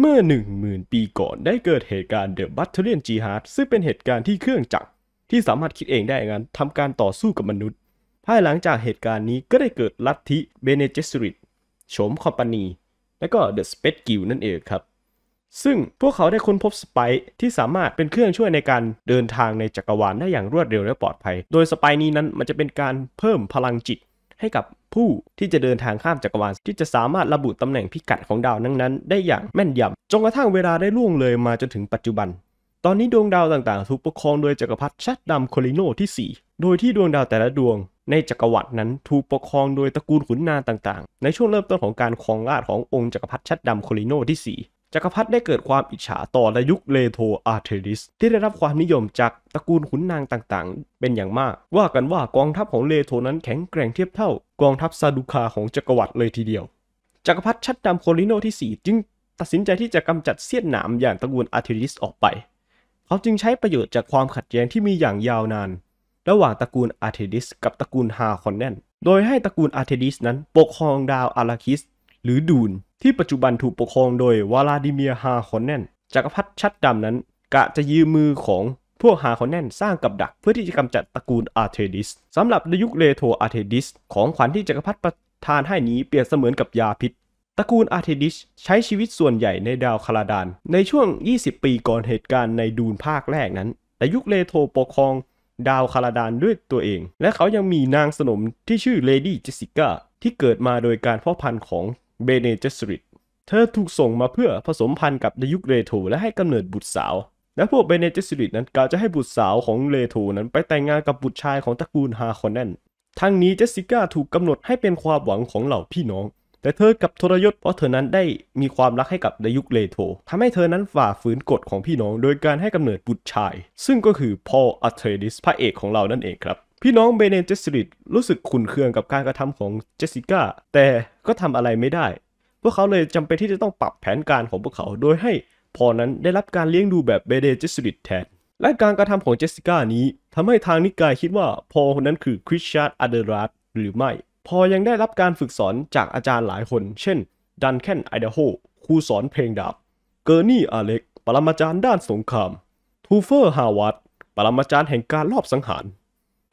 เมื่อ 10,000 ปีก่อนได้เกิดเหตุการณ์ The Battalion Jihad ซึ่งเป็นเหตุการณ์ที่เครื่องจักรที่สามารถคิดเองได้งั้นทำการต่อสู้กับมนุษย์ภายหลังจากเหตุการณ์นี้ก็ได้เกิดลัทธิเบเนเจสริตโฉมคอมพานีและก็ The Space Guild นั่นเองครับซึ่งพวกเขาได้ค้นพบสไปค์ที่สามารถเป็นเครื่องช่วยในการเดินทางในจักรวาลได้อย่างรวดเร็วและปลอดภัยโดยสไปค์นี้นั้นมันจะเป็นการเพิ่มพลังจิตให้กับผู้ที่จะเดินทางข้ามจักรวาลที่จะสามารถระบุตำแหน่งพิกัดของดาวนั้นๆได้อย่างแม่นยำจนกระทั่งเวลาได้ล่วงเลยมาจนถึงปัจจุบันตอนนี้ดวงดาวต่างๆถูกปกครองโดยจักรพรรดิชัดดำโคลิโนที่4โดยที่ดวงดาวแต่ละดวงในจักรวรรดินั้นถูกปกครองโดยตระกูลขุนนางต่างๆในช่วงเริ่มต้นของการครองราชย์ขององค์จักรพรรดิชัดดำโคลิโนที่4จักรพรรดิได้เกิดความอิจฉาต่อในยุคเลโธอาร์เทริสที่ได้รับความนิยมจากตระกูลขุนนางต่างๆเป็นอย่างมากว่ากันว่ากองทัพของเลโธนั้นแข็งแกร่งเทียบเท่ากองทัพซาดูคาของจักรวรรดิเลยทีเดียวจักรพรรดิชัดดำโคลิโนที่4จึงตัดสินใจที่จะกำจัดเสี้ยนหนามอย่างตระกูลอาร์เทริสออกไปเขาจึงใช้ประโยชน์จากความขัดแย้งที่มีอย่างยาวนานระหว่างตระกูลอาร์เทริสกับตระกูลฮาคอนแนนโดยให้ตระกูลอาร์เทริสนั้นปกครองดาวอาราคิสหรือดูนที่ปัจจุบันถูกปกครองโดยวลาดิเมียร์ฮาคอนแนนจักรพรรดิชัดดำนั้นกะจะยืมมือของพวกฮาคอนแนนสร้างกับดักเพื่อที่จะกำจัดตระกูลอาร์เทดิสสำหรับในยุคเลโธอาร์เทดิสของขวัญที่จักรพรรดิประทานให้นี้เปรียบเสมือนกับยาพิษตระกูลอาร์เทดิสใช้ชีวิตส่วนใหญ่ในดาวคาราดานในช่วง20ปีก่อนเหตุการณ์ในดูนภาคแรกนั้นแต่ยุคเลโธปกครองดาวคาราดานด้วยตัวเองและเขายังมีนางสนมที่ชื่อเลดี้เจสสิก้าที่เกิดมาโดยการพ่อพันธุ์ของเบเนเจสริตเธอถูกส่งมาเพื่อผสมพันธุ์กับในยุคเลโธและให้กำเนิดบุตรสาวและพวกเบเนเจสริตนั้นกะจะให้บุตรสาวของเลโธนั้นไปแต่งงานกับบุตรชายของตระกูลฮาคอนแนนทั้งนี้เจสสิก้าถูกกำหนดให้เป็นความหวังของเหล่าพี่น้องแต่เธอกับทรยศเพราะเธอนั้นได้มีความรักให้กับในยุคเลโธทำให้เธอนั้นฝ่าฝืนกฎของพี่น้องโดยการให้กำเนิดบุตรชายซึ่งก็คือพอล อาร์เทดิสพระเอกของเรานั่นเองครับพี่น้องเบเนเจสริตรู้สึกขุ่นเคืองกับการกระทำของเจสสิก้าแต่ก็ทำอะไรไม่ได้พวกเขาเลยจำเป็นที่จะต้องปรับแผนการของพวกเขาโดยให้พอนั้นได้รับการเลี้ยงดูแบบเบเนเจสริตแทนและการกระทำของเจสสิก้านี้ทำให้ทางนิกายคิดว่าพอนั้นคือคริสชาร์ด อัลเดรัสหรือไม่พอยังได้รับการฝึกสอนจากอาจารย์หลายคนเช่นดันแคนไอเดโฮครูสอนเพลงดาบเกอร์นี่อาเล็กปรมาจารย์ด้านสงครามทูเฟอร์ฮาวัตปรมาจารย์แห่งการลอบสังหาร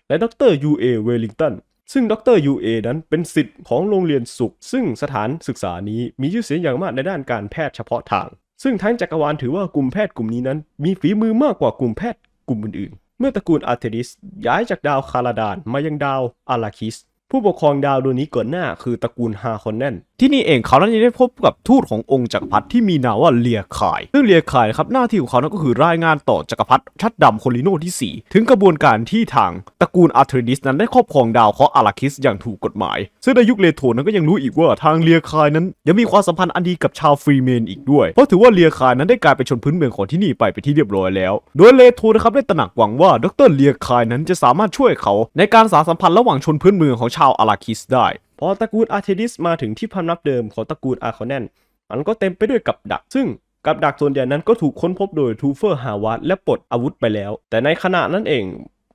และดร.ยูเอเวลลิงตันซึ่งดร.ยูเอนั้นเป็นศิษย์ของโรงเรียนสุขซึ่งสถานศึกษานี้มีชื่อเสียงอย่างมากในด้านการแพทย์เฉพาะทางซึ่งทั้งจักรวาลถือว่ากลุ่มแพทย์กลุ่มนี้นั้นมีฝีมือมากกว่ากลุ่มแพทย์กลุ่มอื่นๆเมื่อตระกูลอาร์เทดิสย้ายจากดาวคาราดานมายังดาวอาราคิสผู้ปกครองดาวดวงนี้ก่อนหน้าคือตระกูลฮาคอนแนนที่นี่เองเขานั้นยังได้พบกับทูตขององค์จักรพรรดิที่มีนามว่าเลียคายซึ่งเลียคายครับหน้าที่ของเขานั้นก็คือรายงานต่อจักรพรรดิชัดดำโคลิโนที่4ถึงกระบวนการที่ทางตระกูลอาร์เทดิสนั้นได้ครอบครองดาวเคราะห์อาราคิสอย่างถูกกฎหมายซึ่งในยุคเลโธนั้นก็ยังรู้อีกว่าทางเลียคายนั้นยังมีความสัมพันธ์อันดีกับชาวฟรีเมนอีกด้วยเพราะถือว่าเลียคายนั้นได้กลายเป็นชนพื้นเมืองของที่นี่ไปที่เรียบร้อยแล้วโดยเลโธนะครับได้ตระหนักหวังว่าดร.เลียคายนั้นจะสามารถช่วยเขาในการสานสัมพันธ์ระหว่างชนพื้นเมืองของชาวอาราคิสได้พอตระกูลอาร์เทดิสมาถึงที่พำนักเดิมของตระกูลอาร์คอนแนนมันก็เต็มไปด้วยกับดักซึ่งกับดักส่วนใหญ่นั้นก็ถูกค้นพบโดยทูเฟอร์ฮาวัตและปลดอาวุธไปแล้วแต่ในขณะนั้นเอง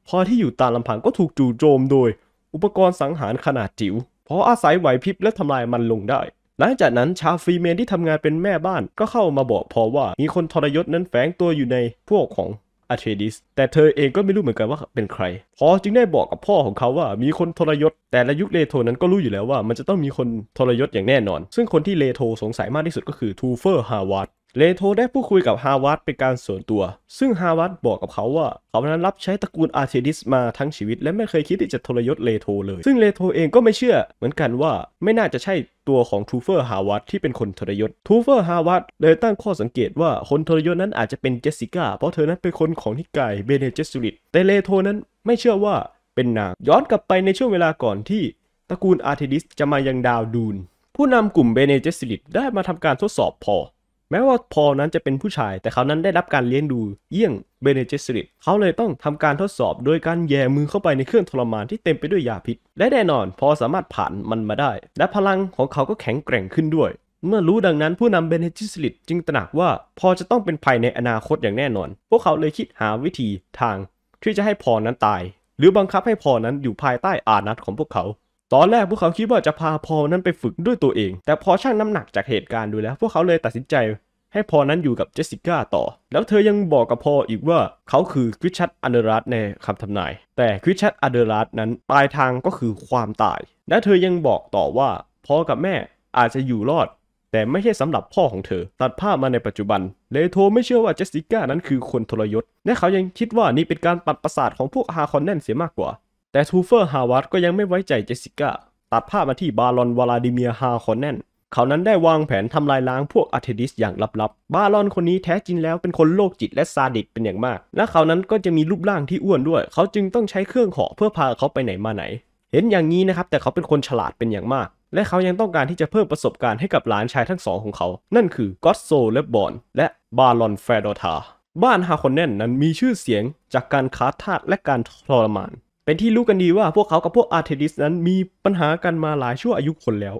พอที่อยู่ตามลำพังก็ถูกจู่โจมโดยอุปกรณ์สังหารขนาดจิ๋วพออาศัยไหวพริบและทำลายมันลงได้หลังจากนั้นชาวฟรีเมนที่ทำงานเป็นแม่บ้านก็เข้ามาบอกพอว่ามีคนทรยศนั้นแฝงตัวอยู่ในพวกของอาร์เทดิสแต่เธอเองก็ไม่รู้เหมือนกันว่าเป็นใครพอจึงได้บอกกับพ่อของเขาว่ามีคนทรยศแต่ละยุคเลโธนั้นก็รู้อยู่แล้วว่ามันจะต้องมีคนทรยศอย่างแน่นอนซึ่งคนที่เลโธสงสัยมากที่สุดก็คือทูเฟอร์ฮาวัตเลโธได้พูดคุยกับฮาวัตเป็นการส่วนตัวซึ่งฮาวัตบอกกับเขาว่าเขานั้นรับใช้ตระกูลอาร์เทดิสมาทั้งชีวิตและไม่เคยคิดที่จะทรยศเลโธเลยซึ่งเลโธเองก็ไม่เชื่อเหมือนกันว่าไม่น่าจะใช่ตัวของทูเฟอร์ฮาวัตที่เป็นคนทรยศทูเฟอร์ฮาวัตเลยตั้งข้อสังเกตว่าคนทรยศนั้นอาจจะเป็นเจสสิก้าเพราะเธอนั้นเป็นคนของนิกายเบเนเจสริตแต่เลโธนั้นไม่เชื่อว่าเป็นนางย้อนกลับไปในช่วงเวลาก่อนที่ตระกูลอาร์เทดิสจะมายังดาวดูนผู้นำกลุ่มเบเนเจสริตได้มาทำการทดสอบพอแม้ว่าพอนั้นจะเป็นผู้ชายแต่เขานั้นได้รับการเลี้ยงดูเยี่ยงเบเนเจสริตเขาเลยต้องทำการทดสอบโดยการแย่มือเข้าไปในเครื่องทรมานที่เต็มไปด้วยยาพิษและแน่นอนพอสามารถผ่านมันมาได้และพลังของเขาก็แข็งแกร่งขึ้นด้วยเมื่อรู้ดังนั้นผู้นำเบเนเจสริตจึงตระหนักว่าพอจะต้องเป็นภัยในอนาคตอย่างแน่นอนพวกเขาเลยคิดหาวิธีทางที่จะให้พอนั้นตายหรือบังคับให้พอนั้นอยู่ภายใต้อานัตของพวกเขาตอนแรกพวกเขาคิดว่าจะพาพอนั้นไปฝึกด้วยตัวเองแต่พอชั่งน้ำหนักจากเหตุการณ์ดูแล้วพวกเขาเลยตัดสินใจ ให้พอนั้นอยู่กับเจสสิก้าต่อแล้วเธอยังบอกกับพออีกว่าเขาคือคริชชัดอันเดอรัสในคำทำนายแต่คริชชัดอันเดอรัสนั้นปลายทางก็คือความตายและเธอยังบอกต่อว่าพอกับแม่อาจจะอยู่รอดแต่ไม่ใช่สำหรับพ่อของเธอตัดภาพมาในปัจจุบันเลโธไม่เชื่อว่าเจสสิก้านั้นคือคนทรยศและเขายังคิดว่านี่เป็นการปัดประสาทของพวกฮาคอนแนนเสียมากกว่าแต่ทูเฟอร์ฮาวัตก็ยังไม่ไว้ใจเจสสิก้าตัดภาพมาที่บารอนวลาดิเมียร์ฮาคอนแนนเขานั้นได้วางแผนทำลายล้างพวกอาร์เทดิสอย่างลับๆบารอนคนนี้แท้จริงแล้วเป็นคนโรคจิตและซาดิสเป็นอย่างมากและเขานั้นก็จะมีรูปร่างที่อ้วนด้วยเขาจึงต้องใช้เครื่องห่อเพื่อพาเขาไปไหนมาไหนเห็นอย่างนี้นะครับแต่เขาเป็นคนฉลาดเป็นอย่างมากและเขายังต้องการที่จะเพิ่มประสบการณ์ให้กับหลานชายทั้งสองของเขานั่นคือก็อตโซและบอนและบารอนแฟดอธาบ้านฮาคอนแนนนั้นมีชื่อเสียงจากการค้าทาสและการทรมานเป็นที่รู้กันดีว่าพวกเขากับพวกอาร์เทดิสนั้นมีปัญหากันมาหลายชั่วอายุคนแล้ว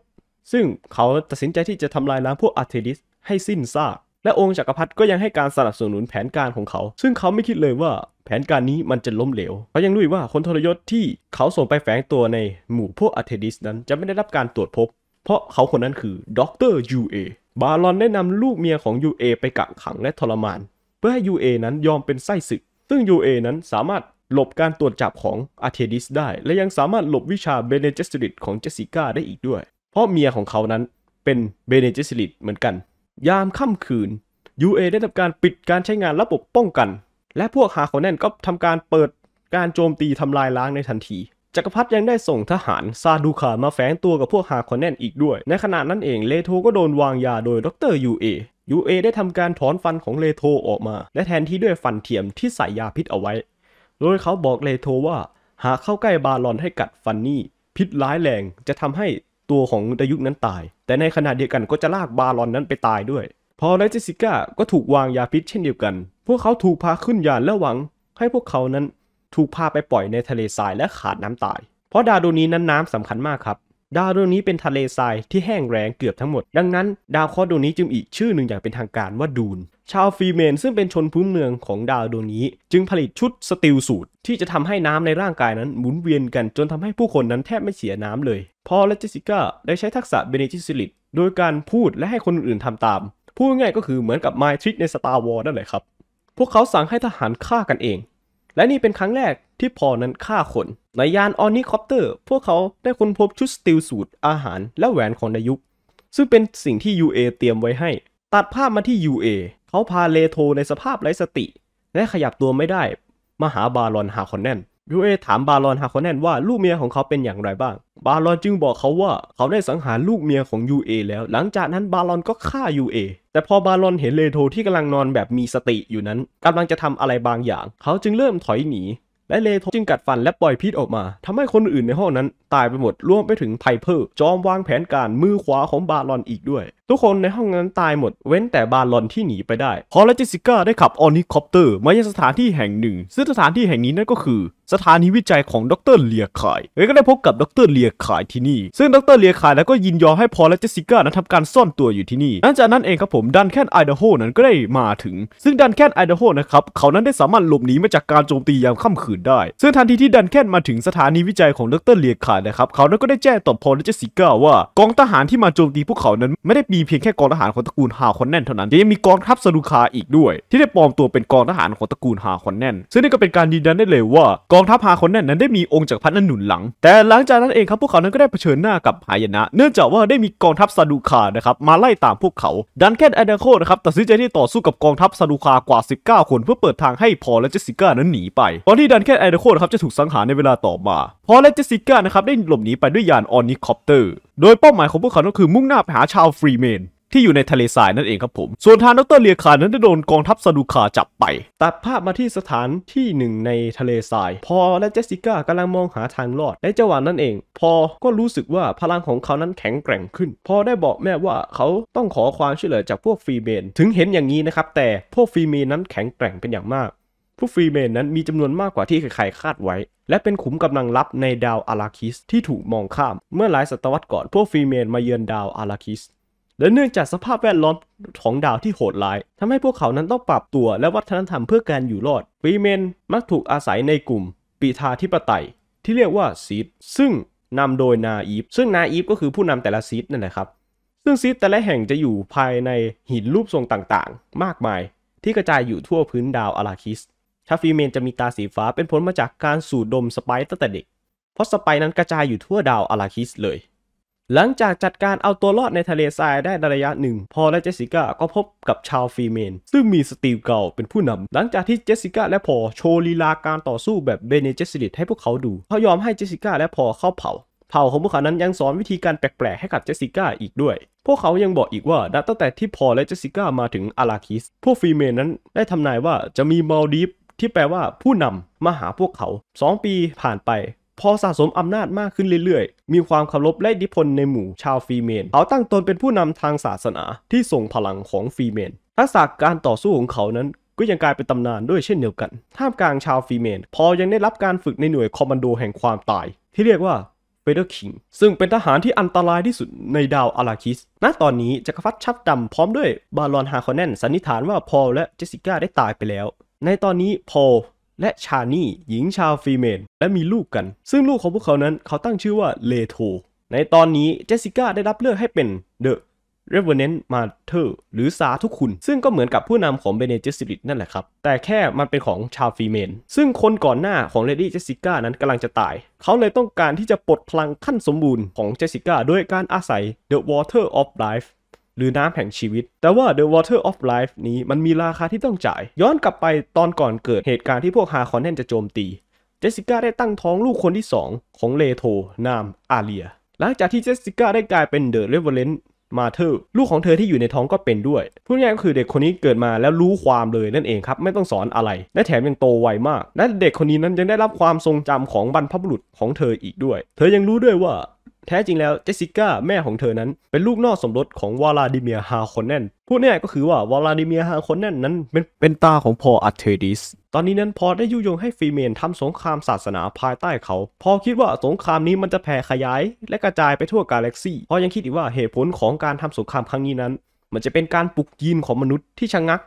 ซึ่งเขาตัดสินใจที่จะทำลายล้างพวกอาร์เทดิสให้สิ้นซากและองค์จักรพรรดิก็ยังให้การสนับสนุนแผนการของเขาซึ่งเขาไม่คิดเลยว่าแผนการนี้มันจะล้มเหลวเขายังรู้ว่าคนทรยศที่เขาส่งไปแฝงตัวในหมู่พวกอาร์เทดิสนั้นจะไม่ได้รับการตรวจพบเพราะเขาคนนั้นคือด็อกเตอร์ยูเอบารอนได้นำลูกเมียของยูเอไปกักขังและทรมานเพื่อให้ยูเอนั้นยอมเป็นไส้ศึกซึ่งยูเอนั้นสามารถหลบการตรวจจับของอาร์เทดิสได้และยังสามารถหลบวิชาเบเนเจสริตของเจสสิก้าได้อีกด้วยเพราะเมียของเขานั้นเป็นเบเนเจสริตเหมือนกันยามค่ำคืน UA ได้ทำการปิดการใช้งานระบบป้องกันและพวกฮาคอนแนนก็ทำการเปิดการโจมตีทำลายล้างในทันทีจักรพรรดิยังได้ส่งทหารซาดูคามาแฝงตัวกับพวกฮาคอนแนนอีกด้วยในขณะนั้นเองเลโธก็โดนวางยาโดยดร UA ได้ทำการถอนฟันของเลโธออกมาและแทนที่ด้วยฟันเทียมที่ใส่ยาพิษเอาไว้โดยเขาบอกเลโธว่าหากเข้าใกล้บารอนให้กัดฟันนี่พิษร้ายแรงจะทำให้ตัวของดายุกนั้นตายแต่ในขณะเดียวกันก็จะลากบารอนนั้นไปตายด้วยพอและเจสสิก้าก็ถูกวางยาพิษเช่นเดียวกันพวกเขาถูกพาขึ้นยานและหวังให้พวกเขานั้นถูกพาไปปล่อยในทะเลทรายและขาดน้ำตายเพราะดาวดวงนี้นั้นน้ำสำคัญมากครับดาวดวงนี้เป็นทะเลทรายที่แห้งแล้งเกือบทั้งหมดดังนั้นดาวเคราะห์ดวงนี้จึงอีกชื่อหนึ่งอย่างเป็นทางการว่าดูนชาวฟรีเมนซึ่งเป็นชนพื้นเมืองของดาวดวงนี้จึงผลิตชุดสตีลสูตรที่จะทำให้น้ำในร่างกายนั้นหมุนเวียนกันจนทำให้ผู้คนนั้นแทบไม่เสียน้ำเลยพอและเจสสิก้าได้ใช้ทักษะเบเนจิสลิตโดยการพูดและให้คนอื่นทำตามพูดง่ายก็คือเหมือนกับไมทริกใน Star Wars นั่นแหละครับพวกเขาสั่งให้ทหารฆ่ากันเองและนี่เป็นครั้งแรกที่พอนั้นฆ่าคนในยานออนิคอปเตอร์พวกเขาได้ค้นพบชุดสตีลสูตรอาหารและแหวนของดายุกซึ่งเป็นสิ่งที่ UA เตรียมไว้ให้ตัดภาพมาที่ UA เขาพาเลโธในสภาพไร้สติและขยับตัวไม่ได้มาหาบารอนฮาคอนแนนUA ถามบารอนฮาคอนแนนว่าลูกเมียของเขาเป็นอย่างไรบ้างบารอนจึงบอกเขาว่าเขาได้สังหารลูกเมียของ UA แล้วหลังจากนั้นบารอนก็ฆ่า UA แต่พอบารอนเห็นเลโธที่กำลังนอนแบบมีสติอยู่นั้นกำลังจะทำอะไรบางอย่างเขาจึงเริ่มถอยหนีและเลโธจึงกัดฟันและปล่อยพิษออกมาทำให้คนอื่นในห้องนั้นตายไปหมดรวมไปถึงไพเพอร์จอมวางแผนการมือขวาของบารอนอีกด้วยทุกคนในห้องนั้นตายหมดเว้นแต่บารอนที่หนีไปได้พอและเจสสิก้าได้ขับออนิคอปเตอร์มายังสถานที่แห่งหนึ่งซึ่งสถานที่แห่งนี้นั่นก็คือสถานีวิจัยของดร.เลียคายและก็ได้พบกับดร.เลียคายที่นี่ซึ่งดร.เลียคายแล้วก็ยินยอมให้พอและเจสสิก้านั้นทำการซ่อนตัวอยู่ที่นี่หลังจากนั้นเองครับผมดันแคนไอดาโฮนั้นก็ได้มาถึงซึ่งดันแคนไอดาโฮนะครับเขานั้นได้สามารถหลบหนีมาจากการโจมตียามค่ำคืนได้ซึ่งทันทีที่ดันแคนมาถึงสถานีวิจัยของดร.เลียคายนะครับเขานั้นก็ได้แจ้งต่อพอและเจสสิก้าว่ากองทหารที่มาโจมตีพวกเขานั้นไม่ได้มีเพียงแค่กองทหารของตระกูลฮาคอนแนนเท่านั้นยังมีกองทัพซาดูคาอีกด้วยที่ได้ปลอมตัวเป็นกองทหารของตระกูลฮาคอนแนนซึ่งนี่ก็เป็นการยืนยันได้เลยว่ากองทัพฮาคอนแนนนั้นได้มีองค์จักรพรรดินั้นหนุนหลังแต่หลังจากนั้นเองครับพวกเขานั้นก็ได้เผชิญหน้ากับหายนะเนื่องจากว่าได้มีกองทัพซาดูคานะครับมาไล่ตามพวกเขาดันแคนไอดาโฮนะครับตัดสินใจที่ต่อสู้กับกองทัพซาดูคากว่า19คนเพื่อเปิดทางให้พอและเจสสิก้านั้นหนีไปก่อนที่ดันแคนไอดาโฮนะครับจะถูกสังหารในเวลาต่อมาพอและเจสสิก้านะครับได้หลบหนีไปด้วยยานออนิคอปเตอร์โดยเป้าหมายของพวกเขาก็คือมุ่งหน้าไปหาชาวฟรีเมนที่อยู่ในทะเลทรายนั่นเองครับผมส่วนทางดร.เลียคายนั้นได้โดนกองทัพซาดูคาจับไปตัดภาพมาที่สถานที่หนึ่งในทะเลทรายพอและเจสสิก้ากำลังมองหาทางรอดในจังหวะนั้นเองพอก็รู้สึกว่าพลังของเขานั้นแข็งแกร่งขึ้นพอได้บอกแม่ว่าเขาต้องขอความช่วยเหลือจากพวกฟรีเมนถึงเห็นอย่างนี้นะครับแต่พวกฟรีเมนนั้นแข็งแกร่งเป็นอย่างมากพวกฟรีเมนนั้นมีจำนวนมากกว่าที่ใครๆคาดไว้และเป็นขุมกำลังลับในดาวอาราคิสที่ถูกมองข้ามเมื่อหลายศตวรรษก่อนพวกฟรีเมนมาเยือนดาวอาราคิสและเนื่องจากสภาพแวดล้อมของดาวที่โหดร้ายทำให้พวกเขานั้นต้องปรับตัวและวัฒนธรรมเพื่อการอยู่รอดฟรีเมนมักถูกอาศัยในกลุ่มปีธาธิปไตยที่เรียกว่าซีดซึ่งนำโดยนาอีฟซึ่งนาอีฟก็คือผู้นำแต่ละซีดนั่นแหละครับ ซึ่งซีสแต่ละแห่งจะอยู่ภายในหินรูปทรงต่างๆมากมายที่กระจายอยู่ทั่วพื้นดาวอาราคิสทาฟีเมนจะมีตาสีฟ้าเป็นผลมาจากการสูดดมสไปซ์ตั้งแต่เด็กเพราะสไปซ์นั้นกระจายอยู่ทั่วดาวอาราคิสเลยหลังจากจัดการเอาตัวรอดในทะเลทรายได้ระยะหนึ่งพอและเจสสิก้าก็พบกับชาวฟีเมนซึ่งมีสตีลเก่าเป็นผู้นำหลังจากที่เจสสิก้าและพอโชว์ลีลาการต่อสู้แบบเบเนเจสริตให้พวกเขาดูเขายอมให้เจสสิก้าและพอเข้าเผ่าของพวกเขานั้นยังสอนวิธีการแปลกๆให้กับเจสสิก้าอีกด้วยพวกเขายังบอกอีกว่านับตั้งแต่ที่พอและเจสสิก้ามาถึงอาราคิสพวกฟีเมนนั้นได้ทำนายว่าจะมีมัลดีฟที่แปลว่าผู้นำมาหาพวกเขา2ปีผ่านไปพอสะสมอำนาจมากขึ้นเรื่อยๆมีความเคารพและอิทธิพลในหมู่ชาวฟีเมนเขาตั้งตนเป็นผู้นำทางศาสนาที่ส่งพลังของฟีเมนทักษะการต่อสู้ของเขานั้นก็ยังกลายเป็นตำนานด้วยเช่นเดียวกันท่ามกลางชาวฟีเมนพอยังได้รับการฝึกในหน่วยคอมมานโดแห่งความตายที่เรียกว่าเฟเดอร์คิงซึ่งเป็นทหารที่อันตรายที่สุดในดาวอาราคิสณตอนนี้จักรพรรดิชับดำพร้อมด้วยบารอนฮาคอนแนนสันนิษฐานว่าพอลและเจสสิก้าได้ตายไปแล้วในตอนนี้พอลและชานี่หญิงชาวฟีเมนและมีลูกกันซึ่งลูกของพวกเขานั้นเขาตั้งชื่อว่าเลโธในตอนนี้เจสสิก้าได้รับเลือกให้เป็นเดอะเรเวเนนต์มาเธอร์หรือสาธุคุณซึ่งก็เหมือนกับผู้นำของเบเนเจสซิลิตนั่นแหละครับแต่แค่มันเป็นของชาวฟีเมนซึ่งคนก่อนหน้าของเลดี้เจสสิก้านั้นกำลังจะตายเขาเลยต้องการที่จะปลดพลังขั้นสมบูรณ์ของเจสสิก้าด้วยการอาศัย The Water of Lifeหรือน้ำแห่งชีวิตแต่ว่า The Water of Life นี้มันมีราคาที่ต้องจ่ายย้อนกลับไปตอนก่อนเกิดเหตุการณ์ที่พวกฮาคอนแนนจะโจมตีเจสสิก้าได้ตั้งท้องลูกคนที่2ของเลโธนามอาเลียหลังจากที่เจสสิก้าได้กลายเป็น The Reverend Mother ลูกของเธอที่อยู่ในท้องก็เป็นด้วยพูดง่ายก็คือเด็กคนนี้เกิดมาแล้วรู้ความเลยนั่นเองครับไม่ต้องสอนอะไรและแถมยังโตไวมากและเด็กคนนี้นั้นยังได้รับความทรงจำของบรรพบุรุษของเธออีกด้วยเธอยังรู้ด้วยว่าแท้จริงแล้วเจสสิก้าแม่ของเธอนั้นเป็นลูกนอกสมรสของวลาดิเมียร์ฮาคอนแนนพูดง่ายก็คือว่าวลาดิเมียร์ฮาคอนแนนนั้นเป็นตาของพอลอาร์เทดิสตอนนี้นั้นพอลได้ยุยงให้ฟีเมนทำสงครามศาสนาภายใต้เขาพอลคิดว่าสงครามนี้มันจะแผ่ขยายและกระจายไปทั่วกาแล็กซี่พอลยังคิดอีกว่าเหตุผลของการทำสงครามครั้งนี้นั้นมันจะเป็นการปลุกยีนของมนุษย์ที่ชะงั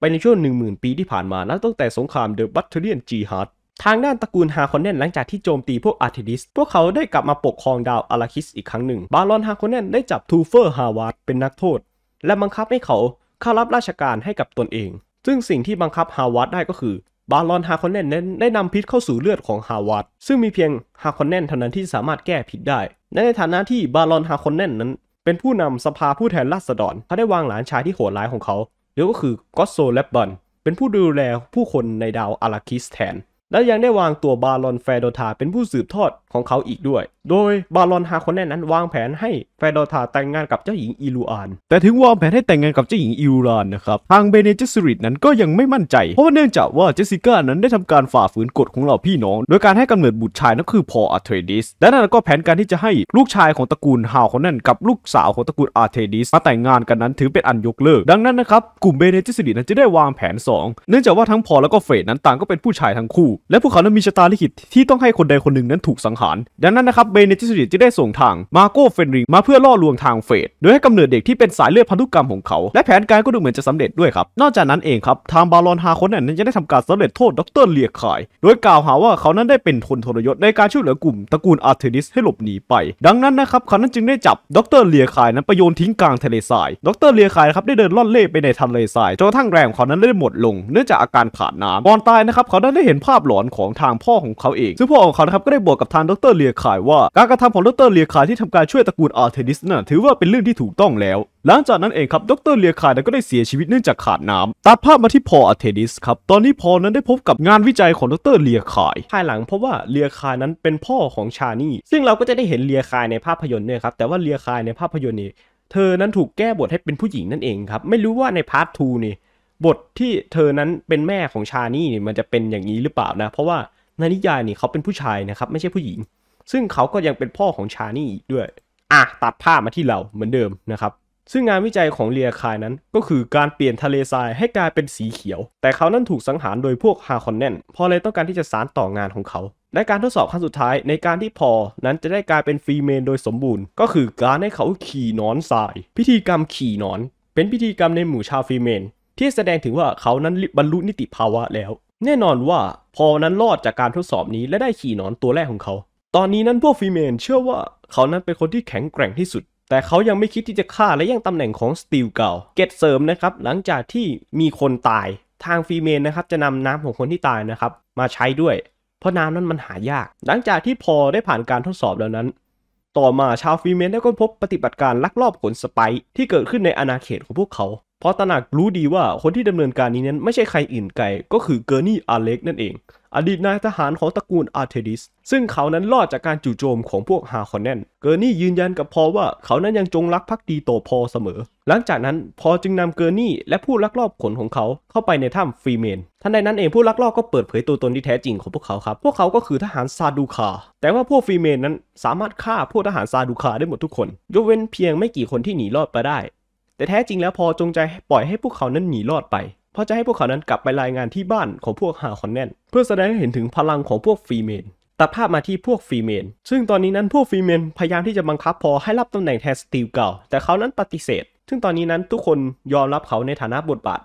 กไปในช่วง 10,000 ปีที่ผ่านมานับตั้งแต่สงครามเดอะบัตเทเรียนจีฮาร์ดทางด้านตระกูลฮาคอนแนนหลังจากที่โจมตีพวกอาร์เทดิสพวกเขาได้กลับมาปกครองดาวอาราคิสอีกครั้งหนึ่งบารอนฮาคอนแนนได้จับทูเฟอร์ฮาวาร์ดเป็นนักโทษและบังคับให้เขาเข้ารับราชการให้กับตนเองซึ่งสิ่งที่บังคับฮาวาร์ดได้ก็คือบารอนฮาคอนแนนนั้นได้นำพิษเข้าสู่เลือดของฮาวาร์ดซึ่งมีเพียงฮาคอนแนนเท่านั้นที่สามารถแก้พิษได้ในฐานะที่บารอนฮาคอนแนนนั้นเป็นผู้นำสภาผู้แทนราษฎรเขาได้วางหลานชายที่โหดร้ายของเขาหรือก็คือก็อตโซแลบบอนเป็นผู้ดูแลผู้คนในดาวอาราคิสแทนและยังได้วางตัวบารอนแฟโดธาเป็นผู้สืบทอดของเขาอีกด้วยโดยบารอนฮาคอนแนนนั้นวางแผนให้แฟโดธาแต่งงานกับเจ้าหญิงอิลูอานแต่ถึงวางแผนให้แต่งงานกับเจ้าหญิงอิลูอานนะครับทางเบเนเจสริตนั้นก็ยังไม่มั่นใจเพราะว่าเนื่องจากว่าเจสสิก้านั้นได้ทำการฝ่าฝืนกฎของเหล่าพี่น้องโดยการให้กำเนิดบุตรชายนั่นคือพอลอาร์เทดิสและนั่นก็แผนการที่จะให้ลูกชายของตระกูลฮาคอนแนนกับลูกสาวของตระกูลอาร์เทดิสมาแต่งงานกันนั้นถือเป็นอันยกเลิกดังนั้นนะครับกลุ่มเบเนเจสริตนั้นจะได้วางแผน2เนื่องจากว่าทั้งพอลและก็เฟรดนั้นต่างก็เป็นผู้ชายทั้งคู่และพวกเขานั้นมีชะตาลิขิตที่ต้องให้คนใดคนหนึ่งนั้นถูกสังหารดังนั้นนะครับเบเนเจสริตจะได้ส่งทางมาโก้เฟนริงมาเพื่อล่อลวงทางเฟรดโดยให้กำเนิดเด็กที่เป็นสายเลือดพันธุกรรมของเขาและแผนการก็ดูเหมือนจะสำเร็จด้วยครับนอกจากนั้นเองครับทางบารอนฮาคอนแนนนั้นจะได้ทำการสำเร็จโทษดร.เลียคายโดยกล่าวหาว่าเขานั้นได้เป็นคนทรยศในการช่วยเหลือกลุ่มตระกูลอาร์เทดิสให้หลบหนีไปดังนั้นนะครับเขานั้นจึงได้จับดร.เลียคายนั้นไปโยนทิ้งกลางทะเลทรายดร.เลียคายครับได้เดินล่อนเล่ไปในทะเลทรายจนกระทั่งแรงของเขานั้นได้หมดลงเนื่องจากอาการขาดน้ำก่อนตายนะครับเขาได้เห็นภาพหลอนของทางพ่อของเขาเองซึ่งพ่อของเขานะครับก็ได้บอกกับทางดร.เลียคายว่าการกระทำของดร.เลียคายที่ทำการช่วยตระกูลอาร์เทดิสน่ะถือว่าเป็นเรื่องที่ถูกต้องแล้วหลังจากนั้นเองครับดร.เลียคายก็ได้เสียชีวิตเนื่องจากขาดน้ำตัดภาพมาที่พอลอาร์เทดิสครับตอนนี้พอลนั้นได้พบกับงานวิจัยของดร.เลียคายภายหลังเพราะว่าเลียคายนั้นเป็นพ่อของชานี่ซึ่งเราก็จะได้เห็นเลียคายในภาพยนตร์เนี่ยครับแต่ว่าเลียคายในภาพยนตร์นี้เธอนั้นถูกแก้บทให้เป็นผู้หญิงนั่นเองครับไม่รู้ว่าในพาร์ท 2 นี่บทที่เธอนั้นเป็นแม่ของชานี่มันจะเป็นอย่างนี้หรือเปล่านะเพราะว่าในนิยายนี่เขาเป็นผู้ชายนะครับไม่ใช่ผู้หญิงซึ่งเขาก็ยังเป็นพ่อของชานี่อีกด้วยตัดภาพมาที่เราเหมือนเดิมนะครับซึ่งงานวิจัยของเลียคายนั้นก็คือการเปลี่ยนทะเลทรายให้กลายเป็นสีเขียวแต่เขานั้นถูกสังหารโดยพวกฮาคอนแนนพอเลยต้องการที่จะสานต่องานของเขาและการทดสอบขั้นสุดท้ายในการที่พอนั้นจะได้กลายเป็นฟีเมนโดยสมบูรณ์ก็คือการให้เขาขี่นอนทรายพิธีกรรมขี่นอนเป็นพิธีกรรมในหมู่ชาวฟีเมนที่แสดงถึงว่าเขานั้นบรรลุนิติภาวะแล้วแน่นอนว่าพอลนั้นรอดจากการทดสอบนี้และได้ขี่หนอนตัวแรกของเขาตอนนี้นั้นพวกฟีเมนเชื่อว่าเขานั้นเป็นคนที่แข็งแกร่งที่สุด แต่เขายังไม่คิดที่จะฆ่าและแย่งตำแหน่งของสตีลเก่าเกตเสริมนะครับหลังจากที่มีคนตายทางฟีเมนนะครับจะนำน้ำของคนที่ตายนะครับมาใช้ด้วยเพราะน้ำนั้นมันหายากหลังจากที่พอได้ผ่านการทดสอบแล้วนั้นต่อมาชาวฟีเมนได้ค้นพบปฏิบัติการลักลอบขนสไปซ์ที่เกิดขึ้นในอาณาเขตของพวกเขาเพราะตระหนักรู้ดีว่าคนที่ดำเนินการนี้นั้นไม่ใช่ใครอื่นไกลก็คือเกอร์นี่อาเล็กนั่นเองอดีตนายทหารของตระกูลอาร์เทดิสซึ่งเขานั้นรอดจากการจู่โจมของพวกฮาคอนแนนเกอร์นี่ยืนยันกับพอว่าเขานั้นยังจงรักภักดีต่อพอเสมอหลังจากนั้นพอจึงนำเกอร์นี่และผู้ลักลอบขนของเขาเข้าไปในถ้ำฟรีเมนทันใดนั้นเองผู้ลักลอบก็เปิดเผยตัวตนที่แท้จริงของพวกเขาครับพวกเขาก็คือทหารซาดูคาแต่ว่าพวกฟรีเมนนั้นสามารถฆ่าพวกทหารซาดูคาได้หมดทุกคนยกเว้นเพียงไม่กี่คนที่หนีรอดไปได้แต่แท้จริงแล้วพอจงใจปล่อยให้พวกเขานั้นหนีรอดไปเพราะจะให้พวกเขานั้นกลับไปรายงานที่บ้านของพวกฮาคอนแนนเพื่อแสดงให้เห็นถึงพลังของพวกฟรีเมนตัดภาพมาที่พวกฟรีเมนซึ่งตอนนี้นั้นพวกฟรีเมนพยายามที่จะบังคับพอให้รับตำแหน่งแทนสตีลเก่าแต่เขานั้นปฏิเสธซึ่งตอนนี้นั้นทุกคนยอมรับเขาในฐานะบทบาท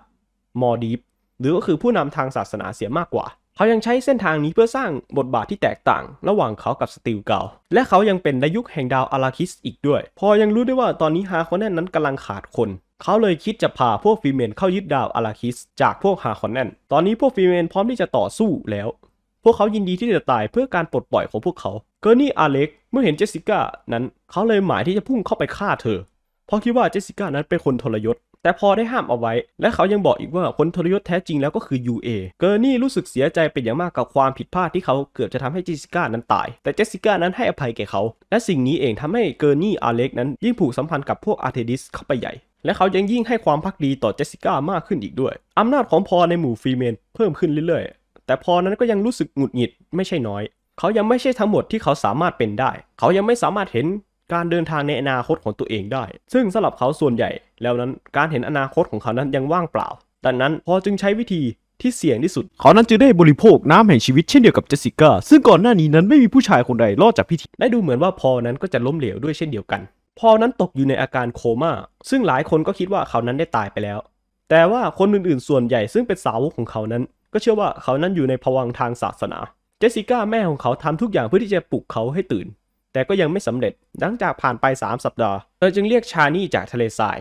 มอร์ดีฟหรือก็คือผู้นำทางศาสนาเสียมากกว่าเขายังใช้เส้นทางนี้เพื่อสร้างบทบาทที่แตกต่างระหว่างเขากับสตีลเก่าและเขายังเป็นในยุคแห่งดาวอาราคิสอีกด้วยพอยังรู้ได้ว่าตอนนี้ฮาคอนแนนนั้นกำลังขาดคนเขาเลยคิดจะพาพวกฟีเมนเข้ายึดดาวอาราคิสจากพวกฮาคอนแนนตอนนี้พวกฟีเมนพร้อมที่จะต่อสู้แล้วพวกเขายินดีที่จะตายเพื่อการปลดปล่อยของพวกเขาเกอร์นี่อาเล็กเมื่อเห็นเจสสิก้านั้นเขาเลยหมายที่จะพุ่งเข้าไปฆ่าเธอเพราะคิดว่าเจสสิก้านั้นเป็นคนทรยศแต่พอได้ห้ามเอาไว้และเขายังบอกอีกว่าคนทรยศแท้จริงแล้วก็คือ UA เกอร์นี่รู้สึกเสียใจเป็นอย่างมากกับความผิดพลาดที่เขาเกือบจะทำให้เจสสิก้านั้นตายแต่เจสสิก้านั้นให้อภัยแก่เขาและสิ่งนี้เองทำให้เกอร์นี่อาเล็กนั้นยิ่งผูกสัมพันธ์กับพวกอาร์เทดิสเข้าไปใหญ่และเขายังยิ่งให้ความภักดีต่อเจสสิก้ามากขึ้นอีกด้วยอำนาจของพอในหมู่ฟรีเมนเพิ่มขึ้นเรื่อยๆแต่พอนั้นก็ยังรู้สึกหงุดหงิดไม่ใช่น้อยเขายังไม่ใช่ทั้งหมดที่เขาสามารถเป็นได้เขายังไม่สามารถเห็นการเดินทางในอนาคตของตัวเองได้ซึ่งสำหรับเขาส่วนใหญ่แล้วนั้นการเห็นอนาคตของเขานั้นยังว่างเปล่าดังนั้นพอจึงใช้วิธีที่เสี่ยงที่สุดเขานั้นจึงได้บริโภคน้ำแห่งชีวิตเช่นเดียวกับเจสสิก้าซึ่งก่อนหน้านี้นั้นไม่มีผู้ชายคนใดรอดจากพิธีและดูเหมือนว่าพอนั้นก็จะล้มเหลวด้วยเช่นเดียวกันพอนั้นตกอยู่ในอาการโคม่าซึ่งหลายคนก็คิดว่าเขานั้นได้ตายไปแล้วแต่ว่าคนอื่นๆส่วนใหญ่ซึ่งเป็นสาวกของเขานั้นก็เชื่อว่าเขานั้นอยู่ในภวังค์ทางศาสนาเจสสิก้าแม่ของเขาทำทุกอย่างเพื่อที่จะปลุกเขาให้ตื่นแต่ก็ยังไม่สำเร็จหลังจากผ่านไป3สัปดาห์เธอจึงเรียกชานี่จากทะเลทราย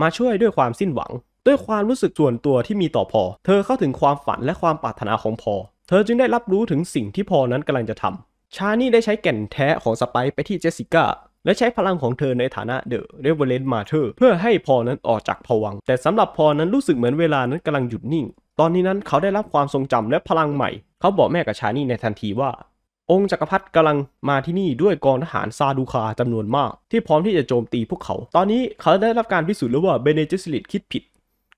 มาช่วยด้วยความสิ้นหวังด้วยความรู้สึกส่วนตัวที่มีต่อพอเธอเข้าถึงความฝันและความปรารถนาของพอเธอจึงได้รับรู้ถึงสิ่งที่พอนั้นกำลังจะทำชานี่ได้ใช้แก่นแท้ของสไปซ์ไปที่เจสสิก้าและใช้พลังของเธอในฐานะเดอะเรเวเลนต์มาเธอร์เพื่อให้พอนั้นออกจากภวังค์แต่สำหรับพอนั้นรู้สึกเหมือนเวลานั้นกำลังหยุดนิ่งตอนนี้นั้นเขาได้รับความทรงจำและพลังใหม่เขาบอกแม่กับชานี่ในทันทีว่าองค์จักรพรรดิกำลังมาที่นี่ด้วยกองทหารซาดูคาจำนวนมากที่พร้อมที่จะโจมตีพวกเขาตอนนี้เขาได้รับการพิสูจน์แล้วว่าเบเนเจสลิดคิดผิดเ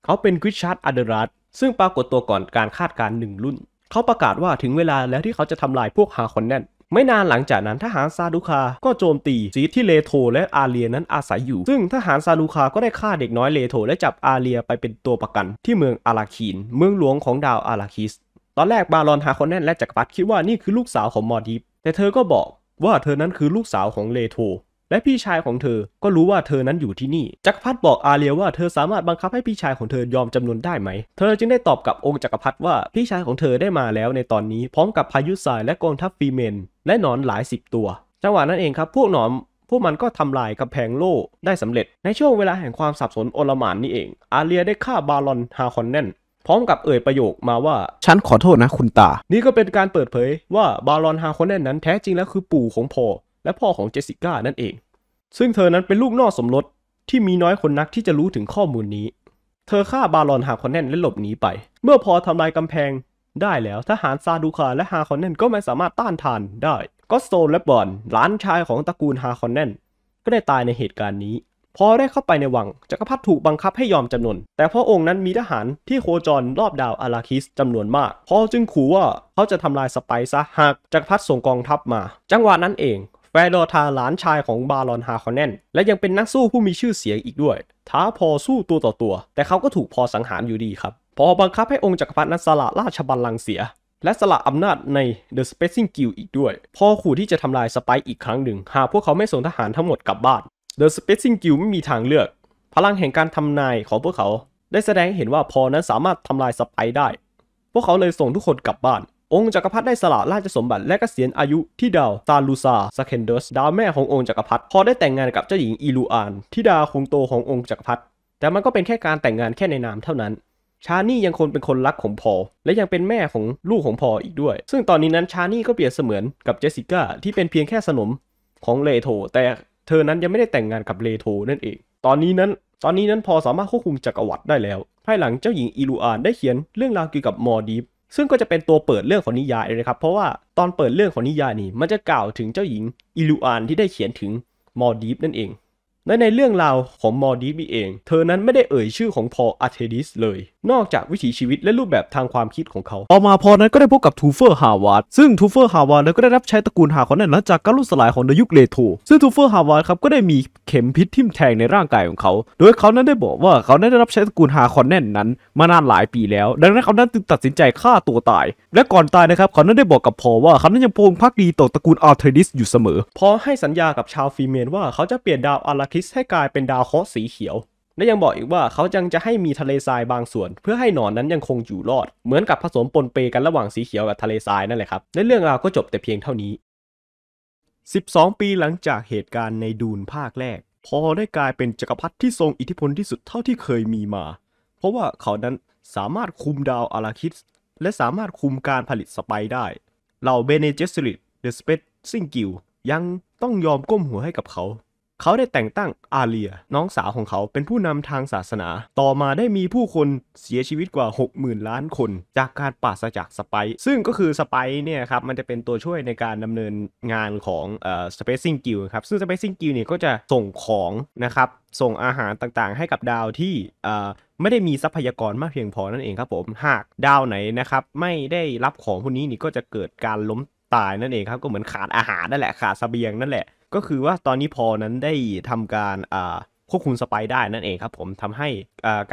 ขาเป็นกริชชาร์ดอัลเดรัสซึ่งปรากฏตัวก่อนการคาดการณ์1รุ่นเขาประกาศว่าถึงเวลาแล้วที่เขาจะทำลายพวกฮาคอนแนนไม่นานหลังจากนั้นทหารซาดูคาก็โจมตีสีที่เลโธและอาเรียนั้นอาศัยอยู่ซึ่งทหารซาดูคาก็ได้ฆ่าเด็กน้อยเลโธและจับอาเรียไปเป็นตัวประกันที่เมืองอาราคีนเมืองหลวงของดาวอาราคิสตอนแรกบารอนฮาคอนแนนและจักรพรรดิคิดว่านี่คือลูกสาวของมอร์ดิฟแต่เธอก็บอกว่าเธอนั้นคือลูกสาวของเลโธและพี่ชายของเธอก็รู้ว่าเธอนั้นอยู่ที่นี่จักรพรรดิบอกอาเรียว่าเธอสามารถบังคับให้พี่ชายของเธอยอมจำนวนได้ไหมเธอจึงได้ตอบกับองค์จักรพรรดิว่าพี่ชายของเธอได้มาแล้วในตอนนี้พร้อมกับพายุทรายและกองทัพฟีเมนและหนอนหลาย10ตัวจังหวะนั้นเองครับพวกหนอนพวกมันก็ทำลายกำแพงโล่ได้สำเร็จในช่วงเวลาแห่งความสับสนโอลหม่านนี่เองอาเรียได้ฆ่าบารอนฮาคอนแนนพร้อมกับเอ่ยประโยคมาว่าฉันขอโทษนะคุณตานี่ก็เป็นการเปิดเผยว่าบารอนฮาคอนแนนนั้นแท้จริงแล้วคือปู่ของพอและพ่อของเจสสิก้านั่นเองซึ่งเธอนั้นเป็นลูกนอกสมรสที่มีน้อยคนนักที่จะรู้ถึงข้อมูลนี้เธอฆ่าบารอนฮาคอนแนนและหลบหนีไปเมื่อพอทำลายกำแพงได้แล้วทหารซาดูคาและฮาคอนแนนก็ไม่สามารถต้านทานได้ก็สโตนและบอนหลานชายของตระกูลฮาคอนแนนก็ได้ตายในเหตุการณ์นี้พอได้เข้าไปในวังจักรพรรดิถูกบังคับให้ยอมจำนนแต่พระองค์นั้นมีทหารที่โคจรรอบดาวอาราคิสจำนวนมากพอจึงขู่ว่าเขาจะทำลายสไปซ์ซะหากจักรพรรดิส่งกองทัพมาจังหวะนั้นเองแฟโดทาหลานชายของบารอนฮาคอนแนนและยังเป็นนักสู้ผู้มีชื่อเสียงอีกด้วยท้าพอสู้ตัวต่อตัวแต่เขาก็ถูกพอสังหารอยู่ดีครับพอบังคับให้องค์จักรพรรดินั้นสละราชบัลลังก์เสียและสละอำนาจใน The Spacing Guild อีกด้วยพอขู่ที่จะทำลายสไปซ์อีกครั้งหนึ่งหากพวกเขาไม่ส่งทหารทั้งหมดกลับบ้านThe Spacing Guild ไม่มีทางเลือกพลังแห่งการทำนายของพวกเขาได้แสดงเห็นว่าพอนั้นสามารถทำลายสไปซ์ได้พวกเขาเลยส่งทุกคนกลับบ้าน องค์จักรพรรดิได้สละราชสมบัติและเกษียณอายุที่ดาวซาลูซาสเคนเดสดาวแม่ขององค์จักรพรรดิพอได้แต่งงานกับเจ้าหญิงอิลูอานที่ดาคงโตขององค์จักรพรรดิแต่มันก็เป็นแค่การแต่งงานแค่ในนามเท่านั้นชานี่ยังคงเป็นคนรักของพอลและยังเป็นแม่ของลูกของพอลอีกด้วยซึ่งตอนนี้นั้นชานี่ก็เปรียบเสมือนกับเจสสิก้าที่เป็นเพียงแค่สนมของเลโธแต่เธอนั้นยังไม่ได้แต่งงานกับเลโธนั่นเองตอนนี้นั้นพอสามารถควบคุมจักรวรรดิได้แล้วภายหลังเจ้าหญิงอิลูอานได้เขียนเรื่องราวเกี่ยวกับมอร์ดีฟซึ่งก็จะเป็นตัวเปิดเรื่องของนิยายเลยครับเพราะว่าตอนเปิดเรื่องของนิยายนี้มันจะกล่าวถึงเจ้าหญิงอิลูอานที่ได้เขียนถึงมอร์ดีฟนั่นเองและในเรื่องราวของมอร์ดีฟเองเธอนั้นไม่ได้เอ่ยชื่อของพอลอาร์เทดิสเลยนอกจากวิถีชีวิตและรูปแบบทางความคิดของเขาต่อมาพอนั้นก็ได้พบกับทูเฟอร์ฮาวาร์ดซึ่งทูเฟอร์ฮาวาร์ดก็ได้รับใช้ตระกูลฮาคอนนั้นจากการล่มสลายของในยุคเลโธซึ่งทูเฟอร์ฮาวาร์ดครับก็ได้มีเข็มพิษทิ่มแทงในร่างกายของเขาโดยเขานั้นได้บอกว่าเขาได้รับใช้ตระกูลฮาคอนนั้นมานานหลายปีแล้วดังนั้นเขานั้นจึงตัดสินใจฆ่าตัวตายและก่อนตายนะครับเขานั้นได้บอกกับพอว่าเขานั้นยังปองภักดีต่อตระกูลอาร์เทดิสอยู่เสมอพอให้สัญญากับชาวฟีเมนว่าเขาจะเปลี่ยนดาวอาราคิสให้กลายเป็นดาวเคราะห์สีเขียวและยังบอกอีกว่าเขายังจะให้มีทะเลทรายบางส่วนเพื่อให้หนอนนั้นยังคงอยู่รอดเหมือนกับผสมปนเปกันระหว่างสีเขียวกับทะเลทรายนั่นแหละครับและเรื่องราวก็จบแต่เพียงเท่านี้12ปีหลังจากเหตุการณ์ในดูนภาคแรกพอได้กลายเป็นจักรพรรดิที่ทรงอิทธิพลที่สุดเท่าที่เคยมีมาเพราะว่าเขานั้นสามารถคุมดาวอาราคิสและสามารถคุมการผลิตสไปได้เหล่าเบเนเจสริตเดอะสเปซซิงกิลยังต้องยอมก้มหัวให้กับเขาเขาได้แต่งตั้งอาเลียน้องสาวของเขาเป็นผู้นำทางศาสนาต่อมาได้มีผู้คนเสียชีวิตกว่า 60,000 ล้านคนจากการปราศจากสไปซ์ซึ่งก็คือสไปซ์เนี่ยครับมันจะเป็นตัวช่วยในการดำเนินงานของSpacing Guild ครับซึ่ง Spacing Guild เนี่ยก็จะส่งของนะครับส่งอาหารต่างๆให้กับดาวที่ไม่ได้มีทรัพยากรมากเพียงพอนั่นเองครับผมหากดาวไหนนะครับไม่ได้รับของพวกนี้นี่ก็จะเกิดการล้มตายนั่นเองครับก็เหมือนขาดอาหารนั่นแหละขาดเสบียงนั่นแหละก็คือว่าตอนนี้พอนั้นได้ทำการควบคุมสไปซ์ได้นั่นเองครับผมทำให้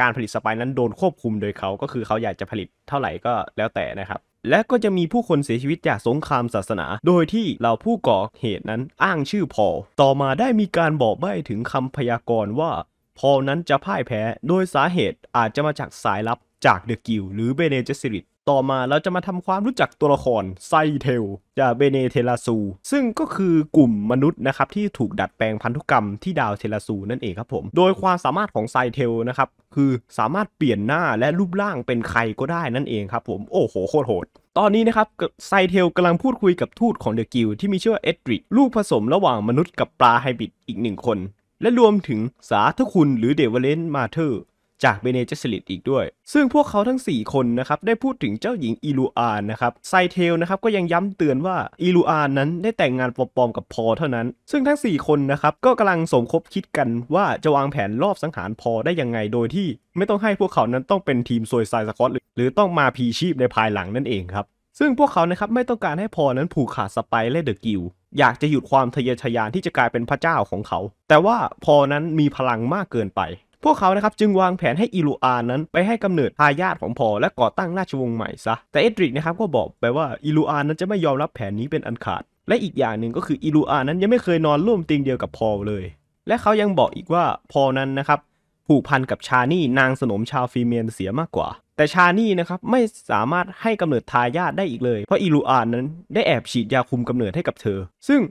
การผลิตสไปซ์นั้นโดนควบคุมโดยเขาก็คือเขาอยากจะผลิตเท่าไหร่ก็แล้วแต่นะครับและก็จะมีผู้คนเสียชีวิตจากสงครามศาสนาโดยที่เราผู้ก่อเหตุนั้นอ้างชื่อพอต่อมาได้มีการบอกใบ้ถึงคำพยากรณ์ว่าพอนั้นจะพ่ายแพ้โดยสาเหตุอาจจะมาจากสายลับจากเดอะกิลหรือเบเนเจสริตต่อมาเราจะมาทำความรู้จักตัวละครไซเทลจากเบเนเทลาซูซึ่งก็คือกลุ่มมนุษย์นะครับที่ถูกดัดแปลงพันธุกรรมที่ดาวเทลาซูนั่นเองครับผมโดยความสามารถของไซเทลนะครับคือสามารถเปลี่ยนหน้าและรูปร่างเป็นใครก็ได้นั่นเองครับผมโอ้โหโคตรโหดตอนนี้นะครับไซเทลกำลังพูดคุยกับทูตของเดอะกิลที่มีชื่อว่าเอ็ดริกลูกผสมระหว่างมนุษย์กับปลาไฮบริดอีกหนึ่งคนและรวมถึงสาธุคุณหรือเดวเลนมาเธอร์จากเบเนเจสริตอีกด้วยซึ่งพวกเขาทั้ง4คนนะครับได้พูดถึงเจ้าหญิงอิลูอานนะครับไซเทลนะครับก็ยังย้ำเตือนว่าอิลูอานนั้นได้แต่งงานปลอมๆกับพอเท่านั้นซึ่งทั้ง4คนนะครับก็กำลังสมคบคิดกันว่าจะวางแผนลอบสังหารพอได้ยังไงโดยที่ไม่ต้องให้พวกเขานั้นต้องเป็นทีมซวยไซสคอตหรือต้องมาพีชีพในภายหลังนั่นเองครับซึ่งพวกเขานะครับไม่ต้องการให้พอนั้นผูกขาดสไปซ์และเดอะกิลอยากจะหยุดความทะเยอทะยานที่จะกลายเป็นพระเจ้าของเขาแต่ว่าพอนั้นมีพลังมากเกินไปพวกเขานะครับจึงวางแผนให้อิลูอานนั้นไปให้กำเนิดทายาทของพอและก่อตั้งราชวงศ์ใหม่ซะแต่เอ็ดริกนะครับก็บอกไปว่าอิลูอานนั้นจะไม่ยอมรับแผนนี้เป็นอันขาดและอีกอย่างหนึ่งก็คืออิลูอานนั้นยังไม่เคยนอนร่วมเตียงเดียวกับพอเลยและเขายังบอกอีกว่าพอนั้นนะครับผูกพันกับชานี่นางสนมชาวฟีเมนเสียมากกว่าแต่ชานี่นะครับไม่สามารถให้กำเนิดทายาทได้อีกเลยเพราะอิลูอานนั้นได้แอบฉีดยาคุมกำเนิดให้กับเธอซึ่ง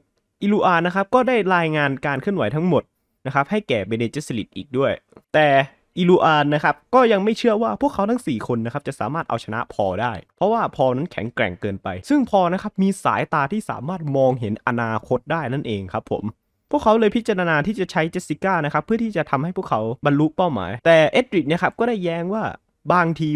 อิลูอานนะครับก็ได้รายงานการเคลื่อนไหวทั้งหมดนะครับให้แก่เบเนเจสริตอีกด้วยแต่อิลูอานนะครับก็ยังไม่เชื่อว่าพวกเขาทั้ง4คนนะครับจะสามารถเอาชนะพอได้เพราะว่าพอนั้นแข็งแกร่งเกินไปซึ่งพอนะครับมีสายตาที่สามารถมองเห็นอนาคตได้นั่นเองครับผมพวกเขาเลยพิจารณาที่จะใช้เจสสิก้านะครับเพื่อที่จะทำให้พวกเขาบรรลุเป้าหมายแต่เอ็ดริกนะครับก็ได้แย้งว่าบางที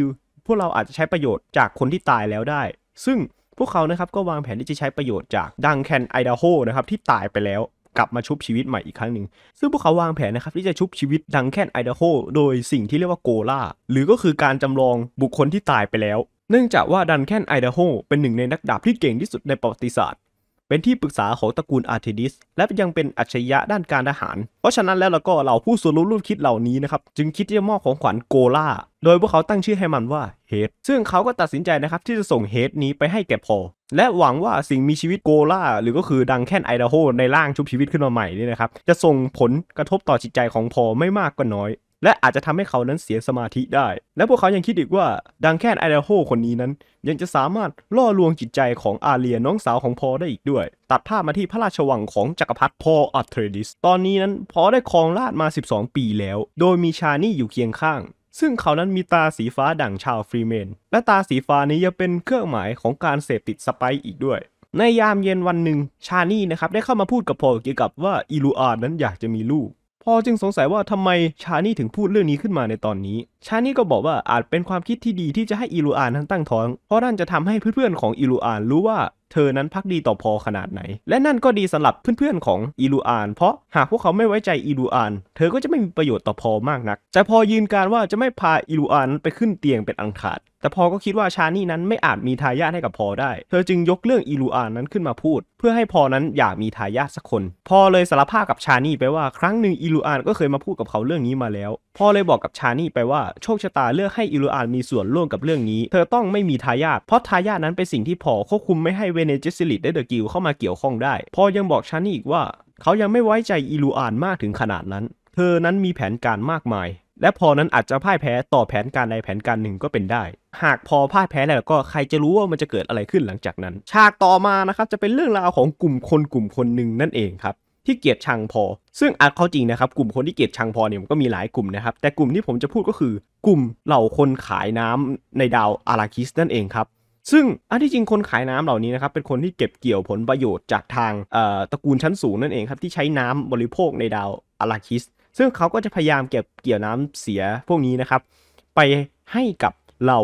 พวกเราอาจจะใช้ประโยชน์จากคนที่ตายแล้วได้ซึ่งพวกเขานะครับก็วางแผนที่จะใช้ประโยชน์จากดังแคนไอดาโฮนะครับที่ตายไปแล้วกลับมาชุบชีวิตใหม่อีกครั้งหนึ่งซึ่งพวกเขาวางแผนนะครับที่จะชุบชีวิตดังแคนไอดาโฮโดยสิ่งที่เรียกว่าโกล่าหรือก็คือการจำลองบุคคลที่ตายไปแล้วเนื่องจากว่าดังแคนไอดาโฮเป็นหนึ่งในนักดาบที่เก่งที่สุดในประวัติศาสตร์เป็นที่ปรึกษาของตระกูลอาร์เทดิสและยังเป็นอัจฉริยะด้านการทหารเพราะฉะนั้นแล้วเราก็เหล่าผู้ส่วนรู้ร่วมคิดเหล่านี้นะครับจึงคิดที่จะมอบของขวัญโกล่าโดยพวกเขาตั้งชื่อให้มันว่าเฮดซึ่งเขาก็ตัดสินใจนะครับที่จะส่งเฮดนี้ไปให้แก่พอและหวังว่าสิ่งมีชีวิตโกล่าหรือก็คือดังแคนไอดาโฮในร่างชุบชีวิตขึ้นมาใหม่นี่นะครับจะส่งผลกระทบต่อจิตใจของพอไม่มากก็น้อย และอาจจะทำให้เขานั้นเสียสมาธิได้และพวกเขายังคิดอีกว่าดังแค่ไอเดโฮคนนี้นั้นยังจะสามารถล่อลวงจิตใจของอาเลียน้องสาวของพอได้อีกด้วยตัดภาพมาที่พระราชวังของจักรพรรดิพออัตเทรดิสตอนนี้นั้นพอได้ครองราชย์มา12ปีแล้วโดยมีชานี่อยู่เคียงข้างซึ่งเขานั้นมีตาสีฟ้าดั่งชาวฟรีเมนและตาสีฟ้านี้ยังเป็นเครื่องหมายของการเสพติดสไปซ์อีกด้วยในยามเย็นวันหนึ่งชานี่นะครับได้เข้ามาพูดกับพอเกี่ยวกับว่าอิลูอานั้นอยากจะมีลูกพอจึงสงสัยว่าทำไมชานี่ถึงพูดเรื่องนี้ขึ้นมาในตอนนี้ชานี่ก็บอกว่าอาจเป็นความคิดที่ดีที่จะให้อิลูอานั้นตั้งท้องเพราะนั่นจะทำให้เพื่อนๆของอิลูอารู้ว่าเธอนั้นพักดีต่อพอขนาดไหนและนั่นก็ดีสำหรับเพื่อนๆของอิลูอาเพราะหากพวกเขาไม่ไว้ใจอิลูอาเธอก็จะไม่มีประโยชน์ต่อพอมากนักแต่พอยืนการว่าจะไม่พาอิลูอาไปขึ้นเตียงเป็นอันขาดแต่พอก็คิดว่าชานี่นั้นไม่อาจมีทายาทให้กับพอได้เธอจึงยกเรื่องอิลูอานั้นขึ้นมาพูดเพื่อให้พอนั้นอยากมีทายาทสักคนพอเลยสารภาพกับชานี่ไปว่าครั้งหนึ่งอิลูอาก็เคยมาพูดกับเขาเรื่องนี้มาแล้วพอเลยบอกกับชานี่ไปว่าโชคชะตาเลือกให้อิลูอามีส่วนร่วมกับเรื่องนี้เธอต้องไม่มีทายาทเพราะทายาทนั้นเป็นสิ่งที่พอควบคุมไม่ให้เวเนเจสซิลิตได้เดอะกิลเข้ามาเกี่ยวข้องได้พอยังบอกชานี่อีกว่าเขายังไม่ไว้ใจอิลูอาน์มากถึงขนาดนั้นเธอนั้นมีแผนการมากมายและพอนั้นอาจจะพ่ายแพ้ต่อแผนการใดแผนการหนึ่งก็เป็นได้หากพอพ่ายแพ้แล้วก็ใครจะรู้ว่ามันจะเกิดอะไรขึ้นหลังจากนั้นฉากต่อมานะครับจะเป็นเรื่องราวของกลุ่มคนหนึ่งนั่นเองครับที่เกลียดชังพอซึ่งอาจเขาจริงนะครับกลุ่มคนที่เกลียดชังพอเนี่ยมันก็มีหลายกลุ่มนะครับแต่กลุ่มที่ผมจะพูดก็คือกลุ่มเหล่าคนขายน้ำในดาวอาราคิสนั่นเองครับซึ่งอันที่จริงคนขายน้ำเหล่านี้นะครับเป็นคนที่เก็บเกี่ยวผลประโยชน์จากทางตระกูลชั้นสูงนั่นเองครับที่ใช้น้ำบริโภคในดาวอาราคิสซึ่งเขาก็จะพยายามเก็บเกี่ยวน้ำเสียพวกนี้นะครับไปให้กับเรา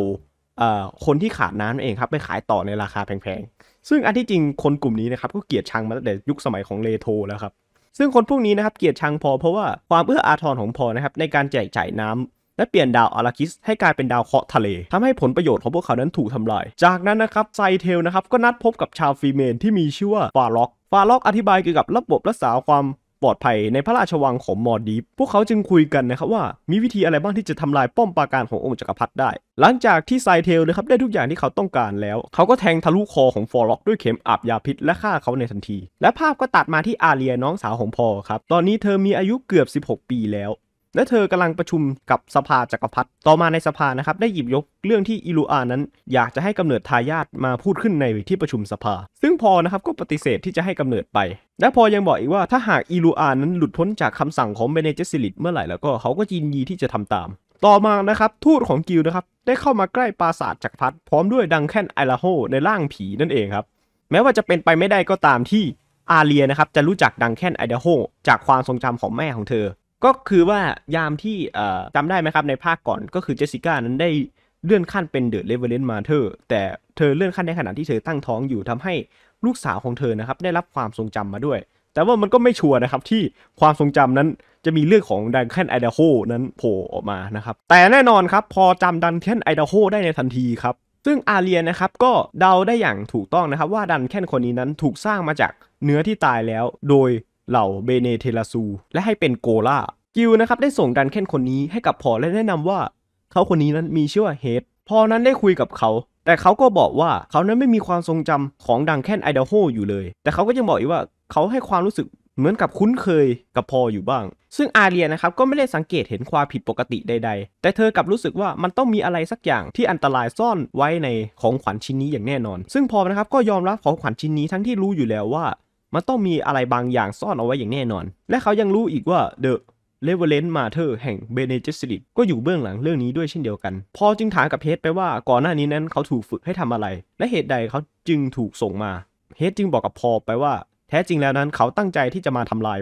คนที่ขาดน้ำนั่นเองครับไปขายต่อในราคาแพงๆซึ่งอันที่จริงคนกลุ่มนี้นะครับก็เกลียดชังมาตั้งแต่ยุคสมัยของเลโทแล้วครับซึ่งคนพวกนี้นะครับเกลียดชังพอเพราะว่าความเอื้ออาทรของพอนะครับในการแจกจ่ายน้ำและเปลี่ยนดาวอาราคิสให้กลายเป็นดาวเคราะห์ทะเลทำให้ผลประโยชน์ของพวกเขานั้นถูกทำลายจากนั้นนะครับไซเทลนะครับก็นัดพบกับชาวฟรีเมนที่มีชื่อว่าฟาล็อกอธิบายเกี่ยวกับระบบรักษาความปลอดภัยในพระราชวังของมอร์ดีฟพวกเขาจึงคุยกันนะครับว่ามีวิธีอะไรบ้างที่จะทำลายป้อมปราการขององค์จักรพรรดิได้หลังจากที่ไซเทลนะครับได้ทุกอย่างที่เขาต้องการแล้วเขาก็แทงทะลุคอของฟอล็อกด้วยเข็มอาบยาพิษและฆ่าเขาในทันทีและภาพก็ตัดมาที่อาเลียน้องสาวของพอครับตอนนี้เธอมีอายุเกือบ16ปีแล้วและเธอกำลังประชุมกับสภาจักรพรรดิต่อมาในสภานะครับได้หยิบยกเรื่องที่อิลูอานั้นอยากจะให้กำเนิดทายาทมาพูดขึ้นในที่ประชุมสภาซึ่งพอนะครับก็ปฏิเสธที่จะให้กำเนิดไปและพอยังบอกอีกว่าถ้าหากอิลูอานั้นหลุดพ้นจากคำสั่งของเบเนเจสซิลิตเมื่อไหร่แล้วก็เขาก็ยินดีที่จะทำตามต่อมานะครับทูตของกิลด์นะครับได้เข้ามาใกล้ปราสาทจักรพรรดิพร้อมด้วยดังแคนไอลาโฮในร่างผีนั่นเองครับแม้ว่าจะเป็นไปไม่ได้ก็ตามที่อาเลียนะครับจะรู้จักดังแคนไอลาโฮจากความทรงจำของแม่ของเธอก็คือว่ายามที่จำได้ไหมครับในภาคก่อนก็คือเจสสิก้านั้นได้เลื่อนขั้นเป็นเดอะเรเวอเรนต์มาเธอแต่เธอเลื่อนขั้นในขณะที่เธอตั้งท้องอยู่ทำให้ลูกสาวของเธอนะครับได้รับความทรงจำมาด้วยแต่ว่ามันก็ไม่ชัวร์นะครับที่ความทรงจำนั้นจะมีเรื่องของดังแคนไอดาโฮนั้นโผล่ออกมานะครับแต่แน่นอนครับพอจำดังแคนไอดาโฮได้ในทันทีครับซึ่งอาเลียนะครับก็เดาได้อย่างถูกต้องนะครับว่าดังแคนคนนี้นั้นถูกสร้างมาจากเนื้อที่ตายแล้วโดยเหล่าเบเนเทลาซูและให้เป็นโกล่ากิลนะครับได้ส่งดันแค่นคนนี้ให้กับพอและแนะนำว่าเขาคนนี้นั้นมีชื่อว่าเฮดพอนั้นได้คุยกับเขาแต่เขาก็บอกว่าเขานั้นไม่มีความทรงจำของดังแค่นไอดาโฮอยู่เลยแต่เขาก็ยังบอกอีกว่าเขาให้ความรู้สึกเหมือนกับคุ้นเคยกับพออยู่บ้างซึ่งอาเลียนะครับก็ไม่ได้สังเกตเห็นความผิดปกติใดๆแต่เธอกลับรู้สึกว่ามันต้องมีอะไรสักอย่างที่อันตรายซ่อนไว้ในของขวัญชิ้นนี้อย่างแน่นอนซึ่งพอนะครับก็ยอมรับของขวัญชิ้นนี้ทั้งที่รู้อยู่แล้วว่ามันต้องมีอะไรบางอย่างซ่อนเอาไว้อย่างแน่นอนและเขายังรู้อีกว่าเดอะเรเวอเรนต์มาเธอแห่งเบเนเจสซิลิตก็อยู่เบื้องหลังเรื่องนี้ด้วยเช่นเดียวกันพอจึงถามกับเฮดไปว่าก่อนหน้านี้นั้นเขาถูกฝึกให้ทำอะไรและเหตุใดเขาจึงถูกส่งมาเฮดจึงบอกกับพอไปว่าแท้จริงแล้วนั้นเขาตั้งใจที่จะมาทำลาย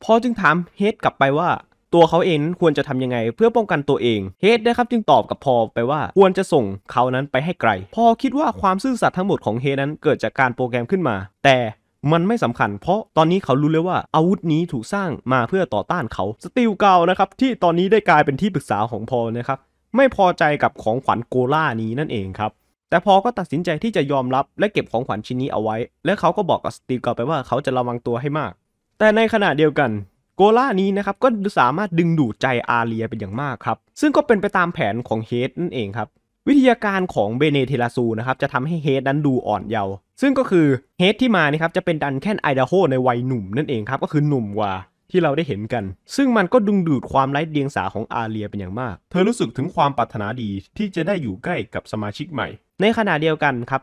พอจึงถามเฮดกลับไปว่าตัวเขาเองนั้นควรจะทำยังไงเพื่อป้องกันตัวเองเฮดนะครับจึงตอบกับพอไปว่าควรจะส่งเขานั้นไปให้ไกลพอคิดว่าความซื่อสัตย์ทั้งหมดของเฮดนั้นเกิดจากการโปรแกรมขึ้นมาแต่มันไม่สำคัญเพราะตอนนี้เขารู้แล้วว่าอาวุธนี้ถูกสร้างมาเพื่อต่อต้านเขาสตีลเกานะครับที่ตอนนี้ได้กลายเป็นที่ปรึกษาของพอนะครับไม่พอใจกับของขวัญโกล่านี้นั่นเองครับแต่พอก็ตัดสินใจที่จะยอมรับและเก็บของขวัญชิ้นนี้เอาไว้และเขาก็บอกกับสตีลเกาไปว่าเขาจะระวังตัวให้มากแต่ในขณะเดียวกันโกล่านี้นะครับก็สามารถดึงดูดใจอาเลียเป็นอย่างมากครับซึ่งก็เป็นไปตามแผนของเฮดนั่นเองครับวิทยาการของเบเนเทลาซูนะครับจะทำให้เฮดนั้นดูอ่อนเยาว์ซึ่งก็คือเฮดที่มานี่ครับจะเป็นดันแค่นไอดาโฮในวัยหนุ่มนั่นเองครับก็คือหนุ่มกว่า ที่เราได้เห็นกันซึ่งมันก็ดึงดูดความไร้เดียงสาของอาเรียเป็นอย่างมากเธอรู้สึกถึงความปรารถนาดีที่จะได้อยู่ใกล้กับสมาชิกใหม่ในขณะเดียวกันครั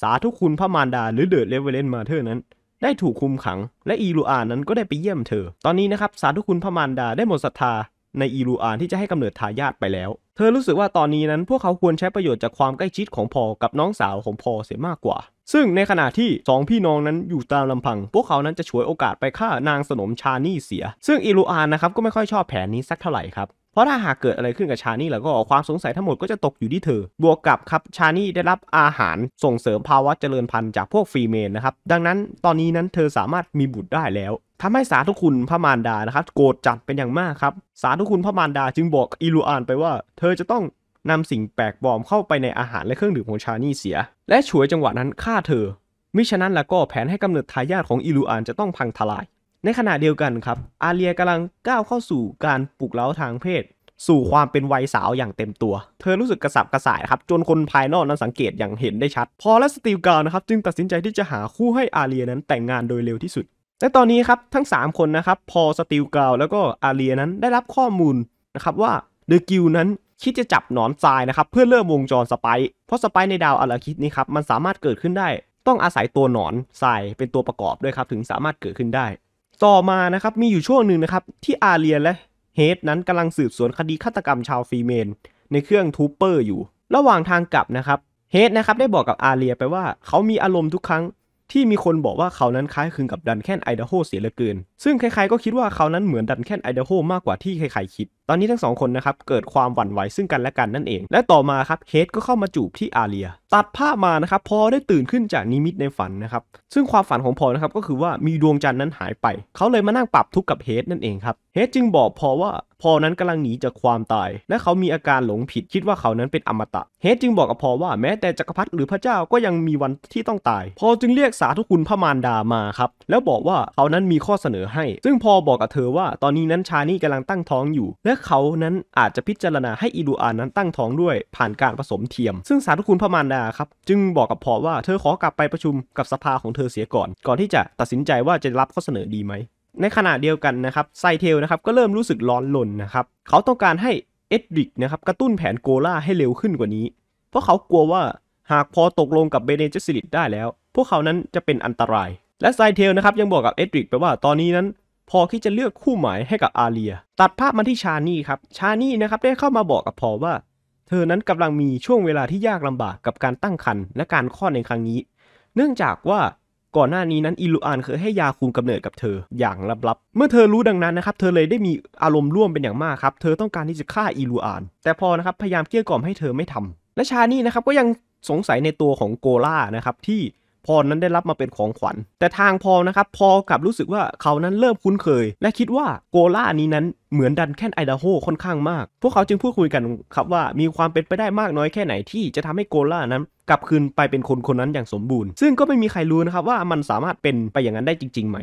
บสาธุคุณพระมารดาหรือเดอะเรเวเลนต์มาเธอนั้นได้ถูกคุมขังและอีลูอานั้นก็ได้ไปเยี่ยมเธอตอนนี้นะครับสาธุคุณพระมารดาได้หมดศรัทธาในอีลูอาที่จะให้กำเนิดทายาทไปแล้วเธอรู้สึกว่าตอนนี้นั้นพวกเขาควรใช้ประโยชน์จากความใกล้ชิดของพอกับน้องสาวของพอเสียมากกว่าซึ่งในขณะที่2พี่น้องนั้นอยู่ตามลำพังพวกเขานั้นจะฉวยโอกาสไปฆ่านางสนมชานี่เสียซึ่งอีลูอานะครับก็ไม่ค่อยชอบแผนนี้สักเท่าไหร่ครับเพราะถ้าหากเกิดอะไรขึ้นกับชานี่แล้วก็ความสงสัยทั้งหมดก็จะตกอยู่ที่เธอบวกกับครับชานี่ได้รับอาหารส่งเสริมภาวะเจริญพันธุ์จากพวกฟรีเมนนะครับดังนั้นตอนนี้นั้นเธอสามารถมีบุตรได้แล้วทำให้สาธุคุณพระมารดานะครับโกรธจัดเป็นอย่างมากครับสาธุคุณพระมารดาจึงบอกอีลูอานไปว่าเธอจะต้องนำสิ่งแปลกปลอมเข้าไปในอาหารและเครื่องดื่มของชานี่เสียและฉวยจังหวะนั้นฆ่าเธอมิฉะนั้นแล้วก็แผนให้กำเนิดทายาทของอีลูอานจะต้องพังทลายในขณะเดียวกันครับอาเรียกำลังก้าวเข้าสู่การปลุกเร้าทางเพศสู่ความเป็นวัยสาวอย่างเต็มตัวเธอรู้สึกกระสับกระส่ายครับจนคนภายนอกนั้นสังเกตอย่างเห็นได้ชัดพอและสตีลการ์นะครับจึงตัดสินใจที่จะหาคู่ให้อาเรียนั้นแต่งงานโดยเร็วที่สุดและตอนนี้ครับทั้ง3คนนะครับพอสตีลการ์แล้วก็อาเรียนั้นได้รับข้อมูลนะครับว่าเดอะกิลนั้นคิดจะจับหนอนทรายนะครับเพื่อเริ่มวงจรสไปซ์เพราะสไปซ์ในดาวอาราคิดนี้ครับมันสามารถเกิดขึ้นได้ต้องอาศัยตัวหนอนทรายเป็นตัวประกอบด้วยครับถึงสามารถเกิดขึ้นได้ต่อมานะครับมีอยู่ช่วงหนึ่งนะครับที่อาเรียและเฮดนั้นกำลังสืบสวนคดีฆาตกรรมชาวฟรีเมนในเครื่องทูเปอร์อยู่ระหว่างทางกลับนะครับเฮดนะครับได้บอกกับอาเรียไปว่าเขามีอารมณ์ทุกครั้งที่มีคนบอกว่าเขานั้นคล้ายคลึงกับดันแคนไอดาโฮเสียเหลือเกินซึ่งใครๆก็คิดว่าเขานั้นเหมือนดันแคนไอดาโฮมากกว่าที่ใครๆคิดตอนนี้ทั้ง2คนนะครับเกิดความหวั่นไหวซึ่งกันและกันนั่นเองและต่อมาครับเฮดก็เข้ามาจูบที่อาเรียตัดภาพมานะครับพอได้ตื่นขึ้นจากนิมิตในฝันนะครับซึ่งความฝันของพอนะครับก็คือว่ามีดวงจันทร์นั้นหายไปเขาเลยมานั่งปรับทุกข์กับเฮดนั่นเองครับเฮดจึงบอกพอว่าพอนั้นกำลังหนีจากความตายและเขามีอาการหลงผิดคิดว่าเขานั้นเป็นอมตะเฮดจึงบอกกับพอว่าแม้แต่จักรพรรดิหรือพระเจ้าก็ยังมีวันที่ต้องตายพอจึงเรียกสาธุคุณพระมารดามาครับแล้วบอกว่าเขานั้นมีข้อเสนอให้ซึ่งพอบอกกับเธอว่าตอนนี้นั้นชานี่กำลังตั้งท้องอยู่และเขานั้นอาจจะพิจารณาให้อีลูอานั้นตั้งท้องด้วยผ่านการผสมเทียมซึ่งสาธุคุณพระมารดาครับจึงบอกกับพอว่าเธอขอกลับไปประชุมกับสภาของเธอเสียก่อนที่จะตัดสินใจว่าจะรับข้อเสนอดีไหมในขณะเดียวกันนะครับไซเทลนะครับก็เริ่มรู้สึกร้อนรนนะครับเขาต้องการให้เอ็ดริกนะครับกระตุ้นแผนโกล่าให้เร็วขึ้นกว่านี้เพราะเขากลัวว่าหากพอตกลงกับเบเนเจสริตได้แล้วพวกเขานั้นจะเป็นอันตรายและไซเทลนะครับยังบอกกับเอ็ดริกไปว่าตอนนี้นั้นพอที่จะเลือกคู่หมายให้กับอาเรียตัดภาพมาที่ชานี่ครับชานี่นะครับได้เข้ามาบอกกับพอว่าเธอนั้นกำลังมีช่วงเวลาที่ยากลำบากกับการตั้งครรภ์และการคลอดในครั้งนี้เนื่องจากว่าก่อนหน้านี้นั้นอีลูอานเคยให้ยาคุมกำเนิดกับเธออย่างลับๆเมื่อเธอรู้ดังนั้นนะครับเธอเลยได้มีอารมณ์ร่วมเป็นอย่างมากครับเธอต้องการที่จะฆ่าอีลูอานแต่พอนะครับพยายามเกลี้ยกล่อมให้เธอไม่ทำและชานี่นะครับก็ยังสงสัยในตัวของโกล่านะครับที่พอนั้นได้รับมาเป็นของขวัญแต่ทางพอนะครับพอกลับรู้สึกว่าเขานั้นเริ่มคุ้นเคยและคิดว่าโกล่านี้นั้นเหมือนดันแคนไอดาโฮค่อนข้างมากพวกเขาจึงพูดคุยกันครับว่ามีความเป็นไปได้มากน้อยแค่ไหนที่จะทำให้โกล่านั้นกลับคืนไปเป็นคนนั้นอย่างสมบูรณ์ซึ่งก็ไม่มีใครรู้นะครับว่ามันสามารถเป็นไปอย่างนั้นได้จริงๆไหม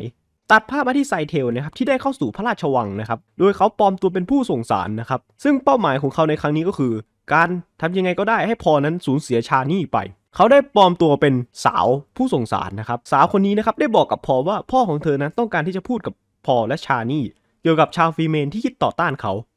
ตัดภาพมาที่ไซเทลนะครับที่ได้เข้าสู่พระราชวังนะครับโดยเขาปลอมตัวเป็นผู้ส่งสารนะครับซึ่งเป้าหมายของเขาในครั้งนี้ก็คือการทำยังไงก็ได้ให้พอนั้นสูญเสียชานี่ไปเขาได้ปลอมตัวเป็นสาวผู้ส่งสารนะครับสาวคนนี้นะครับได้บอกกับพอว่าพ่อของเธอนั้นต้องการที่จะพูดกับพอและชานี่เกี่ยวกับชาวฟรีเมนที่คิดต่อต้านเขา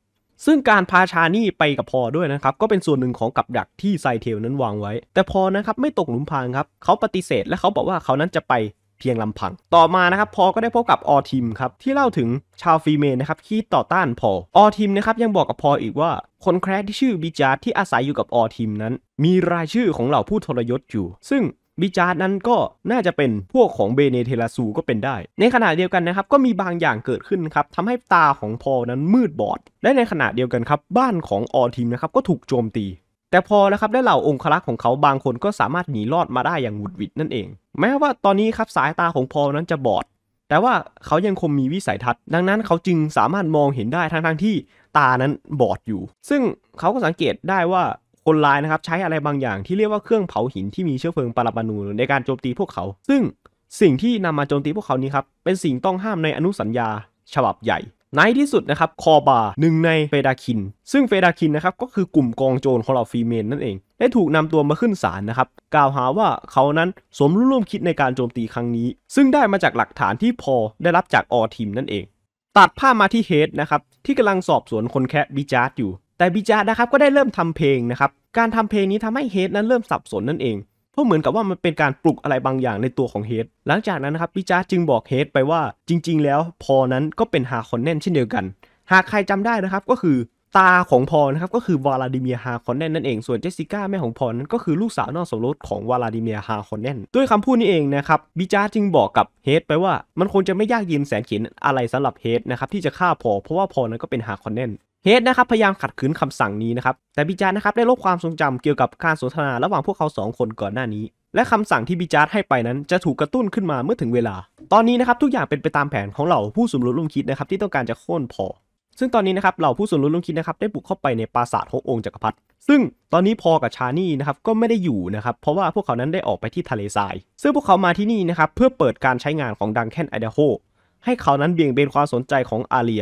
ซึ่งการพาชานี่ไปกับพอด้วยนะครับก็เป็นส่วนหนึ่งของกับดักที่ไซเทลนั้นวางไว้แต่พอนะครับไม่ตกหลุมพรางครับเขาปฏิเสธและเขาบอกว่าเขานั้นจะไปเพียงลำพังต่อมานะครับพอก็ได้พบกับออทิมครับที่เล่าถึงชาวฟรีเมนนะครับที่ต่อต้านพออทิมนะครับยังบอกกับพออีกว่าคนแคร์ที่ชื่อบิจาร์ที่อาศัยอยู่กับออทิมนั้นมีรายชื่อของเหล่าผู้ทรยศอยู่ซึ่งบิจาร์นั้นก็น่าจะเป็นพวกของเบเนเทลาซูก็เป็นได้ในขณะเดียวกันนะครับก็มีบางอย่างเกิดขึ้นครับทำให้ตาของพอนั้นมืดบอดและในขณะเดียวกันครับบ้านของออทิมนะครับก็ถูกโจมตีแต่พอนะครับได้เหล่าองครักษ์ของเขาบางคนก็สามารถหนีรอดมาได้อย่างหวุดหวิดนั่นเองแม้ว่าตอนนี้ครับสายตาของพอนั้นจะบอดแต่ว่าเขายังคงมีวิสัยทัศน์ดังนั้นเขาจึงสามารถมองเห็นได้ทั้งที่ตานั้นบอดอยู่ซึ่งเขาก็สังเกตได้ว่าคนร้ายนะครับใช้อะไรบางอย่างที่เรียกว่าเครื่องเผาหินที่มีเชื้อเพลิงปรมาณูในการโจมตีพวกเขาซึ่งสิ่งที่นำมาโจมตีพวกเขานี้ครับเป็นสิ่งต้องห้ามในอนุสัญญาฉบับใหญ่ในที่สุดนะครับคอบาหนึ่งในเฟดาคินซึ่งเฟดาคินนะครับก็คือกลุ่มกองโจรของเหล่าฟรีเมนนั่นเองได้ถูกนำตัวมาขึ้นศาลนะครับกล่าวหาว่าเขานั้นสมรู้ร่วมคิดในการโจมตีครั้งนี้ซึ่งได้มาจากหลักฐานที่พอได้รับจากออทิมนั่นเอง ตัดภาพมาที่เฮดนะครับที่กำลังสอบสวนคนแคะบิจาร์ดอยู่แต่บิจาร์ดนะครับก็ได้เริ่มทำเพลงนะครับการทำเพลงนี้ทำให้เฮดนั้นเริ่มสับสนนั่นเองเพราะเหมือนกับว่ามันเป็นการปลุกอะไรบางอย่างในตัวของเฮดหลังจากนั้นนะครับบิจาร์ดจึงบอกเฮดไปว่าจริงๆแล้วพอนั้นก็เป็นฮาคอนแนนเช่นเดียวกันหากใครจำได้นะครับก็คือตาของพอนะครับก็คือวลาดิเมียร์ฮาคอนแนนนั่นเองส่วนเจสสิก้าแม่ของพอนั้นก็คือลูกสาวนอกสมรสของวลาดิเมียร์ฮาคอนแนนด้วยคำพูดนี้เองนะครับบิจาร์ดจึงบอกกับเฮดไปว่ามันคงจะไม่ยากเย็นแสนเข็ญอะไรสำหรับเฮดนะครับที่จะฆ่าพอเพราะว่าพอนั้นก็เป็นฮาคอนแนนเฮดนะครับพยายามขัดขืนคำสั่งนี้นะครับแต่บิจาร์ดนะครับได้ลบความทรงจำเกี่ยวกับการสนทนาระหว่างพวกเขา2คนก่อนหน้านี้และคำสั่งที่บิจาร์ดให้ไปนั้นจะถูกกระตุ้นขึ้นมาเมื่อถึงเวลาตอนนี้นะครับทุกอย่างเป็นไปตามแผนของเหล่าผู้สมรู้ร่วมคิดนะครับที่ต้องการจะโค่นพอซึ่งตอนนี้นะครับเหล่าผู้สมรู้ร่วมคิดนะครับได้บุกเข้าไปในปราสาทขององค์จักรพรรดิซึ่งตอนนี้พอกับชานี่นะครับก็ไม่ได้อยู่นะครับเพราะว่าพวกเขานั้นได้ออกไปที่ทะเลทรายซึ่งพวกเขามาที่นี่นะครับเพื่อเปิดการใช้งานของดังแคนไอดาโฮให้เขานั้นเบี่ยงเบนความสนใจของอาเรีย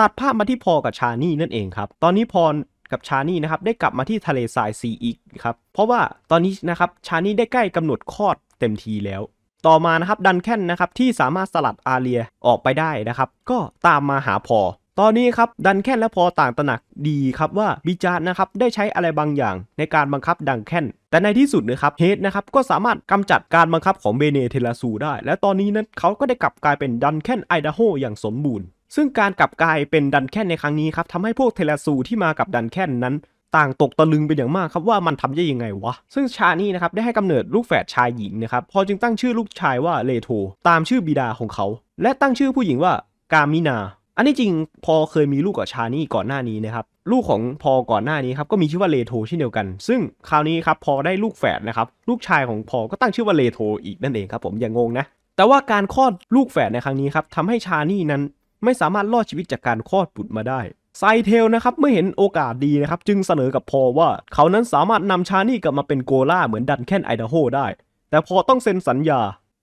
ตัดภาพมาที่พอกับชานี่นั่นเองครับตอนนี้พอกับชานี่นะครับได้กลับมาที่ทะเลทรายซีอีกครับเพราะว่าตอนนี้นะครับชานี่ได้ใกล้กำหนดคลอดเต็มทีแล้วต่อมานะครับดันแคนนะครับที่สามารถสลัดอาเรียออกไปได้นะครับก็ตามมาหาพอตอนนี้ครับดันแคนและพอต่างตระหนักดีครับว่าบิจาร์ดนะครับได้ใช้อะไรบางอย่างในการบังคับดันแคนแต่ในที่สุดนะครับเฮดนะครับก็สามารถกำจัดการบังคับของเบเนเทลาซูได้และตอนนี้นั้นเขาก็ได้กลับกลายเป็นดันแคนไอดาโฮอย่างสมบูรณ์ซึ่งการกลับกลายเป็นดันแคนในครั้งนี้ครับทำให้พวกเทลาซูที่มากับดันแคนนั้นต่างตกตะลึงเป็นอย่างมากครับว่ามันทำได้ยังไงวะซึ่งชานี่นะครับได้ให้กำเนิดลูกแฝดชายหญิงนะครับพอจึงตั้งชื่อลูกชายว่าเลโธตามชื่อบิดาของเขาและตั้งชื่อผู้หญิงว่ากามินาอันนี้จริงพอเคยมีลูกกับชานี่ก่อนหน้านี้นะครับลูกของพอก่อนหน้านี้ครับก็มีชื่อว่าเลโธเช่นเดียวกันซึ่งคราวนี้ครับพอได้ลูกแฝดนะครับลูกชายของพอก็ตั้งชื่อว่าเลโธอีกนั่นเองครับผมอย่างงงนะแต่ว่าการคลอดลูกแฝดในครั้งนี้ครับทำให้ชานี่นั้นไม่สามารถรอดชีวิตจากการคลอดบุตรมาได้ไซเทลนะครับเมื่อเห็นโอกาสดีนะครับจึงเสนอกับพอว่าเขานั้นสามารถนำชานี่กลับมาเป็นโกล่าเหมือนดันแคนไอดาโฮได้แต่พอต้องเซ็นสัญญา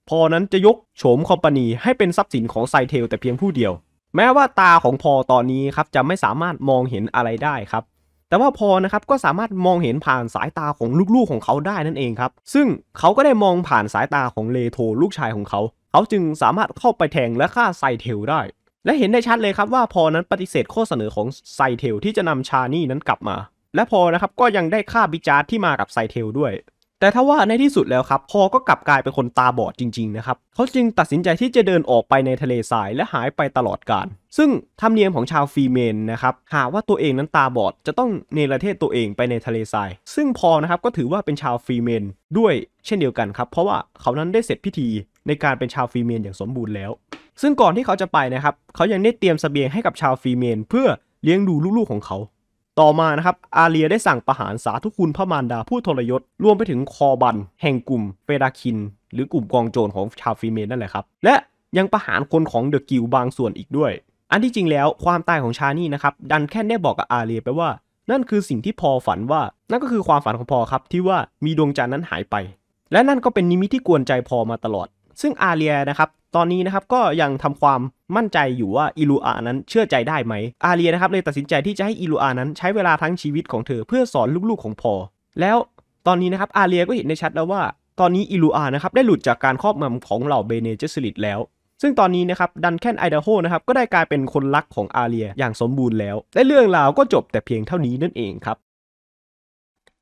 พอนั้นจะยกโฉมคอมพานีให้เป็นทรัพย์สินของไซเทลแต่เพียงผู้เดียวแม้ว่าตาของพอตอนนี้ครับจะไม่สามารถมองเห็นอะไรได้ครับแต่ว่าพอนะครับก็สามารถมองเห็นผ่านสายตาของลูกๆของเขาได้นั่นเองครับซึ่งเขาก็ได้มองผ่านสายตาของเลโธลูกชายของเขาเขาจึงสามารถเข้าไปแทงและฆ่าไซเทลได้และเห็นได้ชัดเลยครับว่าพอนั้นปฏิเสธข้อเสนอของไซเทลที่จะนำชานี่นั้นกลับมาและพอนะครับก็ยังได้ฆ่าบิจาร์ดที่มากับไซเทลด้วยแต่ถ้าว่าในที่สุดแล้วครับพอก็กลับกลายเป็นคนตาบอดจริงๆนะครับเขาจึงตัดสินใจที่จะเดินออกไปในทะเลทรายและหายไปตลอดกาลซึ่งธรรมเนียมของชาวฟีเมนนะครับหากว่าตัวเองนั้นตาบอดจะต้องเนรเทศตัวเองไปในทะเลทรายซึ่งพอนะครับก็ถือว่าเป็นชาวฟีเมนด้วยเช่นเดียวกันครับเพราะว่าเขานั้นได้เสร็จพิธีในการเป็นชาวฟีเมนอย่างสมบูรณ์แล้วซึ่งก่อนที่เขาจะไปนะครับเขายังได้เตรียมเสบียงให้กับชาวฟีเมนเพื่อเลี้ยงดูลูกๆของเขาต่อมานะครับอาเรียได้สั่งประหารสาธุคุณพระมารดาผู้ทรยศรวมไปถึงคอบันแห่งกลุ่มเฟราคินหรือกลุ่มกองโจรของชาวฟีเมนนั่นแหละครับและยังประหารคนของเดอะกิลบางส่วนอีกด้วยอันที่จริงแล้วความตายของชานี่นะครับดันแค่ได้บอกกับอาเรียไปว่านั่นคือสิ่งที่พอฝันว่านั่นก็คือความฝันของพอครับที่ว่ามีดวงจันทร์นั้นหายไปและนั่นก็เป็นนิมิตที่กวนใจพอมาตลอดซึ่งอาเรียนะครับตอนนี้นะครับก็ยังทำความมั่นใจอยู่ว่าอิลูอานั้นเชื่อใจได้ไหมอาเรียนะครับเลยตัดสินใจที่จะให้อิลูอานั้นใช้เวลาทั้งชีวิตของเธอเพื่อสอนลูกๆของพอแล้วตอนนี้นะครับอาเรียก็เห็นได้ชัดแล้วว่าตอนนี้อิลูอานะครับได้หลุดจากการครอบงำของเหล่าเบเนเจสลิดแล้วซึ่งตอนนี้นะครับดันแคนไอดาโฮนะครับก็ได้กลายเป็นคนรักของอาเรียอย่างสมบูรณ์แล้วและเรื่องราวก็จบแต่เพียงเท่านี้นั่นเองครับ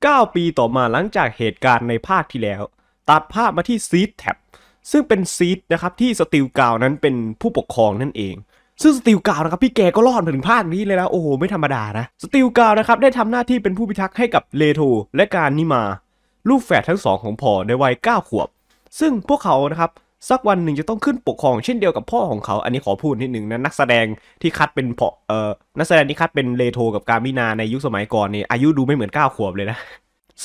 9 ปีต่อมาหลังจากเหตุการณ์ในภาคที่แล้วตัดภาพมาที่ซีดแท็บซึ่งเป็นซีดนะครับที่สตีลกาวนั้นเป็นผู้ปกครองนั่นเองซึ่งสตีลกาวนะครับพี่แกก็รอดมาถึงภาคนี้เลยนะโอ้โหไม่ธรรมดานะสตีลกาวนะครับได้ทำหน้าที่เป็นผู้พิทักษ์ให้กับเลโธและการนิมาลูกแฝดทั้งสองของพอในวัย9ขวบซึ่งพวกเขานะครับสักวันหนึ่งจะต้องขึ้นปกครองเช่นเดียวกับพ่อของเขาอันนี้ขอพูดนิดหนึ่งนะนักแสดงที่คัดเป็นพอนักแสดงที่คัดเป็นเลโธกับการมินาในยุคสมัยก่อนนี่อายุดูไม่เหมือน9ขวบเลยนะ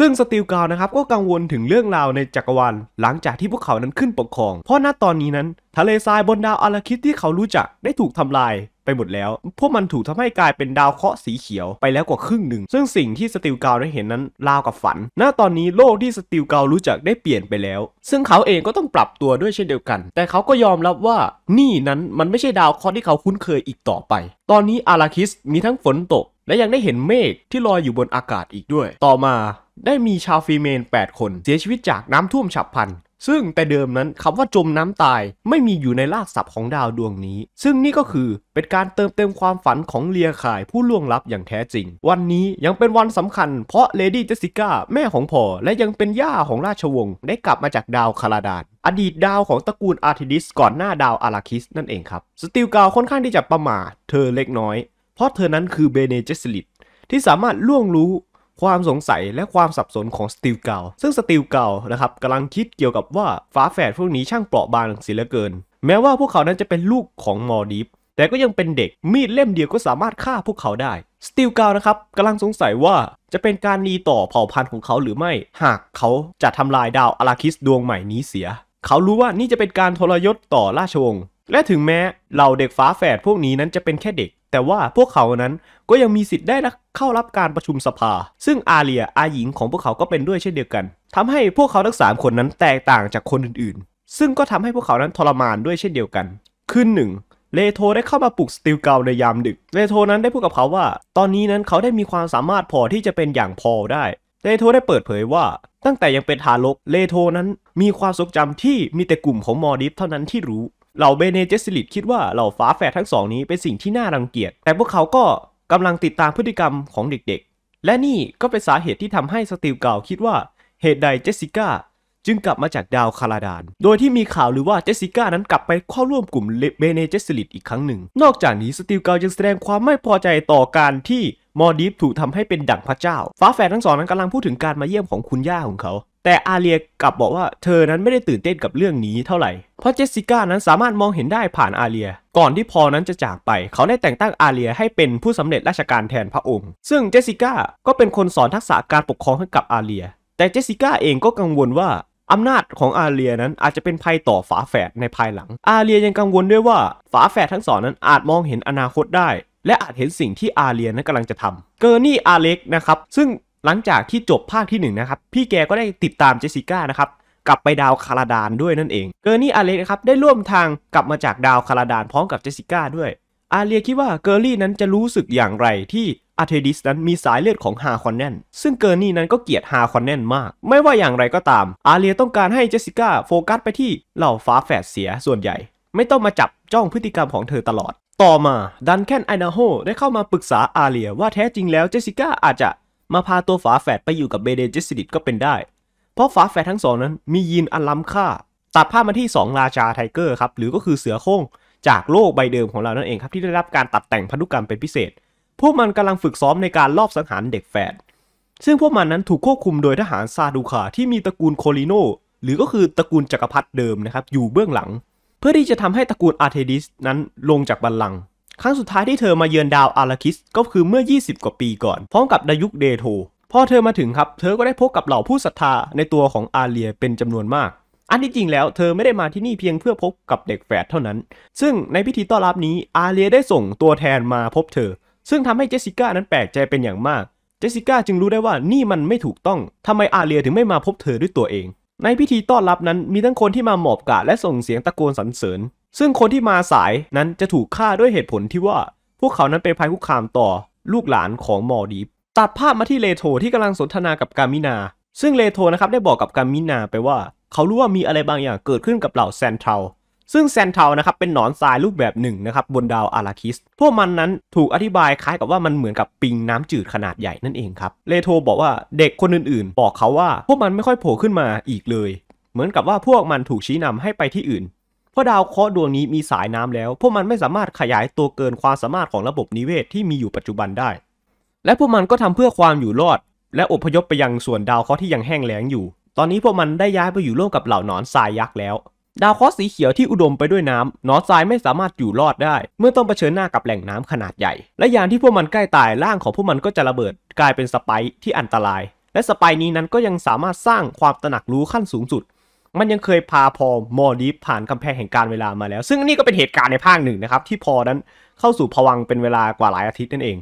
ซึ่งสตีลกาวนะครับก็กังวลถึงเรื่องราวในจักรวาลหลังจากที่พวกเขานั้นขึ้นปกครองเพราะณตอนนี้นั้นทะเลทรายบนดาวอาราคิสที่เขารู้จักได้ถูกทำลายไปหมดแล้วพวกมันถูกทำให้กลายเป็นดาวเคราะห์สีเขียวไปแล้วกว่าครึ่งหนึ่งซึ่งสิ่งที่สตีลกาวได้เห็นนั้นราวกับฝันณตอนนี้โลกที่สตีลกาวรู้จักได้เปลี่ยนไปแล้วซึ่งเขาเองก็ต้องปรับตัวด้วยเช่นเดียวกันแต่เขาก็ยอมรับว่านี่นั้นมันไม่ใช่ดาวเคราะห์ที่เขาคุ้นเคยอีกต่อไปตอนนี้อาราคิสมีทั้งฝนตกและยังได้เห็นเมฆที่ลอยอยู่บนอากาศอีกด้วยต่อมาได้มีชาวฟีเมน8 คนเสียชีวิตจากน้ำท่วมฉับพลัน ซึ่งแต่เดิมนั้นคำว่าจมน้ำตายไม่มีอยู่ในรากศัพท์ของดาวดวงนี้ซึ่งนี่ก็คือเป็นการเติมเต็มความฝันของเลียข่ายผู้ล่วงลับอย่างแท้จริงวันนี้ยังเป็นวันสำคัญเพราะเลดี้เจสสิก้าแม่ของพอและยังเป็นย่าของราชวงศ์ได้กลับมาจากดาวคาราดานอดีตดาวของตระกูลอาร์ทิดิสก่อนหน้าดาวอาราคิสนั่นเองครับสตีลกาวค่อนข้างที่จะประมาทเธอเล็กน้อยเพราะเธอนั้นคือเบเนเจสลิตที่สามารถล่วงรู้ความสงสัยและความสับสนของสตีลเก่าซึ่งสตีลเก่านะครับกำลังคิดเกี่ยวกับว่าฝาแฝดพวกนี้ช่างเปราะบางเสียเหลือเกินแม้ว่าพวกเขานั้นจะเป็นลูกของมอร์ดิฟแต่ก็ยังเป็นเด็กมีดเล่มเดียวก็สามารถฆ่าพวกเขาได้สตีลเก่านะครับกำลังสงสัยว่าจะเป็นการดีต่อเผ่าพันธุ์ของเขาหรือไม่หากเขาจะทำลายดาวอาราคิสดวงใหม่นี้เสียเขารู้ว่านี่จะเป็นการทรยศต่อราชวงศ์และถึงแม้เหล่าเด็กฝาแฝดพวกนี้นั้นจะเป็นแค่เด็กแต่ว่าพวกเขานั้นก็ยังมีสิทธิ์ได้เข้ารับการประชุมสภาซึ่งอาเลียอาหญิงของพวกเขาก็เป็นด้วยเช่นเดียวกันทำให้พวกเขาทั้ง3คนนั้นแตกต่างจากคนอื่นๆซึ่งก็ทำให้พวกเขานั้นทรมานด้วยเช่นเดียวกันคืนหนึ่งเลโธได้เข้ามาปลุกสตีลเกาในยามดึกเลโธนั้นได้พูดกับเขาว่าตอนนี้นั้นเขาได้มีความสามารถพอที่จะเป็นอย่างพอได้เลโธได้เปิดเผยว่าตั้งแต่ยังเป็นทารกเลโธนั้นมีความทรงจำที่มีแต่กลุ่มของมอร์ดิฟเท่านั้นที่รู้เหล่าเบเนเจสลิตคิดว่าเหล่าฝาแฝดทั้งสองนี้เป็นสิ่งที่น่ารังเกียจแต่พวกเขาก็กำลังติดตามพฤติกรรมของเด็กๆและนี่ก็เป็นสาเหตุที่ทำให้สตีลเก่าคิดว่าเหตุใดเจสสิก้าจึงกลับมาจากดาวคาราดานโดยที่มีข่าวหรือว่าเจสสิก้านั้นกลับไปเข้าร่วมกลุ่มเบเนเจสลิตอีกครั้งหนึ่งนอกจากนี้สตีลเก่ายังแสดงความไม่พอใจต่อการที่มอร์ดิฟถูกทำให้เป็นดั่งพระเจ้าฝาแฝดทั้งสองนั้นกำลังพูดถึงการมาเยี่ยมของคุณย่าของเขาแต่อาเลียกลับบอกว่าเธอนั้นไม่ได้ตื่นเต้นกับเรื่องนี้เท่าไหร่เพราะเจสสิก้านั้นสามารถมองเห็นได้ผ่านอาเลียก่อนที่พอนั้นจะจากไปเขาได้แต่งตั้งอาเลียให้เป็นผู้สำเร็จราชการแทนพระองค์ซึ่งเจสสิก้าก็เป็นคนสอนทักษะการปกครองให้กับอาเลียแต่เจสสิก้าเองก็กังวลว่าอำนาจของอาเลียนั้นอาจจะเป็นภัยต่อฝาแฝดในภายหลังอาเลียยังกังวลด้วยว่าฝาแฝดทั้งสองนั้นอาจมองเห็นอนาคตได้และอาจเห็นสิ่งที่อาเลียนั้นกำลังจะทำเกอร์นี่อาเล็กนะครับซึ่งหลังจากที่จบภาคที่1นะครับพี่แกก็ได้ติดตามเจสสิก้านะครับกลับไปดาวคาราดานด้วยนั่นเองเกอร์นี่อาเล็กนะครับได้ร่วมทางกลับมาจากดาวคาราดานพร้อมกับเจสสิก้าด้วยอาเลียคิดว่าเกอร์นี่นั้นจะรู้สึกอย่างไรที่อาร์เทดิสนั้นมีสายเลือดของฮาคอนแนนซึ่งเกอร์นี่นั้นก็เกลียดฮาคอนแนนมากไม่ว่าอย่างไรก็ตามอาเลียต้องการให้เจสสิก้าโฟกัสไปที่เหล่าฟ้าแฝดเสียส่วนใหญ่ไม่ต้องมาจับจ้องพฤติกรรมของเธอตลอดต่อมาดันแคนไอนาโฮได้เข้ามาปรึกษาอาเลียว่าแท้จริงแล้วเจสสิก้าอาจจะมาพาตัวฝาแฝดไปอยู่กับเบเนเจสลิตก็เป็นได้เพราะฝาแฝดทั้งสองนั้นมียีนอันล้ำค่าตัดภาพมาที่2ราชาไทเกอร์ครับหรือก็คือเสือโคร่งจากโลกใบเดิมของเรานั่นเองครับที่ได้รับการตัดแต่งพันธุกรรมเป็นพิเศษพวกมันกำลังฝึกซ้อมในการลอบสังหารเด็กแฝดซึ่งพวกมันนั้นถูกควบคุมโดยทหารซาดูคาที่มีตระกูลโคลิโนหรือก็คือตระกูลจักรพรรดิเดิมนะครับอยู่เบื้องหลังเพื่อที่จะทำให้ตระกูลอาร์เทดิสนั้นลงจากบัลลังก์ครั้งสุดท้ายที่เธอมาเยือนดาวอาราคิสก็คือเมื่อ20กว่าปีก่อนพร้อมกับดายุคเดโธพอเธอมาถึงครับเธอก็ได้พบกับเหล่าผู้ศรัทธาในตัวของอาเลียเป็นจำนวนมากอันที่จริงแล้วเธอไม่ได้มาที่นี่เพียงเพื่อพบกับเด็กแฝดเท่านั้นซึ่งในพิธีต้อนรับนี้อาเลียได้ส่งตัวแทนมาพบเธอซึ่งทำให้เจสสิก้านั้นแปลกใจเป็นอย่างมากเจสสิก้าจึงรู้ได้ว่านี่มันไม่ถูกต้องทำไมอาเลียถึงไม่มาพบเธอด้วยตัวเองในพิธีต้อนรับนั้นมีทั้งคนที่มาหมอบกราบและส่งเสียงตะโกนสรรเสริญซึ่งคนที่มาสายนั้นจะถูกฆ่าด้วยเหตุผลที่ว่าพวกเขานั้นเป็นภัยคุกคามต่อลูกหลานของมอร์ดิฟตัดภาพมาที่เลโธที่กำลังสนทนากับกามินาซึ่งเลโธนะครับได้บอกกับกามินาไปว่าเขารู้ว่ามีอะไรบางอย่างเกิดขึ้นกับเหล่าแซนเทลซึ่งแซนเทลนะครับเป็นหนอนทรายรูปแบบหนึ่งนะครับบนดาวอาราคิสพวกมันนั้นถูกอธิบายคล้ายกับว่ามันเหมือนกับปิงน้ำจืดขนาดใหญ่นั่นเองครับเลโธบอกว่าเด็กคนอื่นๆบอกเขาว่าพวกมันไม่ค่อยโผล่ขึ้นมาอีกเลยเหมือนกับว่าพวกมันถูกชี้นำให้ไปที่อื่นเพราะดาวเคราะห์ดวงนี้มีสายน้ำแล้วพวกมันไม่สามารถขยายตัวเกินความสามารถของระบบนิเวศ ที่มีอยู่ปัจจุบันได้และพวกมันก็ทำเพื่อความอยู่รอดและอพยพไปยังส่วนดาวเคราะห์ที่ยังแห้งแล้งอยู่ตอนนี้พวกมันได้ย้ายไปอยู่ร่วมกับเหล่าหนอนทรายยักษ์แล้วดาวเคราะห์สีเขียวที่อุดมไปด้วยน้ำหนอนทรายไม่สามารถอยู่รอดได้เมื่อต้องเผชิญหน้ากับแหล่งน้ำขนาดใหญ่และยามที่พวกมันใกล้ตายร่างของพวกมันก็จะระเบิดกลายเป็นสไปค์ที่อันตรายและสไปค์นี้นั้นก็ยังสามารถสร้างความตระหนักรู้ขั้นสูงสุดมันยังเคยพาพอมอร์ดิฟผ่านกำแพงแห่งการเวลามาแล้วซึ่งนี่ก็เป็นเหตุการณ์ในภาคหนึ่งนะครับที่พอนั้นเข้าสู่ภวังค์เป็นเวลากว่าหลายอาทิตย์นั่นเอ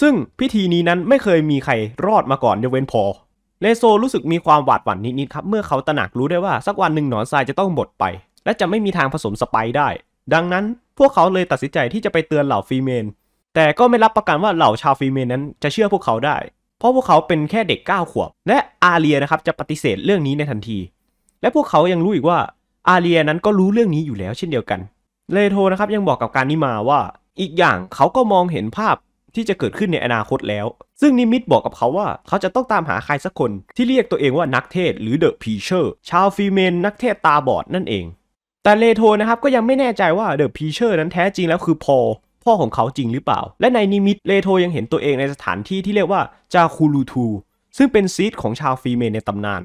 งซึ่งพิธีนี้นั้นไม่เคยมีใครรอดมาก่อนยกเว้นพอเลโซรู้สึกมีความหวาดหวั่นนิดๆครับเมื่อเขาตระหนักรู้ได้ว่าสักวันหนึ่งหนอนทรายจะต้องหมดไปและจะไม่มีทางผสมสไปซ์ได้ดังนั้นพวกเขาเลยตัดสินใจที่จะไปเตือนเหล่าฟีเมนแต่ก็ไม่รับประกันว่าเหล่าชาวฟีเมนนั้นจะเชื่อพวกเขาได้เพราะพวกเขาเป็นแค่เด็ก9 ขวบและอาเลียนะครับจะปฏิเสธเรื่องนี้ในทันที และพวกเขายังรู้อีกว่าอาเรียนั้นก็รู้เรื่องนี้อยู่แล้วเช่นเดียวกันเลโธนะครับยังบอกกับการนิมาว่าอีกอย่างเขาก็มองเห็นภาพที่จะเกิดขึ้นในอนาคตแล้วซึ่งนิมิตบอกกับเขาว่าเขาจะต้องตามหาใครสักคนที่เรียกตัวเองว่านักเทศหรือเดอะพีเชอร์ชาวฟีเมนนักเทศตาบอดนั่นเองแต่เลโธนะครับก็ยังไม่แน่ใจว่าเดอะพีเชอร์นั้นแท้จริงแล้วคือพ่อของเขาจริงหรือเปล่าและในนิมิตเลโธยังเห็นตัวเองในสถานที่ที่เรียกว่าจาคูลูทูซึ่งเป็นซีทของชาวฟีเมนในตำนาน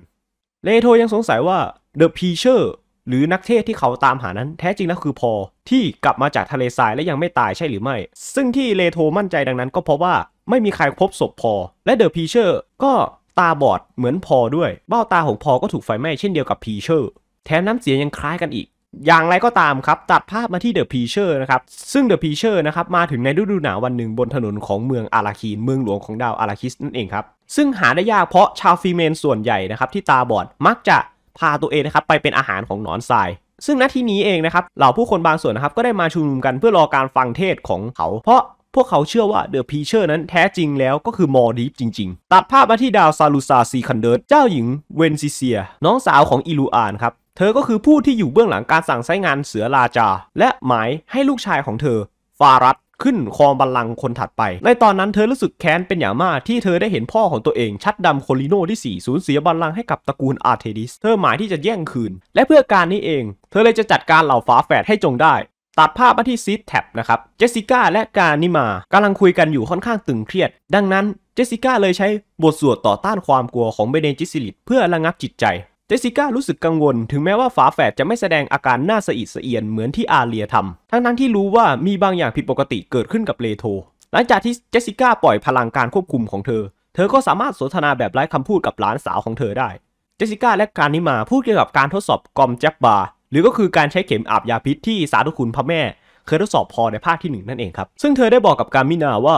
เลโธยังสงสัยว่าเดอะพีเชอร์หรือนักเทศที่เขาตามหานั้นแท้จริงแล้วคือพอที่กลับมาจากทะเลทรายและยังไม่ตายใช่หรือไม่ซึ่งที่เลโธมั่นใจดังนั้นก็เพราะว่าไม่มีใครพบศพพอและเดอะพีเชอร์ก็ตาบอดเหมือนพอด้วยเบ้าตาของพอก็ถูกไฟไหม้เช่นเดียวกับพีเชอร์แถมน้ำเสียงยังคล้ายกันอีกอย่างไรก็ตามครับตัดภาพมาที่เดอะพีเชอร์นะครับซึ่งเดอะพีเชอร์นะครับมาถึงในฤดูหนาววันหนึ่งบนถนนของเมืองอาราคีนเมืองหลวงของดาวอาราคิสนั่นเองครับซึ่งหาได้ยากเพราะชาวฟีเมนส่วนใหญ่นะครับที่ตาบอดมักจะพาตัวเองนะครับไปเป็นอาหารของหนอนทรายซึ่งณที่นี้เองนะครับเหล่าผู้คนบางส่วนนะครับก็ได้มาชุมนุมกันเพื่อรอการฟังเทศของเขาเพราะพวกเขาเชื่อว่าเดอะพีเชอร์นั้นแท้จริงแล้วก็คือมอร์ดีฟจริงๆตัดภาพมาที่ดาวซาลูซาซีคันเดิร์เจ้าหญิงเวนซิเซียน้องสาวของอิลูอานครับเธอก็คือผู้ที่อยู่เบื้องหลังการสั่งใช้งานเสือราจาและหมายให้ลูกชายของเธอฟารัดขึ้นครองบัลลังก์คนถัดไปในตอนนั้นเธอรู้สึกแค้นเป็นอย่างมากที่เธอได้เห็นพ่อของตัวเองชัดดำโคลิโนที่4สูญเสียบัลลังก์ให้กับตระกูลอาร์เทดิสเธอหมายที่จะแย่งคืนและเพื่อการนี้เองเธอเลยจะจัดการเหล่าฝาแฝดให้จงได้ตัดภาพมาที่ซีทแท็บนะครับเจสสิก้าและการนิมากำลังคุยกันอยู่ค่อนข้างตึงเครียดดังนั้นเจสสิก้าเลยใช้บทสวดต่อต้านความกลัวของเบเนจิซิลิตเพื่อระงับจิตใจเจสสิก้ารู้สึกกังวลถึงแม้ว่าฝาแฝดจะไม่แสดงอาการน่าสะอิดสะเอียนเหมือนที่อาเรียทำทั้งที่รู้ว่ามีบางอย่างผิดปกติเกิดขึ้นกับเลโธหลังจากที่เจสสิก้าปล่อยพลังการควบคุมของเธอเธอก็สามารถสนทนาแบบไร้คำพูดกับหลานสาวของเธอได้เจสสิก้าและการนิมาพูดเกี่ยวกับการทดสอบกอมแจ็บบาหรือก็คือการใช้เข็มอาบยาพิษที่สาธุคุณพระแม่เคยทดสอบพอในภาคที่1นั่นเองครับซึ่งเธอได้บอกกับการมินาว่า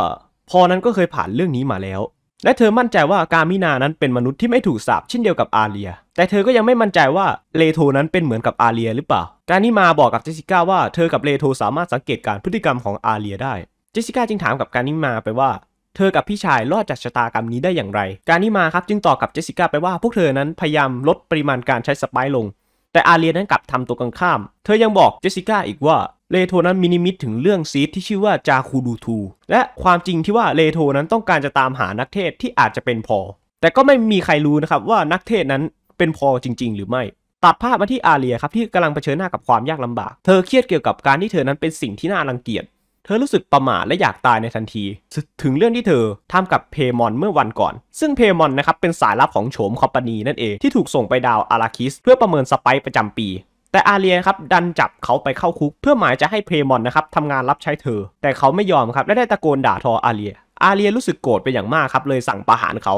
พอนั้นก็เคยผ่านเรื่องนี้มาแล้วและเธอมั่นใจว่าการมินานั้นเป็นมนุษย์ที่ไม่ถูกสาปเช่นเดียวกับอาเรียแต่เธอก็ยังไม่มั่นใจว่าเลโธนั้นเป็นเหมือนกับอาเรียหรือเปล่าการนิมาบอกกับเจสสิก้าว่าเธอกับเลโธสามารถสังเกตการพฤติกรรมของอาเรียได้เจสสิก้าจึงถามกับการนิมาไปว่าเธอกับพี่ชายรอดจากชะตากรรมนี้ได้อย่างไรการนิมาครับจึงตอบกับเจสสิก้าไปว่าพวกเธอนั้นพยายามลดปริมาณการใช้สไปซ์ลงแต่อาเรียนั้นกลับทำตัวกันข้ามเธอยังบอกเจสสิก้าอีกว่าเลโธนั้นมีนิมิตถึงเรื่องซีทที่ชื่อว่าจาคูดูทูและความจริงที่ว่าเลโธนั้นต้องการจะตามหานักเทศที่อาจจะเป็นพอแต่ก็ไม่มีใครรู้นะครับว่านักเทศนั้นเป็นพอจริงๆหรือไม่ตัดภาพมาที่อาเรียครับที่กำลังเผชิญหน้ากับความยากลำบากเธอเครียดเกี่ยวกับการที่เธอนั้นเป็นสิ่งที่น่ารังเกียจเธอรู้สึกประหม่าและอยากตายในทันทีถึงเรื่องที่เธอทำกับเพมอนเมื่อวันก่อนซึ่งเพมอนนะครับเป็นสายลับของโฉมคอมพานีนั่นเองที่ถูกส่งไปดาวอาราคิสเพื่อประเมินสไปซ์ประจำปีแต่อาเรียครับดันจับเขาไปเข้าคุกเพื่อหมายจะให้เพมอนนะครับทำงานรับใช้เธอแต่เขาไม่ยอมครับและได้ตะโกนด่าทออาเรียรู้สึกโกรธไปอย่างมากครับเลยสั่งประหารเขา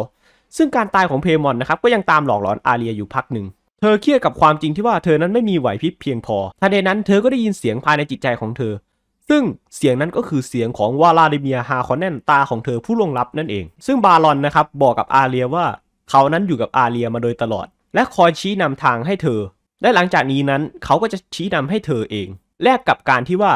ซึ่งการตายของเพมอนนะครับก็ยังตามหลอกหลอนอาเรียอยู่พักหนึ่งเธอเครียดกับความจริงที่ว่าเธอนั้นไม่มีไหวพริบเพียงพอทันใดนั้นเธอก็ได้ยินเสียงภายในจิตใจของเธอซึ่งเสียงนั้นก็คือเสียงของวลาดิเมียร์ ฮาคอนเนนตาของเธอผู้ล่วงลับนั่นเองซึ่งบารอนนะครับบอกกับอาเรียว่าเขานั้นอยู่กับอาเรียมาโดยตลอดและคอยชี้นำทางให้เธอและหลังจากนี้นั้นเขาก็จะชี้นำให้เธอเองแลกกับการที่ว่า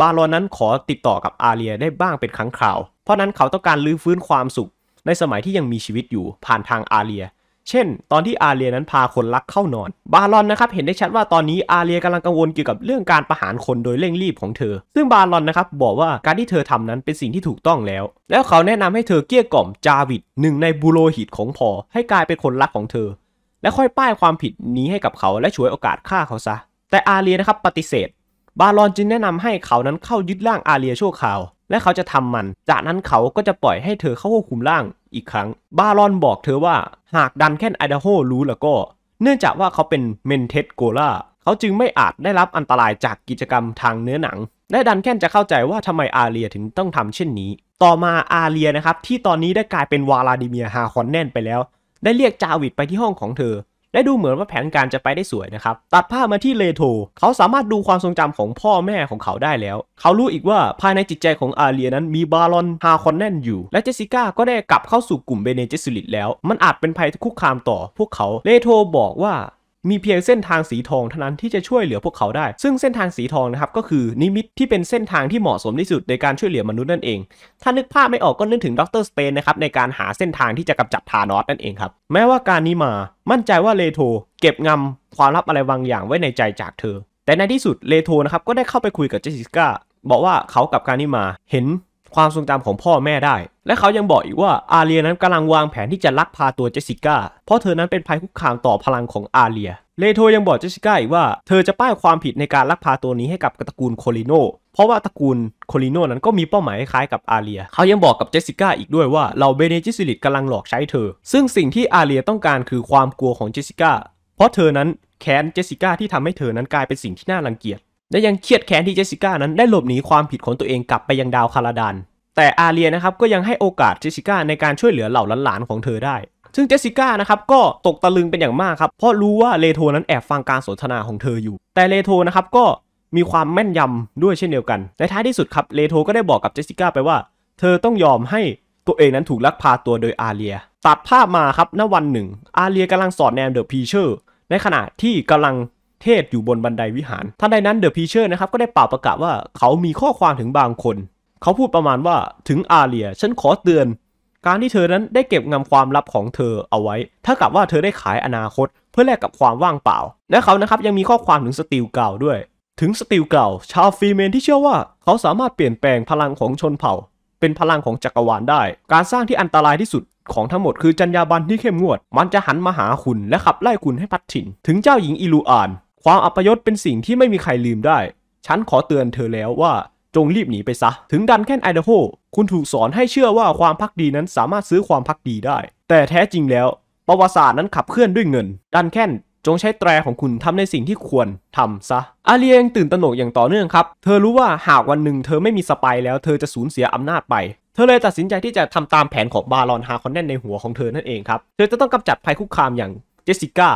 บารอนนั้นขอติดต่อกับอาเรียได้บ้างเป็นครั้งคราวเพราะนั้นเขาต้องการลื้อฟื้นความสุขในสมัยที่ยังมีชีวิตอยู่ผ่านทางอาเรียเช่นตอนที่อาเรียนั้นพาคนรักเข้านอนบารอนนะครับเห็นได้ชัดว่าตอนนี้อาเรียกำลังกังวลเกี่ยวกับเรื่องการประหารคนโดยเร่งรีบของเธอซึ่งบารอนนะครับบอกว่าการที่เธอทำนั้นเป็นสิ่งที่ถูกต้องแล้วแล้วเขาแนะนำให้เธอเกลี้ยกล่อมจาวิดหนึ่งในบุโรหิตของพอให้กลายเป็นคนรักของเธอและค่อยป้ายความผิดนี้ให้กับเขาและฉวยโอกาสฆ่าเขาซะแต่อาเรียนะครับปฏิเสธบารอนจึงแนะนำให้เขานั้นเข้ายึดร่างอาเรียชั่วคราวและเขาจะทำมันจากนั้นเขาก็จะปล่อยให้เธอเข้าควบคุมร่างอีกครั้งบารอนบอกเธอว่าหากดันแค่ไอดาโฮรู้แล้วก็เนื่องจากว่าเขาเป็นเมนเทสโกล่าเขาจึงไม่อาจได้รับอันตรายจากกิจกรรมทางเนื้อหนังและดันแค่จะเข้าใจว่าทำไมอาเรียถึงต้องทำเช่นนี้ต่อมาอาเรียนะครับที่ตอนนี้ได้กลายเป็นวลาดิเมียร์ ฮาคอนเนนไปแล้วได้เรียกจาวิดไปที่ห้องของเธอและดูเหมือนว่าแผนการจะไปได้สวยนะครับตัดภาพมาที่เลโธเขาสามารถดูความทรงจำของพ่อแม่ของเขาได้แล้วเขารู้อีกว่าภายในจิตใจของอาเรียนั้นมีบารอน ฮาคอนเนนอยู่และเจสสิก้าก็ได้กลับเข้าสู่กลุ่มเบเนเจซิลิตแล้วมันอาจเป็นภัยคุกคามต่อพวกเขาเลโธบอกว่า มีเพียงเส้นทางสีทองเท่านั้นที่จะช่วยเหลือพวกเขาได้ซึ่งเส้นทางสีทองนะครับก็คือนิมิตที่เป็นเส้นทางที่เหมาะสมที่สุดในการช่วยเหลือมนุษย์นั่นเองถ้านึกภาพไม่ออกก็นึกถึงด็อกเตอร์สเตนนะครับในการหาเส้นทางที่จะกำจัดธานอสนั่นเองครับแม้ว่าการนี้มามั่นใจว่าเลโธเก็บงำความลับอะไรบางอย่างไว้ในใจจากเธอแต่ในที่สุดเลโธนะครับก็ได้เข้าไปคุยกับเจสสิก้าบอกว่าเขากับการนี้มาเห็นความทรงจำของพ่อแม่ได้และเขายังบอกอีกว่าอาเรียนั้นกำลังวางแผนที่จะลักพาตัวเจสสิก้าเพราะเธอนั้นเป็นภัยคุกคามต่อพลังของอาเรียเลโธยังบอกเจสสิก้าอีกว่าเธอจะป้ายความผิดในการลักพาตัวนี้ให้กับตระกูลโคลิโนเพราะว่าตระกูลโคลิโนนั้นก็มีเป้าหมายคล้ายกับอาเรียเขายังบอกกับเจสสิก้าอีกด้วยว่าเราเบเนจิสลิตกำลังหลอกใช้เธอซึ่งสิ่งที่อาเรียต้องการคือความกลัวของเจสสิก้าเพราะเธอนั้นแค้นเจสสิก้าที่ทำให้เธอนั้นกลายเป็นสิ่งที่น่ารังเกียจและยังเครียดแค้นที่เจสสิก้านั้นได้หลบหนีความผิดของตัวเองกลับไปยังดาวคาราดานแต่อาเรียนะครับก็ยังให้โอกาสเจสสิก้าในการช่วยเหลือเหล่าหลานๆของเธอได้ซึ่งเจสสิก้านะครับก็ตกตะลึงเป็นอย่างมากครับเพราะรู้ว่าเลโธนั้นแอบฟังการสนทนาของเธออยู่แต่เลโธนะครับก็มีความแม่นยำด้วยเช่นเดียวกันในท้ายที่สุดครับเลโธก็ได้บอกกับเจสสิก้าไปว่าเธอต้องยอมให้ตัวเองนั้นถูกลักพาตัวโดยอาเรียตัดภาพมาครับณวันหนึ่งอาเรียกำลังสอนแนมเดอะพีเชอร์ในขณะที่กำลังเทศอยู่บนบันไดวิหารทันใดนั้นเดอะพีเชอร์นะครับก็ได้เป่าประกาศว่าเขามีข้อความถึงบางคนเขาพูดประมาณว่าถึงอาเรียฉันขอเตือนการที่เธอนั้นได้เก็บงำความลับของเธอเอาไว้ถ้ากับว่าเธอได้ขายอนาคตเพื่อแลกกับความว่างเปล่าและเขานะครับยังมีข้อความถึงสตีลเก่าด้วยถึงสตีลเก่าชาวฟรีเมนที่เชื่อว่าเขาสามารถเปลี่ยนแปลงพลังของชนเผ่าเป็นพลังของจักรวาลได้การสร้างที่อันตรายที่สุดของทั้งหมดคือจรรยาบรรณที่เข้มงวดมันจะหันมาหาคุณและขับไล่คุณให้พัดถิ่นถึงเจ้าหญิงอิลูอานความอัปยศเป็นสิ่งที่ไม่มีใครลืมได้ฉันขอเตือนเธอแล้วว่าจงรีบหนีไปซะถึงดันแค่นไอเดโฮคุณถูกสอนให้เชื่อว่าความภักดีนั้นสามารถซื้อความภักดีได้แต่แท้จริงแล้วประวัติศาสตร์นั้นขับเคลื่อนด้วยเงินดันแค่นจงใช้แตรของคุณทำในสิ่งที่ควรทำซะอาเรียยังตื่นตระหนกอย่างต่อเนื่องครับเธอรู้ว่าหากวันหนึ่งเธอไม่มีสปายแล้วเธอจะสูญเสียอำนาจไปเธอเลยตัดสินใจที่จะทำตามแผนของบารอนฮาคอนแนนในหัวของเธอนั่นเองครับเธอจะต้องกำจัดภัยคุกคามอย่างเจสสิก้า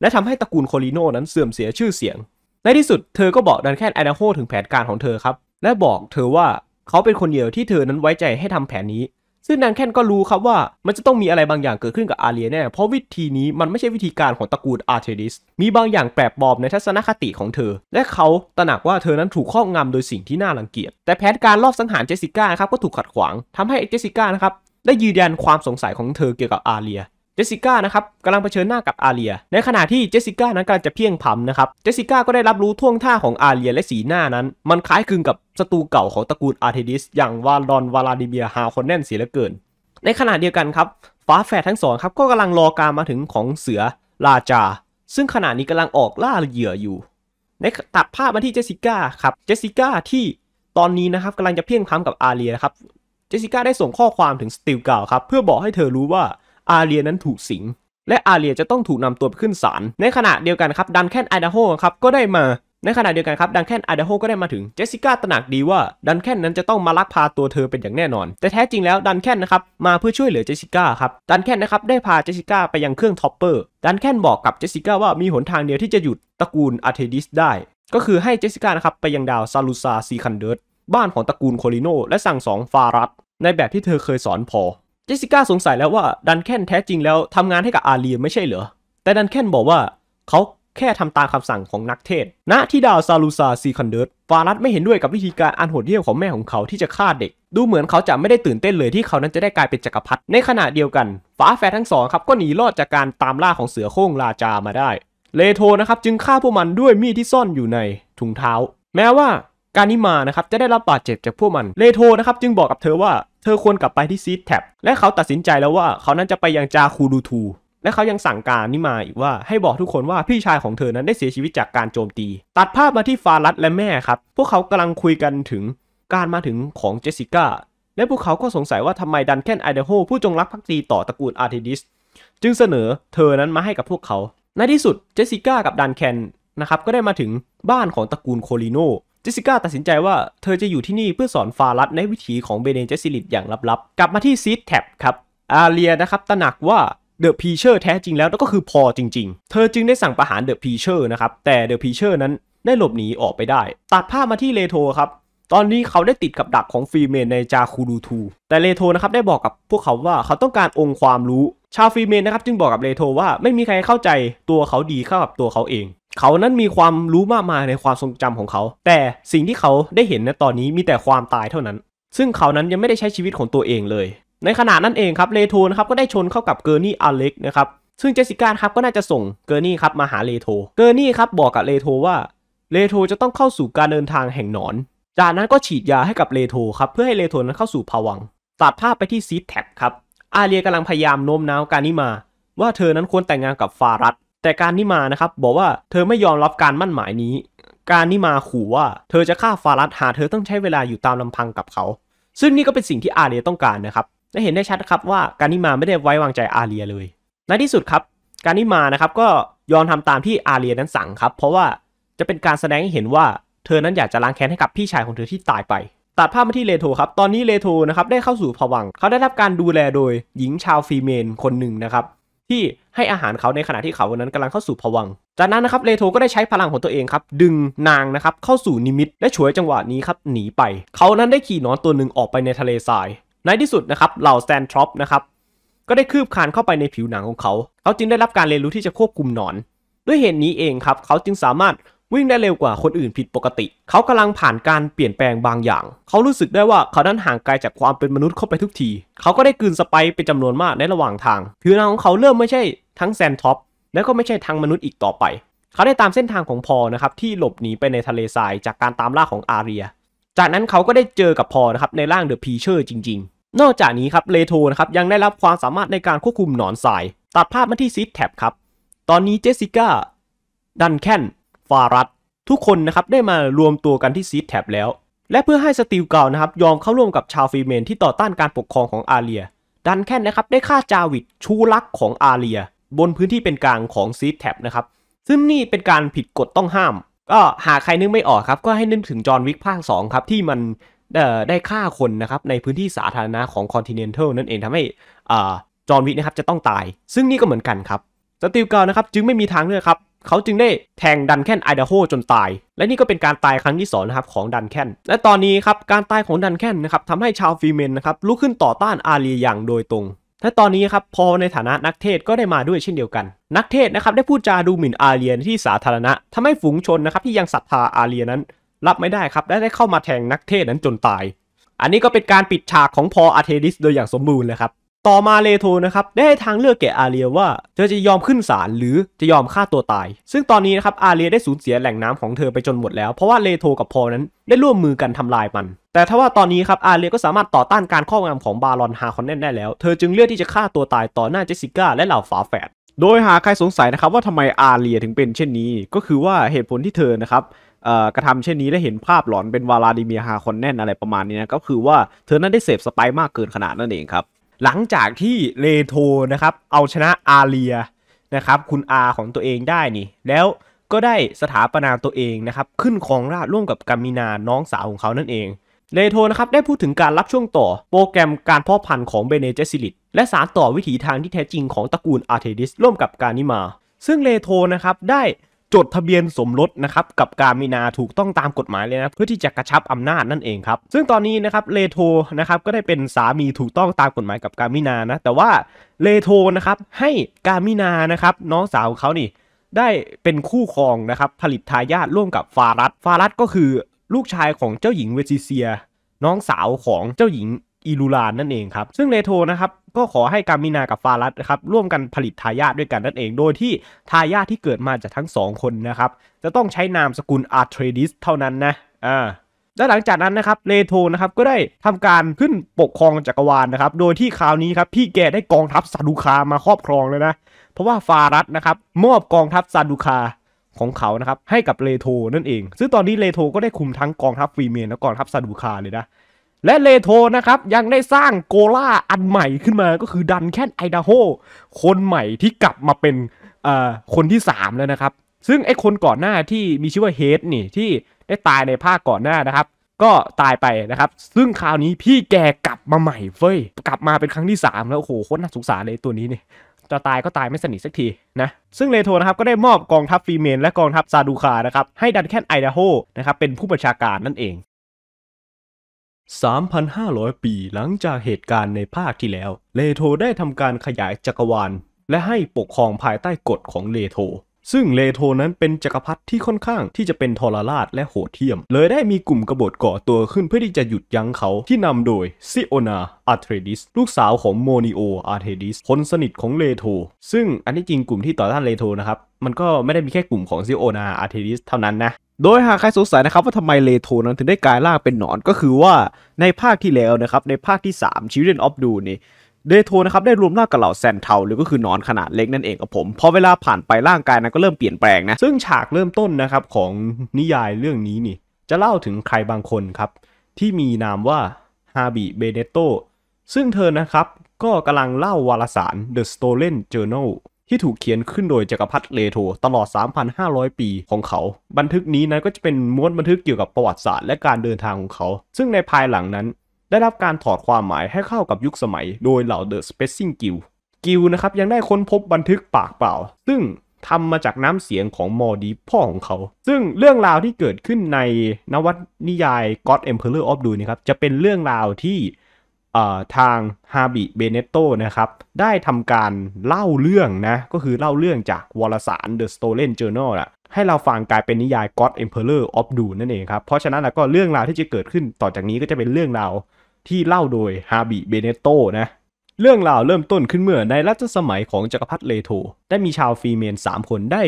และทำให้ตระกูลโคลิโนนั้นเสื่อมเสียชื่อเสียงในที่สุดเธอก็บอกดันแค่นไอเดโฮถึงแผนการของเธอครับและบอกเธอว่าเขาเป็นคนเดียวที่เธอนั้นไว้ใจให้ทำแผนนี้ซึ่งดันแค่นก็รู้ครับว่ามันจะต้องมีอะไรบางอย่างเกิดขึ้นกับอาเรียแน่เพราะวิธีนี้มันไม่ใช่วิธีการของตระกูลอาร์เทดิสมีบางอย่างแปลกปลอมในทัศนคติของเธอและเขาตระหนักว่าเธอนั้นถูกครอบงำโดยสิ่งที่น่ารังเกียจแต่แผนการลอบสังหารเจสสิก้าครับก็ถูกขัดขวางทำให้เจสสิก้านะครับได้ยืนยันความสงสัยของเธอเกี่ยวกับอาเรียเจสสิก้านะครับกำลังเผชิญหน้ากับอาเรียในขณะที่เจสสิก้านั้นกำลังจะเพี้ยงพำนะครับเจสสิก้าก็ได้รับรู้ท่วงท่าของอาเรียและสีหน้านั้นมันคล้ายคลึงกับศัตรูเก่าของตระกูลอาร์เทดิสอย่างวาลอนวาลาดิเมียฮาคอนแนนเสียเหลือเกินในขณะเดียวกันครับฟ้าแฝดทั้งสองครับก็กำลังรอการมาถึงของเสือราจาซึ่งขณะนี้กำลังออกล่าเหยื่ออยู่ในตัดภาพมาที่เจสสิก้าครับเจสสิก้าที่ตอนนี้นะครับกำลังจะเพี้ยงพำกับอาเรียครับเจสสิก้าได้ส่งข้อความถึงสตีลเก่าครับเพื่อบอกให้เธอรู้ว่าอาเรียนั้นถูกสิงและอาเรียจะต้องถูกนำตัวไปขึ้นศาลในขณะเดียวกันครับดันแคนไอดาโฮครับก็ได้มาในขณะเดียวกันครับดันแคนไอดาโฮก็ได้มาถึงเจสสิก้าตระหนักดีว่าดันแคนนั้นจะต้องมาลักพาตัวเธอเป็นอย่างแน่นอนแต่แท้จริงแล้วดันแคนนะครับมาเพื่อช่วยเหลือเจสสิก้าครับดันแคนนะครับได้พาเจสสิก้าไปยังเครื่องท็อปเปอร์ดันแคนบอกกับเจสสิก้าว่ามีหนทางเดียวที่จะหยุดตระกูลอาร์เทดิสได้ก็คือให้เจสสิก้านะครับไปยังดาวซาลูซาซีคันเดิร์ตบ้านของตระกูลโคลิโนและสั่งสอนฟารัตในแบบที่เธอเคยสอนพอเจสสิก้าสงสัยแล้วว่าดันแคนแท้จริงแล้วทำงานให้กับอาเรียไม่ใช่เหรอแต่ดันแคนบอกว่าเขาแค่ทำตามคำสั่งของนักเทศณที่ดาวซาลูซาซีคันเดิร์ตฟารัตไม่เห็นด้วยกับวิธีการอันโหดเหี้ยมของแม่ของเขาที่จะฆ่าเด็กดูเหมือนเขาจะไม่ได้ตื่นเต้นเลยที่เขานั้นจะได้กลายเป็นจักรพรรดิในขณะเดียวกันฟ้าแฝดทั้งสองครับก็หนีรอดจากการตามล่าของเสือโคร่งราจามาได้เลโธนะครับจึงฆ่าพวกมันด้วยมีดที่ซ่อนอยู่ในถุงเท้าแม้ว่าการนิมานะครับจะได้รับบาดเจ็บจากพวกมันเลโธนะครับจึงบอกกับเธอว่าเธอควรกลับไปที่ซีดแท็บและเขาตัดสินใจแล้วว่าเขานั้นจะไปยังจาคูรูทูและเขายังสั่งการนิมาอีกว่าให้บอกทุกคนว่าพี่ชายของเธอนั้นได้เสียชีวิตจากการโจมตีตัดภาพมาที่ฟารัตและแม่ครับพวกเขากำลังคุยกันถึงการมาถึงของเจสสิก้าและพวกเขาก็สงสัยว่าทำไมดันแคนไอเดโฮผู้จงรักภักดีต่อตระกูลอาร์เทดิสจึงเสนอเธอนั้นมาให้กับพวกเขาในที่สุดเจสสิก้ากับดันแคนนะครับก็ได้มาถึงบ้านของตระกูลโคลิโนเจสสิก้าตัดสินใจว่าเธอจะอยู่ที่นี่เพื่อสอนฟารัตในวิถีของเบเนเจสซิลิตอย่างลับๆกลับมาที่ซีดแท็บครับอาเรียนะครับตระหนักว่าเดอะพีเชอร์แท้จริงแล้วก็คือพอจริงๆเธอจึงได้สั่งประหารเดอะพีเชอร์นะครับแต่เดอะพีเชอร์นั้นได้หลบหนีออกไปได้ตัดภาพมาที่เลโธครับตอนนี้เขาได้ติดกับดักของฟรีเมนในจาคูรูทูแต่เลโธนะครับได้บอกกับพวกเขาว่าเขาต้องการองค์ความรู้ ชาวฟรีเมนนะครับจึงบอกกับเลโธว่าไม่มีใครเข้าใจตัวเขาดีเท่ากับตัวเขาเองเขานั้นมีความรู้มากมายในความทรงจำของเขาแต่สิ่งที่เขาได้เห็นในตอนนี้มีแต่ความตายเท่านั้นซึ่งเขานั้นยังไม่ได้ใช้ชีวิตของตัวเองเลยในขณะนั้นเองครับเลโธนะครับก็ได้ชนเข้ากับเกอร์นี่อเล็กนะครับซึ่งเจสิก้าครับก็น่าจะส่งเกอร์นี่ครับมาหาเลโธเกอร์นี่ครับบอกกับเลโธว่าเลโธจะต้องเข้าสู่การเดินทางแห่งหนอนจากนั้นก็ฉีดยาให้กับเลโธครับเพื่อให้เลโธนั้นเข้าสู่ภวังค์ตัดภาพไปที่ซีแท็บครับอาเรียกำลังพยายามโน้มน้าวการนิมาว่าเธอนั้นควรแต่งงานกับฟารัตแต่การนิมานะครับบอกว่าเธอไม่ยอมรับการมั่นหมายนี้การนิมาขู่ว่าเธอจะฆ่าฟารัตหากเธอต้องใช้เวลาอยู่ตามลำพังกับเขาซึ่งนี่ก็เป็นสิ่งที่อาเรียต้องการนะครับและเห็นได้ชัดครับว่าการนิมาไม่ได้ไว้วางใจอาเรียเลยในที่สุดครับการนิมานะครับก็ยอมทำตามที่อาเรียนั้นสั่งครับเพราะว่าจะเป็นการแสดงให้เห็นว่าเธอนั้นอยากจะล้างแค้นให้กับพี่ชายของเธอที่ตายไปตัดภาพมาที่เลโธครับตอนนี้เลโธนะครับได้เข้าสู่ภวังค์เขาได้รับการดูแลโดยหญิงชาวฟรีเมนคนหนึ่งนะครับที่ให้อาหารเขาในขณะที่เขานั้นกำลังเข้าสู่ภวังค์จากนั้นนะครับเลโธก็ได้ใช้พลังของตัวเองครับดึงนางนะครับเข้าสู่นิมิตและฉวยจังหวะนี้ครับหนีไปเขานั้นได้ขี่หนอนตัวหนึ่งออกไปในทะเลทรายในที่สุดนะครับเหล่าแซนทรอปนะครับก็ได้คืบคานเข้าไปในผิวหนังของเขาเขาจึงได้รับการเรียนรู้ที่จะควบคุมหนอนด้วยเหตุ นี้เองครับเขาจึงสามารถวิ่งได้เร็วกว่าคนอื่นผิดปกติเขากำลังผ่านการเปลี่ยนแปลงบางอย่างเขารู้สึกได้ว่าเขานั้นห่างไกลจากความเป็นมนุษย์เข้าไปทุกทีเขาก็ได้กลืนสไปซ์เป็นจำนวนมากในระหว่างทางผิวหนังของเขาเริ่มไม่ใช่ทั้งแซนท็อปและก็ไม่ใช่ทั้งมนุษย์อีกต่อไปเขาได้ตามเส้นทางของพอนะครับที่หลบหนีไปในทะเลทรายจากการตามล่าของอาเรียจากนั้นเขาก็ได้เจอกับพอนะครับในร่างเดอะพีเชอร์จริงๆนอกจากนี้ครับเลโธนะครับยังได้รับความสามารถในการควบคุมหนอนทรายตัดภาพมาที่ซีดแท็บครับตอนนี้เจสสิก้าดันแคนฟารัตทุกคนนะครับได้มารวมตัวกันที่ซีดแท็บแล้วและเพื่อให้สตีลเกานะครับยอมเข้าร่วมกับชาวฟรีเมนที่ต่อต้านการปกครองของอาเรียดันแค่นนะครับได้ฆ่าจาวิดชูรักของอาเรียบนพื้นที่เป็นกลางของซีดแท็บนะครับซึ่งนี่เป็นการผิดกฎต้องห้ามก็หากใครนึกไม่ออกครับก็ให้นึกถึงจอห์นวิกภาค2ครับที่มันได้ฆ่าคนนะครับในพื้นที่สาธารณะของคอนติเนนทัลนั่นเองทำให้จอห์นวิกนะครับจะต้องตายซึ่งนี่ก็เหมือนกันครับสตีลเกานะครับจึงไม่มีทางเลือกครับเขาจึงได้แทงดันแคนไอดาโฮจนตายและนี่ก็เป็นการตายครั้งที่2นะครับของดันแคนและตอนนี้ครับการตายของดันแคนนะครับทำให้ชาวฟรีเมนนะครับลุกขึ้นต่อต้านอาเรียอย่างโดยตรงและตอนนี้ครับพอในฐานะนักเทศก็ได้มาด้วยเช่นเดียวกันนักเทศนะครับได้พูดจาดูหมิ่นอาเรียที่สาธารณะทำให้ฝูงชนนะครับที่ยังศรัทธาอาเรียนั้นรับไม่ได้ครับและได้เข้ามาแทงนักเทศนั้นจนตายอันนี้ก็เป็นการปิดฉากของพออาเทดิสโดยอย่างสมบูรณ์เลยครับต่อมาเลโธนะครับได้ให้ทางเลือกแก่อาเรียว่าเธอจะยอมขึ้นศาลหรือจะยอมฆ่าตัวตายซึ่งตอนนี้นะครับอาเรียได้สูญเสียแหล่งน้ำของเธอไปจนหมดแล้วเพราะว่าเลโธกับพอนั้นได้ร่วมมือกันทำลายมันแต่ถ้าว่าตอนนี้ครับอาเรียก็สามารถต่อต้านการครอบงำของบารอนฮาคอนเนนได้แล้วเธอจึงเลือกที่จะฆ่าตัวตายต่อหน้าเจสสิก้าและเหล่าฝาแฝดโดยหากใครสงสัยนะครับว่าทำไมอาเรียถึงเป็นเช่นนี้ก็คือว่าเหตุผลที่เธอนะครับกระทำเช่นนี้ได้เห็นภาพหลอนเป็นวาลาดิเมียฮาคอนเนนอะไรประมาณนี้นะก็คือว่าเธอนั้นได้เสพสไปซ์มากเกินขนาดนั่นเองครับหลังจากที่เลโธนะครับเอาชนะอาเรียนะครับคุณอาของตัวเองได้นี่แล้วก็ได้สถาปนาตัวเองนะครับขึ้นครองราชร่วมกับกามินาน้องสาวของเขานั่นเองเลโธนะครับได้พูดถึงการรับช่วงต่อโปรแกรมการเพาะพันธุ์ของเบเนเจซิลิตและสารต่อวิถีทางที่แท้จริงของตระกูลอาร์เทดิสร่วมกับกานิมาซึ่งเลโธนะครับได้จดทะเบียนสมรสนะครับกับกามินาถูกต้องตามกฎหมายเลยนะเพื่อที่จะกระชับอำนาจนั่นเองครับซึ่งตอนนี้นะครับเลโธนะครับก็ได้เป็นสามีถูกต้องตามกฎหมายกับกามินานะแต่ว่าเลโธนะครับให้กามินานะครับน้องสาวของเขานี่ได้เป็นคู่ครองนะครับผลิตทายาทร่วมกับฟารัตฟารัตก็คือลูกชายของเจ้าหญิงเวซิเซียน้องสาวของเจ้าหญิงอิลูลานนั่นเองครับซึ่งเลโธนะครับก็ขอให้กามินากับฟารัตนะครับร่วมกันผลิตทายาทด้วยกันนั่นเองโดยที่ทายาทที่เกิดมาจากทั้ง2คนนะครับจะต้องใช้นามสกุลอาร์เทรดิสเท่านั้นนะและหลังจากนั้นนะครับเลโธนะครับก็ได้ทำการขึ้นปกครองจักรวาลนะครับโดยที่คราวนี้ครับพี่แกได้กองทัพซาดูคามาครอบครองเลยนะเพราะว่าฟารัตนะครับมอบกองทัพซาดูคาของเขานะครับให้กับเลโธนั่นเองซึ่งตอนนี้เลโธก็ได้คุมทั้งกองทัพฟรีเมนและกองทัพซาดูคาเลยนะและเลโธนะครับยังได้สร้างโกล่าอันใหม่ขึ้นมาก็คือดันแคนไอดาโฮคนใหม่ที่กลับมาเป็นคนที่3แล้วนะครับซึ่งไอคนก่อนหน้าที่มีชื่อว่าเฮดนี่ที่ได้ตายในภาคก่อนหน้านะครับก็ตายไปนะครับซึ่งคราวนี้พี่แกกลับมาใหม่เฟ้ยกลับมาเป็นครั้งที่3แล้วโอ้โหโคตรน่าสงสารเลยตัวนี้นี่จะตายก็ตายไม่สนิทสักทีนะซึ่งเลโธนะครับก็ได้มอบกองทัพฟรีเมนและกองทัพซาดูคานะครับให้ดันแคนไอดาโฮนะครับเป็นผู้บัญชาการนั่นเอง 3,500 ปีหลังจากเหตุการณ์ในภาคที่แล้วเลโธได้ทำการขยายจักรวาลและให้ปกครองภายใต้กฎของเลโธซึ่งเลโธนั้นเป็นจักรพรรดิที่ค่อนข้างที่จะเป็นทรราชและโหดเหี้ยมเลยได้มีกลุ่มกบฏก่อตัวขึ้นเพื่อที่จะหยุดยั้งเขาที่นำโดยซิโอนาอาร์เทดิสลูกสาวของโมนิโออาร์เทดิสคนสนิทของเลโธซึ่งอันที่จริงกลุ่มที่ต่อต้านเลโธนะครับมันก็ไม่ได้มีแค่กลุ่มของซิโอนาอาร์เทดิสเท่านั้นนะโดยหากใครสงสัยนะครับว่าทำไมเลโธนั้นถึงได้กลายร่างเป็นหนอนก็คือว่าในภาคที่แล้วนะครับในภาคที่3 Children of Dune นี่เลโธนะครับได้รวมร่างกับเหล่าแซนเทาหรือก็คือนอนขนาดเล็กนั่นเองครับผมพอเวลาผ่านไปร่างกายนั้นก็เริ่มเปลี่ยนแปลงนะซึ่งฉากเริ่มต้นนะครับของนิยายเรื่องนี้นี่จะเล่าถึงใครบางคนครับที่มีนามว่าฮาบิเบเนโตซึ่งเธอนะครับก็กำลังเล่าวารสาร The Stolen Journal ที่ถูกเขียนขึ้นโดยจักรพรรดิเลโธตลอด 3,500 ปีของเขาบันทึกนี้นะก็จะเป็นม้วนบันทึกเกี่ยวกับประวัติศาสตร์และการเดินทางของเขาซึ่งในภายหลังนั้นได้รับการถอดความหมายให้เข้ากับยุคสมัยโดยเหล่า The Spacing Guild นะครับยังได้ค้นพบบันทึกปากเปล่าซึ่งทำมาจากน้ำเสียงของมอดีพ่อของเขาซึ่งเรื่องราวที่เกิดขึ้นในนวนิยาย God Emperor of Dune นะครับจะเป็นเรื่องราวที่ทางฮาบิเบเนโตนะครับได้ทำการเล่าเรื่องนะก็คือเล่าเรื่องจากวารสาร The Stolen Journal นะให้เราฟังกลายเป็นนิยาย God Emperor of Dune นั่นเองครับเพราะฉะนั้นก็เรื่องราวที่จะเกิดขึ้นต่อจากนี้ก็จะเป็นเรื่องราวที่เล่าโดยฮาบิเบเนโตนะเรื่องราวเริ่มต้นขึ้นเมื่อในรัชสมัยของจักรพรรดิเลโธได้มีชาวฟรีเมน3คนได้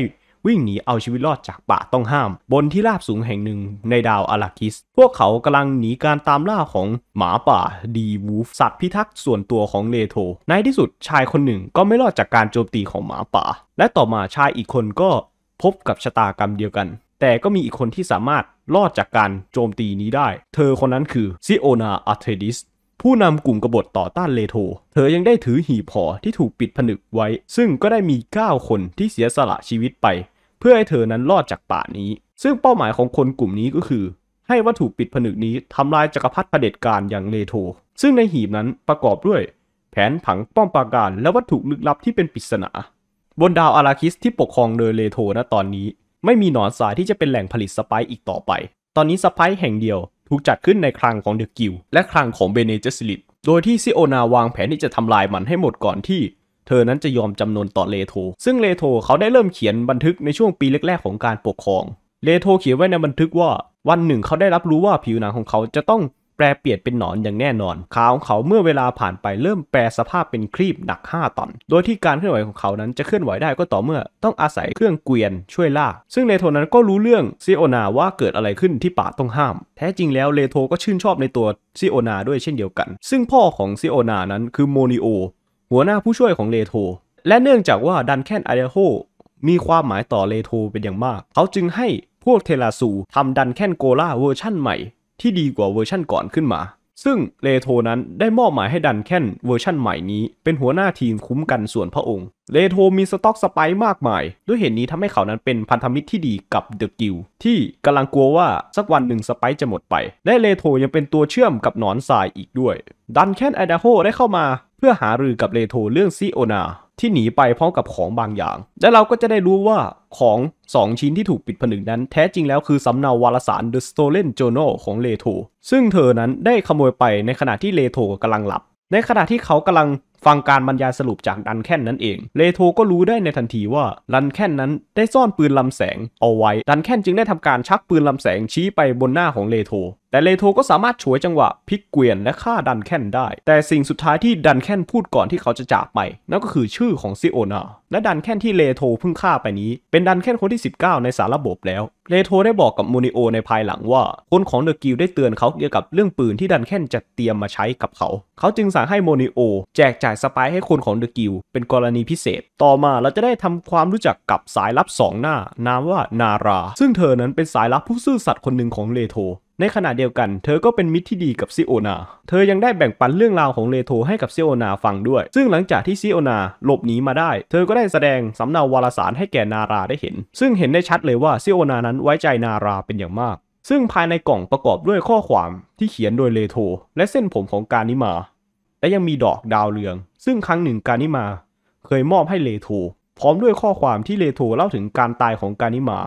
วิ่งหนีเอาชีวิตรอดจากป่าต้องห้ามบนที่ราบสูงแห่งหนึ่งในดาวอาราคิสพวกเขากำลังหนีการตามล่าของหมาป่าดีวูฟสัตว์พิทักษ์ส่วนตัวของเลโธในที่สุดชายคนหนึ่งก็ไม่รอดจากการโจมตีของหมาป่าและต่อมาชายอีกคนก็พบกับชะตากรรมเดียวกันแต่ก็มีอีกคนที่สามารถรอดจากการโจมตีนี้ได้เธอคนนั้นคือซิโอนาอาร์เทดิสผู้นำกลุ่มกบฏต่อต้านเลโธเธอยังได้ถือหีบห่อที่ถูกปิดผนึกไว้ซึ่งก็ได้มี9คนที่เสียสละชีวิตไปเพื่อให้เธอนั้นรอดจากป่านี้ซึ่งเป้าหมายของคนกลุ่มนี้ก็คือให้วัตถุปิดผนึกนี้ทำลายจักรพรรดิเผด็จการอย่างเลโธซึ่งในหีบนั้นประกอบด้วยแผนผังป้อมปราการและวัตถุลึกลับที่เป็นปริศนาบนดาวอาราคิสที่ปกครองโดยเลโธณตอนนี้ไม่มีหนอนสายที่จะเป็นแหล่งผลิตสไปซ์อีกต่อไปตอนนี้สไปซ์แห่งเดียวถูกจัดขึ้นในคลังของเดอะกิลด์และคลังของเบเนเจสซิลิตโดยที่ซิโอนาวางแผนที่จะทำลายมันให้หมดก่อนที่เธอนั้นจะยอมจำนนต่อเลโธซึ่งเลโธเขาได้เริ่มเขียนบันทึกในช่วงปีแรกๆของการปกครองเลโธเขียนไว้ในบันทึกว่าวันหนึ่งเขาได้รับรู้ว่าผิวหนังของเขาจะต้องแปรเปลี่ยนเป็นหนอนอย่างแน่นอนขาของเขาเมื่อเวลาผ่านไปเริ่มแปรสภาพเป็นครีบหนัก5 ตันโดยที่การเคลื่อนไหวของเขานั้นจะเคลื่อนไหวได้ก็ต่อเมื่อต้องอาศัยเครื่องเกวียนช่วยลากซึ่งเลโธนั้นก็รู้เรื่องซิโอนาว่าเกิดอะไรขึ้นที่ป่าต้องห้ามแท้จริงแล้วเลโธก็ชื่นชอบในตัวซิโอนาด้วยเช่นเดียวกันซึ่งพ่อของซิโอนานั้นคือโมนิโอหัวหน้าผู้ช่วยของเลโธและเนื่องจากว่าดันแคนไอเดโฮมีความหมายต่อเลโธเป็นอย่างมากเขาจึงให้พวกเทราซูทำดันแคนโกล่าเวอร์ชั่นใหม่ที่ดีกว่าเวอร์ชั่นก่อนขึ้นมาซึ่งเลโธนั้นได้มอบหมายให้ดันแคนเวอร์ชั่นใหม่นี้เป็นหัวหน้าทีมคุ้มกันส่วนพระองค์เลโธมีสต็อกสไปซ์มากมายด้วยเหตุ นี้ทำให้เขานั้นเป็นพันธมิตรที่ดีกับเดอะกิลด์ที่กำลังกลัวว่าสักวันหนึ่งสไปซ์จะหมดไปและเลโธยังเป็นตัวเชื่อมกับหนอนทรายอีกด้วยดันแคนไอดาโฮได้เข้ามาเพื่อหารือกับเลโธเรื่องซิโอนาที่หนีไปพร้อมกับของบางอย่างและเราก็จะได้รู้ว่าของ2 ชิ้นที่ถูกปิดผนึกนั้นแท้จริงแล้วคือสำเนาวารสาร The Stolen Journal ของเลโธซึ่งเธอนั้นได้ขโมยไปในขณะที่เลโธกำลังหลับในขณะที่เขากำลังฟังการบรรยายสรุปจากดันแคนนั่นเองเลโธก็รู้ได้ในทันทีว่าดันแคนนั้นได้ซ่อนปืนลำแสงเอาไว้ดันแคนจึงได้ทำการชักปืนลำแสงชี้ไปบนหน้าของเลโธแต่เลโธก็สามารถฉวยจังหวะพลิกเกวียนและฆ่าดันแคนได้แต่สิ่งสุดท้ายที่ดันแคนพูดก่อนที่เขาจะจากไปนั่นก็คือชื่อของซิโอนาและดันแคนที่เลโธเพิ่งฆ่าไปนี้เป็นดันแคนคนที่19ในสารระบบแล้วเลโธได้บอกกับโมนิโอในภายหลังว่าคนของเดอะกิลด์ได้เตือนเขาเกี่ยวกับเรื่องปืนที่ดันแคนจะเตรียมมาใช้กับเขาเขาจึงสั่งให้โมนิโอแจกจ่ายสไปซ์ให้คนของเดอะกิลด์เป็นกรณีพิเศษต่อมาเราจะได้ทำความรู้จักกับสายลับ2หน้านามว่านาราซึ่งเธอนั้นเป็นสายลับผู้ซื่อสัตย์คนหนึ่งของเลโธในขณะเดียวกันเธอก็เป็นมิตรที่ดีกับซิโอนาเธอยังได้แบ่งปันเรื่องราวของเลโธให้กับซิโอนาฟังด้วยซึ่งหลังจากที่ซิโอนาหลบหนีมาได้เธอก็ได้แสดงสำเนาวารสารให้แก่นาราได้เห็นซึ่งเห็นได้ชัดเลยว่าซิโอนานั้นไว้ใจนาราเป็นอย่างมากซึ่งภายในกล่องประกอบด้วยข้อความที่เขียนโดยเลโธและเส้นผมของกานิมาและยังมีดอกดาวเรืองซึ่งครั้งหนึ่งกานิมาเคยมอบให้เลโธพร้อมด้วยข้อความที่เลโธเล่าถึงการตายของกานิมา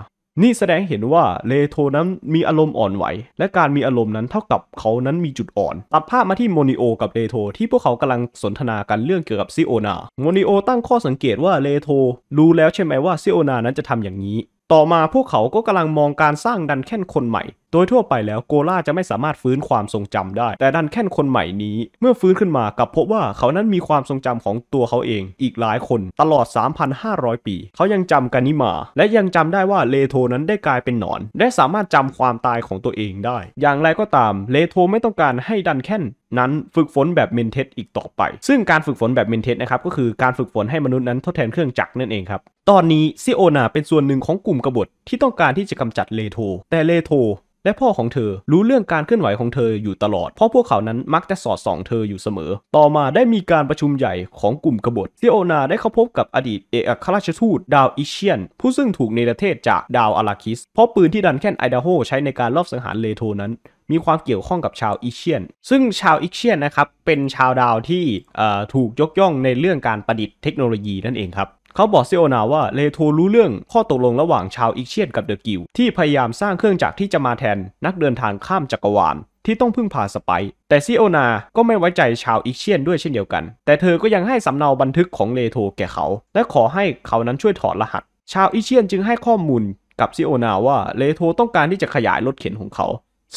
นี่แสดงเห็นว่าเลโทนั้นมีอารมณ์อ่อนไหวและการมีอารมณ์นั้นเท่ากับเขานั้นมีจุดอ่อนตัดภาพมาที่โมนิโอกับเลโทที่พวกเขากำลังสนทนากันเรื่องเกี่ยวกับซิโอนาโมนิโอตั้งข้อสังเกตว่าเลโทรู้แล้วใช่ไหมว่าซิโอนานั้นจะทำอย่างนี้ต่อมาพวกเขาก็กำลังมองการสร้างดันแค่นคนใหม่โดยทั่วไปแล้วโกล่าจะไม่สามารถฟื้นความทรงจำได้แต่ดันแค่นคนใหม่นี้เมื่อฟื้นขึ้นมากลับพบว่าเขานั้นมีความทรงจำของตัวเขาเองอีกหลายคนตลอด 3,500 ปีเขายังจำกันนี้มาและยังจำได้ว่าเลโทนั้นได้กลายเป็นหนอนและสามารถจำความตายของตัวเองได้อย่างไรก็ตามเลโทไม่ต้องการให้ดันแค่นนั้นฝึกฝนแบบเมนเทสอีกต่อไปซึ่งการฝึกฝนแบบเมนเทสนะครับก็คือการฝึกฝนให้มนุษย์นั้นทดแทนเครื่องจักรนั่นเองครับตอนนี้ซิโอนาเป็นส่วนหนึ่งของกลุ่มกบฏที่ต้องการที่จะกำจัดเลโทแต่เลโทและพ่อของเธอรู้เรื่องการเคลื่อนไหวของเธออยู่ตลอดเพราะพวกเขานั้นมักจะสอดส่องเธออยู่เสมอต่อมาได้มีการประชุมใหญ่ของกลุ่มกบฏซิโอนาได้เข้าพบกับอดีตเอกอัครราชทูตดาวอิเชียนผู้ซึ่งถูกเนรเทศจากดาวอาราคิสเพราะปืนที่ดันแค่นไอดาโฮใช้ในการลอบสังหารเลโทนั้นมีความเกี่ยวข้องกับชาวอิเชียนซึ่งชาวอิเชียนนะครับเป็นชาวดาวที่ถูกยกย่องในเรื่องการประดิษฐ์เทคโนโลยีนั่นเองครับเขาบอกซิโอนาว่าเลโทรู้เรื่องข้อตกลงระหว่างชาวอิเชียนกับเดอะกิลด์ที่พยายามสร้างเครื่องจักรที่จะมาแทนนักเดินทางข้ามจักรวาลที่ต้องพึ่งพาสไปซ์แต่ซิโอนาก็ไม่ไว้ใจชาวอิเชียนด้วยเช่นเดียวกันแต่เธอก็ยังให้สำเนาบันทึกของเลโทแก่เขาและขอให้เขานั้นช่วยถอดรหัสชาวอิเชียนจึงให้ข้อมูลกับซิโอนาว่าเลโทต้องการที่จะขยายรถเข็นของเขา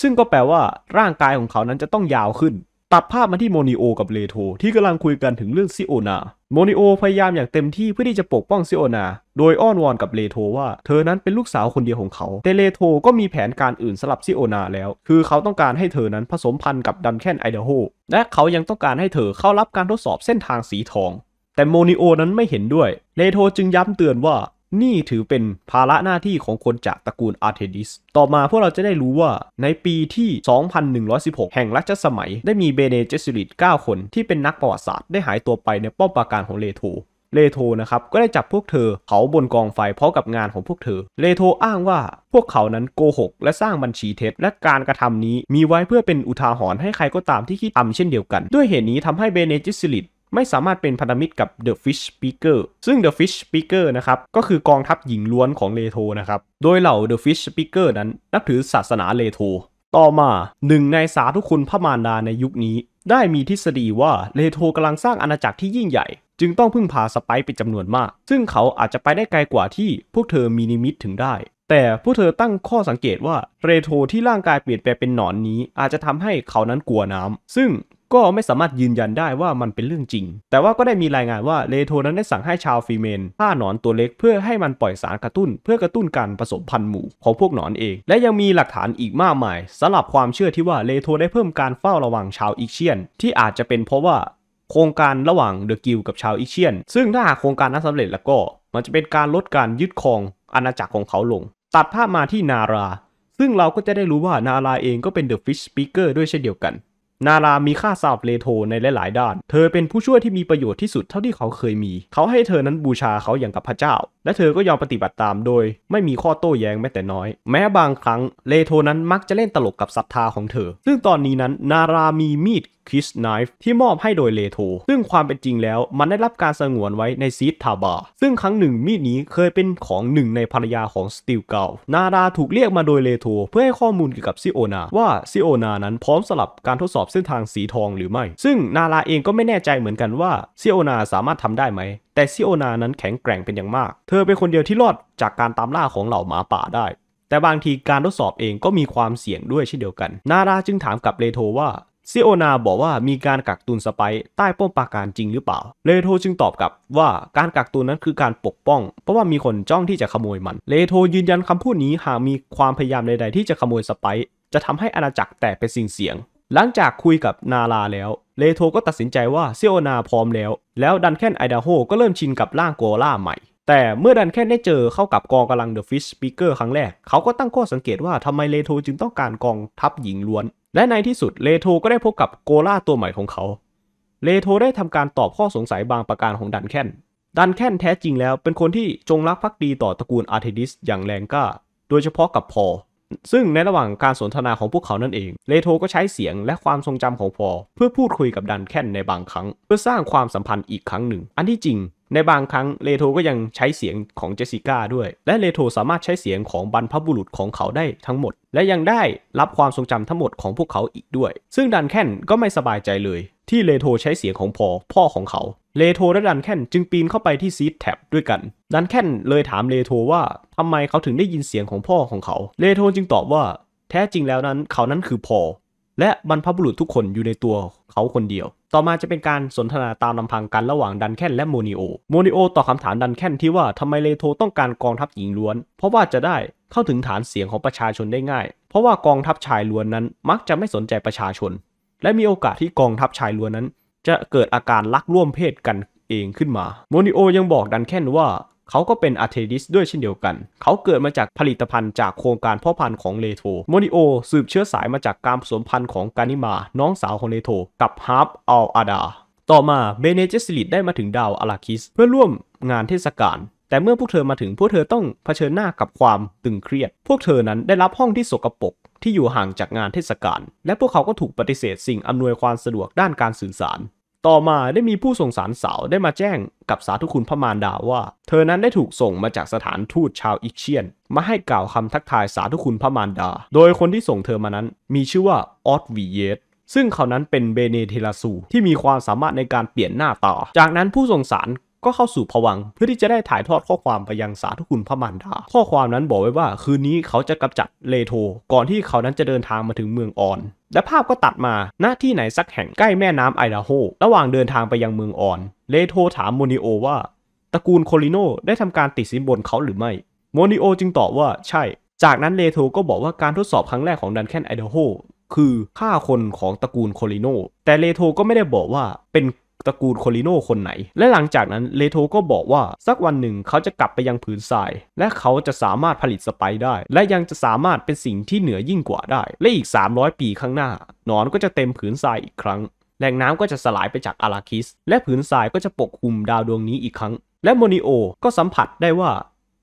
ซึ่งก็แปลว่าร่างกายของเขานั้นจะต้องยาวขึ้นตัดภาพมาที่โมนิโอกับเลโทที่กำลังคุยกันถึงเรื่องซิโอนาโมนิโอพยายามอย่างเต็มที่เพื่อที่จะปกป้องซิโอนาโดยอ้อนวอนกับเลโทว่าเธอนั้นเป็นลูกสาวคนเดียวของเขาแต่เลโทก็มีแผนการอื่นสำหรับซิโอนาแล้วคือเขาต้องการให้เธอนั้นผสมพันธุ์กับดันแคนไอดาโฮและเขายังต้องการให้เธอเข้ารับการทดสอบเส้นทางสีทองแต่โมนิโอนั้นไม่เห็นด้วยเลโทจึงย้ำเตือนว่านี่ถือเป็นภาระหน้าที่ของคนจากตระกูลอาร์เทดิสต่อมาพวกเราจะได้รู้ว่าในปีที่ 2116 แห่งรัชสมัยได้มีเบเนเจสุริต 9 คนที่เป็นนักประวัติศาสตร์ได้หายตัวไปในป้อมปราการของเลโทนะครับก็ได้จับพวกเธอเผาบนกองไฟเพราะกับงานของพวกเธอเลโทอ้างว่าพวกเขานั้นโกหกและสร้างบัญชีเท็จและการกระทำนี้มีไว้เพื่อเป็นอุทาหรณ์ให้ใครก็ตามที่คิดทำเช่นเดียวกันด้วยเหตุนี้ทำให้เบเนเจสุริตไม่สามารถเป็นพันธมิตรกับ The Fish Speaker ซึ่ง The Fish Speaker นะครับก็คือกองทัพหญิงล้วนของเลโทนะครับโดยเหล่า The Fish Speaker นั้นนับถือศาสนาเลโทต่อมาหนึ่งในสาธุคุณพระมารดาในยุคนี้ได้มีทฤษฎีว่าเลโทกำลังสร้างอาณาจักรที่ยิ่งใหญ่จึงต้องพึ่งพาสไปซ์เป็นจำนวนมากซึ่งเขาอาจจะไปได้ไกลกว่าที่พวกเธอมีนิมิตถึงได้แต่พวกเธอตั้งข้อสังเกตว่าเลโทที่ร่างกายเปลี่ยนแปลงเป็นหนอนนี้อาจจะทำให้เขานั้นกลัวน้ำซึ่งก็ไม่สามารถยืนยันได้ว่ามันเป็นเรื่องจริงแต่ว่าก็ได้มีรายงานว่าเลโทนั้นได้สั่งให้ชาวฟรีเมนฆ่าหนอนตัวเล็กเพื่อให้มันปล่อยสารกระตุ้นเพื่อกระตุ้นการผสมพันธุ์หมู่ของพวกหนอนเองและยังมีหลักฐานอีกมากมายสำหรับความเชื่อที่ว่าเลโทได้เพิ่มการเฝ้าระวังชาวอิเชียนที่อาจจะเป็นเพราะว่าโครงการระหว่างเดอะกิลด์กับชาวอิเชียนซึ่งถ้าหากโครงการนั้นสำเร็จแล้วก็มันจะเป็นการลดการยึดครองอาณาจักรของเขาลงตัดภาพมาที่นาราซึ่งเราก็จะได้รู้ว่านาราเองก็เป็นเดอะฟิชสปีกเกอร์ด้วยเช่นเดียวกันนารามีค่าสำหรับเลโทในหลายๆด้านเธอเป็นผู้ช่วยที่มีประโยชน์ที่สุดเท่าที่เขาเคยมีเขาให้เธอนั้นบูชาเขาอย่างกับพระเจ้าและเธอก็ยอมปฏิบัติตามโดยไม่มีข้อโต้แย้งแม้แต่น้อยแม้บางครั้งเลโทนั้นมักจะเล่นตลกกับศรัทธาของเธอซึ่งตอนนี้นั้นนารามีมีดคิสไนฟ์ที่มอบให้โดยเลโทซึ่งความเป็นจริงแล้วมันได้รับการสงวนไว้ในซีดทาบาซึ่งครั้งหนึ่งมีดนี้เคยเป็นของหนึ่งในภรรยาของสตีลเกลนาราถูกเรียกมาโดยเลโทเพื่อให้ข้อมูลเกี่ยวกับซิโอนาว่าซิโอนานั้นพร้อมสลับการทดสอบเส้นทางสีทองหรือไม่ซึ่งนาราเองก็ไม่แน่ใจเหมือนกันว่าซิโอนาสามารถทำได้ไหมแต่ซิโอนานั้นแข็งแกร่งเป็นอย่างมากเธอเป็นคนเดียวที่รอดจากการตามล่าของเหล่าหมาป่าได้แต่บางทีการทดสอบเองก็มีความเสี่ยงด้วยเช่นเดียวกันนาราจึงถามกับเลโทว่าซิโอนาบอกว่ามีการกักตุนสไปซ์ใต้ป้อมปราการจริงหรือเปล่าเลโทจึงตอบกลับว่าการกักตุนนั้นคือการปกป้องเพราะว่ามีคนจ้องที่จะขโมยมันเลโทยืนยันคำพูดนี้หากมีความพยายามใดๆที่จะขโมยสไปซ์จะทำให้อาณาจักรแตกเป็นสิ่งเสียงหลังจากคุยกับนาราแล้วเลโทก็ตัดสินใจว่าซิโอนาพร้อมแล้วดันแค่นไอดาโฮก็เริ่มชินกับร่างโกล่าใหม่แต่เมื่อดันแค่นได้เจอเข้ากับกองกำลังเดอะฟิชสปีกเกอร์ครั้งแรกเขาก็ตั้งข้อสังเกตว่าทำไมเลโทจึงต้องการกองทัพหญิงล้วนและในที่สุดเลโทก็ได้พบกับโกล่าตัวใหม่ของเขาเลโทได้ทำการตอบข้อสงสัยบางประการของดันแค่นแท้จริงแล้วเป็นคนที่จงรักภักดีต่อตระกูลอาร์เทดิสอย่างแรงกล้าโดยเฉพาะกับพอซึ่งในระหว่างการสนทนาของพวกเขานั่นเองเลโทก็ใช้เสียงและความทรงจำของพอเพื่อพูดคุยกับดันแค่นในบางครั้งเพื่อสร้างความสัมพันธ์อีกครั้งหนึ่งอันที่จริง ในบางครั้งเลโทก็ยังใช้เสียงของเจสสิก้าด้วยและเลโทสามารถใช้เสียงของบรรพบุรุษของเขาได้ทั้งหมดและยังได้รับความทรงจำทั้งหมดของพวกเขาอีกด้วยซึ่งดันแค่นก็ไม่สบายใจเลยที่เลโทใช้เสียงของพ่อของเขาเลโทและดันแค่นจึงปีนเข้าไปที่ซีทแท็บด้วยกันดันแค่นเลยถามเลโทว่าทำไมเขาถึงได้ยินเสียงของพ่อของเขาเลโทจึงตอบว่าแท้จริงแล้วนั้นเขานั้นคือพ่อและบรรพบุรุษทุกคนอยู่ในตัวเขาคนเดียวต่อมาจะเป็นการสนทนาตามลำพังกันระหว่างดันแค่นและโมนิโอตอบคำถามดันแค่นที่ว่าทำไมเลโทต้องการกองทัพหญิงล้วนเพราะว่าจะได้เข้าถึงฐานเสียงของประชาชนได้ง่ายเพราะว่ากองทัพชายล้วนนั้นมักจะไม่สนใจประชาชนและมีโอกาสที่กองทัพชายล้วนนั้นจะเกิดอาการลักร่วมเพศกันเองขึ้นมาโมนิโอยังบอกดันแค่นว่าเขาก็เป็นอาร์เทดิสด้วยเช่นเดียวกันเขาเกิดมาจากผลิตภัณฑ์จากโครงการพ่อพันธุ์ของเลโทโมนิโอสืบเชื้อสายมาจากการผสมพันธุ์ของกานิมาน้องสาวของเลโทกับฮาร์ปอัลอาดาต่อมาเบเนเจสลิดได้มาถึงดาวอาราคิสเพื่อร่วมงานเทศกาลแต่เมื่อพวกเธอมาถึงพวกเธอต้องเผชิญหน้ากับความตึงเครียดพวกเธอนั้นได้รับห้องที่สกปรกที่อยู่ห่างจากงานเทศกาลและพวกเขาก็ถูกปฏิเสธสิ่งอำนวยความสะดวกด้านการสื่อสารต่อมาได้มีผู้ส่งสารสาวได้มาแจ้งกับสาธุคุณพระมารดาว่าเธอนั้นได้ถูกส่งมาจากสถานทูตชาวอิเชียนมาให้กล่าวคำทักทายสาธุคุณพระมารดาโดยคนที่ส่งเธอมานั้นมีชื่อว่าออสวีเยสซึ่งเขานั้นเป็นเบเนเทลาซูที่มีความสามารถในการเปลี่ยนหน้าตาจากนั้นผู้ส่งสารก็เข้าสู่ภวังค์เพื่อที่จะได้ถ่ายทอดข้อความไปยังสาธุคุณพระมารดาข้อความนั้นบอกไว้ว่าคืนนี้เขาจะกำจัดเลโทก่อนที่เขานั้นจะเดินทางมาถึงเมืองออนและภาพก็ตัดมาณที่ไหนสักแห่งใกล้แม่น้ำไอดาโฮระหว่างเดินทางไปยังเมืองออนเลโทถามโมนิโอว่าตระกูลโคลิโนได้ทำการติดสินบนเขาหรือไม่โมนิโอจึงตอบว่าใช่จากนั้นเลโทก็บอกว่าการทดสอบครั้งแรกของดันแคนไอดาโฮคือฆ่าคนของตระกูลโคลิโนแต่เลโทก็ไม่ได้บอกว่าเป็นตระกูลโคลิโนคนไหนและหลังจากนั้นเลโทก็บอกว่าสักวันหนึ่งเขาจะกลับไปยังผืนทรายและเขาจะสามารถผลิตสไปได้และยังจะสามารถเป็นสิ่งที่เหนือยิ่งกว่าได้และอีก300 ปีข้างหน้าหนอนก็จะเต็มผืนทรายอีกครั้งแหล่งน้ำก็จะสลายไปจากอาราคิสและผืนทรายก็จะปกคลุมดาวดวงนี้อีกครั้งและโมนิโอก็สัมผัสได้ว่า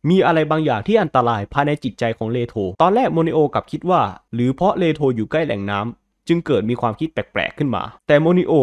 มีอะไรบางอย่างที่อันตรายภายในจิตใจของเลโทตอนแรกโมนิโอกลับคิดว่าหรือเพราะเลโทอยู่ใกล้แหล่งน้ำจึงเกิดมีความคิดแปลกๆขึ้นมาแต่โมนิโอ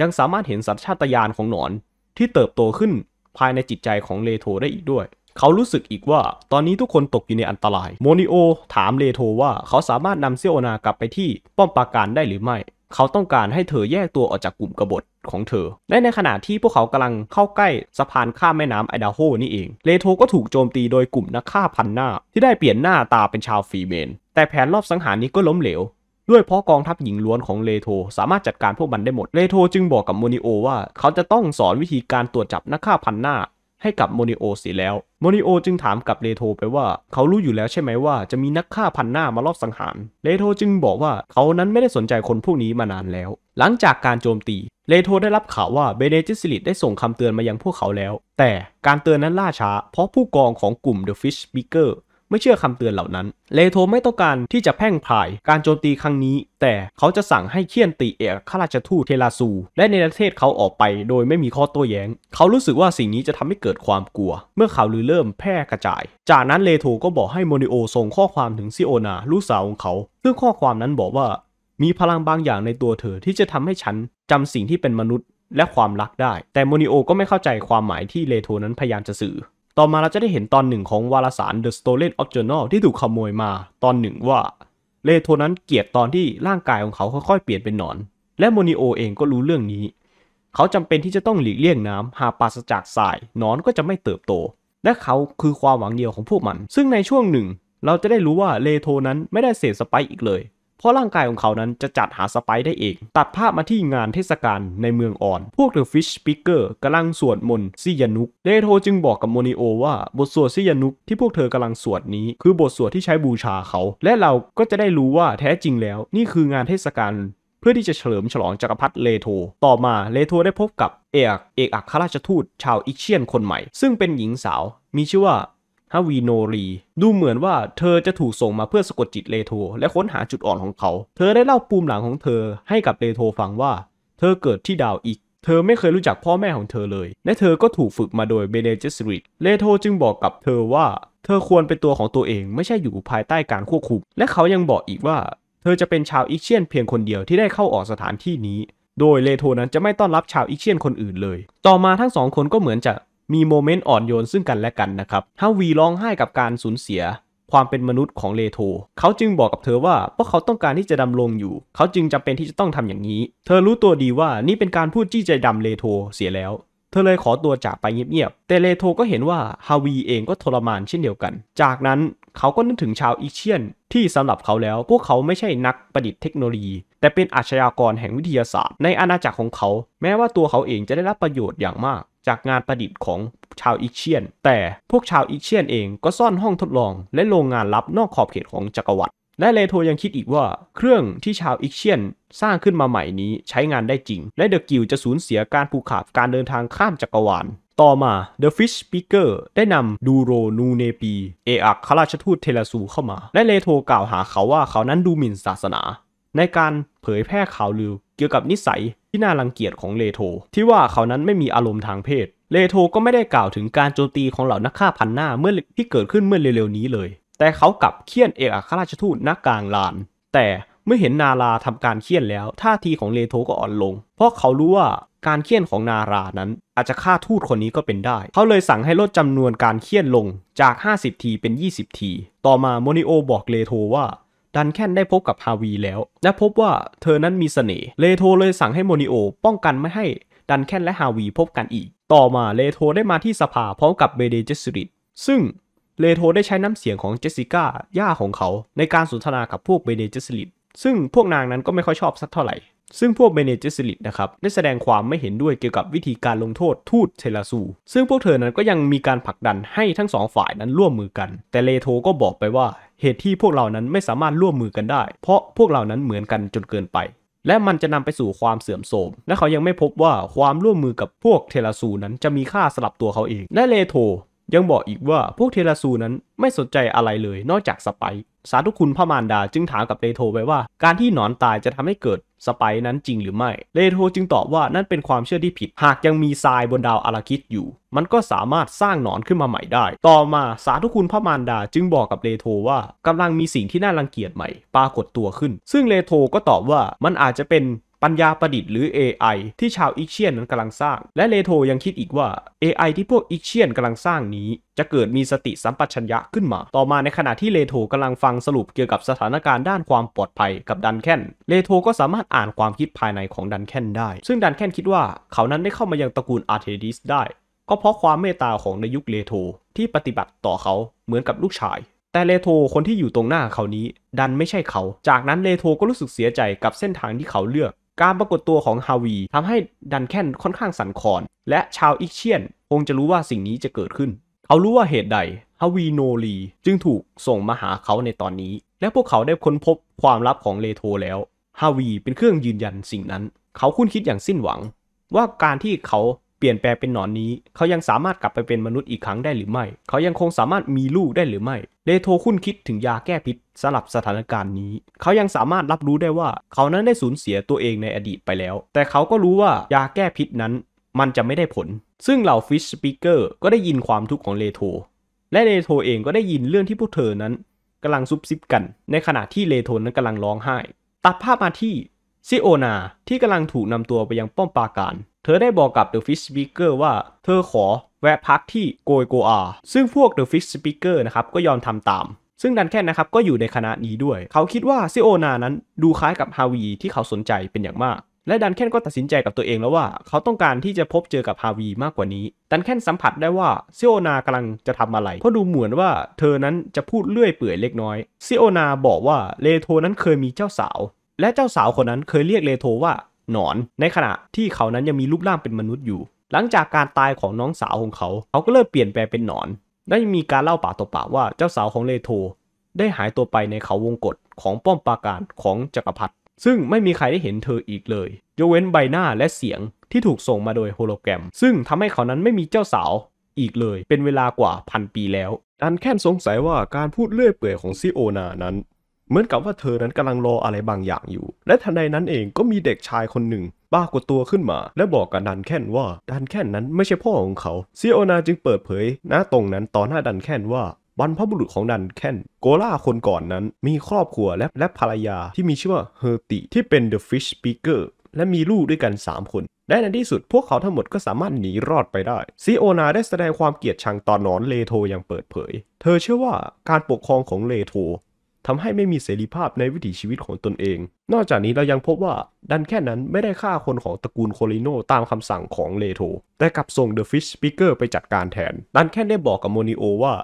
ยังสามารถเห็นสัญชาตญาณของหนอนที่เติบโตขึ้นภายในจิตใจของเลโทได้อีกด้วยเขารู้สึกอีกว่าตอนนี้ทุกคนตกอยู่ในอันตรายโมนิโอถามเลโทว่าเขาสามารถนำเซโอนากลับไปที่ป้อมปราการได้หรือไม่เขาต้องการให้เธอแยกตัวออกจากกลุ่มกบฏของเธอและในขณะที่พวกเขากำลังเข้าใกล้สะพานข้ามแม่น้ำไอดาโฮนี่เองเลโทก็ถูกโจมตีโดยกลุ่มนักฆ่าพันหน้าที่ได้เปลี่ยนหน้าตาเป็นชาวฟีเมนแต่แผนรอบสังหารนี้ก็ล้มเหลวด้วยเพราะกองทัพหญิงล้วนของเลโทสามารถจัดการพวกมันได้หมดเลโทจึงบอกกับโมนิโอว่าเขาจะต้องสอนวิธีการตรวจจับนักฆ่าพันหน้าให้กับโมนิโอเสียแล้วโมนิโอจึงถามกับเลโทไปว่าเขารู้อยู่แล้วใช่ไหมว่าจะมีนักฆ่าพันหน้ามารอบสังหารเลโทจึงบอกว่าเขานั้นไม่ได้สนใจคนพวกนี้มานานแล้วหลังจากการโจมตีเลโทได้รับข่าวว่าเบเนเจสลิดได้ส่งคำเตือนมายังพวกเขาแล้วแต่การเตือนนั้นล่าช้าเพราะผู้กองของกลุ่ม The Fish Speakerไม่เชื่อคำเตือนเหล่านั้นเลโทไม่ต้องการที่จะแพร่งพรายการโจมตีครั้งนี้แต่เขาจะสั่งให้เฆี่ยนตีเอกข้าราชทูตเทลาซูและในประเทศเขาออกไปโดยไม่มีข้อโต้แย้งเขารู้สึกว่าสิ่งนี้จะทำให้เกิดความกลัวเมื่อข่าวลือเริ่มแพร่กระจายจากนั้นเลโทก็บอกให้โมนิโอส่งข้อความถึงซิโอนาลูกสาวของเขาซึ่งข้อความนั้นบอกว่ามีพลังบางอย่างในตัวเธอที่จะทำให้ฉันจำสิ่งที่เป็นมนุษย์และความรักได้แต่โมนิโอก็ไม่เข้าใจความหมายที่เลโทนั้นพยายามจะสื่อต่อมาเราจะได้เห็นตอนหนึ่งของวารสาร The Stolen of Journal ที่ถูกขโมยมาตอนหนึ่งว่าเลโทนั้นเกลียดตอนที่ร่างกายของเขาค่อยๆเปลี่ยนเป็นหนอนและโมนิโอเองก็รู้เรื่องนี้เขาจำเป็นที่จะต้องหลีกเลี่ยงน้ำหากปราศจากทรายหนอนก็จะไม่เติบโตและเขาคือความหวังเดียวของพวกมันซึ่งในช่วงหนึ่งเราจะได้รู้ว่าเลโทนั้นไม่ได้เสพสไปซ์อีกเลยเพราะร่างกายของเขานั้นจะจัดหาสไปซ์ได้เองตัดภาพมาที่งานเทศกาลในเมืองออนพวก The Fish Speaker กำลังสวดมนต์ซิยานุกเลโทจึงบอกกับโมนิโอว่าบทสวดซิยานุกที่พวกเธอกำลังสวดนี้คือบทสวดที่ใช้บูชาเขาและเราก็จะได้รู้ว่าแท้จริงแล้วนี่คืองานเทศกาลเพื่อที่จะเฉลิมฉลองจักรพรรดิเลโทต่อมาเลโทได้พบกับเอกอัครราชทูตชาวอิเชียนคนใหม่ซึ่งเป็นหญิงสาวมีชื่อว่าฮาวีโนรีดูเหมือนว่าเธอจะถูกส่งมาเพื่อสะกดจิตเลโทและค้นหาจุดอ่อนของเขาเธอได้เล่าปูมหลังของเธอให้กับเลโทฟังว่าเธอเกิดที่ดาวอีกเธอไม่เคยรู้จักพ่อแม่ของเธอเลยและเธอก็ถูกฝึกมาโดยเบเนเจสริดเลโทจึงบอกกับเธอว่าเธอควรเป็นตัวของตัวเองไม่ใช่อยู่ภายใต้การควบคุมและเขายังบอกอีกว่าเธอจะเป็นชาวอิเชียนเพียงคนเดียวที่ได้เข้าออกสถานที่นี้โดยเลโทนั้นจะไม่ต้อนรับชาวอิเชียนคนอื่นเลยต่อมาทั้งสองคนก็เหมือนจะ มีโมเมนต์อ่อนโยนซึ่งกันและกันนะครับฮาวีร้องไห้กับการสูญเสียความเป็นมนุษย์ของเลโธเขาจึงบอกกับเธอว่าพวกเขาต้องการที่จะดำรงอยู่เขาจึงจำเป็นที่จะต้องทำอย่างนี้เธอรู้ตัวดีว่านี่เป็นการพูดจี้ใจดำเลโธเสียแล้วเธอเลยขอตัวจากไปเงียบๆแต่เลโธก็เห็นว่าฮาวีเองก็ทรมานเช่นเดียวกันจากนั้นเขาก็นึกถึงชาวอีเชียนที่สำหรับเขาแล้วพวกเขาไม่ใช่นักประดิษฐ์เทคโนโลยีแต่เป็นอาชญากรแห่งวิทยาศาสตร์ในอาณาจักรของเขาแม้ว่าตัวเขาเองจะได้รับประโยชน์อย่างมากจากงานประดิษฐ์ของชาวอีเชียนแต่พวกชาวอีเชียนเองก็ซ่อนห้องทดลองและโรงงานลับนอกขอบเขตของจักรวรรดิและเลโธยังคิดอีกว่าเครื่องที่ชาวอีเชียนสร้างขึ้นมาใหม่นี้ใช้งานได้จริงและเดอะกิลด์จะสูญเสียการผูกขาดการเดินทางข้ามจักรวาลต่อมาเดอะฟิชปิกเกอร์ได้นำดูโรนูเนปีเอกอัครราชทูตเทลาซูเข้ามาและเลโธกล่าวหาเขาว่าเขานั้นดูหมิ่นศาสนาในการเผยแพร่ข่าวลือเกี่ยวกับนิสัยที่น่ารังเกียจของเลโธที่ว่าเขานั้นไม่มีอารมณ์ทางเพศเลโธก็ไม่ได้กล่าวถึงการโจมตีของเหล่านักฆ่าพันหน้าเมื่อที่เกิดขึ้นเมื่อเร็วๆนี้เลยแต่เขากลับเคี่ยนเอกอัครราชทูตนักกลางลานแต่เมื่อเห็นนาราทำการเคี่ยนแล้วท่าทีของเลโธก็อ่อนลงเพราะเขารู้ว่าการเคี่ยนของนารานั้นอาจจะฆ่าทูตคนนี้ก็เป็นได้เขาเลยสั่งให้ลดจำนวนการเคี่ยนลงจาก50ทีเป็น20ทีต่อมาโมนิโอบอกเลโธว่าดันแค่นได้พบกับฮาวีแล้วและพบว่าเธอนั้นมีเสน่ห์เลโธเลยสั่งให้โมนิโอป้องกันไม่ให้ดันแค่นและฮาวีพบกันอีกต่อมาเลโธได้มาที่สภาพร้อมกับเบเดเจสริตซึ่งเลโธได้ใช้น้ำเสียงของเจสสิก้าย่าของเขาในการสนทนากับพวกเบเนเจสลิตซึ่งพวกนางนั้นก็ไม่ค่อยชอบสักเท่าไหร่ซึ่งพวกเบเนเจสลิตนะครับได้แสดงความไม่เห็นด้วยเกี่ยวกับวิธีการลงโทษทูตเทลาซูซึ่งพวกเธอนั้นก็ยังมีการผลักดันให้ทั้งสองฝ่ายนั้นร่วมมือกันแต่เลโธก็บอกไปว่าเหตุที่พวกเรานั้นไม่สามารถร่วมมือกันได้เพราะพวกเรานั้นเหมือนกันจนเกินไปและมันจะนำไปสู่ความเสื่อมโทรมและเขายังไม่พบว่าความร่วมมือกับพวกเทลาซูนั้นจะมีค่าสำหรับตัวเขาเองและเลโธยังบอกอีกว่าพวกเทลาซูนั้นไม่สนใจอะไรเลยนอกจากสไปซ์สาธุคุณพระมารดาจึงถามกับเลโธไปว่าการที่หนอนตายจะทำให้เกิดสไปซ์นั้นจริงหรือไม่เลโธจึงตอบว่านั่นเป็นความเชื่อที่ผิดหากยังมีทรายบนดาวอาราคิสอยู่มันก็สามารถสร้างหนอนขึ้นมาใหม่ได้ต่อมาสาธุคุณพระมารดาจึงบอกกับเลโธว่ากำลังมีสิ่งที่น่ารังเกียจใหม่ปรากฏตัวขึ้นซึ่งเลโธก็ตอบว่ามันอาจจะเป็นปัญญาประดิษฐ์หรือ AI ที่ชาวอีเชียนนั้นกำลังสร้างและเลโธยังคิดอีกว่า AI ที่พวกอีเชียนกำลังสร้างนี้จะเกิดมีสติสัมปชัญญะขึ้นมาต่อมาในขณะที่เลโธกำลังฟังสรุปเกี่ยวกับสถานการณ์ด้านความปลอดภัยกับดันแค่นเลโธก็สามารถอ่านความคิดภายในของดันแค่นได้ซึ่งดันแค่นคิดว่าเขานั้นได้เข้ามายังตระกูลอาร์เทดิสได้ก็เพราะความเมตตาของในยุคเลโธที่ปฏิบัติต่อเขาเหมือนกับลูกชายแต่เลโธคนที่อยู่ตรงหน้าเขานี้ดันไม่ใช่เขาจากนั้นเลโธก็รู้สึกเสียใจกับเส้นทางที่เขาเลือกการปรากฏตัวของฮาวีทำให้ดันแค่นค่อนข้างสั่นคลอนและชาวอีเชียนคงจะรู้ว่าสิ่งนี้จะเกิดขึ้นเขารู้ว่าเหตุใดฮาวีโนลีจึงถูกส่งมาหาเขาในตอนนี้และพวกเขาได้ค้นพบความลับของเลโธแล้วฮาวีเป็นเครื่องยืนยันสิ่งนั้นเขาคุ้นคิดอย่างสิ้นหวังว่าการที่เขาเปลี่ยนแปลงเป็นหนอนนี้เขายังสามารถกลับไปเป็นมนุษย์อีกครั้งได้หรือไม่เขายังคงสามารถมีลูกได้หรือไม่เลโธคุ้นคิดถึงยาแก้พิษสำหรับสถานการณ์นี้เขายังสามารถรับรู้ได้ว่าเขานั้นได้สูญเสียตัวเองในอดีตไปแล้วแต่เขาก็รู้ว่ายาแก้พิษนั้นมันจะไม่ได้ผลซึ่งเหล่าฟิชสปีกเกอร์ก็ได้ยินความทุกข์ของเลโธและเลโธเองก็ได้ยินเรื่องที่พวกเธอนั้นกำลังซุบซิบกันในขณะที่เลโธนั้นกำลังร้องไห้ตัดภาพมาที่ซิโอนาที่กำลังถูกนำตัวไปยังป้อมปราการเธอได้บอกกับ The Fish Speaker ว่าเธอขอแวะพักที่โกยโกอาซึ่งพวก The Fish Speaker นะครับก็ยอมทำตามซึ่งดันแค่นนะครับก็อยู่ในคณะนี้ด้วยเขาคิดว่าซิโอนานั้นดูคล้ายกับฮาวีที่เขาสนใจเป็นอย่างมากและดันแค่นก็ตัดสินใจกับตัวเองแล้วว่าเขาต้องการที่จะพบเจอกับฮาวีมากกว่านี้ดันแค่นสัมผัสได้ว่าซิโอนากำลังจะทำอะไรเพราะดูเหมือนว่าเธอนั้นจะพูดเลื่อยเปื่อยเล็กน้อยซิโอนาบอกว่าเลโธนั้นเคยมีเจ้าสาวและเจ้าสาวคนนั้นเคยเรียกเลโธว่าหนอนในขณะที่เขานั้นยังมีรูปร่างเป็นมนุษย์อยู่หลังจากการตายของน้องสาวของเขาก็เริ่มเปลี่ยนแปลงเป็นหนอนได้มีการเล่าปากต่อปากว่าเจ้าสาวของเลโธได้หายตัวไปในเขาวงกฏของป้อมปราการของจักรพรรดิซึ่งไม่มีใครได้เห็นเธออีกเลยยกเว้นใบหน้าและเสียงที่ถูกส่งมาโดยโฮโลแกรมซึ่งทำให้เขานั้นไม่มีเจ้าสาวอีกเลยเป็นเวลากว่าพันปีแล้วดันแค่สงสัยว่าการพูดเลื่อยเปื่อยของซิโอนานั้นเหมือนกับว่าเธอนั้นกำลังรออะไรบางอย่างอยู่และทันใดนั้นเองก็มีเด็กชายคนหนึ่งปรากฏตัวขึ้นมาและบอกกับดันแค่นว่าดันแค่นนั้นไม่ใช่พ่อของเขาซิโอนาจึงเปิดเผยณตรงนั้นต่อหน้าดันแค่นว่าบรรพบุรุษของดันแค่นโกล่าคนก่อนนั้นมีครอบครัวและภรรยาที่มีชื่อว่าเฮอร์ติที่เป็น The Fish Speaker และมีลูกด้วยกัน3คนและในที่สุดพวกเขาทั้งหมดก็สามารถหนีรอดไปได้ซีโอนาได้แสดงความเกลียดชังต่อหนอนเลโธอย่างเปิดเผยเธอเชื่อว่าการปกครองของเลโธทำให้ไม่มีเสรีภาพในวิถีชีวิตของตนเองนอกจากนี้เรายังพบว่าดันแค่นั้นไม่ได้ฆ่าคนของตระกูลโคลิโนตามคำสั่งของเลโธแต่กลับส่ง The Fish Speaker ไปจัดการแทนดันแค่ได้บอกกับโมนิโอว่า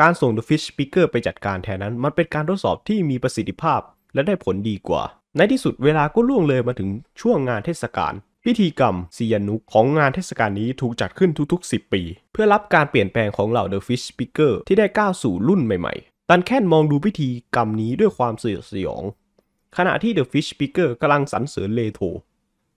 การส่ง The Fish Speaker ไปจัดการแทนนั้นมันเป็นการทดสอบที่มีประสิทธิภาพและได้ผลดีกว่าในที่สุดเวลาก็ล่วงเลยมาถึงช่วงงานเทศกาลพิธีกรรมซียานุกของงานเทศกาลนี้ถูกจัดขึ้นทุกๆ10 ปีเพื่อรับการเปลี่ยนแปลงของเหล่า The Fish Speaker ที่ได้ก้าวสู่รุ่นใหม่ดันแค่นมองดูพิธีกรรมนี้ด้วยความสยดสยองขณะที่ The Fish Speaker กำลังสรรเสริญเลโธ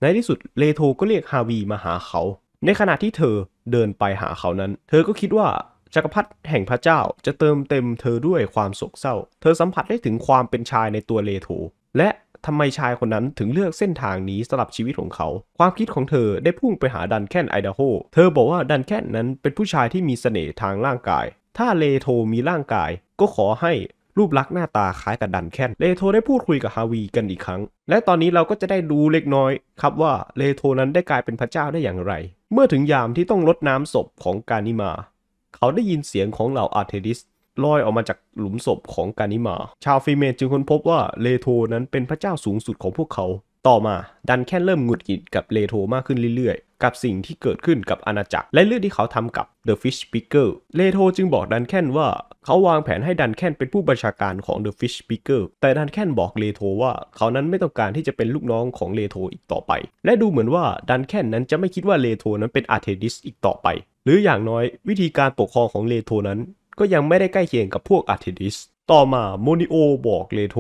ในที่สุดเลโธก็เรียกฮาวีมาหาเขาในขณะที่เธอเดินไปหาเขานั้นเธอก็คิดว่าจักรพรรดิแห่งพระเจ้าจะเติมเต็มเธอด้วยความโศกเศร้าเธอสัมผัสได้ถึงความเป็นชายในตัวเลโธและทำไมชายคนนั้นถึงเลือกเส้นทางนี้สำหรับชีวิตของเขาความคิดของเธอได้พุ่งไปหาดันแค่นไอดาโฮเธอบอกว่าดันแค่นนั้นเป็นผู้ชายที่มีเสน่ห์ทางร่างกายถ้าเลโธมีร่างกายก็ขอให้รูปลักษณ์หน้าตาคล้ายกับดันแค่นเลโธได้พูดคุยกับฮาวีกันอีกครั้งและตอนนี้เราก็จะได้ดูเล็กน้อยครับว่าเลโธนั้นได้กลายเป็นพระเจ้าได้อย่างไรเมื่อถึงยามที่ต้องรดน้ำศพของกานิมาเขาได้ยินเสียงของเหล่าอาร์เทดิสลอยออกมาจากหลุมศพของกานิมาชาวฟิเมนจึงค้นพบว่าเลโธนั้นเป็นพระเจ้าสูงสุดของพวกเขาต่อมาดันแค่นเริ่มหงุดหงิดกับเลโธมากขึ้นเรื่อยๆกับสิ่งที่เกิดขึ้นกับอาณาจักรและเรื่องที่เขาทำกับ The Fish Speaker เลโธจึงบอกดันแค่นว่าเขาวางแผนให้ดันแค่นเป็นผู้บัญชาการของ The Fish Speaker แต่ดันแค่นบอกเลโธว่าเขานั้นไม่ต้องการที่จะเป็นลูกน้องของเลโธอีกต่อไปและดูเหมือนว่าดันแค่นนั้นจะไม่คิดว่าเลโธนั้นเป็นอาร์เทดิสอีกต่อไปหรืออย่างน้อยวิธีการปกครองของเลโธนั้นก็ยังไม่ได้ใกล้เคียงกับพวกอาร์เทดิสต่อมาโมนิโอบอกเลโธ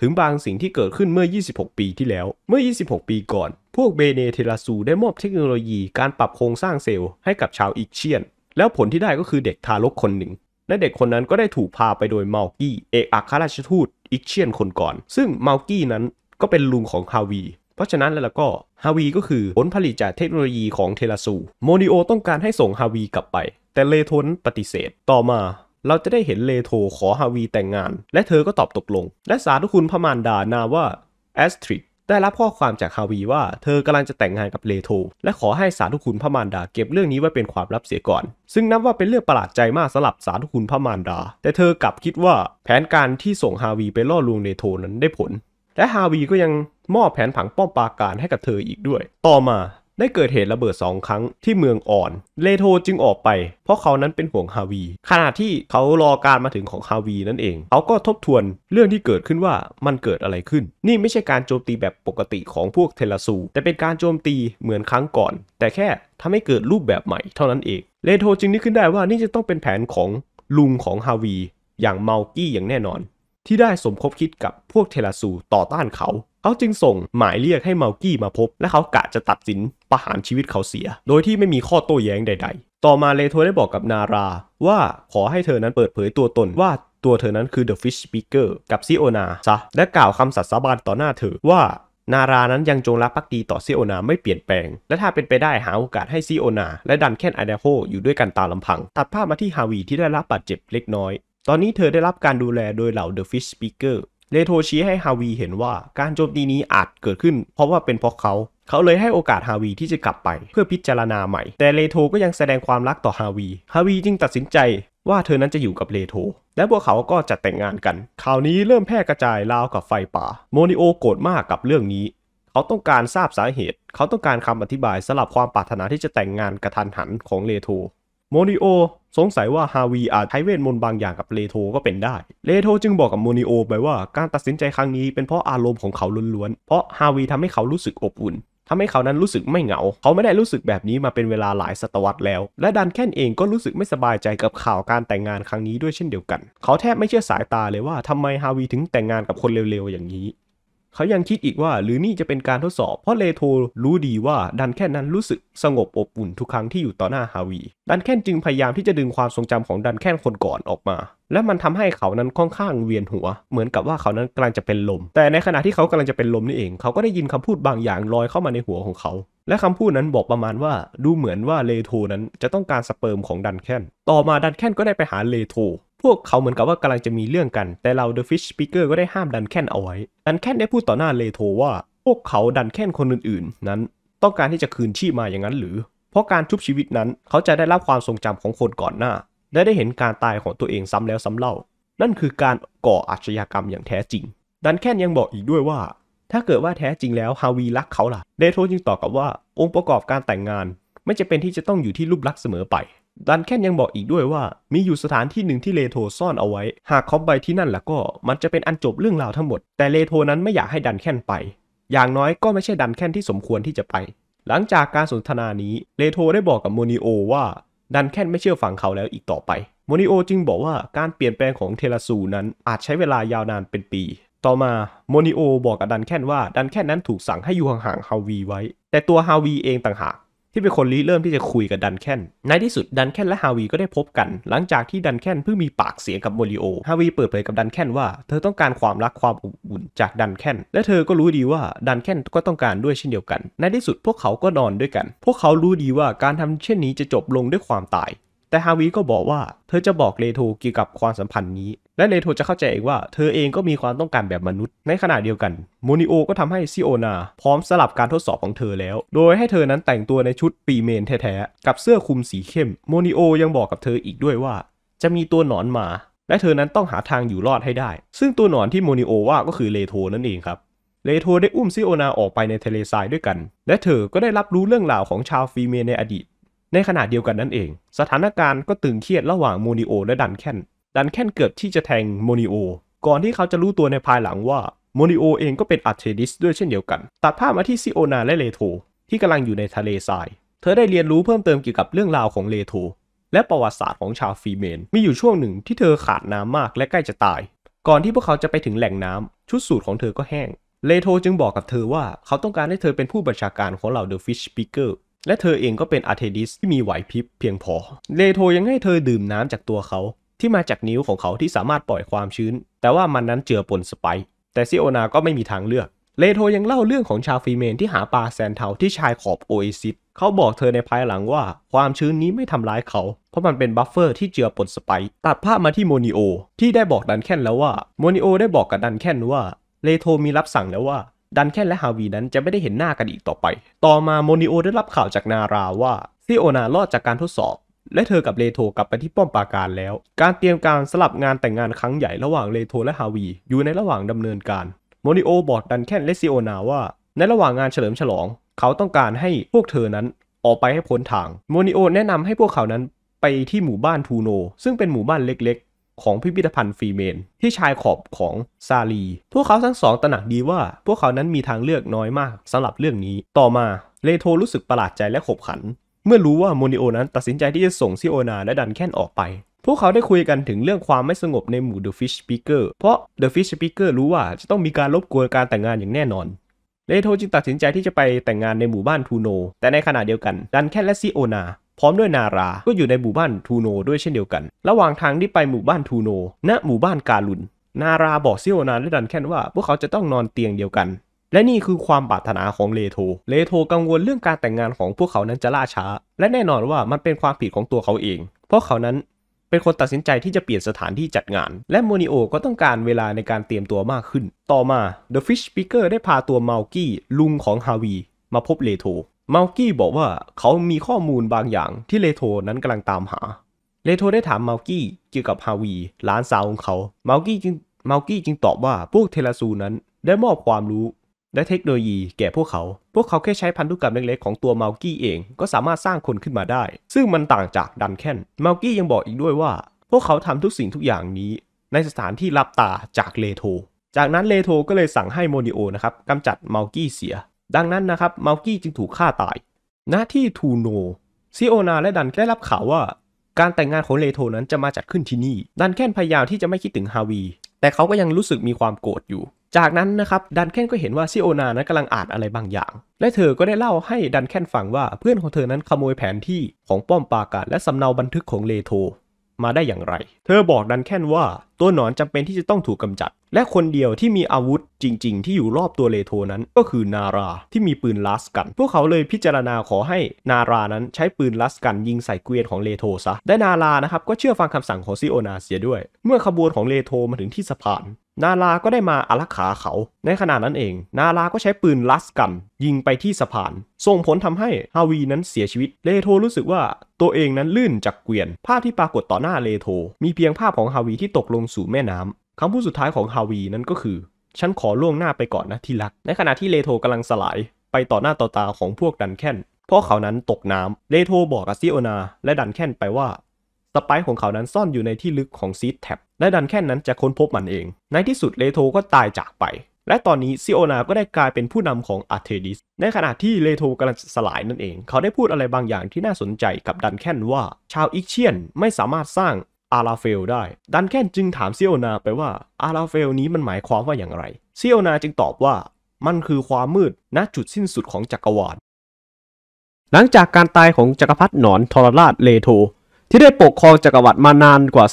ถึงบางสิ่งที่เกิดขึ้นเมื่อ26 ปีที่แล้วเมื่อ26 ปีก่อนพวกเบเนเทราซูได้มอบเทคโนโลยีการปรับโครงสร้างเซลล์ให้กับชาวอิกเชียนแล้วผลที่ได้ก็คือเด็กทารกคนหนึ่งและเด็กคนนั้นก็ได้ถูกพาไปโดยเมากี้เอกอัครราชทูตอิกเชียนคนก่อนซึ่งเมากี้นั้นก็เป็นลุงของฮาวีเพราะฉะนั้นแล้วก็ฮาวีก็คือผลผลิตจากเทคโนโลยีของเทราซูโมนิโอต้องการให้ส่งฮาวีกลับไปแต่เลโธนั้นปฏิเสธต่อมาเราจะได้เห็นเลโธขอฮาวีแต่งงานและเธอก็ตอบตกลงและสาธุคุณพระมารดานาว่าแอสทริดได้รับข้อความจากฮาวีว่าเธอกำลังจะแต่งงานกับเลโธและขอให้สาธุคุณพระมารดาเก็บเรื่องนี้ไว้เป็นความลับเสียก่อนซึ่งนับว่าเป็นเรื่องประหลาดใจมากสำหรับสาธุคุณพระมารดาแต่เธอกลับคิดว่าแผนการที่ส่งฮาวีไปล่อลวงเลโธนั้นได้ผลและฮาวีก็ยังมอบแผนผังป้อมปราการให้กับเธออีกด้วยต่อมาได้เกิดเหตุระเบิด2 ครั้งที่เมืองอ่อนเลโธจึงออกไปเพราะเขานั้นเป็นห่วงฮาวีขณะที่เขารอการมาถึงของฮาวีนั่นเองเขาก็ทบทวนเรื่องที่เกิดขึ้นว่ามันเกิดอะไรขึ้นนี่ไม่ใช่การโจมตีแบบปกติของพวกเทราซูแต่เป็นการโจมตีเหมือนครั้งก่อนแต่แค่ทำให้เกิดรูปแบบใหม่เท่านั้นเองเลโธจึงนึกขึ้นได้ว่านี่จะต้องเป็นแผนของลุงของฮาวีอย่างเมากี้อย่างแน่นอนที่ได้สมคบคิดกับพวกเทราซูต่อต้านเขาจึงส่งหมายเรียกให้เมากี้มาพบและเขากะจะตัดสินประหารชีวิตเขาเสียโดยที่ไม่มีข้อโต้แย้งใดๆต่อมาเลโธได้บอกกับนาราว่าขอให้เธอนั้นเปิดเผยตัวตนว่าตัวเธอนั้นคือ The Fish Speaker กับซิโอนาซะและกล่าวคำสัตย์สาบานต่อหน้าเธอว่านารานั้นยังจงรักภักดีต่อซิโอนาไม่เปลี่ยนแปลงและถ้าเป็นไปได้หาโอกาสให้ซิโอนาและดันแค่นไอดาโฮอยู่ด้วยกันตามลำพังตัดภาพมาที่ฮาวีที่ได้รับบาดเจ็บเล็กน้อยตอนนี้เธอได้รับการดูแลโดยเหล่า The Fish Speakerเลโธชี้ให้ฮาวีเห็นว่าการโจมตีนี้อาจเกิดขึ้นเพราะว่าเป็นเพราะเขาเลยให้โอกาสฮาวีที่จะกลับไปเพื่อพิจารณาใหม่แต่เลโธก็ยังแสดงความรักต่อฮาวีจึงตัดสินใจว่าเธอนั้นจะอยู่กับเลโธและพวกเขาก็จะแต่งงานกันข่าวนี้เริ่มแพร่กระจายราวกับไฟป่าโมนิโอโกรธมากกับเรื่องนี้เขาต้องการทราบสาเหตุเขาต้องการคำอธิบายสำหรับความปรารถนาที่จะแต่งงานกระทันหันของเลโธโมนิโอสงสัยว่าฮาวีอาจใช้เวทมนต์บางอย่างกับเลโธก็เป็นได้เลโธจึงบอกกับโมนิโอไปว่าการตัดสินใจครั้งนี้เป็นเพราะอารมณ์ของเขาล้วนๆเพราะฮาวีทำให้เขารู้สึกอบอุ่นทำให้เขานั้นรู้สึกไม่เหงาเขาไม่ได้รู้สึกแบบนี้มาเป็นเวลาหลายศตวรรษแล้วและดันแค่นเองก็รู้สึกไม่สบายใจกับข่าวการแต่งงานครั้งนี้ด้วยเช่นเดียวกันเขาแทบไม่เชื่อสายตาเลยว่าทำไมฮาวีถึงแต่งงานกับคนเร็วๆอย่างนี้เขายังคิดอีกว่าหรือนี่จะเป็นการทดสอบเพราะเลโธรู้ดีว่าดันแค่นนั้นรู้สึกสงบอบอุ่นทุกครั้งที่อยู่ต่อหน้าฮาวีดันแค่นจึงพยายามที่จะดึงความทรงจำของดันแค่นคนก่อนออกมาและมันทำให้เขานั้นค่อนข้างเวียนหัวเหมือนกับว่าเขานั้นกำลังจะเป็นลมแต่ในขณะที่เขากำลังจะเป็นลมนี่เองเขาก็ได้ยินคำพูดบางอย่างลอยเข้ามาในหัวของเขาและคำพูดนั้นบอกประมาณว่าดูเหมือนว่าเลโธนั้นจะต้องการสเปิร์มของดันแค่นต่อมาดันแค่นก็ได้ไปหาเลโธพวกเขาเหมือนกับว่ากำลังจะมีเรื่องกันแต่เรา The Fish Speaker ก็ได้ห้ามดันแค่นเอาไว้ดันแค่นได้พูดต่อหน้าเลโธว่าโ วกเขาดันแค้นคนอื่นๆนั้นต้องการที่จะคืนชีพมาอย่างนั้นหรือเพราะการชุบชีวิตนั้นเขาจะได้รับความทรงจำของคนก่อนหน้าและได้เห็นการตายของตัวเองซ้ำแล้วซ้ำเล่านั่นคือการก่ออาชญากรรมอย่างแท้จริงดันแค้นยังบอกอีกด้วยว่าถ้าเกิดว่าแท้จริงแล้วฮาวีรักเขาล่ะเดโธจึงตอบกลับว่าองค์ประกอบการแต่งงานไม่จำเป็นที่จะต้องอยู่ที่รูปลักษณ์เสมอไปดันแค้นยังบอกอีกด้วยว่ามีอยู่สถานที่หนึ่งที่เลโธซ่อนเอาไว้หากเขาไปที่นั่นแล้วก็มันจะเป็นอันจบเรื่องราวทั้งหมดแต่เลโธนั้นไม่อยากให้ดันแค้นไปอย่างน้อยก็ไม่ใช่ดันแค้นที่สมควรที่จะไปหลังจากการสนทนานี้เลโธได้บอกกับโมนิโอว่าดันแค้นไม่เชื่อฟังเขาแล้วอีกต่อไปโมนิโอจึงบอกว่าการเปลี่ยนแปลงของเทราซูนั้นอาจใช้เวลายาวนานเป็นปีต่อมาโมนิโอบอกกับดันแค้นว่าดันแค้นนั้นถูกสั่งให้อยู่ห่างๆฮาวีไว้แต่ตัวฮาวีเองต่างหากที่เป็นคนริเริ่มที่จะคุยกับดันแค้นในที่สุดดันแค้นและฮาวีก็ได้พบกันหลังจากที่ดันแค้นเพิ่งมีปากเสียงกับโมนิโอฮาวีเปิดเผยกับดันแค้นว่าเธอต้องการความรักความอบอุ่นจากดันแค้นและเธอก็รู้ดีว่าดันแค้นก็ต้องการด้วยเช่นเดียวกันในที่สุดพวกเขาก็นอนด้วยกันพวกเขารู้ดีว่าการทำเช่นนี้จะจบลงด้วยความตายแต่ฮาวีก็บอกว่าเธอจะบอกเลโธเกี่ยวกับความสัมพันธ์นี้และเลโธจะเข้าใจเองว่าเธอเองก็มีความต้องการแบบมนุษย์ในขณะเดียวกันโมนิโอก็ทำให้ซิโอนาพร้อมสลับการทดสอบของเธอแล้วโดยให้เธอนั้นแต่งตัวในชุดปีเมนแท้ๆกับเสื้อคลุมสีเข้มโมนิโอยังบอกกับเธออีกด้วยว่าจะมีตัวหนอนมาและเธอนั้นต้องหาทางอยู่รอดให้ได้ซึ่งตัวหนอนที่โมนิโอว่าก็คือเลโธนั่นเองครับเลโธได้อุ้มซิโอนาออกไปในทะเลทรายด้วยกันและเธอก็ได้รับรู้เรื่องราวของชาวฟีเมนในอดีตในขณะเดียวกันนั่นเองสถานการณ์ก็ตึงเครียดระหว่างโมนิโอและดันแค้นเกือบที่จะแทงโมนิโอก่อนที่เขาจะรู้ตัวในภายหลังว่าโมนิโอเองก็เป็นอัตเทดิสด้วยเช่นเดียวกันตัดภาพมาที่ซิโอนาและเลโธที่กำลังอยู่ในทะเลทรายเธอได้เรียนรู้เพิ่มเติมเกี่ยวกับเรื่องราวของเลโธและประวัติศาสตร์ของชาวฟีเมนมีอยู่ช่วงหนึ่งที่เธอขาดน้ำมากและใกล้จะตายก่อนที่พวกเขาจะไปถึงแหล่งน้ำชุดสูทของเธอก็แห้งเลโธจึงบอกกับเธอว่าเขาต้องการให้เธอเป็นผู้บัญชาการของเหล่าเดอะฟิชปิเกอร์และเธอเองก็เป็นอาร์เทดิสที่มีไหวพริบเพียงพอเลโธยังให้เธอดื่มน้ำจากตัวเขาที่มาจากนิ้วของเขาที่สามารถปล่อยความชื้นแต่ว่ามันนั้นเจือปนสไปซ์แต่ซิโอนาก็ไม่มีทางเลือกเลโธยังเล่าเรื่องของชาวฟีเมนที่หาปลาแซนเทาที่ชายขอบโอเอซิสเขาบอกเธอในภายหลังว่าความชื้นนี้ไม่ทำร้ายเขาเพราะมันเป็นบัฟเฟอร์ที่เจือปนสไปซ์ตัดภาพมาที่โมนิโอที่ได้บอกดันแค้นแล้วว่าโมนิโอได้บอกกับดันแค้นว่าเลโธมีรับสั่งแล้วว่าดันแค้นและฮาวีนั้นจะไม่ได้เห็นหน้ากันอีกต่อไปต่อมาโมนิโอได้รับข่าวจากนาราว่าซิโอนารอดจากการทดสอบและเธอกับเลโธกลับไปที่ป้อมปราการแล้วการเตรียมการสลับงานแต่งงานครั้งใหญ่ระหว่างเลโธและฮาวีอยู่ในระหว่างดำเนินการโมนิโอบอกดันแค้นและซิโอนาว่าในระหว่างงานเฉลิมฉลองเขาต้องการให้พวกเธอนั้นออกไปให้พ้นทางโมนิโอแนะนำให้พวกเขานั้นไปที่หมู่บ้านทูโนซึ่งเป็นหมู่บ้านเล็กของพิพิธภัณฑ์ฟีเมนที่ชายขอบของซาลีพวกเขาทั้งสองตระหนักดีว่าพวกเขานั้นมีทางเลือกน้อยมากสำหรับเรื่องนี้ต่อมาเลโธรู้สึกประหลาดใจและขบขันเมื่อรู้ว่าโมนิโอนั้นตัดสินใจที่จะส่งซิโอนาและดันแค้นออกไปพวกเขาได้คุยกันถึงเรื่องความไม่สงบในหมู่ The Fish Speaker เพราะ The Fish Speaker รู้ว่าจะต้องมีการรบกวนการแต่งงานอย่างแน่นอนเลโธจึงตัดสินใจที่จะไปแต่งงานในหมู่บ้านทูโนแต่ในขณะเดียวกันดันแค้นและซิโอนาพร้อมด้วยนาราก็อยู่ในหมู่บ้านทูโนด้วยเช่นเดียวกันระหว่างทางที่ไปหมู่บ้านทูโนณหมู่บ้านกาลุนนาราบอกซิโอนาและดันแค้นว่าพวกเขาจะต้องนอนเตียงเดียวกันและนี่คือความปรารถนาของเลโธกังวลเรื่องการแต่งงานของพวกเขานั้นจะล่าช้าและแน่นอนว่ามันเป็นความผิดของตัวเขาเองเพราะเขานั้นเป็นคนตัดสินใจที่จะเปลี่ยนสถานที่จัดงานและโมนิโอก็ต้องการเวลาในการเตรียมตัวมากขึ้นต่อมา The Fish Speaker ได้พาตัวเมากี้ลุงของฮาวีมาพบเลโธเมากี้บอกว่าเขามีข้อมูลบางอย่างที่เลโธนั้นกำลังตามหาเลโธได้ถามเมากี้เกี่ยวกับฮาวีหลานสาวของเขาเมากี้จึงตอบว่าพวกเทราซูนั้นได้มอบความรู้และเทคโนโลยีแก่พวกเขาแค่ใช้พันธุกรรมเล็กๆของตัวเมากี้เองก็สามารถสร้างคนขึ้นมาได้ซึ่งมันต่างจากดันแค้นเมากี้ยังบอกอีกด้วยว่าพวกเขาทำทุกสิ่งทุกอย่างนี้ในสถานที่ลับตาจากเลโธจากนั้นเลโธก็เลยสั่งให้โมนิโอนะครับกำจัดเมากี้เสียดังนั้นนะครับเมากี้จึงถูกฆ่าตายณที่ทูโนซิโอนาและดันได้รับข่าวว่าการแต่งงานของเลโธนั้นจะมาจัดขึ้นที่นี่ดันแค้นพยายามที่จะไม่คิดถึงฮาวีแต่เขาก็ยังรู้สึกมีความโกรธอยู่จากนั้นนะครับดันแค้นก็เห็นว่าซิโอนานั้นกำลังอ่านอะไรบางอย่างและเธอก็ได้เล่าให้ดันแค้นฟังว่าเพื่อนของเธอนั้นขโมยแผนที่ของป้อมปราการและสำเนาบันทึกของเลโธมาได้อย่างไรเธอบอกดันแค้นว่าตัวหนอนจำเป็นที่จะต้องถูกกำจัดและคนเดียวที่มีอาวุธจริงๆที่อยู่รอบตัวเลโธนั้นก็คือนาราที่มีปืนลัสกันพวกเขาเลยพิจารณาขอให้นารานั้นใช้ปืนลัสกันยิงใส่เกวียนของเลโธซะและนารานะครับก็เชื่อฟังคำสั่งของซิโอนาเสียด้วยเมื่อขบวนของเลโธมาถึงที่สะพาน นาราก็ได้มาอารักขาเขาในขณะนั้นเองนาราก็ใช้ปืนลัสกันยิงไปที่สะพานส่งผลทำให้ฮาวีนั้นเสียชีวิตเลโธรู้สึกว่าตัวเองนั้นลื่นจากเกวียนภาพที่ปรากฏต่อหน้าเลโธมีเพียงภาพของฮาวีที่ตกลงสู่แม่น้ำคำพูดสุดท้ายของฮาวีนั้นก็คือฉันขอล่วงหน้าไปก่อนนะที่รักในขณะที่เลโธกำลังสลายไปต่อหน้าต่อตาของพวกดันแคนเพราะเขานั้นตกน้ำเลโธบอกกับซิโอนาและดันแคนไปว่าสไปซ์ของเขานั้นซ่อนอยู่ในที่ลึกของซีดแท็บและดันแค่นั้นจะค้นพบมันเองในที่สุดเลโธก็ตายจากไปและตอนนี้ซิโอนาก็ได้กลายเป็นผู้นำของอาร์เทดิสในขณะที่เลโธกำลังสลายนั่นเองเขาได้พูดอะไรบางอย่างที่น่าสนใจกับดันแคนว่าชาวอิกเชียนไม่สามารถสร้างอาราเฟลได้ดันแคนจึงถามซิโอนาไปว่าอาราเฟลนี้มันหมายความว่าอย่างไรซิโอนาจึงตอบว่ามันคือความมืดณจุดสิ้นสุดของจักรวาลหลังจากการตายของจักรพรรดิหนอนทรราชเลโธที่ได้ปกครองจักรวรรดิมานานกว่า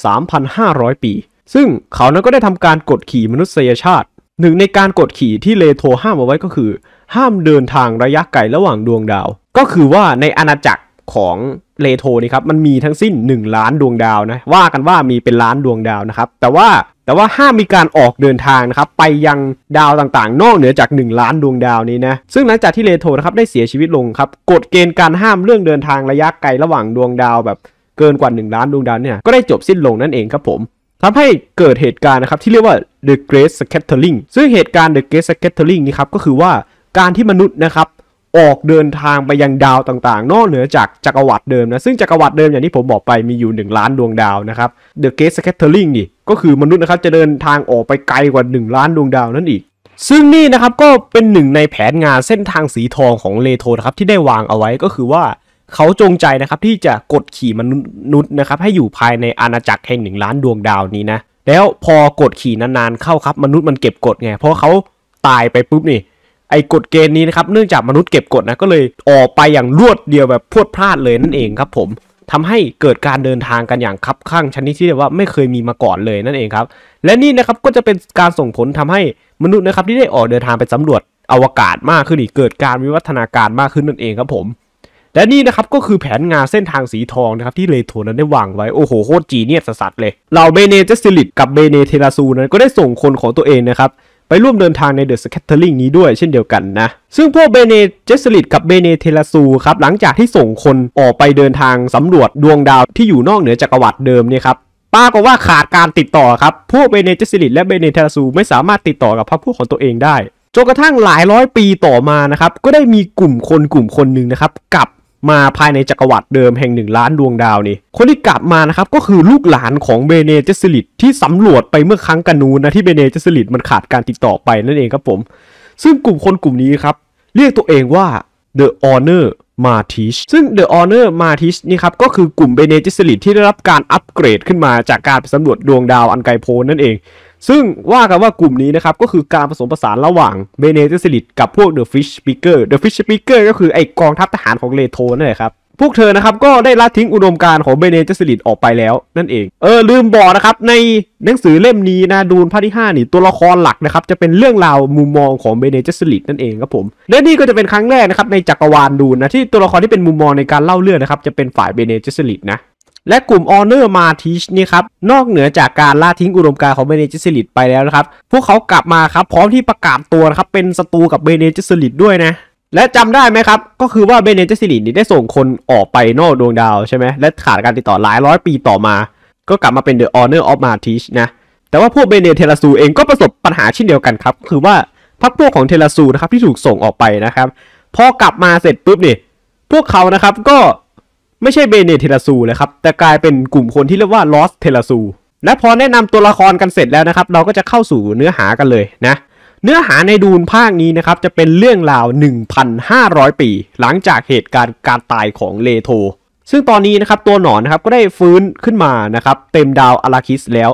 3,500 ปีซึ่งเขานั้นก็ได้ทำการกดขี่มนุษยชาติหนึ่งในการกดขี่ที่เลโธห้ามเอาไว้ก็คือห้ามเดินทางระยะไกลระหว่างดวงดาวก็คือว่าในอาณาจักรของเลโธนี่ครับมันมีทั้งสิ้น1ล้านดวงดาวนะว่ากันว่ามีเป็นล้านดวงดาวนะครับแต่ว่าห้ามมีการออกเดินทางนะครับไปยังดาวต่างๆนอกเหนือจาก1ล้านดวงดาวนี้นะซึ่งหลังจากที่เลโธนะครับได้เสียชีวิตลงครับกฎเกณฑ์การห้ามเรื่องเดินทางระยะไกลระหว่างดวงดาวแบบเกินกว่า1ล้านดวงดาวเนี่ยก็ได้จบสิ้นลงนั่นเองครับผมทำให้เกิดเหตุการณ์นะครับที่เรียกว่า The Great Scattering ซึ่งเหตุการณ์ The Great Scattering นี่ครับก็คือว่าการที่มนุษย์นะครับออกเดินทางไปยังดาวต่างๆนอกเหนือจากจักรวรรดิเดิมนะซึ่งจักรวรรดิเดิมอย่างที่ผมบอกไปมีอยู่1ล้านดวงดาวนะครับ The Great Scattering นี่ก็คือมนุษย์นะครับจะเดินทางออกไปไกลกว่า1ล้านดวงดาวนั่นอีกซึ่งนี่นะครับก็เป็นหนึ่งในแผนงานเส้นทางสีทองของเลโธนะครับที่ได้วางเอาไว้ก็คือว่าเขาจงใจนะครับที่จะกดขี่มนุษย์นะครับให้อยู่ภายในอาณาจักรแห่ง1ล้านดวงดาวนี้นะแล้วพอกดขี่นานๆเข้าครับมนุษย์มันเก็บกดไงเพราะเขาตายไปปุ๊บนี่ไอ้กฎเกณฑ์นี้นะครับเนื่องจากมนุษย์เก็บกดนะก็เลยออกไปอย่างรวดเดียวแบบพรวดพลาดเลยนั่นเองครับผมทำให้เกิดการเดินทางกันอย่างคับคั่งชนิดที่เรียกว่าไม่เคยมีมาก่อนเลยนั่นเองครับและนี่นะครับก็จะเป็นการส่งผลทำให้มนุษย์นะครับที่ได้ออกเดินทางไปสำรวจอวกาศมากขึ้นอีกเกิดการวิวัฒนาการมากขึ้นนั่นเองครับผมและนี่นะครับก็คือแผนงานเส้นทางสีทองนะครับที่เลโธนั้นได้วางไว้โอ้โหโคตรจีเนียสสัสเลยเหล่าเบเนเจสซิลิตกับเบเนเทราซูนั้นก็ได้ส่งคนของตัวเองนะครับไปร่วมเดินทางในเดอะสแคตเตอริงนี้ด้วยเช่นเดียวกันนะซึ่งพวกเบเนเจสซิลิตกับเบเนเทราซูครับหลังจากที่ส่งคนออกไปเดินทางสำรวจดวงดาวที่อยู่นอกเหนือจักรวรรดิเดิมเนี่ยครับปรากฏว่าขาดการติดต่อครับพวกเบเนเจสซิลิตและเบเนเทราซูไม่สามารถติดต่อกับพรรคพวกของตัวเองได้จนกระทั่งหลายร้อยปีต่อมานะครับก็ได้มีกลุ่มคนหนึ่งนะครับกลับมาภายในจักรวรรดิเดิมแห่ง1ล้านดวงดาวนี่คนที่กลับมานะครับก็คือลูกหลานของเบเนเจสซิลิตที่สำรวจไปเมื่อครั้งกันนูนนะที่เบเนเจสซิลิตมันขาดการติดต่อไปนั่นเองครับผมซึ่งกลุ่มคนกลุ่มนี้ครับเรียกตัวเองว่า The Honor Martish ซึ่ง The Honor Martish นี่ครับก็คือกลุ่มเบเนเจสซิลิตที่ได้รับการอัปเกรดขึ้นมาจากการไปสำรวจดวงดาวอันไกลโพ้นนั่นเองซึ่งว่ากันว่ากลุ่มนี้นะครับก็คือการผสมผสานระหว่างเบเนเจสซิลิตกับพวก The Fish Speaker The Fish Speaker ก็คือไอกองทัพทหารของเลโธนั่นแหละครับพวกเธอนะครับก็ได้ละทิ้งอุดมการณ์ของเบเนเจสซิลิตออกไปแล้วนั่นเองลืมบอกนะครับในหนังสือเล่มนี้นะดูนภาคที่5นี่ตัวละครหลักนะครับจะเป็นเรื่องราวมุมมองของเบเนเจสซิลิตนั่นเองครับผมและนี่ก็จะเป็นครั้งแรกนะครับในจักรวาลดูนนะที่ตัวละครที่เป็นมุมมองในการเล่าเรื่องนะครับจะเป็นฝ่ายเบเนเจสซิลิตนะและกลุ่ม Honor Martish นี่ครับนอกเหนือจากการล่าทิ้งอุดมการณ์ของเบเนเจสซิลิตไปแล้วนะครับพวกเขากลับมาครับพร้อมที่ประกาศตัวนะครับเป็นศัตรูกับเบเนเจสซิลิตด้วยนะและจำได้ไหมครับก็คือว่าเบเนเจสซิลิตได้ส่งคนออกไปนอกดวงดาวใช่ไหมและขาดการติดต่อหลายร้อยปีต่อมาก็กลับมาเป็น The Honor of Martish นะแต่ว่าพวกเบเนเทราซูเองก็ประสบปัญหาเช่นเดียวกันครับคือว่าพรรคพวกของเทราซูนะครับที่ถูกส่งออกไปนะครับพอกลับมาเสร็จปุ๊บนี่พวกเขานะครับก็ไม่ใช่เบเนเทราซูเลยครับแต่กลายเป็นกลุ่มคนที่เรียกว่าลอสเทราซูและพอแนะนำตัวละครกันเสร็จแล้วนะครับเราก็จะเข้าสู่เนื้อหากันเลยนะเนื้อหาในดูนภาคนี้นะครับจะเป็นเรื่องราว 1,500 ปีหลังจากเหตุการณ์การตายของเลโธซึ่งตอนนี้นะครับตัวหนอนนะครับก็ได้ฟื้นขึ้นมานะครับเต็มดาวอาราคิสแล้ว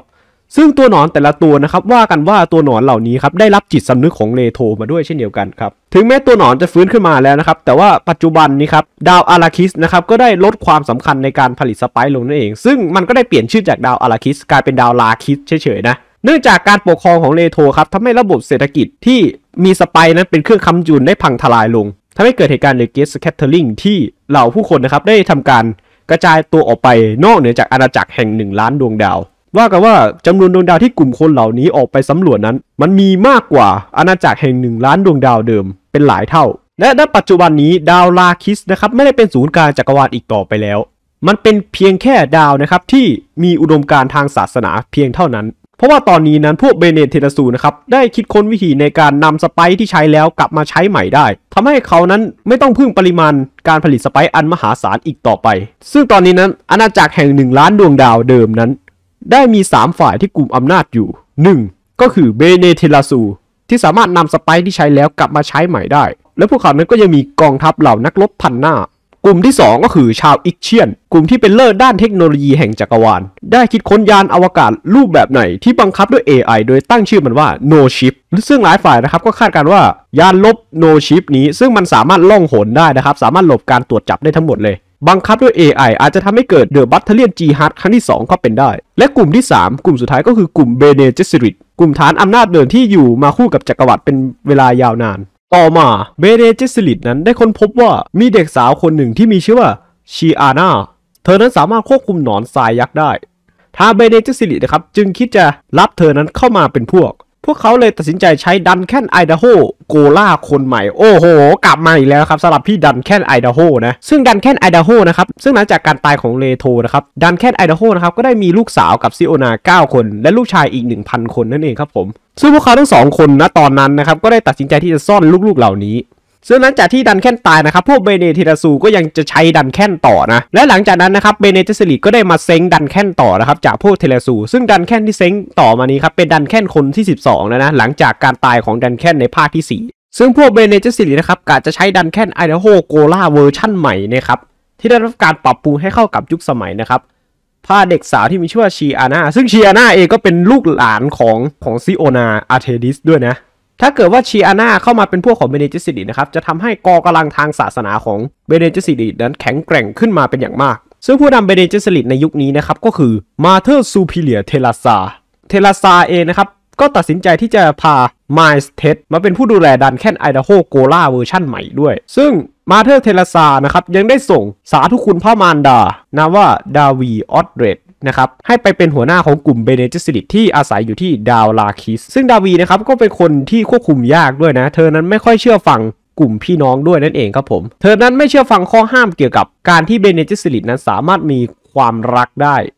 ซึ่งตัวหนอนแต่ละตัวนะครับว่ากันว่าตัวหนอนเหล่านี้ครับได้รับจิตสำนึกของเลโธมาด้วยเช่นเดียวกันครับถึงแม้ตัวหนอนจะฟื้นขึ้นมาแล้วนะครับแต่ว่าปัจจุบันนี้ครับดาวอาราคิสนะครับก็ได้ลดความสำคัญในการผลิตสไปซ์ลงนั่นเองซึ่งมันก็ได้เปลี่ยนชื่อจากดาวอาราคิสกลายเป็นดาวลาคิสเฉยๆนะเนื่องจากการปกครองของเลโธครับทำให้ระบบเศรษฐกิจที่มีสไปซ์นั้นเป็นเครื่องค้ำจุนได้พังทลายลงทำให้เกิดเหตุการณ์ The Great Scattering ที่เหล่าผู้คนนะครับได้ทำการกระจายตัวออกไปนอกเหนือจากอาณาจักรแห่ง1ล้านดวงดาว ว่ากันว่าจำนวนดวงดาวที่กลุ่มคนเหล่านี้ออกไปสำรวจนั้นมันมีมากกว่าอาณาจักรแห่ง1 ล้านดวงดาวเดิมเป็นหลายเท่าและณปัจจุบันนี้ดาวลาคิสนะครับไม่ได้เป็นศูนย์กลางจักรวาลอีกต่อไปแล้วมันเป็นเพียงแค่ดาวนะครับที่มีอุดมการณ์ทางศาสนาเพียงเท่านั้นเพราะว่าตอนนี้นั้นพวกเบเนเทราซูนะครับได้คิดค้นวิธีในการนำสไปซ์ที่ใช้แล้วกลับมาใช้ใหม่ได้ทำให้เขานั้นไม่ต้องพึ่งปริมาณการผลิตสไปซ์อันมหาศาลอีกต่อไปซึ่งตอนนี้นั้นอาณาจักรแห่ง1 ล้านดวงดาวเดิมนั้นได้มี3ฝ่ายที่กลุ่มอำนาจอยู่1ก็คือเบเนเทราซูที่สามารถนำสไปซ์ที่ใช้แล้วกลับมาใช้ใหม่ได้และพวกเขานั้นก็ยังมีกองทัพเหล่านักรบพันหน้ากลุ่มที่2ก็คือชาวอิกเชียนกลุ่มที่เป็นเลิศด้านเทคโนโลยีแห่งจักรวาลได้คิดค้นยานอวกาศรูปแบบไหนที่บังคับด้วย AI โดยตั้งชื่อมันว่า No Ship ซึ่งหลายฝ่ายนะครับก็คาดการว่ายานลบ No Ship นี้ซึ่งมันสามารถล่องหนได้นะครับสามารถหลบการตรวจจับได้ทั้งหมดเลยบังคับด้วย AI อาจจะทำให้เกิด The Battalion Jihad ครั้งที่2ก็เป็นได้และกลุ่มที่3กลุ่มสุดท้ายก็คือกลุ่ม Bene Gesserit กลุ่มฐานอำนาจเดิมที่อยู่มาคู่กับจักรวรรดิเป็นเวลายาวนานต่อมาเบเนเจสลิดนั้นได้ค้นพบว่ามีเด็กสาวคนหนึ่งที่มีชื่อว่าชีอาน่าเธอนั้นสามารถควบคุมหนอนทรายยักษ์ได้ทางเบเนเจสลิดนะครับจึงคิดจะรับเธอนั้นเข้ามาเป็นพวกเขาเลยตัดสินใจใช้ดันแคนไอดาโฮโกล่าคนใหม่โอ้โหกลับมาอีกแล้วครับสำหรับพี่ดันแคนไอดาโฮนะซึ่งดันแคนไอดาโฮนะครับซึ่งหลังจากการตายของเลโทนะครับดันแคนไอดาโฮนะครับก็ได้มีลูกสาวกับซิโอนา9คนและลูกชายอีก 1,000 คนนั่นเองครับผมซึ่งพวกเขาทั้ง2คนณตอนนั้นนะครับก็ได้ตัดสินใจที่จะซ่อนลูกๆเหล่านี้ซึ่งหลังจากที่ดันแคนตายนะครับพวกเบเนเทราซูก็ยังจะใช้ดันแคนต่อนะและหลังจากนั้นนะครับเบเนเจสลิดก็ได้มาเซ้งดันแคนต่อนะครับจากพวกเทราซูซึ่งดันแคนที่เซ้งต่อมานี้ครับเป็นดันแคนคนที่12แล้วนะหลังจากการตายของดันแคนในภาคที่4ซึ่งพวกเบเนเจสลิดนะครับกะจะใช้ดันแคนไอดาโฮโกล่าเวอร์ชั่นใหม่นะครับที่ได้รับการปรับปรุงให้เข้ากับยุคสมัยนะครับพาเด็กสาวที่มีชื่อว่าชีอาน่าซึ่งชีอาน่าเองก็เป็นลูกหลานของซิโอนาอาร์เทดิสด้วยนะถ้าเกิดว่าชีอาน่าเข้ามาเป็นพวกของเบเนเจสลิดนะครับจะทำให้กองกำลังทางศาสนาของเบเนเจสลิดนั้นแข็งแกร่งขึ้นมาเป็นอย่างมากซึ่งผู้นำเบเนเจสลิดในยุคนี้นะครับก็คือมาเธอร์ซูพิเลียเทลาซาเองนะครับก็ตัดสินใจที่จะพาไมล์สเทดมาเป็นผู้ดูแลดันแคนไอดาโฮโกล่าเวอร์ชั่นใหม่ด้วยซึ่งมาเธอร์เทลาซานะครับยังได้ส่งสาธุคุณพระมารดานามว่าดาวีออดเรดนะครับให้ไปเป็นหัวหน้าของกลุ่มเบเนเจสลิดที่อาศัยอยู่ที่ดาวลาคิสซึ่งดาวีนะครับก็เป็นคนที่ควบคุมยากด้วยนะเธอนั้นไม่ค่อยเชื่อฟังกลุ่มพี่น้องด้วยนั่นเองครับผมเธอนั้นไม่เชื่อฟังข้อห้ามเกี่ยวกับการที่เบเนเจสลิดนั้นสามารถมีความรักได้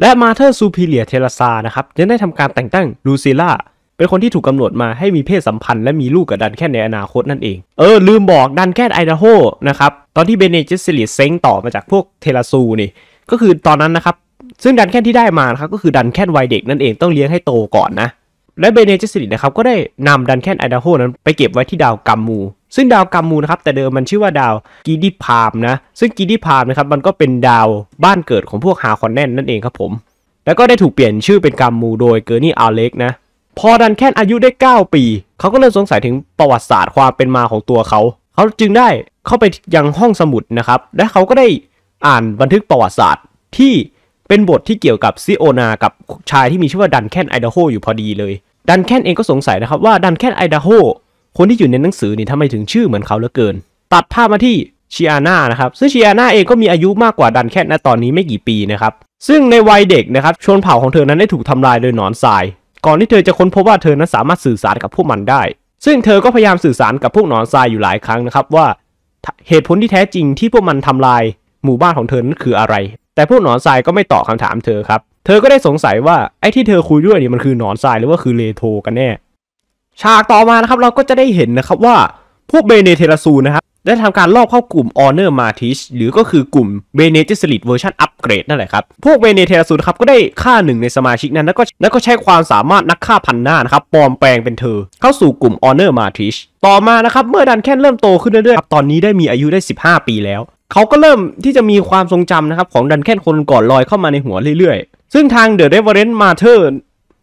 และมาเธอร์ซูพิเลียเทลาซานะครับยังได้ทำการแต่งตั้งลูซิล่าเป็นคนที่ถูกกำหนดมาให้มีเพศสัมพันธ์และมีลูกกับดันแคนในอนาคตนั่นเองลืมบอกดันแคนไอดาโฮนะครับตอนที่เบเนเจสลิดเซ้งต่อมาจากพวกเทลาซูนี่ก็คือตอนนั้นนะครับซึ่งดันแคนที่ได้มานะครับก็คือดันแคนวัยเด็กนั่นเองต้องเลี้ยงให้โตก่อนนะและเบเนเจสลิดนะครับก็ได้นำดันแคนไอดาโฮนั้นไปเก็บไว้ที่ดาวกัมมูซึ่งดาวกัมมูนะครับแต่เดิมมันชื่อว่าดาวกีดิพามนะซึ่งกีดิพามนะครับมันก็เป็นดาวบ้านเกิดของพวกฮาคอนแนนนั่นเองครับผมแล้วก็ได้ถูกเปลี่ยนชื่อเป็นกัมมูโดยเกอร์นี่อาเล็กนะพอดันแคนอายุได้9ปีเขาก็เริ่มสงสัยถึงประวัติศาสตร์ความเป็นมาของตัวเขาจึงได้เข้าไปยังห้องสมุดนะครับและเขาก็ได้อ่านบันทึกประวัติศาสตร์ที่เป็นบทที่เกี่ยวกับซิโอนากับชายที่มีชื่อว่าดันแคนไอดาโฮอยู่พอดีเลยดันแคนเองก็สงสัยนะครับว่าดันแคนไอดาโฮคนที่อยู่ในหนังสือนี่ทำไมถึงชื่อเหมือนเขาเหลือเกินตัดภาพมาที่ชีอาน่านะครับซึ่งชีอาน่าเองก็มีอายุมากกว่าดันแคนณตอนนี้ไม่กี่ปีนะครับซึ่งในวัยเด็กนะครับชนเผ่าของเธอนั้นได้ถูกทำลายโดยหนอนทรายก่อนที่เธอจะค้นพบว่าเธอนั้นสามารถสื่อสารกับพวกมันได้ซึ่งเธอก็พยายามสื่อสารกับพวกหนอนทรายอยู่หลายครั้งนะครับว่าเหตุผลที่แท้จริงที่พวกมันทำลายหมู่บ้านของเธอนั้นคืออะไรแต่พวกหนอนทรายก็ไม่ตอบคำถามเธอครับเธอก็ได้สงสัยว่าไอ้ที่เธอคุยด้วยนี่มันคือหนอนทรายหรือว่าคือเลโทกันแน่ฉากต่อมานะครับเราก็จะได้เห็นนะครับว่าพวกเบเนเทราซูนะครับได้ทำการลอบเข้ากลุ่มออเนอร์มาทิชหรือก็คือกลุ่มเบเนเจสลิดเวอร์ชันอัปเกรดนั่นแหละครับพวกเบเนเทราซูนะครับก็ได้ฆ่าหนึ่งในสมาชิกนั้นแล้วก็ใช้ความสามารถนักฆ่าพันหน้านะครับปลอมแปลงเป็นเธอเข้าสู่กลุ่มออเนอร์มาทิชต่อมานะครับเมื่อดันแคนเริ่มโตขึ้นเรื่อยๆตอนนี้ได้มีอายุได้15ปีแล้วเขาก็เริ่มที่จะมีความทรงจำนะครับของดันแคนคนก่อนลอยเข้ามาในหัวเรื่อยๆซึ่งทางเดอะเรเวอเรนต์มาเธอร์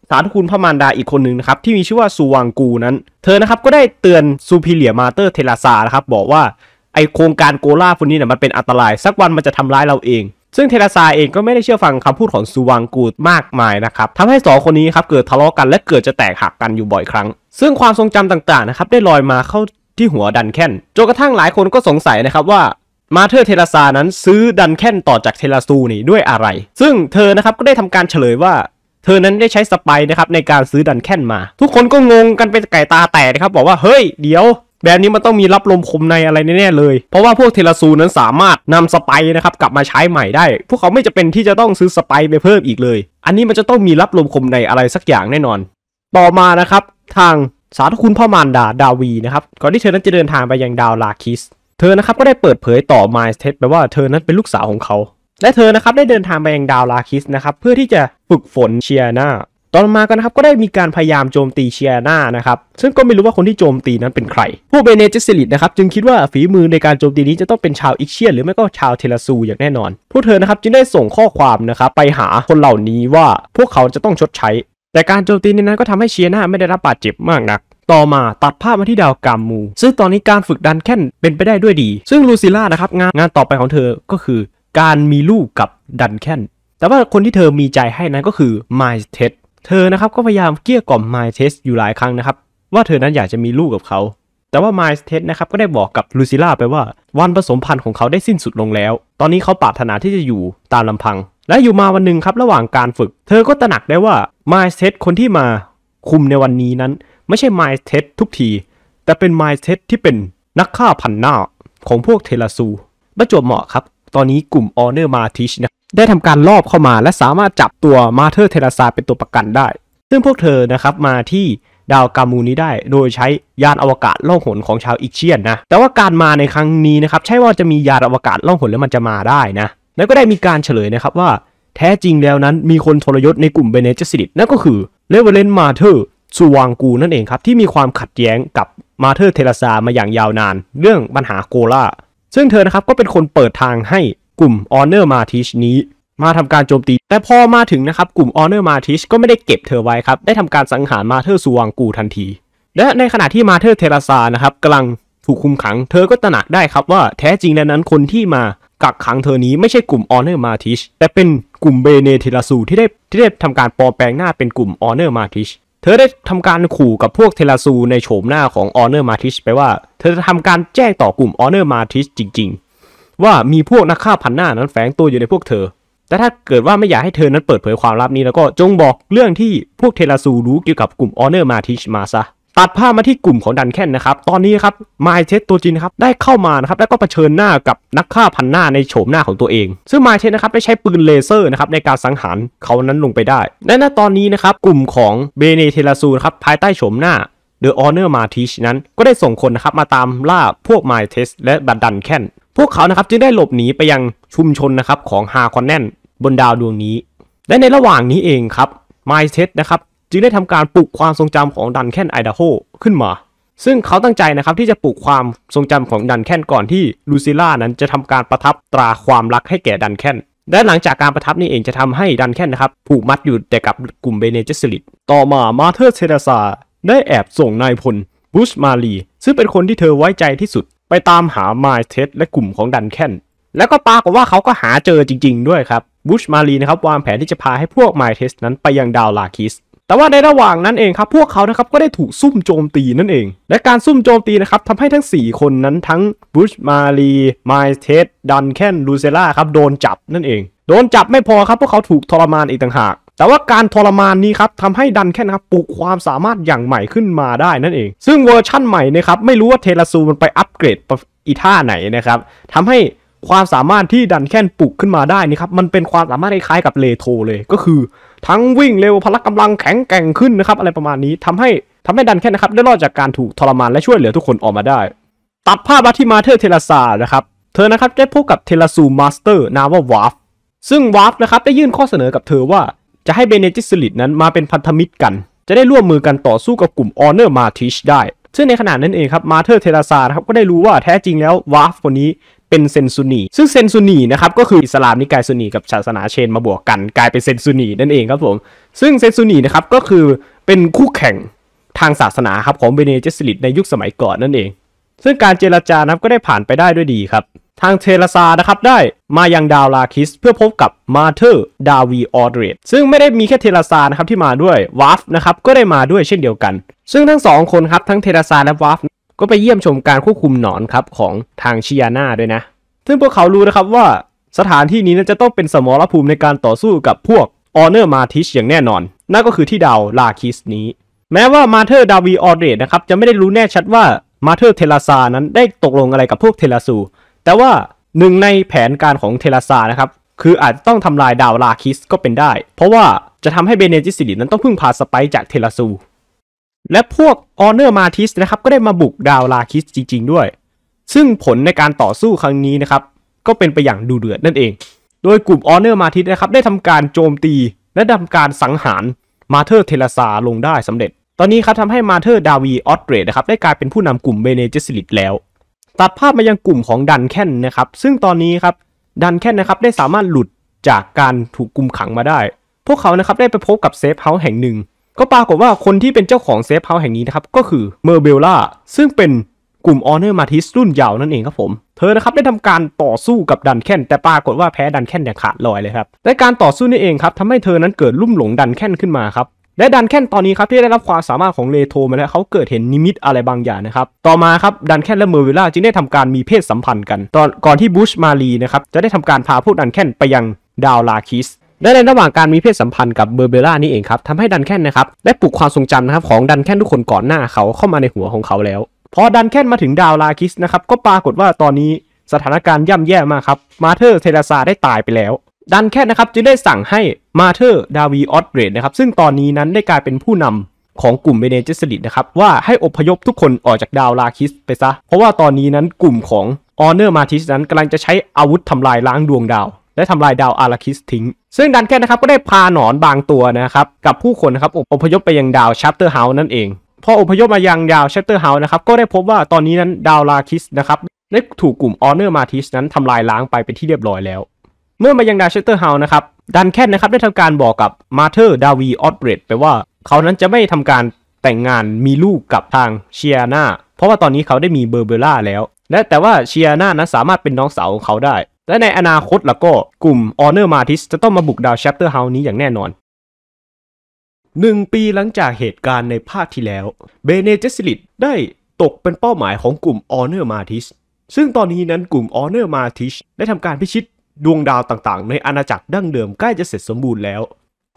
สาธุคุณพระมารดาอีกคนหนึ่งนะครับที่มีชื่อว่าซูวังกูนั้นเธอนะครับก็ได้เตือนซูพิเลียมาเธอร์เทลาซานะครับบอกว่าไอโครงการโกล่าคนนี้เนี่ยมันเป็นอันตรายสักวันมันจะทำร้ายเราเองซึ่งเทลาซาเองก็ไม่ได้เชื่อฟังคำพูดของซูวังกูมากมายนะครับทำให้2คนนี้ครับเกิดทะเลาะกันและเกิดจะแตกหักกันอยู่บ่อยครั้งซึ่งความทรงจำต่างๆนะครับได้ลอยมาเข้าที่หัวดันแคนจนกระทั่งหลายคนก็สงสัยนะครับว่ามาเธอร์เทลาซานั้นซื้อดันแคนต่อจากเทลาซูนี่ด้วยอะไรซึ่งเธอนะครับก็ได้ทำการเฉลยว่า ธอนั้นได้ใช้สไปร์นะครับในการซื้อดันแคนมาทุกคนก็งงกันเป็นไก่ตาแตกนะครับบอกว่าเฮ้ยเดี๋ยวแบบนี้มันต้องมีรับลมคมในอะไรแน่ๆเลยเพราะว่าพวกเทราซูนั้นสามารถนำสไปร์นะครับกลับมาใช้ใหม่ได้พวกเขาไม่จะเป็นที่จะต้องซื้อสไปร์ไปเพิ่มอีกเลยอันนี้มันจะต้องมีรับลมคมในอะไรสักอย่างแน่นอนต่อมานะครับทางสาธุคุณพ่อมารดาดาวีนะครับก่อนที่เธอนั้นจะเดินทางไปยังดาวลาคิสเธอนะครับก็ได้เปิดเผยต่อไมล์เทสไปว่าเธอนั้นเป็นลูกสาวของเขาและเธอนะครับได้เดินทางไปยังดาวลาคิสนะครับเพื่อที่จะฝึกฝนเชียนาตอนมากันนะครับก็ได้มีการพยายามโจมตีเชียนานะครับซึ่งก็ไม่รู้ว่าคนที่โจมตีนั้นเป็นใครพวกเบเนเจสลิดนะครับจึงคิดว่าฝีมือในการโจมตีนี้จะต้องเป็นชาวอิกเชียนหรือไม่ก็ชาวเทลซูอย่างแน่นอนพวกเธอนะครับจึงได้ส่งข้อความนะครับไปหาคนเหล่านี้ว่าพวกเขาจะต้องชดใช้แต่การโจมตีนั้นก็ทำให้เชียนาไม่ได้รับบาดเจ็บมากนักต่อมาตัดภาพมาที่ดาวกามูซึ่งตอนนี้การฝึกดันแค่นเป็นไปได้ด้วยดีซึ่งลูซิล่านะครับงานต่อไปของเธอก็คือการมีลูกกับดันแคนแต่ว่าคนที่เธอมีใจให้นั้นก็คือไมล์เทสเธอนะครับก็พยายามเกลี้ยกล่อมไมล์เทสอยู่หลายครั้งนะครับว่าเธอนั้นอยากจะมีลูกกับเขาแต่ว่าไมล์เทสนะครับก็ได้บอกกับลูซิล่าไปว่าวันผสมพันธุ์ของเขาได้สิ้นสุดลงแล้วตอนนี้เขาปรารถนาที่จะอยู่ตามลำพังและอยู่มาวันหนึ่งครับระหว่างการฝึกเธอก็ตระหนักได้ว่าไมล์เทสคนที่มาคุมในวันนี้นั้นไม่ใช่ไมล์เทสทุกทีแต่เป็นไมล์เทสที่เป็นนักฆ่าพันหน้าของพวกเทลาซูประจวบเหมาะครับตอนนี้กลุ่มออเนอร์มาทิชนะได้ทำการลอบเข้ามาและสามารถจับตัวมาเธอร์เทราซาเป็นตัวประกันได้ซึ่งพวกเธอนะครับมาที่ดาวกามูนี้ได้โดยใช้ยานอวกาศล่องหนของชาวอิกเชียนนะแต่ว่าการมาในครั้งนี้นะครับใช่ว่าจะมียานอวกาศล่องหนแล้วมันจะมาได้นะแล้วก็ได้มีการเฉลยนะครับว่าแท้จริงแล้วนั้นมีคนทรยศในกลุ่มเบเนเจสลิดนั่นก็คือเลเวเลนมาเธอร์ซูวังกูนั่นเองครับที่มีความขัดแย้งกับมาเธอร์เทราซามาอย่างยาวนานเรื่องปัญหาโกล่าซึ่งเธอนะครับก็เป็นคนเปิดทางให้กลุ่ม Honor Martish นี้มาทำการโจมตีแต่พอมาถึงนะครับกลุ่ม Honor Martish ก็ไม่ได้เก็บเธอไว้ครับได้ทำการสังหารมาเธอสุวังกูทันทีและในขณะที่มาเธอเทราซานะครับกำลังถูกคุมขังเธอก็ตระหนักได้ครับว่าแท้จริงแล้วนั้นคนที่มากักขังเธอนี้ไม่ใช่กลุ่ม Honor Martish แต่เป็นกลุ่มเบเนเทราซูที่ได้ทำการปลอมแปลงหน้าเป็นกลุ่ม Honor Martish เธอได้ทำการขู่กับพวกเทราซูในโฉมหน้าของ Honor Martish ไปว่าเธอจะทำการแจ้งต่อกลุ่ม Honor Martish จริงๆว่ามีพวกนักฆ่าพันหน้านั้นแฝงตัวอยู่ในพวกเธอแต่ถ้าเกิดว่าไม่อยากให้เธอนั้นเปิดเผยความลับนี้แล้วก็จงบอกเรื่องที่พวกเทราซูรู้เกี่ยวกับกลุ่มออเนอร์มาทิชมาซะตัดภาพมาที่กลุ่มของดันแคนนะครับตอนนี้ครับไมล์เทสตัวจริงครับได้เข้ามานะครับแล้วก็เผชิญหน้ากับนักฆ่าพันหน้าในโฉมหน้าของตัวเองซึ่งไมล์เทสนะครับได้ใช้ปืนเลเซอร์นะครับในการสังหารเขานั้นลงไปได้และณตอนนี้นะครับกลุ่มของเบเนเทราซูนะครับภายใต้โฉมหน้าเดอะออเนอร์มาทิชนั้นก็ได้ส่งคนนะครับมาตามล่าพวกไมล์เทสและดันแคนพวกเขานะครับจึงได้หลบหนีไปยังชุมชนนะครับของฮาคอนแนนบนดาวดวงนี้และในระหว่างนี้เองครับไมล์เทสนะครับจึงได้ทำการปลุกความทรงจำของดันแคนไอดาโฮขึ้นมาซึ่งเขาตั้งใจนะครับที่จะปลุกความทรงจำของดันแคนก่อนที่ลูซิล่านั้นจะทำการประทับตราความรักให้แก่ดันแคนและหลังจากการประทับนี้เองจะทำให้ดันแคนนะครับผูกมัดอยู่แต่กับกลุ่มเบเนเจสลิดต่อมามาเธอร์เทราซาได้แอบส่งนายพลบุชมาลีซึ่งเป็นคนที่เธอไว้ใจที่สุดไปตามหาไมล์เทสและกลุ่มของดันแคนแล้วก็ปรากฏว่าเขาก็หาเจอจริงๆด้วยครับบุชมาลีนะครับวางแผนที่จะพาให้พวกไมล์เทสนั้นไปยังดาวลาคิสแต่ว่าในระหว่างนั้นเองครับพวกเขานะครับก็ได้ถูกซุ่มโจมตีนั่นเองและการซุ่มโจมตีนะครับทำให้ทั้ง4คนนั้นทั้งบุชมาลีไมล์เทสดันแคนลูเซล่าครับโดนจับนั่นเองโดนจับไม่พอครับพวกเขาถูกทรมานอีกต่างหากแต่ว่าการทรมานนี้ครับทำให้ดันแค่นะครับปลุกความสามารถอย่างใหม่ขึ้นมาได้นั่นเองซึ่งเวอร์ชั่นใหม่นะครับไม่รู้ว่าเทราซูมันไปอัปเกรดอีท่าไหนนะครับทำให้ความสามารถที่ดันแค่นปลุกขึ้นมาได้นี่ครับมันเป็นความสามารถคล้ายกับเลโทเลยก็คือทั้งวิ่งเร็วพละกำลังแข็งแกร่งขึ้นนะครับอะไรประมาณนี้ทำให้ดันแค่นะครับได้รอดจากการถูกทรมานและช่วยเหลือทุกคนออกมาได้ตัดภาพมาที่มาเธอเทราซานะครับเธอนะครับได้พบกับเทราซูมาสเตอร์นามว่าวาร์ฟซึ่งวาร์ฟนะครับได้ยื่นข้อเสนอกับเธอว่าจะให้เบเนจิสลิดนั้นมาเป็นพันธมิตรกันจะได้ร่วมมือกันต่อสู้กับกลุ่มออเนอร์มาทิชได้ซึ่งในขณะนั้นเองครับมาเธอร์เทราซาครับก็ได้รู้ว่าแท้จริงแล้ววาฟคนนี้เป็นเซนซุนีซึ่งเซนซุนีนะครับก็คืออิสลามนิกายซุนีกับศาสนาเชนมาบวกกันกลายเป็นเซนซุนีนั่นเองครับผมซึ่งเซนซุนีนะครับก็คือเป็นคู่แข่งทางศาสนาครับของเบเนจิสลิดในยุคสมัยก่อนนั่นเองซึ่งการเจรจานั้นก็ได้ผ่านไปได้ด้วยดีครับทางเทราซานะครับได้มายังดาวลาคิสเพื่อพบกับมาเธอร์ดาวีออเดรดซึ่งไม่ได้มีแค่เทราซานะครับที่มาด้วยวาฟนะครับก็ได้มาด้วยเช่นเดียวกันซึ่งทั้ง2คนครับทั้งเทราซาและวาฟก็ไปเยี่ยมชมการควบคุมหนอนครับของทางเชียนาด้วยนะซึ่งพวกเขารู้นะครับว่าสถานที่นี้จะต้องเป็นสมรภูมิในการต่อสู้กับพวกออเนอร์มาทิชอย่างแน่นอน นั่นก็คือที่ดาวลาคิสนี้แม้ว่ามาเธอร์ดาวีออเดรดนะครับจะไม่ได้รู้แน่ชัดว่ามาเธอร์เทราซานั้นได้ตกลงอะไรกับพวกเทราซูแต่ว่าหนึ่งในแผนการของเทราซานะครับคืออาจต้องทำลายดาวลาคิสก็เป็นได้เพราะว่าจะทำให้เบเนจิสิลินั้นต้องพึ่งพาสไปซ์จากเทราซูและพวกออเนอร์มาทิสนะครับก็ได้มาบุกดาวลาคิสจริงๆด้วยซึ่งผลในการต่อสู้ครั้งนี้นะครับก็เป็นไปอย่างดุเดือดนั่นเองโดยกลุ่มออเนอร์มาทิสนะครับได้ทำการโจมตีและทำการสังหารมาเธอร์เทราซาลงได้สำเร็จตอนนี้ครับทำให้มาเธอร์ดาวีออสเตรดนะครับได้กลายเป็นผู้นำกลุ่มเบเนเจสิลิตแล้วตัดภาพมายังกลุ่มของดันแคนนะครับซึ่งตอนนี้ครับดันแคนนะครับได้สามารถหลุดจากการถูกกุมขังมาได้พวกเขานะครับได้ไปพบกับเซฟเฮาส์แห่งหนึ่งก็ปรากฏว่าคนที่เป็นเจ้าของเซฟเฮาส์แห่งนี้นะครับก็คือเมอร์เบลล่าซึ่งเป็นกลุ่มออเนอร์มาทิสรุ่นเยาว์นั่นเองครับผมเธอนะครับได้ทำการต่อสู้กับดันแคนแต่ปรากฏว่าแพ้ดันแคนอย่างขาดลอยเลยครับและการต่อสู้นี่เองครับทำให้เธอนั้นเกิดลุ่มหลงดันแคนขึ้นมาครับและดันแคนตอนนี้ครับที่ได้รับความสามารถของเลโทมาแล้วเขาเกิดเห็นนิมิตอะไรบางอย่างนะครับต่อมาครับดันแคนและเมอร์เวล่าจึงได้ทำการมีเพศสัมพันธ์กันก่อนที่บูชมาลีนะครับจะได้ทำการพาพวกดันแคนไปยังดาวลาคิสและในระหว่างการมีเพศสัมพันธ์กับเมอร์เวล่านี่เองครับทำให้ดันแคนนะครับได้ปลุกความทรงจำนะครับของดันแคนทุกคนก่อนหน้าเขาเข้ามาในหัวของเขาแล้วพอดันแคนมาถึงดาวลาคิสนะครับก็ปรากฏว่าตอนนี้สถานการณ์ย่ำแย่มากครับมาเธอร์เทราซาได้ตายไปแล้วดันแคนนะครับจึงได้สั่งให้มาเธอร์ดาวีออสเตรดนะครับซึ่งตอนนี้นั้นได้กลายเป็นผู้นำของกลุ่มเบเนเจสลิดนะครับว่าให้อพยพทุกคนออกจากดาวลาคิสไปซะเพราะว่าตอนนี้นั้นกลุ่มของออเนอร์มาทิสนั้นกำลังจะใช้อาวุธทำลายล้างดวงดาวและทำลายดาวอาราคิสทิ้งซึ่งดันแคนนะครับก็ได้พาหนอนบางตัวนะครับกับผู้คนนะครับอพยพไปยังดาวชัปเตอร์เฮาส์นั่นเองพออพยพมายังดาวชัตเตอร์เฮาส์นะครับก็ได้พบว่าตอนนี้นั้นดาวลาคิสนะครับได้ถูกกลุ่มออเนอร์มาทิสนั้นทำลายล้างไปที่เรียบร้อยแล้วเมื่อมายังดาวชัตเตอร์เฮาส์นะครับดันแคนนะครับได้ทำการบอกกับมาเธอร์ดาวีออสเตรดไปว่าเขานั้นจะไม่ทำการแต่งงานมีลูกกับทางเชียนาเพราะว่าตอนนี้เขาได้มีเบอร์เบล่าแล้วและแต่ว่าเชียนานั้นสามารถเป็นน้องสาวของเขาได้และในอนาคตแล้วก็กลุ่มออเนอร์มาทิสจะต้องมาบุกดาวชัตเตอร์เฮาส์นี้อย่างแน่นอน1 ปีหลังจากเหตุการณ์ในภาคที่แล้วเบเนเจสิลิตได้ตกเป็นเป้าหมายของกลุ่มออเนอร์มาทิสซึ่งตอนนี้นั้นกลุ่มออเนอร์มาทิสได้ทำการพิชิตดวงดาวต่างๆในอาณาจักรดั้งเดิมใกล้จะเสร็จสมบูรณ์แล้ว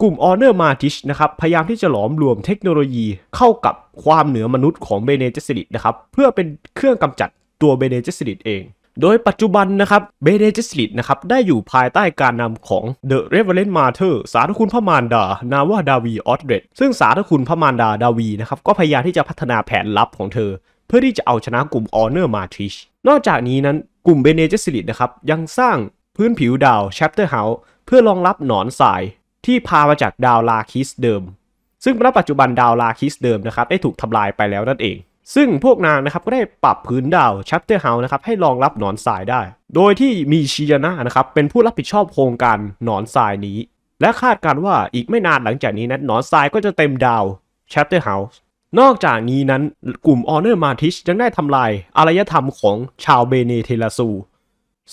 กลุ่มออเนอร์มาทิสนะครับพยายามที่จะหลอมรวมเทคโนโลยีเข้ากับความเหนือมนุษย์ของเบเนเจสิลิตนะครับเพื่อเป็นเครื่องกำจัดตัวเบเนเจสิลิตเองโดยปัจจุบันนะครับเบเนเจสลิดนะครับได้อยู่ภายใต้การนำของเดอะเรเวอเรนต์มาเธอร์สาธุคุณพระมารดานาวาดาวีออสเดรดซึ่งสาธุคุณพระมารดาดาวีนะครับก็พยายามที่จะพัฒนาแผนลับของเธอเพื่อที่จะเอาชนะกลุ่มออเนอร์มาทริชนอกจากนี้นั้นกลุ่มเบเนเจสลิดนะครับยังสร้างพื้นผิวดาวแชปเตอร์เฮาส์เพื่อรองรับหนอนสายที่พามาจากดาวลาคิสเดิมซึ่งณปัจจุบันดาวลาคิสเดิมนะครับได้ถูกทำลายไปแล้วนั่นเองซึ่งพวกนางนะครับก็ได้ปรับพื้นดาวชัปเตอร์เฮาส์นะครับให้รองรับหนอนทรายได้โดยที่มีชิยานานะครับเป็นผู้รับผิดชอบโครงการหนอนทรายนี้และคาดการว่าอีกไม่นานหลังจากนี้นั้นหนอนทรายก็จะเต็มดาวชัปเตอร์เฮาส์นอกจากนี้นั้นกลุ่มออเนอร์มาทิชยังได้ทำลายอารยธรรมของชาวเบเนเทราซู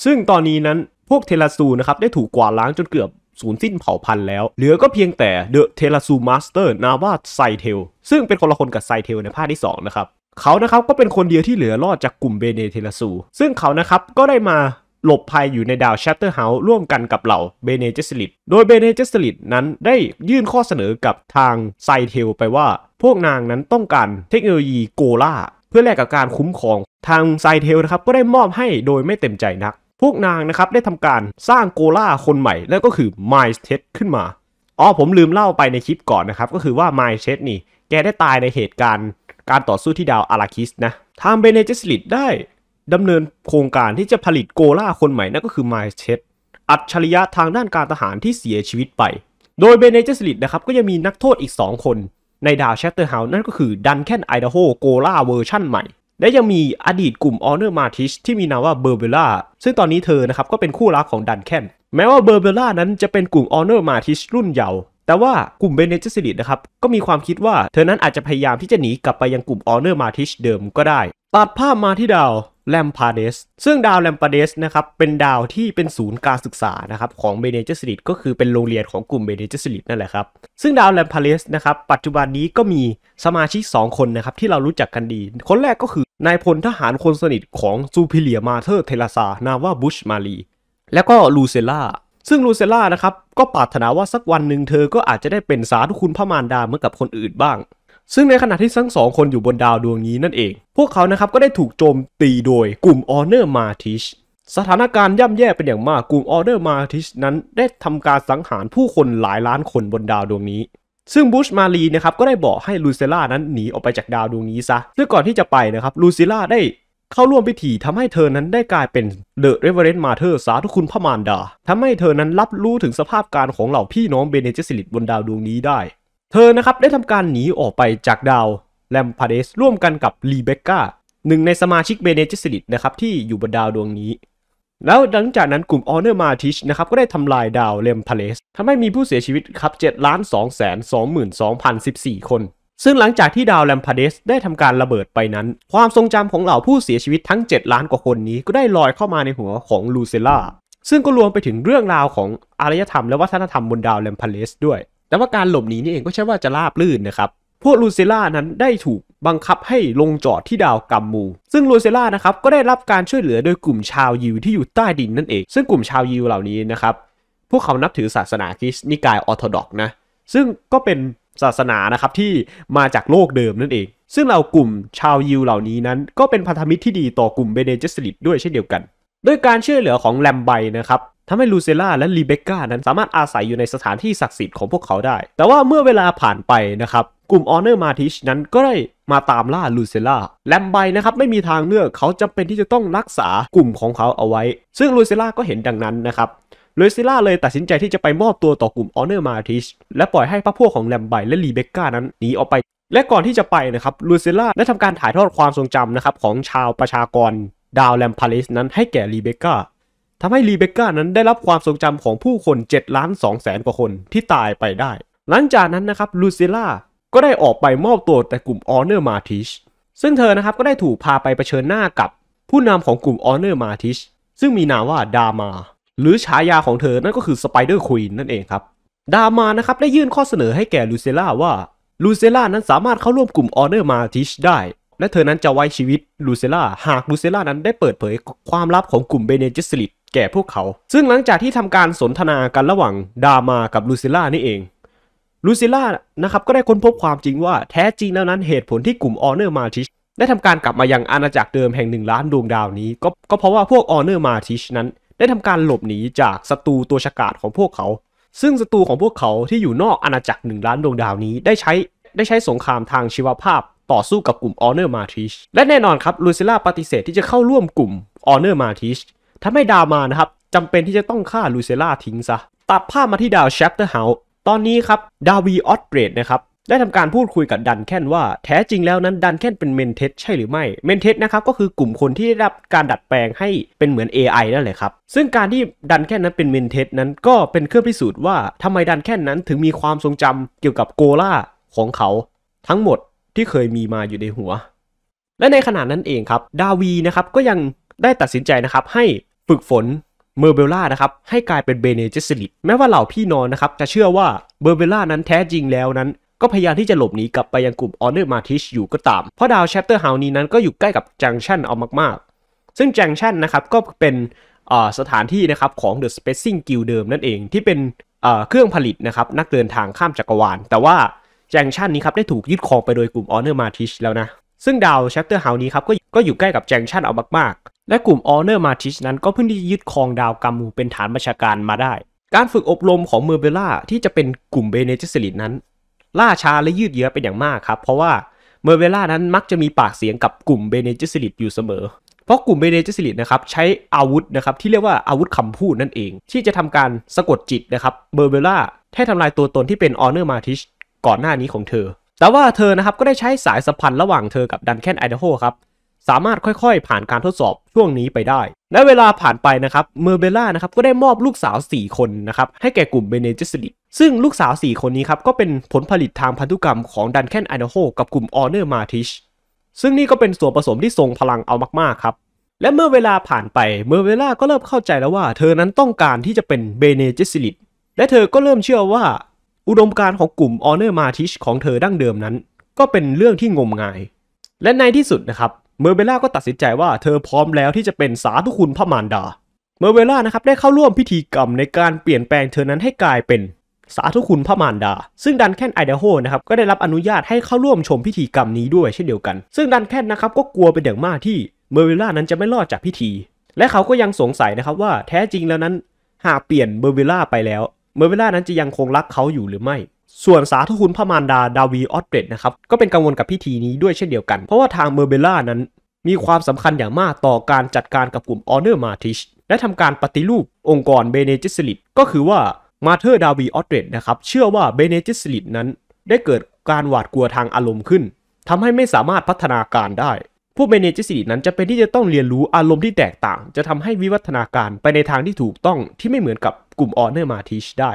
ซึ่งตอนนี้นั้นพวกเทราซูนะครับได้ถูกกวาดล้างจนเกือบสูญสิ้นเผ่าพันธุ์แล้วเหลือก็เพียงแต่เดอะเทราซูมาสเตอร์นาวาไซเทลซึ่งเป็นคนละคนกับไซเทลในภาคที่2นะครับเขานะครับก็เป็นคนเดียวที่เหลือรอดจากกลุ่มเบเนเทราซูซึ่งเขานะครับก็ได้มาหลบภัยอยู่ในดาวชัตเตอร์เฮาส์ร่วมกันกับเหล่าเบเนเจสลิดโดยเบเนเจสลิดนั้นได้ยื่นข้อเสนอกับทางไซเทลไปว่าพวกนางนั้นต้องการเทคโนโลยีโกล่าเพื่อแลกกับการคุ้มครองทางไซเทลนะครับก็ได้มอบให้โดยไม่เต็มใจนักพวกนางนะครับได้ทำการสร้างโกล่าคนใหม่แล้วก็คือไมล์เทสขึ้นมาอ๋อผมลืมเล่าไปในคลิปก่อนนะครับก็คือว่าไมล์เทสนี่แกได้ตายในเหตุการณ์การต่อสู้ที่ดาวอาราคิสนะทางเบเนเจสลิดได้ดำเนินโครงการที่จะผลิตโกล่าคนใหม่นั่นก็คือไมล์เทสอัจฉริยะทางด้านการทหารที่เสียชีวิตไปโดยเบเนเจสลิดนะครับก็ยังมีนักโทษอีก2คนในดาวแชตเตอร์เฮาส์นั่นก็คือดันแคนไอดาโฮโกล่าเวอร์ชั่นใหม่และยังมีอดีตกลุ่มออเนอร์มาทิชที่มีนามว่าเบอร์เบล่าซึ่งตอนนี้เธอนะครับก็เป็นคู่รักของดันแคนแม้ว่าเบอร์เบล่านั้นจะเป็นกลุ่มออเนอร์มาทิชรุ่นเยาว์แต่ว่ากลุ่มเบเนเจสลิดนะครับก็มีความคิดว่าเธอนั้นอาจจะพยายามที่จะหนีกลับไปยังกลุ่มออเนอร์มาทิชเดิมก็ได้ตัดภาพมาที่ดาวแลมพาเดสซึ่งดาวแลมพาเดสนะครับเป็นดาวที่เป็นศูนย์การศึกษานะครับของเบเนเจสลิดก็คือเป็นโรงเรียนของกลุ่มเบเนเจสลิดนั่นแหละครับซึ่งดาวแลมพาเดสนะครับปัจจุบันนี้ก็มีสมาชิก2คนนะครับที่เรารู้จักกันดีคนแรกก็คือนายพลทหารคนสนิทของซูพิเลียมาเธอร์เทราซานาวาบุชมาลีและก็ลูเซล่า ซึ่งลูเซล่านะครับก็ปรารถนาว่าสักวันหนึ่งเธอก็อาจจะได้เป็นสาธุคุณพระมารดาเหมือนกับคนอื่นบ้างซึ่งในขณะที่ทั้งสองคนอยู่บนดาวดวงนี้นั่นเองพวกเขานะครับก็ได้ถูกโจมตีโดยกลุ่มออเนอร์มาทิชสถานการณ์ย่ำแย่เป็นอย่างมากกลุ่มออเนอร์มาทิชนั้นได้ทำการสังหารผู้คนหลายล้านคนบนดาวดวงนี้ซึ่งบูชมาลีนะครับก็ได้บอกให้ลูเซล่านั้นหนีออกไปจากดาวดวงนี้ซะซึ่งก่อนที่จะไปนะครับลูเซล่าได้เข้าร่วมพิธีทำให้เธอนั้นได้กลายเป็น The Reverend Mother สาธุคุณพระมารดาทำให้เธอนั้นรับรู้ถึงสภาพการของเหล่าพี่น้องเบเนเจสริตบนดาวดวงนี้ได้เธอนะครับได้ทำการหนีออกไปจากดาวแลมพาเดสร่วมกันกับรีเบคก้าหนึ่งในสมาชิกเบเนเจสริตนะครับที่อยู่บนดาวดวงนี้แล้วหลังจากนั้นกลุ่มออเนอร์มาทิชนะครับก็ได้ทำลายดาวแลมพาเดสทำให้มีผู้เสียชีวิตครับ 7,222,014 คนซึ่งหลังจากที่ดาวแลมพาเดสได้ทำการระเบิดไปนั้นความทรงจำของเหล่าผู้เสียชีวิตทั้ง7ล้านกว่าคนนี้ก็ได้ลอยเข้ามาในหัวของลูเซล่าซึ่งก็รวมไปถึงเรื่องราวของอารยธรรมและวัฒนธรรมบนดาวแลมพาเดสด้วยแต่ว่าการหลบหนีนี่เองก็ใช่ว่าจะราบลื่นนะครับพวกลูเซล่านั้นได้ถูกบังคับให้ลงจอดที่ดาวกัมมูซึ่งลูเซล่านะครับก็ได้รับการช่วยเหลือโดยกลุ่มชาวยิวที่อยู่ใต้ดินนั่นเองซึ่งกลุ่มชาวยิวเหล่านี้นะครับพวกเขานับถือศาสนาคริสต์นิกายออร์โธดอกซ์นะซึ่งก็เป็นศาสนานะครับที่มาจากโลกเดิมนั่นเองซึ่งเรากลุ่มชาวยิวเหล่านี้นั้นก็เป็นพันธมิตรที่ดีต่อกลุ่มเบเนเจสริตด้วยเช่นเดียวกันด้วยการช่วยเหลือของแลมไบนะครับทำให้ลูเซล่าและรีเบคก้านั้นสามารถอาศัยอยู่ในสถานที่ศักดิ์สิทธิ์ของพวกเขาได้แต่ว่าเมื่อเวลาผ่านไปนะครับกลุ่มออเนอร์มาทิชนั้นก็ได้มาตามล่าลูเซล่าแลมไบนะครับไม่มีทางเลือกเขาจำเป็นที่จะต้องรักษากลุ่มของเขาเอาไว้ซึ่งลูเซล่าก็เห็นดังนั้นนะครับลูเซล่าเลยตัดสินใจที่จะไปมอบตัวต่อกลุ่มออเนอร์มาทิชและปล่อยให้พรรคพวกของแลมไบและรีเบคก้านั้นหนีออกไปและก่อนที่จะไปนะครับลูเซล่าได้ทำการถ่ายทอดความทรงจำนะครับของชาวประชากรดาวแลมพาเลสนั้นให้แก่รีเบคก้าทำให้รีเบคก้านั้นได้รับความทรงจำของผู้คน 7,200,000 กว่าคนที่ตายไปได้หลังจากนั้นนะครับลูเซล่าก็ได้ออกไปมอบตัวแต่กลุ่มออเนอร์มาทิชซึ่งเธอนะครับก็ได้ถูกพาไปเผชิญหน้ากับผู้นำของกลุ่มออเนอร์มาทิชซึ่งมีนามว่าดามาหรือฉายาของเธอนั่นก็คือสไปเดอร์ควีนนั่นเองครับดามานะครับได้ยื่นข้อเสนอให้แก่ลูเซล่าว่าลูเซล่านั้นสามารถเข้าร่วมกลุ่มออเนอร์มาทิชได้และเธอนั้นจะไว้ชีวิตลูเซล่าหากลูเซล่านั้นได้เปิดเผยความลับของกลุ่มเบเนเจสริตแก่พวกเขาซึ่งหลังจากที่ทำการสนทนากันระหว่างดามากับลูเซล่านี่เองลูเซล่านะครับก็ได้ค้นพบความจริงว่าแท้จริงแล้วนั้นเหตุผลที่กลุ่มออเนอร์มาทิชได้ทำการกลับมายังอาณาจักรเดิมแห่ง1 ล้านดวงดาวนี้ก็เพราะว่าพวกออเนอร์มาทิชนั้นได้ทำการหลบหนีจากศัตรูตัวฉกาจของพวกเขาซึ่งศัตรูของพวกเขาที่อยู่นอกอาณาจักร1 ล้านดวงดาวนี้ได้ใช้สงครามทางชีวภาพต่อสู้กับกลุ่มออเนอร์มาทิชและแน่นอนครับลูเซล่าปฏิเสธที่จะเข้าร่วมกลุ่มออเนอร์มาทิชทำให้ดามานะครับจำเป็นที่จะต้องฆ่าลูเซล่าทิ้งซะตัดภาพมาที่ดาวแชปเตอร์เฮาส์ตอนนี้ครับดาวีออสเบรดนะครับได้ทำการพูดคุยกับดันแคนว่าแท้จริงแล้วนั้นดันแคนเป็นเมนเทสใช่หรือไม่เมนเทสนะครับก็คือกลุ่มคนที่ได้รับการดัดแปลงให้เป็นเหมือน AI นั่นแหละครับซึ่งการที่ดันแคนนั้นเป็นเมนเทสนั้นก็เป็นเครื่องพิสูจน์ว่าทำไมดันแคนนั้นถึงมีความทรงจำเกี่ยวกับโกล่าของเขาทั้งหมดที่เคยมีมาอยู่ในหัวและในขณะนั้นเองครับดาวีนะครับก็ยังได้ตัดสินใจนะครับให้ฝึกฝนเมอร์เบล่านะครับให้กลายเป็นเบเนเจสริตแม้ว่าเหล่าพี่น้องนะครับจะเชื่อว่าเมอร์เบล่านั้นแท้จริงแล้วนั้นก็พยายามที่จะหลบหนีกลับไปยังกลุ่มออเนอร์มาทิชอยู่ก็ตามเพราะดาวแชปเตอร์เฮาส์นี้นั้นก็อยู่ใกล้กับจังชันเอามากๆซึ่งจังชันนะครับก็เป็นสถานที่นะครับของ The Spacing Guild เดิมนั่นเองที่เป็นเครื่องผลิตนะครับนักเดินทางข้ามจักรวาลแต่ว่าจังชันนี้ครับได้ถูกยึดครองไปโดยกลุ่มออเนอร์มาทิชแล้วนะซึ่งดาวแชปเตอร์เฮาส์นี้ครับก็อยู่ใกล้กับจังชันเอามากๆและกลุ่มออเนอร์มาทิชนั้นก็เพิ่งที่ยึดครองดาวกัมมูเป็นฐานบัญชาการมาได้การฝึกอบรมของเมอร์เบล่าที่จะเป็นกลุ่มเบเนเจสริตนั้นล่าช้าและยืดเยื้อเป็นอย่างมากครับเพราะว่าเมอร์เบล่านั้นมักจะมีปากเสียงกับกลุ่มเบเนเจสริตอยู่เสมอเพราะกลุ่มเบเนเจสริตนะครับใช้อาวุธนะครับที่เรียกว่าอาวุธคำพูดนั่นเองที่จะทำการสะกดจิตนะครับเมอร์เบล่าให้ทำลายตัวตนที่เป็นออเนอร์มาทิชก่อนหน้านี้ของเธอแต่ว่าเธอนะครับก็ได้ใช้สายสัมพันธ์ระหว่างเธอกับดันแคนไอดาโฮครับสามารถค่อยๆผ่านการทดสอบช่วงนี้ไปได้และเวลาผ่านไปนะครับเมอร์เบล่านะครับก็ได้มอบลูกสาว4คนนะครับให้แก่กลุ่มเบเนเจสริตซึ่งลูกสาว4คนนี้ครับก็เป็นผลผลิตทางพันธุกรรมของดันแคนไอดาโฮกับกลุ่มออเนอร์มาทิชซึ่งนี่ก็เป็นส่วนผสมที่ทรงพลังเอามากๆครับและเมื่อเวลาผ่านไปเมอร์เบล่าก็เริ่มเข้าใจแล้วว่าเธอนั้นต้องการที่จะเป็นเบเนเจสริตและเธอก็เริ่มเชื่อว่าอุดมการณ์ของกลุ่มออเนอร์มาทิชของเธอดั้งเดิมนั้นก็เป็นเรื่องที่งมงายและในที่สุดนะครับเมอร์เบล่าก็ตัดสินใจว่าเธอพร้อมแล้วที่จะเป็นสาธุคุณพระมารดา เมอร์เวล่านะครับได้เข้าร่วมพิธีกรรมในการเปลี่ยนแปลงเธอนั้นให้กลายเป็นสาธุคุณพระมารดาซึ่งดันแคนไอเดโฮนะครับก็ได้รับอนุญาตให้เข้าร่วมชมพิธีกรรมนี้ด้วยเช่นเดียวกันซึ่งดันแคนนะครับก็กลัวเป็นอย่างมากที่เมอร์เวล่านั้นจะไม่รอดจากพิธีและเขาก็ยังสงสัยนะครับว่าแท้จริงแล้วนั้นหากเปลี่ยนเมอร์เวล่าไปแล้วเมอร์เวล่านั้นจะยังคงรักเขาอยู่หรือไม่ส่วนสาธุคุณพระมารดาดาวีออตเรดนะครับก็เป็นกังวลกับพิธีนี้ด้วยเช่นเดียวกันเพราะว่าทางเมอร์เวล่านั้นมีความสำคัญอย่างมากต่อการจัดการกับกลุ่มออเนอร์มาทิชและทำการปฏิรูปองค์กรเบเนจิสลิตก็คือว่ามาเธอร์ดาวีออตเรดนะครับเชื่อว่าเบเนจิสลิตนั้นได้เกิดการหวาดกลัวทางอารมณ์ขึ้นทำให้ไม่สามารถพัฒนาการได้พวกเบเนจิสลิตนั้นจะเป็นที่จะต้องเรียนรู้อารมณ์ที่แตกต่างจะทำให้วิวัฒนาการไปในทางที่ถูกต้องที่ไม่เหมือนกับกลุ่มออเนอร์มาทิชได้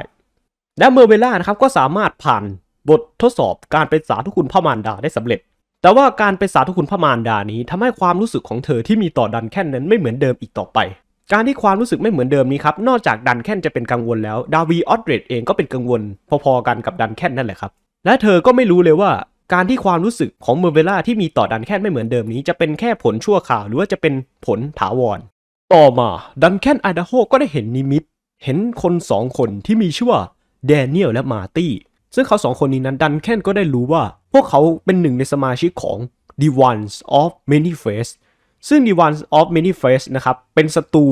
และเมอร์เวล่านะครับก็สามารถผ่านบททดสอบการเป็นสาธุคุณพระมารดาได้สำเร็จแต่ว่าการเป็นสาธุคุณพระมารดานี้ทำให้ความรู้สึกของเธอที่มีต่อดันแคนนั้นไม่เหมือนเดิมอีกต่อไปการที่ความรู้สึกไม่เหมือนเดิมนี้ครับนอกจากดันแคนจะเป็นกังวลแล้วดาวีออตเรดเองก็เป็นกังวลพอๆกันกับดันแคนนั่นแหละครับและเธอก็ไม่รู้เลยว่าการที่ความรู้สึกของเมอร์เวล่าที่มีต่อดันแคนไม่เหมือนเดิมนี้จะเป็นแค่ผลชั่วคราวหรือว่าจะเป็นผลถาวรต่อมาดันแคนไอดาโฮก็ได้เห็นนิมิตเห็นคน2คนที่มีชื่อว่าแดเนียลและมาร์ตี้ซึ่งเขา2คนนี้นั้นดันแคนก็ได้รู้ว่าพวกเขาเป็นหนึ่งในสมาชิกของ The Ones of Many Faces ซึ่ง The Ones of Many Faces นะครับเป็นศัตรู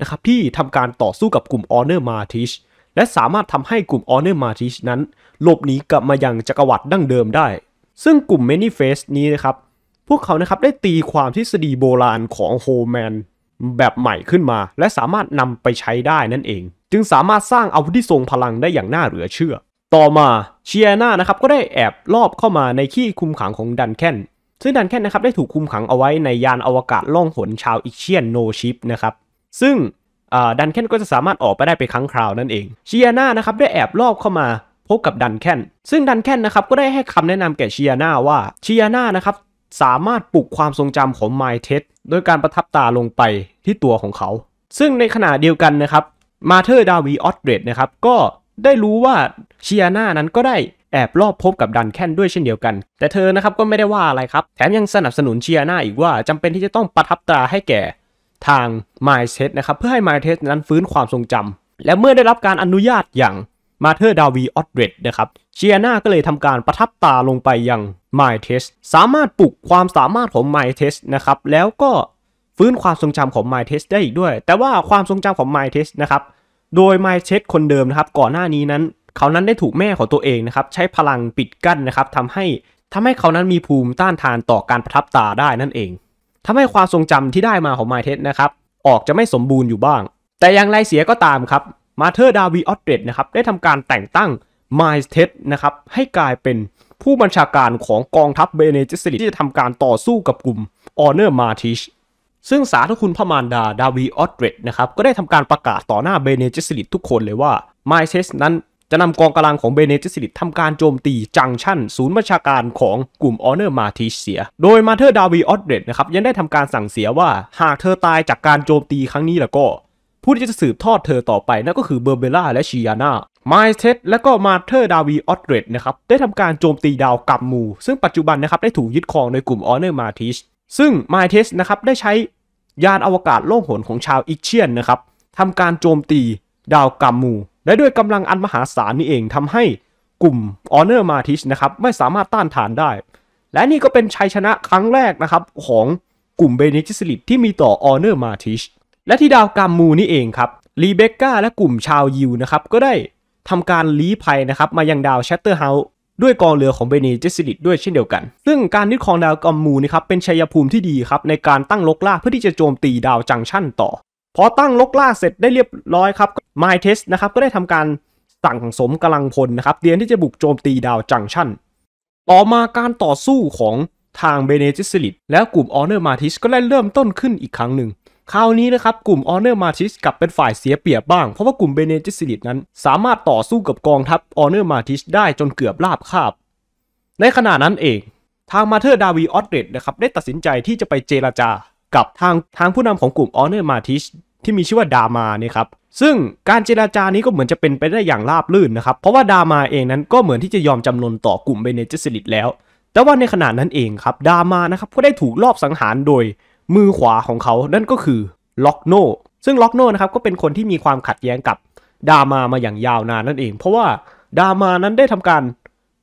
นะครับที่ทำการต่อสู้กับกลุ่ม Honor Martish และสามารถทำให้กลุ่ม Honor Martish นั้นหลบหนีกลับมายังจักรวรรดิดั้งเดิมได้ซึ่งกลุ่ม Many Faces นี้นะครับพวกเขานะครับได้ตีความทฤษฎีโบราณของโฮแมนแบบใหม่ขึ้นมาและสามารถนำไปใช้ได้นั่นเองจึงสามารถสร้างอาวุธที่ทรงพลังได้อย่างน่าเหลือเชื่อต่อมาเชียน่านะครับก็ได้แอบลอบเข้ามาในที่คุมขังของดันแคนซึ่งดันแคนนะครับได้ถูกคุมขังเอาไว้ในยานอวกาศล่องหนชาวอิเชียนโนชิปนะครับซึ่งดันแคนก็จะสามารถออกไปได้เป็นครั้งคราวนั่นเองเชียน่านะครับได้แอบลอบเข้ามาพบกับดันแคนซึ่งดันแคนนะครับก็ได้ให้คำแนะนำแก่เชียน่าว่าเชียน่านะครับสามารถปลุกความทรงจำของไมเทสโดยการประทับตาลงไปที่ตัวของเขาซึ่งในขณะเดียวกันนะครับมาเธอร์ดาวีออตเรดนะครับก็ได้รู้ว่าเชียน่านั้นก็ได้แอบลอบพบกับดันแคนด้วยเช่นเดียวกันแต่เธอนะครับก็ไม่ได้ว่าอะไรครับแถมยังสนับสนุนเชียน่าอีกว่าจำเป็นที่จะต้องประทับตราให้แก่ทางมายเทสนะครับเพื่อให้มายเทสนั้นฟื้นความทรงจำและเมื่อได้รับการอนุญาตอย่างมาเธอร์ดาวีออตเรดนะครับเชียน่าก็เลยทำการประทับตาลงไปยังมายเทสสามารถปลุกความสามารถของมายเทสนะครับแล้วก็ฟื้นความทรงจำของ MyTest ได้อีกด้วยแต่ว่าความทรงจำของ MyTest นะครับโดย MyTest คนเดิมนะครับก่อนหน้านี้นั้นเขานั้นได้ถูกแม่ของตัวเองนะครับใช้พลังปิดกั้นนะครับทำให้เขานั้นมีภูมิต้านทานต่อการประทับตาได้นั่นเองทำให้ความทรงจำที่ได้มาของ MyTest นะครับออกจะไม่สมบูรณ์อยู่บ้างแต่อย่างไรเสียก็ตามครับ Mater Davi Odred นะครับได้ทำการแต่งตั้ง MyTest นะครับให้กลายเป็นผู้บัญชาการของกองทัพเบเนจิสลิตที่จะทำการต่อสู้กับกลุ่ม Honor Martishซึ่งสาธุคุณพระมารดาดาวีออตเรดนะครับก็ได้ทำการประกาศต่อหน้าเบเนจิสลิตทุกคนเลยว่าไมเทสนั้นจะนำกองกำลังของเบเนจิสลิตทำการโจมตีจังชั่นศูนย์บัญชาการของกลุ่มออเนอร์มาทิชเสียโดยมาเธอร์ดาวีออตเรดนะครับยังได้ทำการสั่งเสียว่าหากเธอตายจากการโจมตีครั้งนี้แล้วก็ผู้ที่จะสืบทอดเธอต่อไปนั่นก็คือเบอร์เบล่าและชิยาน่าไมเทสและก็มาเธอร์ดาวีออตเรดนะครับได้ทำการโจมตีดาวกัมมูซึ่งปัจจุบันนะครับได้ถูกยึดครองโดยกลุ่มออเนอร์มาทิชซึ่งไมเทสนะครับได้ใช้ยานอวกาศล่องหนของชาวอิกเชียนนะครับทำการโจมตีดาวกัมมูและด้วยกำลังอันมหาศาลนี่เองทำให้กลุ่มออเนอร์มาทิชนะครับไม่สามารถต้านทานได้และนี่ก็เป็นชัยชนะครั้งแรกนะครับของกลุ่มเบเนจิสลิตที่มีต่อออเนอร์มาทิชและที่ดาวกัมมูนี่เองครับรีเบคก้าและกลุ่มชาวยิวนะครับก็ได้ทำการลี้ภัยนะครับมายังดาวแชตเตอร์เฮาส์ด้วยกองเรือของเบเนจิสลิตด้วยเช่นเดียวกันซึ่งการยึดครองดาวกัมมูนี่ครับเป็นชัยภูมิที่ดีครับในการตั้งลกล่าเพื่อที่จะโจมตีดาวจังชั่นต่อพอตั้งลกล่าเสร็จได้เรียบร้อยครับไมเทสนะครับก็ได้ทำการสั่งสมกำลังพลนะครับเตรียมที่จะบุกโจมตีดาวจังชั่นต่อมาการต่อสู้ของทางเบเนจิสลิตและกลุ่มออเนอร์มาทิสก็ได้เริ่มต้นขึ้นอีกครั้งหนึ่งคราวนี้นะครับกลุ่มออเนอร์มาทิสกลับเป็นฝ่ายเสียเปรียบบ้างเพราะว่ากลุ่มเบเนจิสลิตนั้นสามารถต่อสู้กับกองทัพออเนอร์มาทิสได้จนเกือบราบคาบในขณะนั้นเองทางมาเธอร์ดาวีออตเรดนะครับได้ตัดสินใจที่จะไปเจรจากับทางผู้นำของกลุ่มออเนอร์มาทิสที่มีชื่อว่าดามาเนี่ยครับซึ่งการเจรจานี้ก็เหมือนจะเป็นไปได้อย่างราบรื่นนะครับเพราะว่าดามาเองนั้นก็เหมือนที่จะยอมจำนนต่อกลุ่มเบเนจิสลิตแล้วแต่ว่าในขณะนั้นเองครับดามานะครับก็ได้ถูกลอบสังหารโดยมือขวาของเขานั่นก็คือล็อกโน ซึ่งล็อกโน่นะครับก็เป็นคนที่มีความขัดแย้งกับดามามาอย่างยาวนานนั่นเองเพราะว่าดามานั้นได้ทำกา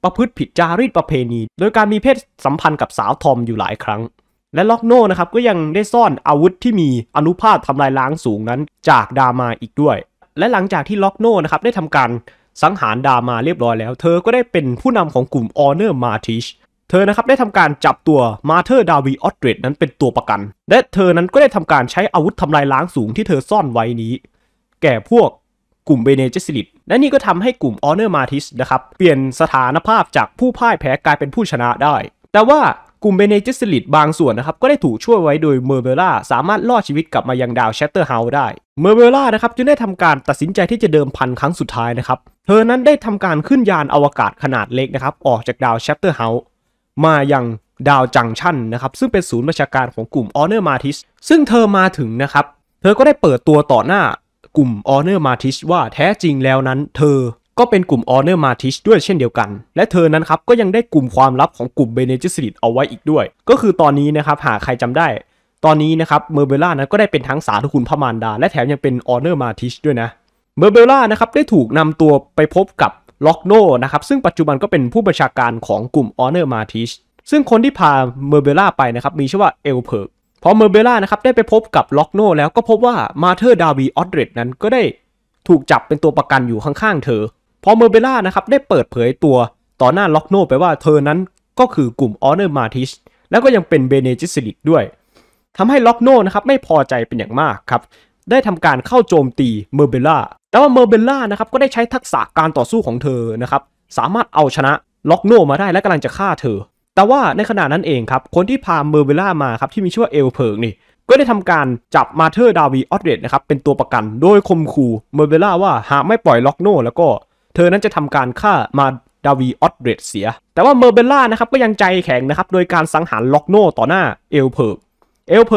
รประพฤติผิดจารีตประเพณีโดยการมีเพศสัมพันธ์กับสาวทอมอยู่หลายครั้งและล็อกโน่นะครับก็ยังได้ซ่อนอาวุธที่มีอานุภาพทำลายล้างสูงนั้นจากดามาอีกด้วยและหลังจากที่ล็อกโน่นะครับได้ทำการสังหารดามาเรียบร้อยแล้วเธอก็ได้เป็นผู้นำของกลุ่มออเนอร์มาทิชเธอนะครับได้ทำการจับตัวมาเธอร์ดาวีออตเดรดนั้นเป็นตัวประกันและเธอนั้นก็ได้ทำการใช้อาวุธทำลายล้างสูงที่เธอซ่อนไว้นี้แก่พวกกลุ่มเบเนเจสลิตและนี่ก็ทำให้กลุ่มออเนอร์มาทิชนะครับเปลี่ยนสถานภาพจากผู้พ่ายแพ้กลายเป็นผู้ชนะได้แต่ว่ากลุ่มเบเนเจสลิตบางส่วนนะครับก็ได้ถูกช่วยไว้โดยเมอร์เบล่าสามารถรอดชีวิตกลับมายังดาวแชตเตอร์เฮาส์ได้เมอร์เบล่านะครับจึงได้ทำการตัดสินใจที่จะเดิมพันครั้งสุดท้ายนะครับเธอนั้นได้ทำการขึ้นยานอวกาศขนาดเล็กนะครับออกจากดาวแชตเตอร์เฮาส์มายังดาวจังชันนะครับซึ่งเป็นศูนย์ราชการของกลุ่มออเนอร์มาทิชซึ่งเธอมาถึงนะครับเธอก็ได้เปิดตัวต่อหน้ากลุ่มออเนอร์มาทิชว่าแท้จริงแล้วนั้นเธอก็เป็นกลุ่มออเนอร์มาทิชด้วยเช่นเดียวกันและเธอนั้นครับก็ยังได้กลุ่มความลับของกลุ่มเบเนจิสลิตเอาไว้อีกด้วยก็คือตอนนี้นะครับหากใครจำได้ตอนนี้นะครับเมอร์เบล่านั้นก็ได้เป็นทั้งสาธุคุณพระมารดาและแถมยังเป็นออเนอร์มาทิชด้วยนะเมอร์เบล่านะครับได้ถูกนำตัวไปพบกับล็อกโน่นะครับซึ่งปัจจุบันก็เป็นผู้บัญชาการของกลุ่มออเนอร์มาทิชซึ่งคนที่พาเมอร์เบล่าไปนะครับมีชื่อว่าเอลเพิร์กพอเมอร์เบล่านะครับได้ไปพบกับล็อกโน่แล้วก็พบว่ามาเธอร์ดาวีออตเดรดนั้นก็ได้ถูกจับเป็นตัวประกันอยู่ข้างๆเธอพอเมอร์เบล่านะครับได้เปิดเผยตัวต่อหน้าล็อกโน่ไปว่าเธอนั้นก็คือกลุ่มออเนอร์มาทิชแล้วก็ยังเป็นเบเนจิสลิตด้วยทำให้ล็อกโน่นะครับไม่พอใจเป็นอย่างมากครับได้ทำการเข้าโจมตีเมอร์เบล่าแต่ว่าเมอร์เบล่านะครับก็ได้ใช้ทักษะการต่อสู้ของเธอนะครับสามารถเอาชนะล็อกโน่มาได้และกำลังจะฆ่าเธอแต่ว่าในขณะนั้นเองครับคนที่พาเมอร์เบล่ามาครับที่มีชื่อว่าเอลเพิร์กนี่ก็ได้ทำการจับมาเธอร์ดาวีออตเดรดนะครับเป็นตัวประกันโดยคมคู่เมอร์เบล่าว่าหากไม่ปล่อยล็อกโน่แล้วก็เธอนั้นจะทำการฆ่ามาดาวีออตเดรดเสียแต่ว่าเมอร์เบล่านะครับก็ยังใจแข็งนะครับโดยการสังหารล็อกโน่ต่อหน้าเอลเพิร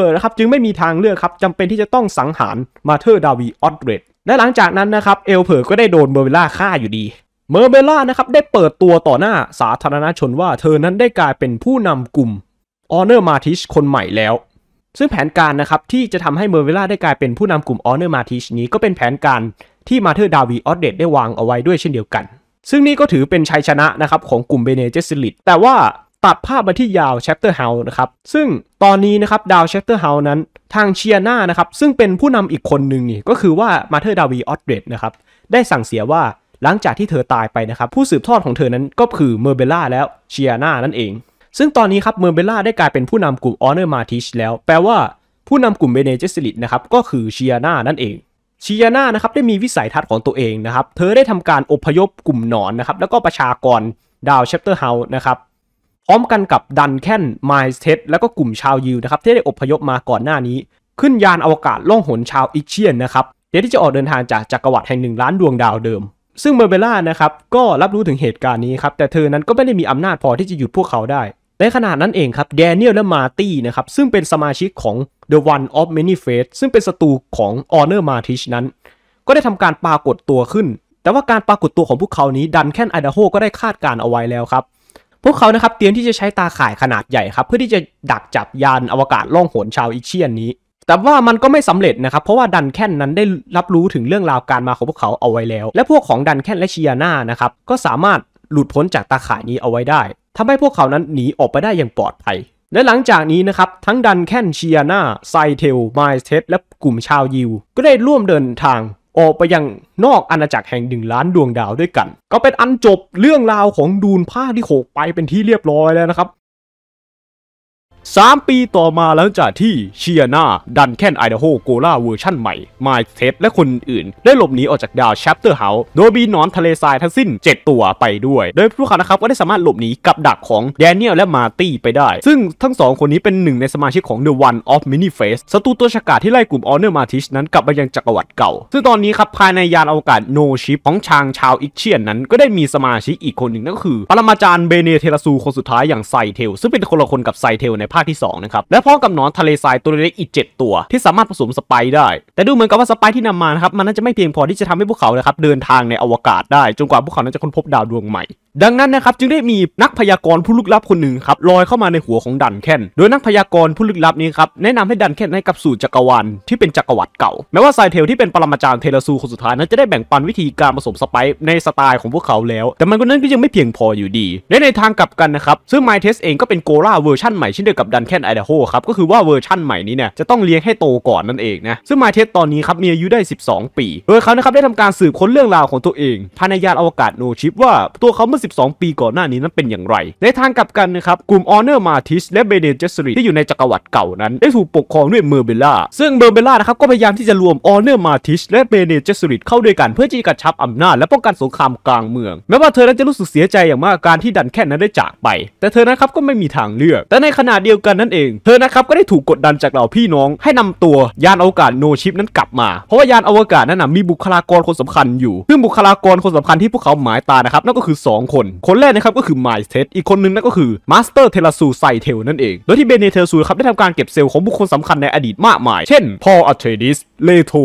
์กนะครับจึงไม่มีทางเลือกครับจำเป็นที่จะต้องสังหารมาเธอร์ดาวีออตเดรดและหลังจากนั้นนะครับเอลเพิร์กก็ได้โดนเมอร์เบล่าฆ่าอยู่ดีเมอร์เบล่านะครับได้เปิดตัวต่อหน้าสาธารณชนว่าเธอนั้นได้กลายเป็นผู้นำกลุ่มออเนอร์มาทิชคนใหม่แล้วซึ่งแผนการนะครับที่จะทำให้เมอร์เบล่าได้กลายเป็นผู้นำกลุ่มออเนอร์มาทิชนี้ก็เป็นแผนการที่มาเธอร์ดาวีออตเดรดได้วางเอาไว้ด้วยเช่นเดียวกันซึ่งนี่ก็ถือเป็นชัยชนะนะครับของกลุ่มเบเนเจสลิตแต่ว่าตัดภาพมาที่ดาวแชตเตอร์เฮาส์นะครับซึ่งตอนนี้นะครับดาวแชตเตอร์เฮาส์นั้นทางเชียร์น่านะครับซึ่งเป็นผู้นำอีกคนหนึ่งนี่ก็คือว่ามาเธอร์ดาวีออตเดรดนะครับได้สั่งเสียว่าหลังจากที่เธอตายไปนะครับผู้สืบทอดของเธอนั้นก็คือเมอร์เบล่าแล้วเชียร์น่านั่นเองซึ่งตอนนี้ครับเมอร์เบล่าได้กลายเป็นผู้นำกลุ่มออเนอร์มาทิชแล้วแปลว่าผู้นำกลุ่มเบเนเจสลิตนะครับก็คือเชียร์น่านั่นเองเชียร์น่านะครับได้มีวิสัยทัศน์ของตัวเองนะครับเธอได้ทำการอพยพกลุ่มหนอนนะครับแล้วก็ประชากรดาวแชตเตอร์เฮาส์นะครับพร้อมกันกับดันแคนไมล์เทสแล้วก็กลุ่มชาวยิวนะครับที่ได้อพยพมาก่อนหน้านี้ขึ้นยานอวกาศล่องหนชาวอิเชียนนะครับเดี๋ยวที่จะออกเดินทางจากจักรวรรดิแห่ง1 ล้านดวงดาวเดิมซึ่งเมอร์เบล่านะครับก็รับรู้ถึงเหตุการณ์นี้ครับแต่เธอนั้นก็ไม่ได้มีอำนาจพอที่จะหยุดพวกเขาได้ในขณะนั้นเองครับแดเนียลและมาร์ตี้นะครับซึ่งเป็นสมาชิกของ The One of Many Fates ซึ่งเป็นศัตรูของ Honor Martish นั้นก็ได้ทำการปรากฏตัวขึ้นแต่ว่าการปรากฏตัวของพวกเขานี้ดันแคนไอดาโฮก็ได้คาดการเอาไว้แล้วครับพวกเขานะครับเตรียมที่จะใช้ตาข่ายขนาดใหญ่ครับเพื่อที่จะดักจับยานอวกาศล่องหนชาวอิเชียนนี้แต่ว่ามันก็ไม่สำเร็จนะครับเพราะว่าดันแคนนั้นได้รับรู้ถึงเรื่องราวการมาของพวกเขาเอาไว้แล้วและพวกของดันแคนและเชียน่านะครับก็สามารถหลุดพ้นจากตาข่ายนี้เอาไว้ได้ทำให้พวกเขานั้นหนีออกไปได้อย่างปลอดภัยและหลังจากนี้นะครับทั้งดันแคนเชียน่าไซเทลไมล์เทสและกลุ่มชาวยิวก็ได้ร่วมเดินทางออกไปยังนอกอาณาจักรแห่ง1 ล้านดวงดาวด้วยกันก็เป็นอันจบเรื่องราวของดูนภาคที่6ไปเป็นที่เรียบร้อยแล้วนะครับ3 ปีต่อมาหลังจากที่เชียน่าดันแคนไอดาโฮโกล่าเวอร์ชั่นใหม่ไมค์เทสและคนอื่นได้หลบหนีออกจากดาวแชปเตอร์เฮาส์โดยมีหนอนทะเลทรายทั้งสิ้น7 ตัวไปด้วยโดยพวกเขานะครับก็ได้สามารถหลบหนีกับดักของแดเนียลและมาร์ตี้ไปได้ซึ่งทั้งสองคนนี้เป็นหนึ่งในสมาชิกของ The One of Many Fates ศัตรูตัวฉกาจที่ไล่กลุ่มออเนอร์มาทิชนั้นกลับไปยังจักรวรรดิเก่าซึ่งตอนนี้ครับภายในยานอวกาศโนชิปของชางชาวอิเชียนนั้นก็ได้มีสมาชิกอีกคนหนึ่งนั่นก็คือปรมาจารย์เบเนเทราซูคนสุดท้ายอย่างไซเทลซึ่งเป็นคนละคนกับไซเทลในภาคที่2นะครับและพร้อมกับหนอนทะเลทรายตัวเล็กอีก7 ตัวที่สามารถผสมสไปได้แต่ดูเหมือนกับว่าสไปที่นำมานะครับมันน่าจะไม่เพียงพอที่จะทำให้พวกเขานะครับเดินทางในอวกาศได้จนกว่าพวกเขานั้นจะค้นพบดาวดวงใหม่ ดังนั้นนะครับจึงได้มีนักพยากรณ์ผู้ลึกลับคนหนึ่งครับลอยเข้ามาในหัวของดันแคนโดยนักพยากรณ์ผู้ลึกลับนี้ครับแนะนำให้ดันแคนให้กลับสู่จักรวาลที่เป็นจักรวรรดิเก่าแม้ว่าไซเทลที่เป็นปรมาจารย์เทเลซูคนสุดท้ายนั้นจะได้แบ่งปันวิธีการผสมสไปซ์ในสไตล์ของพวกเขาแล้วแต่มันก็นั้นก็ยังไม่เพียงพออยู่ดีและในทางกลับกันนะครับซึ่งไมเทสเองก็เป็นโกล่าเวอร์ชั่นใหม่เช่นเดียวกับดันแคนไอดาโฮครับก็คือว่าเวอร์ชั่นใหม่นี้เนี่ยจะต้องเลี้ยงให้โตก่อนนั่นเองนะซึ่งไมเทสตอนนี้ครับมีอายุได้ 12 ปีโดยเขานะครับได้ทำการสืบค้นเรื่องราวของตัวเองภายในยานอวกาศโนชิปว่าตัวเขาเมื่อ12 ปีก่อนหน้านี้นั้นเป็นอย่างไรในทางกลับกันนะครับกลุ่มออเนอร์มาทิสและเบเนเจสรีที่อยู่ในจักรวรรดิเก่านั้นได้ถูกปกครองด้วยเมอร์เบล่าซึ่งเมอร์เบล่านะครับก็พยายามที่จะรวมออเนอร์มาทิสและเบเนเจสรีเข้าด้วยกันเพื่อที่จะกระชับอำนาจและป้องกันสงครามกลางเมืองแม้ว่าเธอนั้นจะรู้สึกเสียใจอย่างมากการที่ดันแค่นั้นได้จากไปแต่เธอนะครับก็ไม่มีทางเลือกแต่ในขณะเดียวกันนั่นเองเธอนะครับก็ได้ถูกกดดันจากเหล่าพี่น้องให้นำตัวยานอวกาศโนชิปนั้นกลับมาเพราะว่ายานอวกาศนั้นมีบุคลากรคนสำคัญอยู่ซึ่งบุคลากรคนสำคัญที่พวกเขาหมายตานะครับนั่นก็คือ2 คนแรกนะครับก็คือไมล์เทสอีกคนนึงนั่นก็คือมาสเตอร์เทเลซูไซเทลนั่นเองโดยที่เบเนเทเลซูครับได้ทำการเก็บเซลล์ของบุคคลสำคัญในอดีตมากมายเช่นพอลอัลเทรดิสเลโธ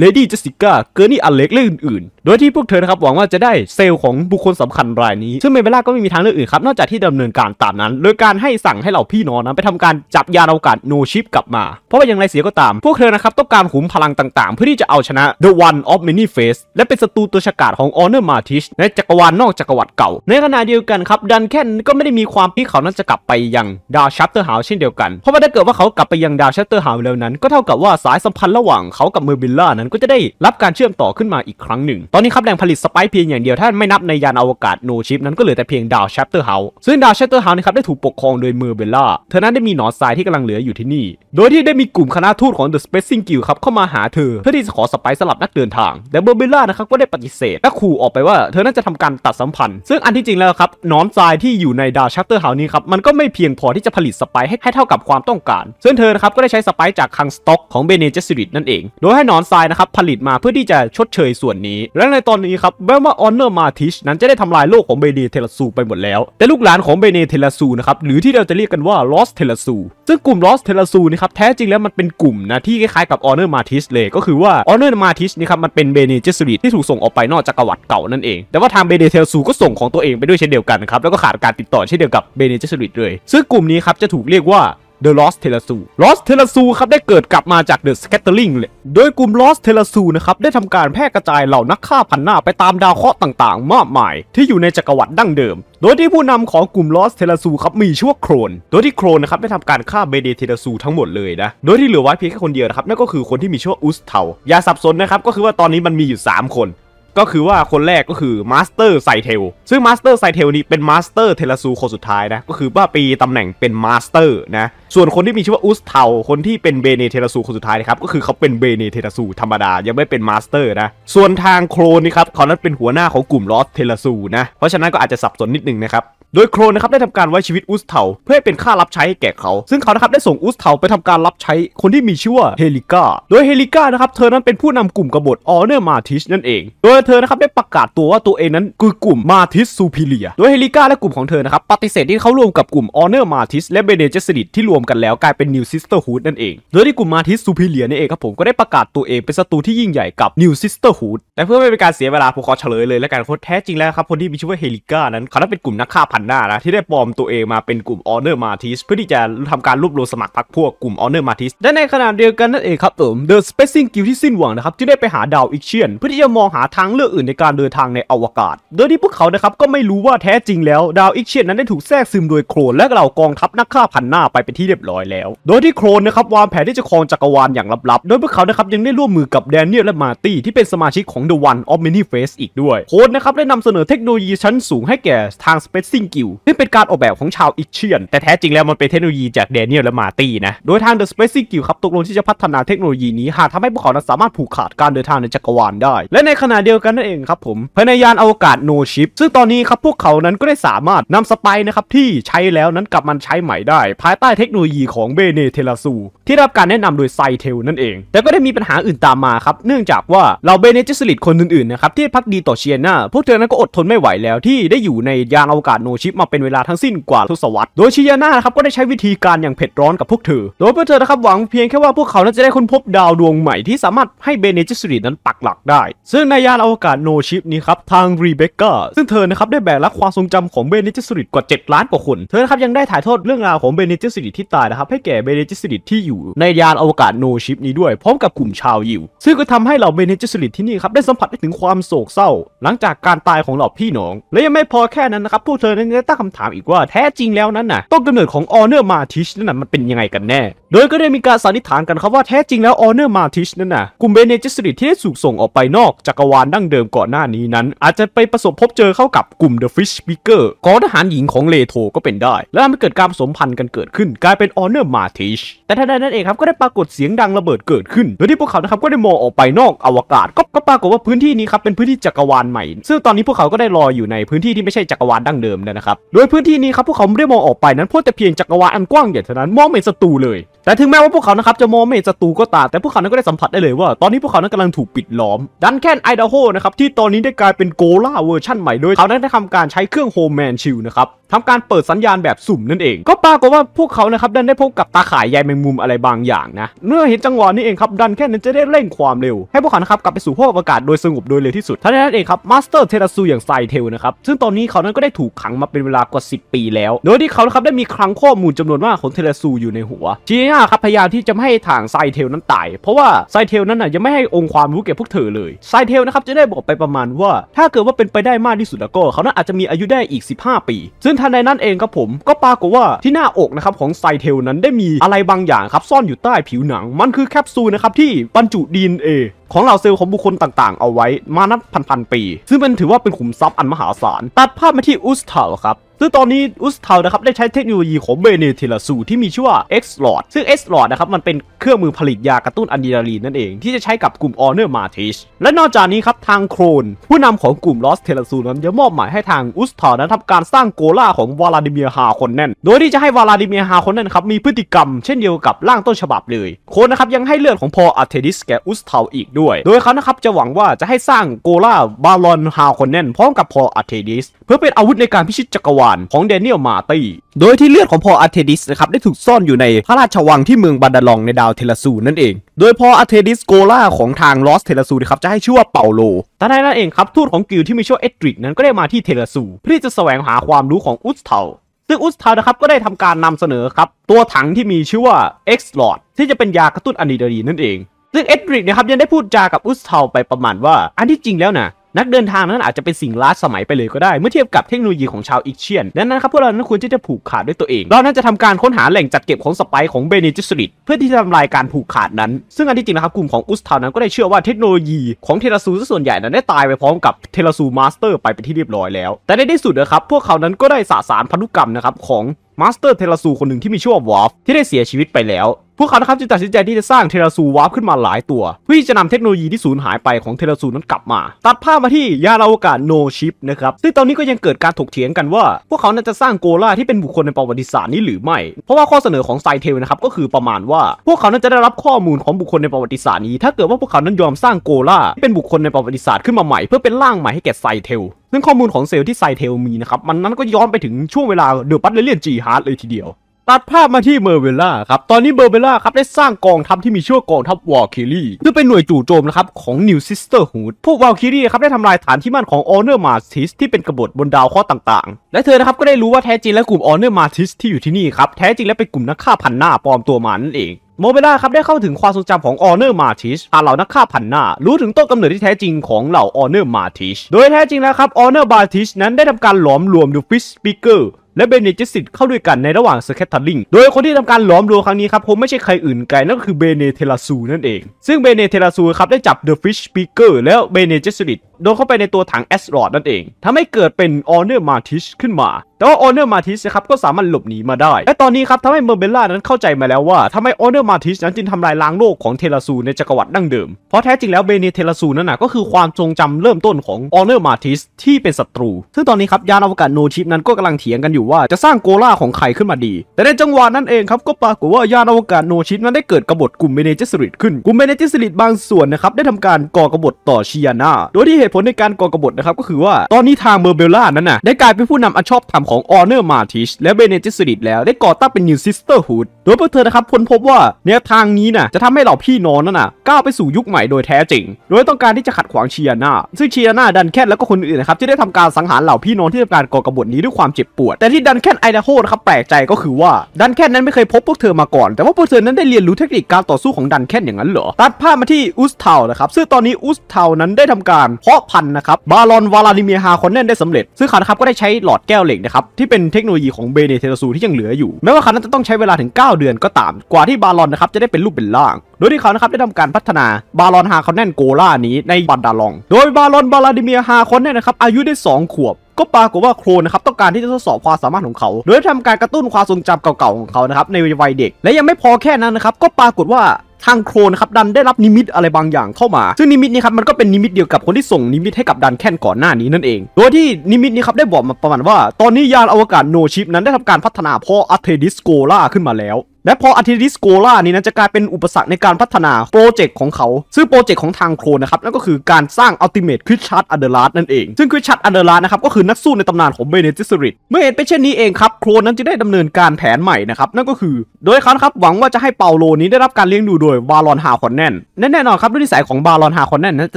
เลดี้เจสสิก้าเกอร์นี่อเล็กและอื่นๆโดยที่พวกเธอนะครับหวังว่าจะได้เซลล์ของบุคคลสำคัญรายนี้ซึ่งเมเบล่าก็ไม่มีทางเลือกอื่นครับนอกจากที่ดำเนินการตามนั้นโดยการให้สั่งให้เหล่าพี่น้องนั้นไปทำการจับยานอวกาศโนชิปกลับมาเพราะว่าอย่างไรเสียก็ตามพวกเธอนะครับต้องการขุมพลังต่างๆเพื่อที่จะเอาชนะ The One of Many Faces และเป็นศัตรูตัวฉกาจของ Honor Martis ในจักรวาลนอกจักรวรรดิเก่าในขณะเดียวกันครับดันแคนก็ไม่ได้มีความที่เขานั้นจะกลับไปยังดาวชัปเตอร์เฮาส์เช่นเดียวกันเพราะว่าถ้าเกิดว่าเขากลับไปยังดาวชัปเตอร์เฮาส์แล้วนั้นก็เท่ากับว่าสายสัมพันธ์ระหว่างเขากับเมเบล่านั้นก็จะได้รับการเชื่อมต่อขึ้นมาอีกครั้งหนึ่งตอนนี้ครับแหล่งผลิตสไปซ์เพียงอย่างเดียวถ้าไม่นับในยานอวกาศโนชิปนั้นก็เหลือแต่เพียงดาวชัปเตอร์เฮาส์ซึ่งดาวชัปเตอร์เฮาส์นะครับได้ถูกปกครองโดยเมอร์เบล่าเธอนั้นได้มีหนอนทรายที่กำลังเหลืออยู่ที่นี่โดยที่ได้มีกลุ่มคณะทูตของ The Spacing Guild ครับเข้ามาหาเธอเพื่อที่จะขอสไปซ์สำหรับนักเดินทางแต่เมอร์เบล่านะครับก็ได้ปฏิเสธและขู่ออกไปว่าเธอนั้นจะทำการตัดสัมพันธ์ซึ่งอันที่จริงแล้วครับหนอนทรายที่อยู่ในดาวชัปเตอร์เฮาส์นี้ครับมันก็ไม่เพียงพอที่จะผลิตสไปซ์ให้เท่ากับความต้องการซึ่งเธอนะครับก็ได้ใช้สไปซ์จากคลังสต็อกของเบเนเจสริตนั่นเองโดยให้หนอนทรายนะครับผลิตมาเพื่อที่จะชดเชยส่วนนี้และในตอนนี้ครับแม้ว่าออนเนอร์มาทิชนั้นจะได้ทำลายโลกของเบเนเทเลซูไปหมดแล้วแต่ลูกหลานของเบเนเทเลซูนะครับหรือที่เราจะเรียกกันว่าลอสเทเลซูซึ่งกลุ่มลอสเทเลซูนะครับแท้จริงแล้วมันเป็นกลุ่มนะที่คล้ายๆกับออนเนอร์มาทิชเลยก็คือว่าออนเนอร์มาทิชนี่ครับมันเป็นเบเนเจสริตที่ถูกส่งออกไปนอกจักรวรรดิเก่านั่นเองแต่ว่าทางเบเนเทเลซูก็ส่งของตัวเองไปด้วยเช่นเดียวกันครับแล้วก็ขาดการติดต่อเช่นเดียวกับเบเนเจสริตเลยซึ่งกลุ่มนี้ครับจะถูกเรียกว่าThe Lost Telesu Lost Telesu ครับได้เกิดกลับมาจาก The Scattering เลยโดยกลุ่ม Lost Telesu นะครับได้ทำการแพร่กระจายเหล่านักฆ่าพันหน้าไปตามดาวเคราะห์ต่างๆมากมายที่อยู่ในจักรวรรดิดั้งเดิมโดยที่ผู้นำของกลุ่ม Lost Telesu ครับมีชื่อว่าโครนโดยที่โครนนะครับได้ทำการฆ่าเบเนเทเลซูทั้งหมดเลยนะโดยที่เหลือไว้เพียงแค่คนเดียวนะครับนั่นก็คือคนที่มีชื่อว่าอุสเทาอย่าสับสนนะครับก็คือว่าตอนนี้มันมีอยู่3 คนก็คือว่าคนแรกก็คือมาสเตอร์ไซเทลซึ่งมาสเตอร์ไซเทลนี้เป็นมาสเตอร์เทเลซูคนสุดท้ายนะก็คือว่าปีตำแหน่งเป็นมาสเตอร์นะส่วนคนที่มีชื่อว่าอุสเทาคนที่เป็นเบเนเทเลซูคนสุดท้ายนะครับก็คือเขาเป็นเบเนเทเลซูธรรมดายังไม่เป็นมาสเตอร์นะส่วนทางโครนนี่ครับเขานั้นเป็นหัวหน้าของกลุ่มลอสเทเลซูนะเพราะฉะนั้นก็อาจจะสับสนนิดนึงนะครับโดยโครนนะครับได้ทำการไว้ชีวิตอุสเทาเพื่อเป็นค่ารับใช้แก่เขาซึ่งเขานะครับได้ส่งอุสเทาไปทำการรับใช้คนที่มีชื่อว่าเฮลิก้าโดยเฮลิก้านะครับเธอนั้นเป็นผู้นำกลุ่มกบฏออเนอร์มาทิชนั่นเองโดยเธอนะครับได้ประกาศตัวว่าตัวเองนั้นคือกลุ่มมาทิสซูพิเลียโดยเฮลิก้าและกลุ่มของเธอนะครับปฏิเสธที่เขารวมกับกลุ่มออเนอร์มาทิสและเบเนเจสริตที่รวมกันแล้วกลายเป็นนิวซิสเตอร์ฮูดนั่นเองโดยที่กลุ่มมาทิสซูพิเลียนี่เองครับผมก็ได้ประกาศตัวเองเป็นศัตรูที่ยิ่งใหญ่กับนิวซิสเตอร์ฮูดแต่เพื่อไม่เป็นการเสียเวลาผมขอเฉลยเลยและกันแท้จริงแล้วครับคนที่มีชื่อว่าเฮลิก้านั้นเขาเป็นกลุ่มนักฆ่าพันหน้านะที่ได้ปลอมตัวเองมาเป็นกลุ่มออเนอร์มาทิสเพื่อที่จะทำการรวบรวมสมัครพรรคพวกกลุ่มออเนอร์มาทิสและในขณะเดียวกันนั่นเองครับผมเดอะสเปซิ่งกิลที่สิ้นหวังนะครับที่ได้ไปหาดาวอิกเชียนเพื่อที่จะมองหาทางเลือกอื่นในการเดินทางในอวกาศโดยที่พวกเขานะครับก็ไม่รู้ว่าแท้จริงแล้วดาวอิกเชียนนั้นได้ถูกแทรกซึมโดยโครนและเหล่ากองทัพนักฆ่าพันหน้าไปเป็นที่เรียบร้อยแล้วโดยที่โครนนะครับวางแผนที่จะครองจักรวาลอย่างลับๆโดยพวกเขานะครับยังได้ร่วมมือกับแดเนียลและมาร์ตี้ที่เป็นสมาชิกของ The One of Many Faces อีกด้วยโครนนะครับได้นำเสนอเทคโนโลยีชั้นสูงให้แก่ทาง Spacing Guild ซึ่งเป็นการออกแบบของชาวอิกเชียนแต่แท้จริงแล้วมันเป็นเทคโนโลยีจากแดเนียลและมาร์ตี้นะโดยทาง The Spacing Guild ครับตกลงที่จะพัฒนาเทคโนโลยีนี้หากทำให้พวกเขาสามารถผูกขาดการเดินทางในจักรวาลได้และในขณะเดียวกันนั่นเองครับผมภายในยานอวกาศโนชิปซึ่งตอนนี้ครับพวกเขานั้นก็ได้สามารถนำสไปซ์นะครับที่ใช้แล้วนั้นกลับมันใช้ใหม่ได้ภายใต้เทคโนโลยีของเบเนเทเลซูที่รับการแนะนำโดยไซเทลนั่นเองแต่ก็ได้มีปัญหาอื่นตามมาครับเนื่องจากว่าเราเบเนเจสริตคนอื่นๆนะครับที่พักดีต่อเชียนาพวกเธอนั้นก็อดทนไม่ไหวแล้วที่ได้อยู่ในยานอวกาศโน ชิปมาเป็นเวลาทั้งสิ้นกว่าทศวรรษโดยชิยาน่านะครับก็ได้ใช้วิธีการอย่างเผ็ดร้อนกับพวกเธอโดยพวกเธอนะครับหวังเพียงแค่ว่าพวกเขานั้นจะได้ค้นพบดาวดวงใหม่ที่สามารถให้เบเนจิสรินั้นปักหลักได้ซึ่งในยานอวกาศโนชิปนี้ครับทางรีเบคก้าซึ่งเธอนะครับได้แบกรับความทรงจำของเบเนจิสริกว่า7ล้านกว่าคนเธอนะครับยังได้ถ่ายทอดเรื่องราวของเบเนจิสริที่ตายนะครับให้แก่เบเนจิสริที่อยู่ในยานอวกาศโนชิปนี้ด้วยพร้อมกับกลุ่มชาวยิวซึ่งก็ทำให้เหล่าเบเนจิสริที่นี่ครับได้สัมผัสถึงความโศกเศร้าหลังจากการตายของเหล่าพี่น้องและยังไม่พอแค่นั้นนะครับพวกเธอได้ตั้งคำถามอีกว่าแท้จริงแล้วนั้นน่ะต้นกำเนิดของออเนอร์มาทิชนั่นน่ะมันเป็นยังไงกันแน่โดยก็ได้มีการสันนิษฐานกันครับว่าแท้จริงแล้วออเนอร์มาทิชนั่นน่ะกลุ่มเบเนจิสริที่ได้สูบส่งออกไปนอกจักรวาลดั้งเดิมก่อนหน้านี้นั้นอาจจะไปประสบพบเจอเข้ากับกลุ่มเดอะฟิชบิเกอร์ของทหารหญิงของเลโธก็เป็นได้และมันเกิดการผสมพันธุ์กันเกิดขึ้นกลายเป็นออเนอร์มาทิชแต่ทันใดนั้นเองครับก็ได้ปรากฏเสียงดังระเบิดเกิดขึ้นโดยที่พวกเขานะครับก็ได้มองออกไปนอกอวกาศก็ปรากฏว่าพื้นที่นี้ครับเป็นพื้นที่จักรวาลใหม่ซึ่งตอนนี้พวกเขาก็ได้ลอยอยู่ในพื้นที่ที่ไม่ใช่จักรวาลดั้งเดิมนะครับโดยพื้นที่นี้ครับพวกเขาไม่ได้มองออกไปนั้นเพียงแต่จักรวาลอันกว้างใหญ่เท่านั้นมองไม่เห็นศัตรูเลยแต่ถึงแม้ว่าพวกเขานะครับจะมองไม่เห็นศัตรูก็ตามแต่พวกเขานั้นก็ได้สัมผัสได้เลยว่าตอนนี้พวกเขานั้นกำลังถูกปิดล้อมดันแคนไอดาโฮนะครับที่ตอนนี้ได้กลายเป็นโกล่าเวอร์ชั่นใหม่โดยเขานั้นได้ทำการใช้เครื่องโฮมแมนชิลนะครับทำการเปิดสัญญาณแบบสุ่มนั่นเองก็ปรากฏว่าพวกเขานะครับดันได้พบกับตาข่ายใยแมงมุมอะไรบางอย่างนะเมื่อเห็นจังหวะนี้เองครับดันแค่นั้นจะได้เร่งความเร็วให้พวกเขานะครับกลับไปสู่ห้องอากาศโดยสงบโดยเร็วที่สุดท่านนั้นเองครับมาสเตอร์เทราซูอย่างไซเทลนะครับซึ่งตอนนี้เขานั้นก็ได้ถูกขังมาเป็นเวลากว่า10ปีแล้วโดยที่เขาครับได้มีคลังข้อมูลจำนวนมากของเทราซูอยู่ในหัวจีน่าครับพยายามที่จะไม่ให้ทางไซเทลนั้นตายเพราะว่าไซเทลนั้นน่ะยังไม่ให้องค์ความรู้แก่พวกเธอเลยไซเทลนะครับจะได้บอกไปประมาณว่าถ้าเกิดว่าเป็นไปได้มากที่สุดแล้วก็เขานั้นอาจจะมีอายุได้อีก15ปีซึ่งทันใดนั้นเองครับผมก็ปรากฏว่าที่หน้าอกนะครับของไซเทลนั้นได้มีอะไรบางอย่างครับซ่อนอยู่ใต้ผิวหนังมันคือแคปซูลนะครับที่บรรจุ DNA ของเหล่าเซลล์ของบุคคลต่างๆเอาไว้มานับพันๆปีซึ่งมันถือว่าเป็นขุมทรัพย์อันมหาศาลตัดภาพมาที่อุสเทลครับซึ่งตอนนี้อุสเทลนะครับได้ใช้เทคโนโลยีของเบเนเทลาซูที่มีชื่อว่า X-Lord ซึ่ง X-Lord นะครับมันเป็นเครื่องมือผลิตยากระตุ้นอะดรีนาลีนนั่นเองที่จะใช้กับกลุ่มออเนอร์มาทิชและนอกจากนี้ครับทางโครนผู้นำของกลุ่มลอสเทลาซูนั้นจะมอบหมายให้ทางอุสเทลนั้นทำการสร้างโกล่าของวลาดิเมียร์ฮาคอนแนนโดยที่จะให้วลาดิเมียร์ฮาคอนแนนครับมีพฤติกรรมเช่นเดียวกับร่างต้นฉบับเลยโครนนะครับยังให้เลือดของพออาร์เทดิสแก่อุสเทลอีกด้วยโดยเขานะครับจะหวังว่าจะให้สร้างโกล่าบารอนฮาคอนแนนพร้อมกับพออาร์เทดิสเพื่อเป็นอาวุธในการพิชิตจักรวาลของแดเนียลมาร์ตี้โดยที่เลือดของพออาร์เทดิสนะครับได้ถูกซ่อนอยู่ในพระราชวังที่เมืองบันดาลองในดาวเทลาซูนั่นเองโดยพออาร์เทดิสโกล่าของทางลอสเทลาซูนะครับจะให้ชื่อว่าเปาโลแต่ในนั้นเองครับทูตของกิลที่มีชื่อเอ็ดริกนั้นก็ได้มาที่เทลาซูเพื่อจะแสวงหาความรู้ของอุสเทลซึ่งอุสเทลนะครับก็ได้ทำการนำเสนอครับตัวถังที่มีชื่อว่าเอ็กซ์ลอดที่จะเป็นยากระตุ้นอะดรีนาลีนนั่นเองซึ่งเอ็ดริกนะครับยังได้พูดจากับอุสเทลไปประมาณว่าอันที่จริงแล้วนะนักเดินทางนั้นอาจจะเป็นสิ่งล้าสมัยไปเลยก็ได้เมื่อเทียบกับเทคโนโลยีของชาวอิกเชียนดังนั้นครับพวกเรานั้นควรที่จะผูกขาดด้วยตัวเองเรานั้นจะทำการค้นหาแหล่งจัดเก็บของสไปค์ของเบเนจิสริตเพื่อที่จะทำลายการผูกขาดนั้นซึ่งอันที่จริงนะครับกลุ่มของอุสเทลนั้นก็ได้เชื่อว่าเทคโนโลยีของเทราซูส่วนใหญ่นั้นได้ตายไปพร้อมกับเทราซูมาสเตอร์ไปเป็นที่เรียบร้อยแล้วแต่ในที่สุดนะครับพวกเขานั้นก็ได้สะสารพันธุกรรมนะครับของมาสเตอร์เทราซูคนหนึ่งที่มีชื่อว่าวอฟที่ได้เสียชีวิตไปแล้วพวกเขานะครับจึงตัดสินใจที่จะสร้างเทราซูวาร์ปขึ้นมาหลายตัวเพื่อจะนำเทคโนโลยีที่สูญหายไปของเทราซูนั้นกลับมาตัดภาพมาที่ยานอวกาศโนชิปนะครับซึ่งตอนนี้ก็ยังเกิดการถกเถียงกันว่าพวกเขานั้นจะสร้างโกล่าที่เป็นบุคคลในประวัติศาสตร์นี้หรือไม่เพราะว่าข้อเสนอของไซเทลนะครับก็คือประมาณว่าพวกเขานั้นจะได้รับข้อมูลของบุคคลในประวัติศาสตร์นี้ถ้าเกิดว่าพวกเขานั้นยอมสร้างโกล่าที่เป็นบุคคลในประวัติศาสตร์ขึ้นมาใหม่เพื่อเป็นร่างใหม่ให้แก่ไซเทลซึ่งข้อมูลของเซลล์ที่ไซเทลมีนะครับมันนั้นก็ย้อนไปถึงช่วงเวลาเดอะบัตเลเรียนจีฮาร์ทเลยทีเดียวตัดภาพมาที่เมอร์เวล่าครับตอนนี้เมอร์เวล่าครับได้สร้างกองทัพที่มีชื่อว่ากองทัพวอลคิรี่ซึ่งเป็นหน่วยจู่โจมนะครับของนิวซิสเตอร์ฮูดพวกวอลคิรี่ครับได้ทำลายฐานที่มั่นของออเนอร์มาทิสที่เป็นกบฏบนดาวเคราะห์ต่างๆและเธอนะครับก็ได้รู้ว่าแท้จริงแล้วกลุ่มออเนอร์มาทิสที่อยู่ที่นี่ครับแท้จริงแล้วเป็นกลุ่มนักฆ่าพันหน้าปลอมตัวมานั่นเองโมเบล่าครับได้เข้าถึงความทรงจำของออเนอร์มาทิชเหล่านักฆ่าพันหน้ารู้ถึงต้นกำเนิดที่แท้จริงของเหล่าออเนอร์มาทิชโดยแท้จริงแล้วครับออเนอร์มาทิชนั้นได้ทำการหลอมรวมดูฟิชปิเกอร์และเบเนจิสริตเข้าด้วยกันในระหว่างสแคตเทอริงโดยคนที่ทำการหลอมรวมครั้งนี้ครับผมไม่ใช่ใครอื่นไกลนั่นก็คือเบเนเทลาซูนั่นเองซึ่งเบเนเทลาซูครับได้จับเดอะฟิชปิเกอร์แล้วเบเนจิสริตโดนเข้าไปในตัวถังแอสโรดนั่นเองทำให้เกิดเป็นออเนอร์มาทิชขึ้นมาแต่ว่าออเนอร์มาทิชนะครับก็สามารถหลบหนีมาได้และตอนนี้ครับทำให้เมอร์เบล่านั้นเข้าใจมาแล้วว่าทำไมออเนอร์มาทิชนั้นจึงทำลายล้างโลกของเทราซูในจักรวรรดิดั้งเดิมเพราะแท้จริงแล้วเบเนเทลาซูนั้นก็คือความทรงจำเริ่มต้นของออเนอร์มาทิชที่เป็นศัตรูซึ่งตอนนี้ครับยานอวกาศโนชิปนั้นก็กำลังเถียงกันอยู่ว่าจะสร้างโกล่าของใครขึ้นมาดีแต่ในจังหวะนั้นเองครับก็ปรากฏว่ายานอวกาศโนชิปนั้นได้เกิดกบฏกลุ่มเบเนจิสริตขึ้นกลุ่มเบเนจิสริตบางส่วนนะครับได้ทำการก่อกบฏต่อชิยาน่าโดยที่เห ตุผลในการก่อกบฏนะครับก็คือว่าตอนนี้ทางเมอร์เบลล่านั้นน่ะได้กลายเป็นผู้นำอันชอบธรรมของออเนอร์มาติชและเบเนติสริตแล้วได้ก่อตั้งเป็นนิวซิสเตอร์ฮูดโดยพวกเธอนะครับค้นพบว่าแนวทางนี้น่ะจะทำให้เหล่าพี่น้องนั่นน่ะก้าวไปสู่ยุคใหม่โดยแท้จริงโดยต้องการที่จะขัดขวางเชียนาซึ่งเชียนาดันแคนแล้วก็คนอื่นนะครับที่ได้ทำการสังหารเหล่าพี่น้องที่ทำการก่อกบฏนี้ด้วยความเจ็บปวดแต่ที่ดันแคนไอดาโฮนะครับแปลกใจก็คือว่าดันแคนนั้นไม่เคยพบพวกเธอมาก่อนแต่ว่าพวกเธอนั้นได้เรียนรู้เทคนิคการต่อสู้ของดันแคนอย่างนั้นเหรอตัดภาพมาที่อุสเทานะครับซึ่งตอนนี้อุสเทานั้นได้ทำการเพาะพันธุ์นะครับบารอนวลาดิเมียร์ฮาคอนเนนได้สำเร็จซึ่งเขานะครับก็ได้ใช้หลอดแก้วเหล็กนะครับที่เป็นเทคโนโลยีของเบเนเทราซูที่ยังเหลืออยู่แม้ว่าเขานั้นจะต้องใช้เวลาถึง9เดือนก็ตามกว่าที่บารอนนะครับจะได้เป็นรูปเป็นร่างโดยที่เขานะครับได้ทำการพัฒนาบารอนฮาคอนเนนโกล่านี้ในบันดาลองโดยบารอนวลาดิเมียร์ฮาคอนเนนนะครับอายุได้2ขวบก็ปรากฏว่าโครนนะครับต้องการที่จะทดสอบความสามารถของเขาโดยทำการกระตุ้นความทรงจำเก่าๆของเขานะครับในวัยเด็กและยังไม่พอแค่นั้นนะครับก็ปรากฏว่าทางโครนครับดันได้รับนิมิตอะไรบางอย่างเข้ามาซึ่งนิมิตนี้ครับมันก็เป็นนิมิตเดียวกับคนที่ส่งนิมิตให้กับดันแคนก่อนหน้านี้นั่นเองโดยที่นิมิตนี้ครับได้บอกมาประมาณว่าตอนนี้ยานอวกาศโนชิปนั้นได้ทำการพัฒนาพ่ออัตเทดิสโกล่าขึ้นมาแล้วและพออัตเทดิสโกล่านี้นั้นจะกลายเป็นอุปสรรคในการพัฒนาโปรเจกต์ของเขาซึ่งโปรเจกต์ของทางโครนนะครับนั่นก็คือการสร้างอัลติเมทคริสชัดอันเดอร์ลัสนั่นเองซึ่งคริสชัดอันเดอร์ลัสนะครับก็คือนักสู้ในตำนานของเบเนติสริตเมื่อเห็นเป็นเช่นนี้เองครับโครนนั้นจะได้ดำเนินการแผนใหม่นะครับนั่นก็คือโดยเขาครับหวังว่าจะให้เปาโลนี้ได้รับการเลี้ยงดูโดยบารอนฮาคอนแนนแน่นอนครับด้วยนิสัยของบารอนฮาคอนแนนนั้นจ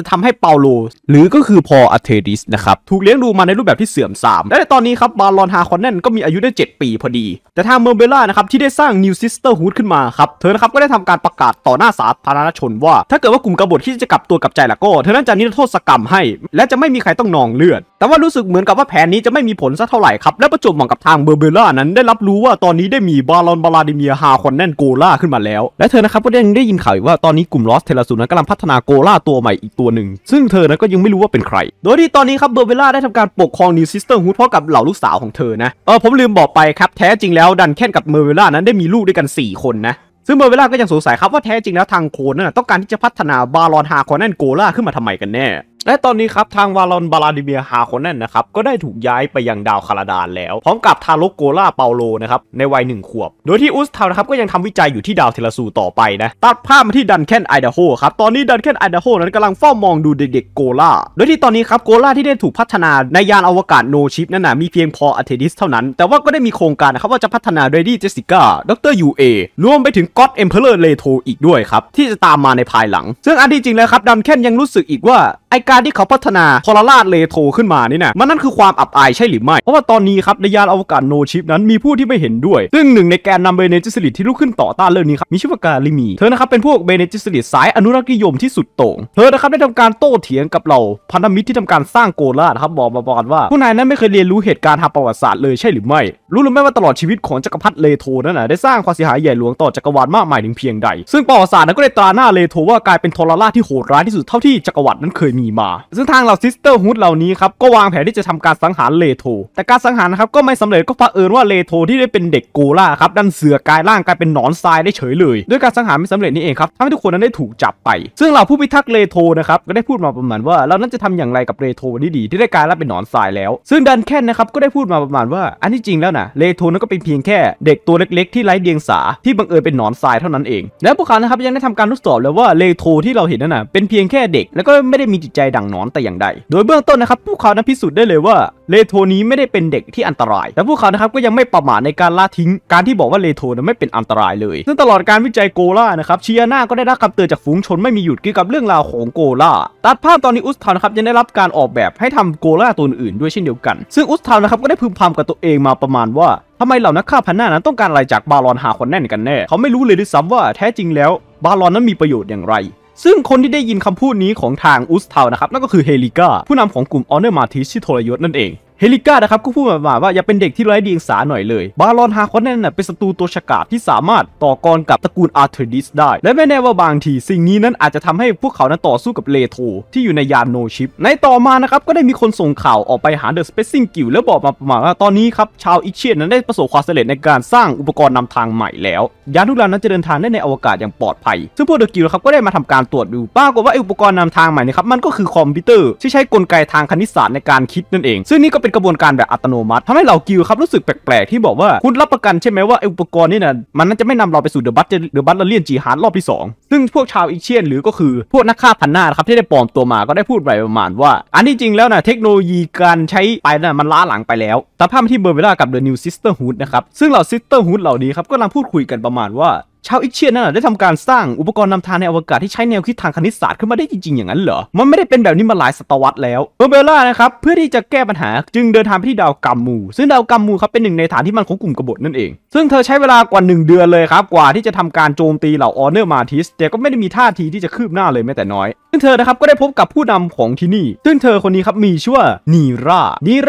ะทำให้เปาโลหรือก็คือพออัตเทดิสนะครับถูกเลี้ยงดูมาในรูปแบบที่เสื่อมทรามและในตอนนี้ครับบารอนฮาคอนแนนก็มีอายุได้7ปีพอดีแต่ทางเมอร์เบลล่านะครับที่ได้สร้างนิวซิสเตอร์ฮูดขึ้นมาครับเธอนะครับก็ได้ทำการประกาศต่อหน้าสาธารณชนว่าถ้าเกิดว่ากลุ่มกบฏที่จะกลับตัวกลับใจแล้วก็เธอนั้นจะนิรโทษกรรมให้และจะไม่มีใครต้องนองเลือดแต่ว่ารู้สึกเหมือนกับว่าแผนนี้จะไม่มีผลสักเท่าไหร่ครับและประจวบเหมาะกับทางเมอร์เบลล่านั้นได้รับรู้ว่าตอนนี้ได้มีบารอนวลาดิเมียร์ฮาคอนแนนโกล่าขึ้นมาแล้วและเธอนะครับก็ได้ยินข่าวว่าตอนนี้กลุ่มลอสเทลซูนั้นกำลังพัฒนาโกล่าตัวใหม่อีกตัวหนึ่งซึ่งเธอนั้นก็ยังไม่รู้ว่าเป็นใครโดยที่ตอนนี้ครับเบอร์เวล่าได้ทำการปกครองนิวซิสเตอร์ฮูดเพราะกับเหล่าลูกสาวของเธอนะผมลืมบอกไปครับแท้จริงแล้วดันแคนกับเบอร์เวล่านั้นได้มีลูกด้วยกัน4คนนะซึ่งเมอร์เวล่าก็ยังสงสัยครับว่าแท้จริงแล้วทางโคลนั้นต้องการที่จะพัฒนาบารอนฮาคอนแนนโกล่าขึ้นมาทำไมกันแน่และตอนนี้ครับทางวารอนบาลาดิเมียฮาคอนแนนนะครับก็ได้ถูกย้ายไปยังดาวคาราดานแล้วพร้อมกับทาโรโกล่าเปาโลนะครับในวัย1ขวบโดยที่อุสทาวนะครับก็ยังทำวิจัยอยู่ที่ดาวเทลซูต่อไปนะตัดภาพมาที่ดันแคนไอดาโฮครับตอนนี้ดันแคนไอดาโฮนั้นกำลังเฝ้ามองดูเด็กๆโกล่าโดยที่ตอนนี้ครับโกล่าที่ได้ถูกพัฒนาในยานอวกาศโนชิปนั้นนะมีเพียงพออัตเทดิสเท่านั้นแต่ว่าก็ได้มีโครงการนะครับว่าจะพัฒนาเรดี้เจสสิก้าดรยูเอรวมไปถึงก็อดเอ็มเพลเลอร์เลโธอีกด้วยครับที่จะตามมาในภายหลังซึ่งอันที่จริงแล้วครับดันแคนยังรู้สึกอีกว่าไอการที่เขาพัฒนาพอลาราดเลโธขึ้นมานี่นะมันนั่นคือความอับอายใช่หรือไม่เพราะว่าตอนนี้ครับในยานอวกาศโนชิปนั้นมีผู้ที่ไม่เห็นด้วยซึ่งหนึ่งในแกนนำเบเนจิสริตที่ลุกขึ้นต่อต้านเรื่องนี้ครับมีชื่อว่าการิมีเธอนะครับเป็นพวกเบเนจิสริตสายอนุรักษ์นิยมที่สุดโต่งเธอนะครับได้ทำการโต้เถียงกับเราพันธมิตรที่ทำการสร้างโกล่านะครับบอกมาบอกว่าผู้นายนั้นไม่เคยเรียนรู้เหตุการณ์ทางประวัติศาสตร์เลยใช่หรือไม่รู้หรือไม่ว่าตลอดชีวิตของจักรพรรดิเลโธนั้นนะได้สร้างความเสียหายใหญ่หลวงต่อจักรวาลมากมายถึงเพียงใดซึ่งประวัติศาสตร์นั้นก็ได้ตราหน้าเลโธว่ากลายเป็นทรราชที่โหดร้ายที่สุดเท่าที่จักรวรรดินั้นเคยมีมาซึ่งทางเราซิสเตอร์ฮูดเหล่านี้ครับก็วางแผนที่จะทำการสังหารเลโธแต่การสังหารนะครับก็ไม่สำเร็จก็เผอิญว่าเลโธที่ได้เป็นเด็กโกล่าครับดันเสือกลายร่างกลายเป็นหนอนทรายได้เฉยเลยด้วยการสังหารไม่สำเร็จนี่เองครับทำให้ทุกคนนั้นได้ถูกจับไปซึ่งเหล่าผู้พิทักษ์เลโธนะครับก็ได้พูดมาประมาณว่าเรานั้นจะทำอย่างไรกับเลโธนี้ดีที่ได้กลายร่างเป็นหนอนทรายแล้วซึ่งดันแคนนะครับก็ได้พูดมาประมาณว่าอันที่จริงแล้วนะเลโธนั้นก็เป็นเพียงแค่เด็กตัวเล็กๆที่ไร้เดียงสาที่บังเอิญเป็นหนอนทรายเท่านั้นเองและพวกเขานะครับยังได้ทำการทดสอบแล้วว่าเลโธที่เราเห็นนั่นน่ะเป็นเพียงแค่เด็กแล้วก็ไม่ได้มีจิตใจดังนอนแต่อย่างใดโดยเบื้องต้นนะครับพวกเขานั้นพิสูจน์ได้เลยว่าเลโธนี้ไม่ได้เป็นเด็กที่อันตรายและพวกเขานะครับก็ยังไม่ประมาทในการละทิ้งการที่บอกว่าเลโธนั้นไม่เป็นอันตรายเลยซึ่งตลอดการวิจัยโกล่านะครับเชียนาก็ได้รับคำเตือนจากฝูงชนไม่มีหยุดเกี่ยวกับเรื่องราวของโกล่าตัดภาพตอนนี้อุสทาวนะครับยังได้รับการออกแบบให้ทำโกล่าตัวอื่นด้วยเช่นเดียวกันซึ่งอุสทาวนะครับก็ได้พึมพำกับตัวเองมาประมาณว่าทำไมเหล่านักฆ่าพันหน้านั้นต้องการอะไรจากบารอนฮาคอนแนนกันแน่เขาไม่รู้เลยด้วยซ้ำว่าแท้จริงแล้วบารอนนั้นมีประโยชน์อย่างไรซึ่งคนที่ได้ยินคำพูดนี้ของทางอุสเทานะครับนั่นก็คือเฮลิก้าผู้นำของกลุ่มออเนอร์มาติชที่ทรยศนั่นเองเฮลิก้านะครับก็พูดมาว่าอย่าเป็นเด็กที่ไร้เดียงสาหน่อยเลยบารอนฮาคอนแนนเป็นศัตรูตัวฉกาจที่สามารถต่อกรกับตระกูลอาร์เทดิสได้และไม่แน่ว่าบางทีสิ่งนี้นั้นอาจจะทำให้พวกเขานั้นต่อสู้กับเลโธที่อยู่ในยานโนชิปในต่อมานะครับก็ได้มีคนส่งข่าวออกไปหาเดอะสเปซซิ่งกิลด์แล้วบอกมาประมาณว่าตอนนี้ครับชาวอิเชียนนั้นได้ประสบความสำเร็จในการสร้างอุปกรณ์นำทางใหม่แล้วยานทุกลำนั้นจะเดินทางได้ในอวกาศอย่างปลอดภัยซึ่งพวกเดอะกิลด์ครับก็ได้มาทำการตรวจดูปรากฏว่าอุปกรณ์นำทางใหม่นะครับมันก็คือคอมพิวเตอร์ที่ใช้กลไกทางคณิตศาสตร์ในการคิดนั่นเองซึ่งนี่ก็เป็น กระบวนการแบบอัตโนมัติทำให้เรากิลครับรู้สึกแปลกๆที่บอกว่าคุณรับประกันใช่ไหมว่าอุปกรณ์นี่นะมันน่าจะไม่นำเราไปสู่เดอะบัตเลอเรียนจีฮาร์ดรอบที่2ซึ่งพวกชาวอิเชียนหรือก็คือพวกนักฆ่าพันหน้าครับที่ได้ปลอมตัวมาก็ได้พูดไปประมาณว่าอันที่จริงแล้วนะเทคโนโลยีการใช้ไปนะมันล้าหลังไปแล้วตามภาพที่เบอร์เวล่ากับเดอะนิวซิสเตอร์ฮูดนะครับซึ่งเหล่าซิสเตอร์ฮูดเหล่านี้ครับก็กำลังพูดคุยกันประมาณว่าชาวอิเชียนน่ะได้ทำการสร้างอุปกรณ์นำทางในอวกาศที่ใช้แนวคิดทางคณิตศาสตร์ขึ้นมาได้จริงๆอย่างนั้นเหรอมันไม่ได้เป็นแบบนี้มาหลายศตวรรษแล้วเบอร์เบล่านะครับเพื่อที่จะแก้ปัญหาจึงเดินทางไปที่ดาวกัมมูซึ่งดาวกัมมูครับเป็นหนึ่งในฐานที่มันของกลุ่มกบฏนั่นเองซึ่งเธอใช้เวลากว่า1เดือนเลยครับกว่าที่จะทำการโจมตีเหล่าออเนอร์มาทิสแต่ก็ไม่ได้มีท่าทีที่จะคืบหน้าเลยแม้แต่น้อยซึ่งเธอนะครับก็ได้พบกับผู้นำของที่นี่ซึ่งเธอคนนี้ครับมีชื่อว่านีร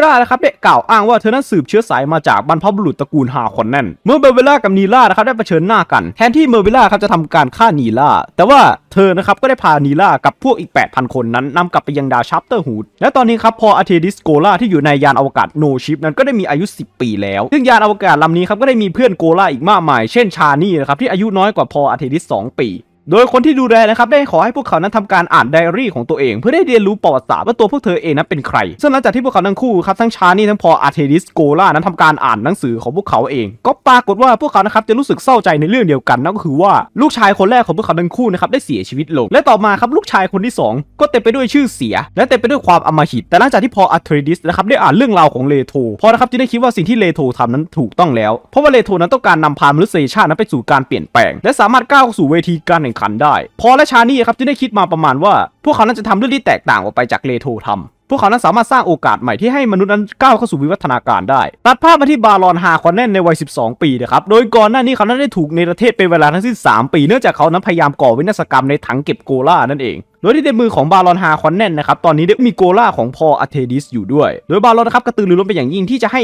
านะครับได้กล่าวอ้างว่าเธอนั้นสืบเชื้อสายมาจากบรรพบุรุษตระกูลฮาคอนแนนเมื่อเบอร์เบล่ากับนีรานะครับได้เผชิญหน้ากันแทนที่เมอร์วิล่าครับจะทำการฆ่านีล่าแต่ว่าเธอนะครับก็ได้พานีล่ากับพวกอีก 8,000 คนนั้นนำกลับไปยังดาวชัปเตอร์ฮูดและตอนนี้ครับพออาเทดิสโกล่าที่อยู่ในยานอวกาศโนชิปนั้นก็ได้มีอายุ10 ปีแล้วซึ่งยานอวกาศลำนี้ครับก็ได้มีเพื่อนโกล่าอีกมากมายเช่นชานี่นะครับที่อายุน้อยกว่าพออาเทดิส2 ปีโดยคนที่ดูแลนะครับได้ขอให้พวกเขานั้นทำการอ่านไดอารี่ของตัวเองเพื่อได้เรียนรู้ประวัติศาสตร์ว่าตัวพวกเธอเองนั้นเป็นใครซึ่งหลังจากที่พวกเขาทั้งคู่ครับทั้งชานี่ทั้งพออาร์เทดิสโกล่านั้นทำการอ่านหนังสือของพวกเขาเองก็ปรากฏว่าพวกเขานะครับจะรู้สึกเศร้าใจในเรื่องเดียวกันนั่นก็คือว่าลูกชายคนแรกของพวกเขาทั้งคู่นะครับได้เสียชีวิตลงและต่อมาครับลูกชายคนที่2ก็เต็มไปด้วยชื่อเสียและเต็มไปด้วยความอำมหิตแต่หลังจากที่พออาร์เทดิสนะครับได้อ่านเรื่องราวของเลโธพอนะครับจึงได้คิดว่าสิ่งที่เลโธทำนั้นถูกต้องแล้วเพราะว่าเลโธนั้นต้องการนำพามนุษยชาตินั้นไปสู่การเปลี่ยนแปลงและสามารถก้าวสู่เวทีการแข่งขันได้พอและชานี่ครับจึงได้คิดมาประมาณว่าพวกเขานั้นจะทำเรื่องที่แตกต่างออกไปจากเลโธทำพวกเขานั้นสามารถสร้างโอกาสใหม่ที่ให้มนุษย์นั้นก้าวเข้าสู่วิวัฒนาการได้ตัดภาพมาที่บารอนฮาคอนแนนในวัย12 ปีนะครับโดยก่อนหน้านี้เขานั้นได้ถูกเนรเทศเป็นเวลาทั้งสิ้น3 ปีเนื่องจากเขานั้นพยายามก่อวินาศกรรมในถังเก็บโกล่านั่นเองโดยที่ในมือของบารอนฮาคอนแนนนะครับตอนนี้ได้มีโกล่าของพออาร์เทดิสอยู่ด้วยโดยบารอนนะครับกระตือรือร้นเป็นอย่างยิ่งที่จะให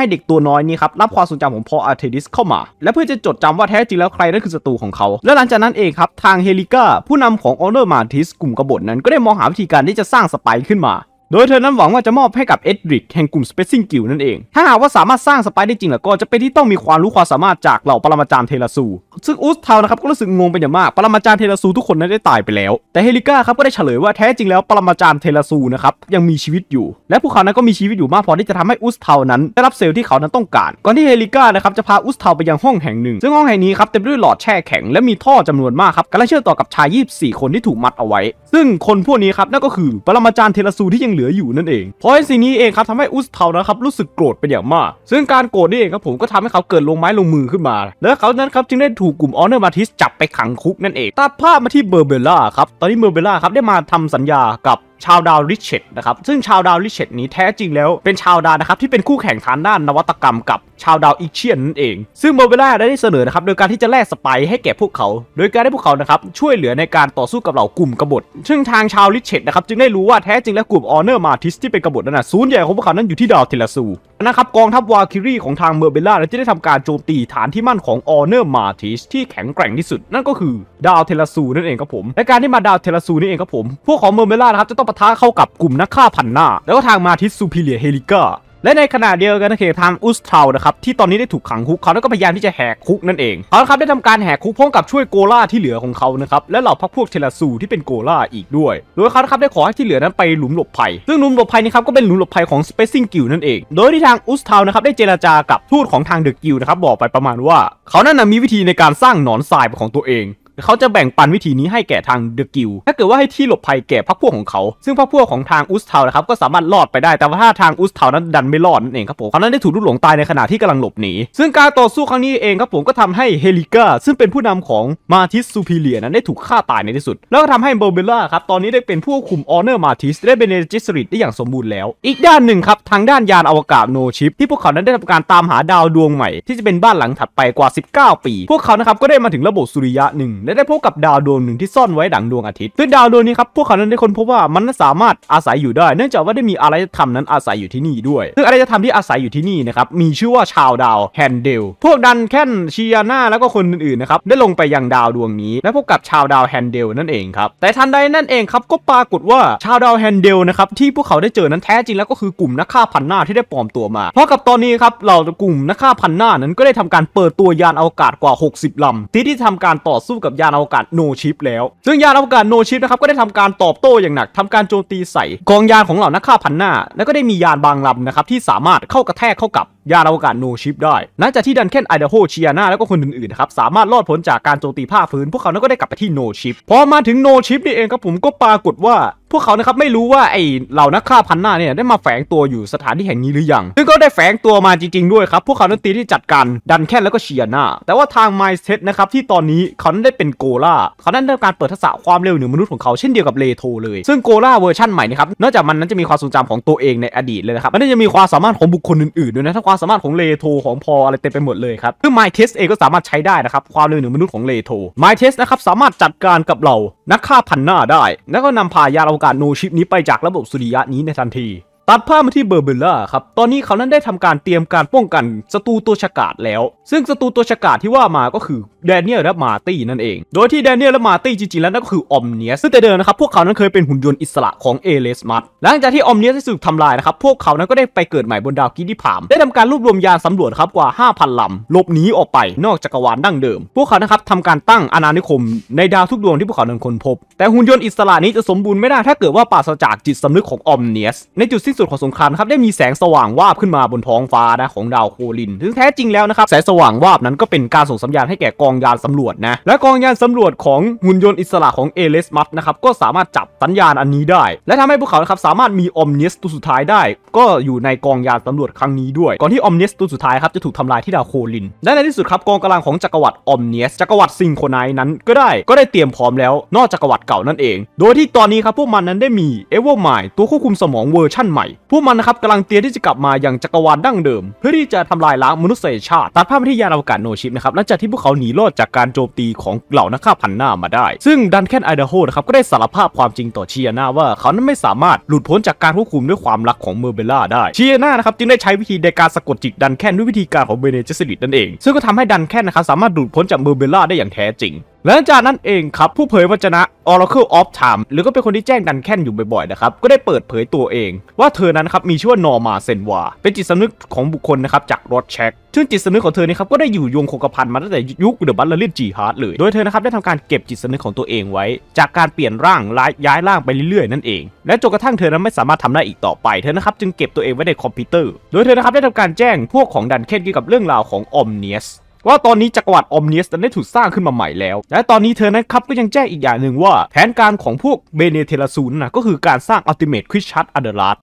้เด็กตัวน้อยนี้ครับรับความทรงจำของพออาร์เทดิสเข้ามาและเพื่อจะจดจำว่าแท้จริงแล้วใครนั้นคือศัตรูของเขาและหลังจากนั้นเองครับทางเฮลิก้าผู้นำของออเนอร์มาทิสกลุ่มกบฏนั้นก็ได้มองหาวิธีการที่จะสร้างสไปค์ขึ้นมาโดยเธอนั้นหวังว่าจะมอบให้กับเอ็ดริกแห่งกลุ่ม Spacing Guild นั่นเองถ้าหากว่าสามารถสร้างสไปค์ได้จริงแล้วก็จะเป็นที่ต้องมีความรู้ความสามารถจากเหล่าปรมาจารย์เทราซูซึ่งอุสเทานะครับก็รู้สึกงงเป็นอย่างมากปรมาจารย์เทราซูทุกคนนั้นได้ตายไปแล้วแต่เฮลิก้าครับก็ได้เฉลยว่าแท้จริงแล้วปรมาจารย์เทราซูนะครับยังมีชีวิตอยู่และพวกเขานั้นก็มีชีวิตอยู่มากพอที่จะทำให้อุสเทานั้นได้รับเซลล์ที่เขานั้นต้องการก่อนที่เฮลิก้านะครับจะพาอุสเทาไปยังห้องแห่งหนึ่งซึ่งห้องแห่งนี้ครับเต็มด้วยหลอดแช่แข็งและมีท่อจำนวนมากครับกำลังเชื่อมต่อกับชาย 24 คนที่ถูกมัดเอาไว้ซึ่งคนพวกนี้ครับนั่นก็คือปรมาจารย์เทราซูที่ยังเหลืออยู่นั่นเองเพราะสิ่งนี้เองครับทำให้อุสเทานะครับรู้สึกโกรธเป็นอย่างมากซึ่งการโกรธนี่เองครับผมก็ทำให้เขาเกิดลงไม้ลงมือขึ้นมาแล้วเขานั้นครับจึงได้ถูกกลุ่มออเนอร์มาทิสจับไปขังคุกนั่นเองตัดภาพมาที่เบอร์เบล่าครับตอนนี้เบอร์เบล่าครับได้มาทำสัญญากับชาวดาวริชเชตนะครับซึ่งชาวดาวริชเชตนี้แท้จริงแล้วเป็นชาวดาวนะครับที่เป็นคู่แข่งทางด้านนวัตกรรมกับชาวดาวอิเชียนนั่นเองซึ่งเบอร์เบล่าได้เสนอนะครับโดยการที่จะแลกสไปให้แก่พวกเขาโดยการให้พวกเขานะครับช่วยเหลือในการต่อสู้กับเหล่ากลุ่มกบฏซึ่งทางชาวริชเชตนะครับจึงได้รู้ว่าแท้จริงแล้วกลุ่มออเนอร์มาทิสที่เป็นกบฏนั้นนะศูนย์ใหญ่ของพวกเขานั้นอยู่ที่ดาวเทลาซูนะครับกองทัพวาคิรีของทางเบอร์เบล่าที่ได้ทำการโจมตีฐานที่มั่นของออเนอร์มาทิสที่แข็งแกร่งที่สุดนั่นก็คือดาวเทลาซูนั่นเองครับผมและการที่มาดาวเทลาซูนี่เองครับผมพวกของเบอร์เบล่านะครับจะต้องปะทะเข้ากับกลุ่มนักฆ่าพันหน้าแล้วก็ทางมาทิสซูพิเลียเฮลิก้าและในขณะเดียวกันนะครับทางอุสเทานะครับที่ตอนนี้ได้ถูกขังคุกเขาก็พยายามที่จะแหกคุกนั่นเองเขาครับได้ทำการแหกคุกพร้อมกับช่วยโกล่าที่เหลือของเขานะครับและเหล่าพรรคพวกเทลาซูที่เป็นโกล่าอีกด้วยโดยเขาครับได้ขอให้ที่เหลือนั้นไปหลุมหลบภัยซึ่งหลุมหลบภัยนี้ครับก็เป็นหลุมหลบภัยของ Spacing Guild นั่นเองโดยที่ทางอุสเทานะครับได้เจรจากับทูตของทางเดอะกิลด์นะครับบอกไปประมาณว่าเขานั้นมีวิธีในการสร้างหนอนทรายของตัวเองเขาจะแบ่งปันวิธีนี้ให้แก่ทางเดอะกิลด์ถ้าเกิดว่าให้ที่หลบภัยแก่พรรคพวกของเขาซึ่งพรรคพวกของทางอุสเทานะครับก็สามารถรอดไปได้แต่ว่าถ้าทางอุสเทานั้นดันไม่รอดนั่นเองครับผมเขานั้นได้ถูกลุกหลงตายในขณะที่กำลังหลบหนีซึ่งการต่อสู้ครั้งนี้เองครับผมก็ทำให้เฮลิก้าซึ่งเป็นผู้นำของมาทิสซูพิเลียนั้นได้ถูกฆ่าตายในที่สุดแล้วก็ทำให้เบอร์เบล่าครับตอนนี้ได้เป็นผู้คุมออเนอร์มาทิสได้เป็นเนจิสริตได้อย่างสมบูรณ์แล้วอีกด้านหนึ่งครับทางด้านยานอวกาศโนชิปที่พวกเขานั้นได้ทำการตามหาดาวดวงใหม่ที่จะเป็นบ้านหลังถัดไปกว่า 19 ปีพวกเขานะครับก็ได้มาถึงระบบสุริยะ1และได้พบกับดาวดวงหนึ่งที่ซ่อนไว้ดังดวงอาทิตย์ซึ่งดาวดวงนี้ครับพวกเขานั้นได้ค้นพบว่ามันสามารถอาศัยอยู่ได้เนื่องจากว่าได้มีอารยธรรมนั้นอาศัยอยู่ที่นี่ด้วยซึ่งอารยธรรมที่อาศัยอยู่ที่นี่นะครับมีชื่อว่าชาวดาวแฮนเดลพวกดันแคนชิยาน่าแล้วก็คนอื่นๆนะครับได้ลงไปยังดาวดวงนี้และพบกับชาวดาวแฮนเดลนั่นเองครับแต่ทันใดนั่นเองครับก็ปรากฏว่าชาวดาวแฮนเดลนะครับที่พวกเขาได้เจอนั้นแท้จริงแล้วก็คือกลุ่มนักฆ่าพันหน้าที่ได้ปลอมตัวมาเพราะกับตอนนี้ครับเหล่ากลุ่มนักฆ่าพันหน้านั้นก็ได้ทำการเปิดตัวยานอวกาศกว่า 60 ลำที่ทำการต่อสู้กับ ยานอวกาศโนชิปแล้วซึ่งยานอวกาศโนชิปนะครับก็ได้ทำการตอบโต้อย่างหนักทำการโจมตีใส่กองยานของเหล่านักฆ่าพันหน้าแล้วก็ได้มียานบางลำนะครับที่สามารถเข้ากระแทกเข้ากับยานอวกาศโนชิปได้หลังจากที่ดันเคนไอเดโฮเชียนาแล้วก็คนอื่นๆครับสามารถรอดพ้นจากการโจมตีผ้าฟื้นพวกเขานั้นก็ได้กลับไปที่โนชิปพอมาถึงโนชิปนี่เองครับผมก็ปรากฏว่าพวกเขานะครับไม่รู้ว่าไอเหล่านักฆ่าพันหน้าเนี่ยได้มาแฝงตัวอยู่สถานที่แห่งนี้หรือยังซึ่งก็ได้แฝงตัวมาจริงๆด้วยครับพวกเขานั้นตีที่จัดการดันแคนแล้วก็เชียนาแต่ว่าทางไมซ์เทสนะครับที่ตอนนี้เขาได้เป็นโกล่าเขาได้ทำการเปิดทักษะความเร็วเหนือมนุษย์ของเขาเช่นเดียวกับเลโทเลยซึ่งโกล่าเวอร์ชั่นใหม่นะครับนอกจากมันนั้นจะมีความทรงจำของตัวเองในอดีตเลยนะครับมันยังมีความสามารถของบุคคลอื่นๆด้วยนะทั้งความสามารถของเลโทของพออะไรเต็มไปหมดเลยครับซึ่งไมซ์เทสเองก็สามารถใช้ได้นะครับความเร็วเหนือมนุษย์ของเลโทไมซ์เทสนะครับสามารถจัดการกับเรานักฆ่าพันหน้าได้แล้วก็นำพายานอวกาศโนชิปนี้ไปจากระบบสุริยะนี้ในทันทีตัดภาพมาที่เบอร์เบล่าครับตอนนี้เขานั้นได้ทำการเตรียมการป้องกันศัตรูตัวฉกาจแล้วซึ่งศัตรูตัวฉกาจที่ว่ามาก็คือแดเนียลและมาตี้นั่นเองโดยที่แดเนียลและมาตี้จริงๆแล้วนั่นก็คือออมเนียสซึ่งแต่เดิมนะครับพวกเขานั้นเคยเป็นหุ่นยนต์อิสระของเอเลสมัสหลังจากที่ออมเนียสได้ถูกทำลายนะครับพวกเขานั้นก็ได้ไปเกิดใหม่บนดาวกิดดิพามได้ทำการรวบรวมยานสำรวจครับกว่า 5,000 ลำหลบหนีออกไปนอกจักรวาลดั้งเดิมพวกเขานะครับทำการตั้งอาณานิคมในดาวทุกดวงที่พวกเขานั้นค้นพบแต่หุ่นยนต์อิสระนี้จะสมบูรณ์ไม่ได้ถ้าเกิดว่าปราศจากจิตสำนึกของออมเนียสในจุดสิ้นสุดของสงครามครับได้มีแสงสว่างวาบขึ้นมาบนท้องฟ้านะของดาวโคลินถึงแท้จริงแล้วนะครับแสงสว่างวาบนั้นก็เป็นการส่งสัญญาณให้แก่กองยานสำรวจนะและกองยานสำรวจของหุ่นยนต์อิสระของเอเลสมัสนะครับก็สามารถจับสัญญาณอันนี้ได้และทำให้พวกเขาครับสามารถมีออมเนียสตัวสุดท้ายได้ก็อยู่ในกองยานสำรวจครั้งนี้ด้วยก่อนที่ออมเนียสตัวสุดท้ายครับจะถูกทำลายที่ดาวโคลินและในที่สุดครับกองกำลังของจักรวรรดิออมเนียสจักรวรรดิซิงโครไนซ์นั้นก็ได้เตรียมพร้อมแล้วนอกจักรวรรดิเก่านั่นเองโดยที่ตอนนี้ครับพวกมันนั้นได้มีเอเวอร์มายตัวควบคุมสมองเวอร์ชั่นใหม่พวกมันนะครับกำลังเตรียมที่จะกลับมาอย่างจักรวาลดั้งเดิมเพื่อที่จะทำลายล้างมนุษยชาติตัดภาพไปที่ยานอวกาศโนชิปนะครับหลังจากที่พวกเขาหนีรอดจากการโจมตีของเหล่านักฆ่าพันหน้ามาได้ซึ่งดันแคนไอเดโฮนะครับก็ได้สารภาพความจริงต่อเชียนาว่าเขานั้นไม่สามารถหลุดพ้นจากการควบคุมด้วยความรักของเมอร์เบล่าได้เชียนานะครับจึงได้ใช้วิธีในการสะกดจิตดันแคนด้วยวิธีการของเบเนเจสริตนั่นเองซึ่งก็ทำให้ดันแคนนะครับสามารถหลุดพ้นจากเมอร์เบล่าได้อย่างแท้จริงหลังจากนั้นเองครับผู้เผยวจนะ Oracle of Time หรือก็เป็นคนที่แจ้งดันแคนอยู่บ่อยๆนะครับก็ได้เปิดเผยตัวเองว่าเธอนั้นครับมีชื่อว่านอร์มาเซนวาเป็นจิตสำนึกของบุคคลนะครับจากรถแช็กซึ่งจิตสำนึกของเธอเนี่ยครับก็ได้อยู่ยงคงกระพันมาตั้งแต่ยุคเดอะบัตเลอร์ลินจีฮาร์ดเลยโดยเธอนะครับได้ทำการเก็บจิตสำนึกของตัวเองไว้จากการเปลี่ยนร่างย้ายร่างไปเรื่อยๆนั่นเองและจนกระทั่งเธอนั้นไม่สามารถทำได้อีกต่อไปเธอนะครับจึงเก็บตัวเองไว้ในคอมพิวเตอร์โดยเธอนะครับได้ทำการแจ้งพวกของดันแคนเกี่ยวกับเรื่องราวของออมเนียสว่าตอนนี้จักรวรรดิออมเนียสได้ถูกสร้างขึ้นมาใหม่แล้วและตอนนี้เธอนั้นครับก็ยังแจ้งอีกอย่างหนึ่งว่าแผนการของพวกเบเนเทราซูนนะก็คือการสร้างอัลติเมทคริสชัดอัลเดรัส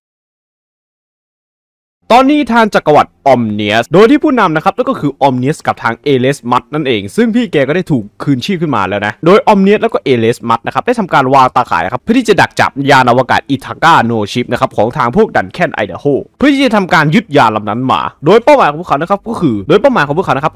ตอนนี้ทางจักรวรรดิออมเนียสโดยที่ผู้นำนะครับนั่นก็คือออมเนียสกับทางเอเลสมัสนั่นเองซึ่งพี่แกก็ได้ถูกคืนชีพขึ้นมาแล้วนะโดยออมเนียสแล้วก็เอเลสมัสนะครับได้ทำการวางตาข่ายนะครับเพื่อที่จะดักจับยานอวกาศอิทาก้าโนชิปนะครับของทางพวกดันแคนไอเดโฮเพื่อที่จะทำการยึดยานลำนั้นมาโดยเป้าหมายของพวกเขานะครับ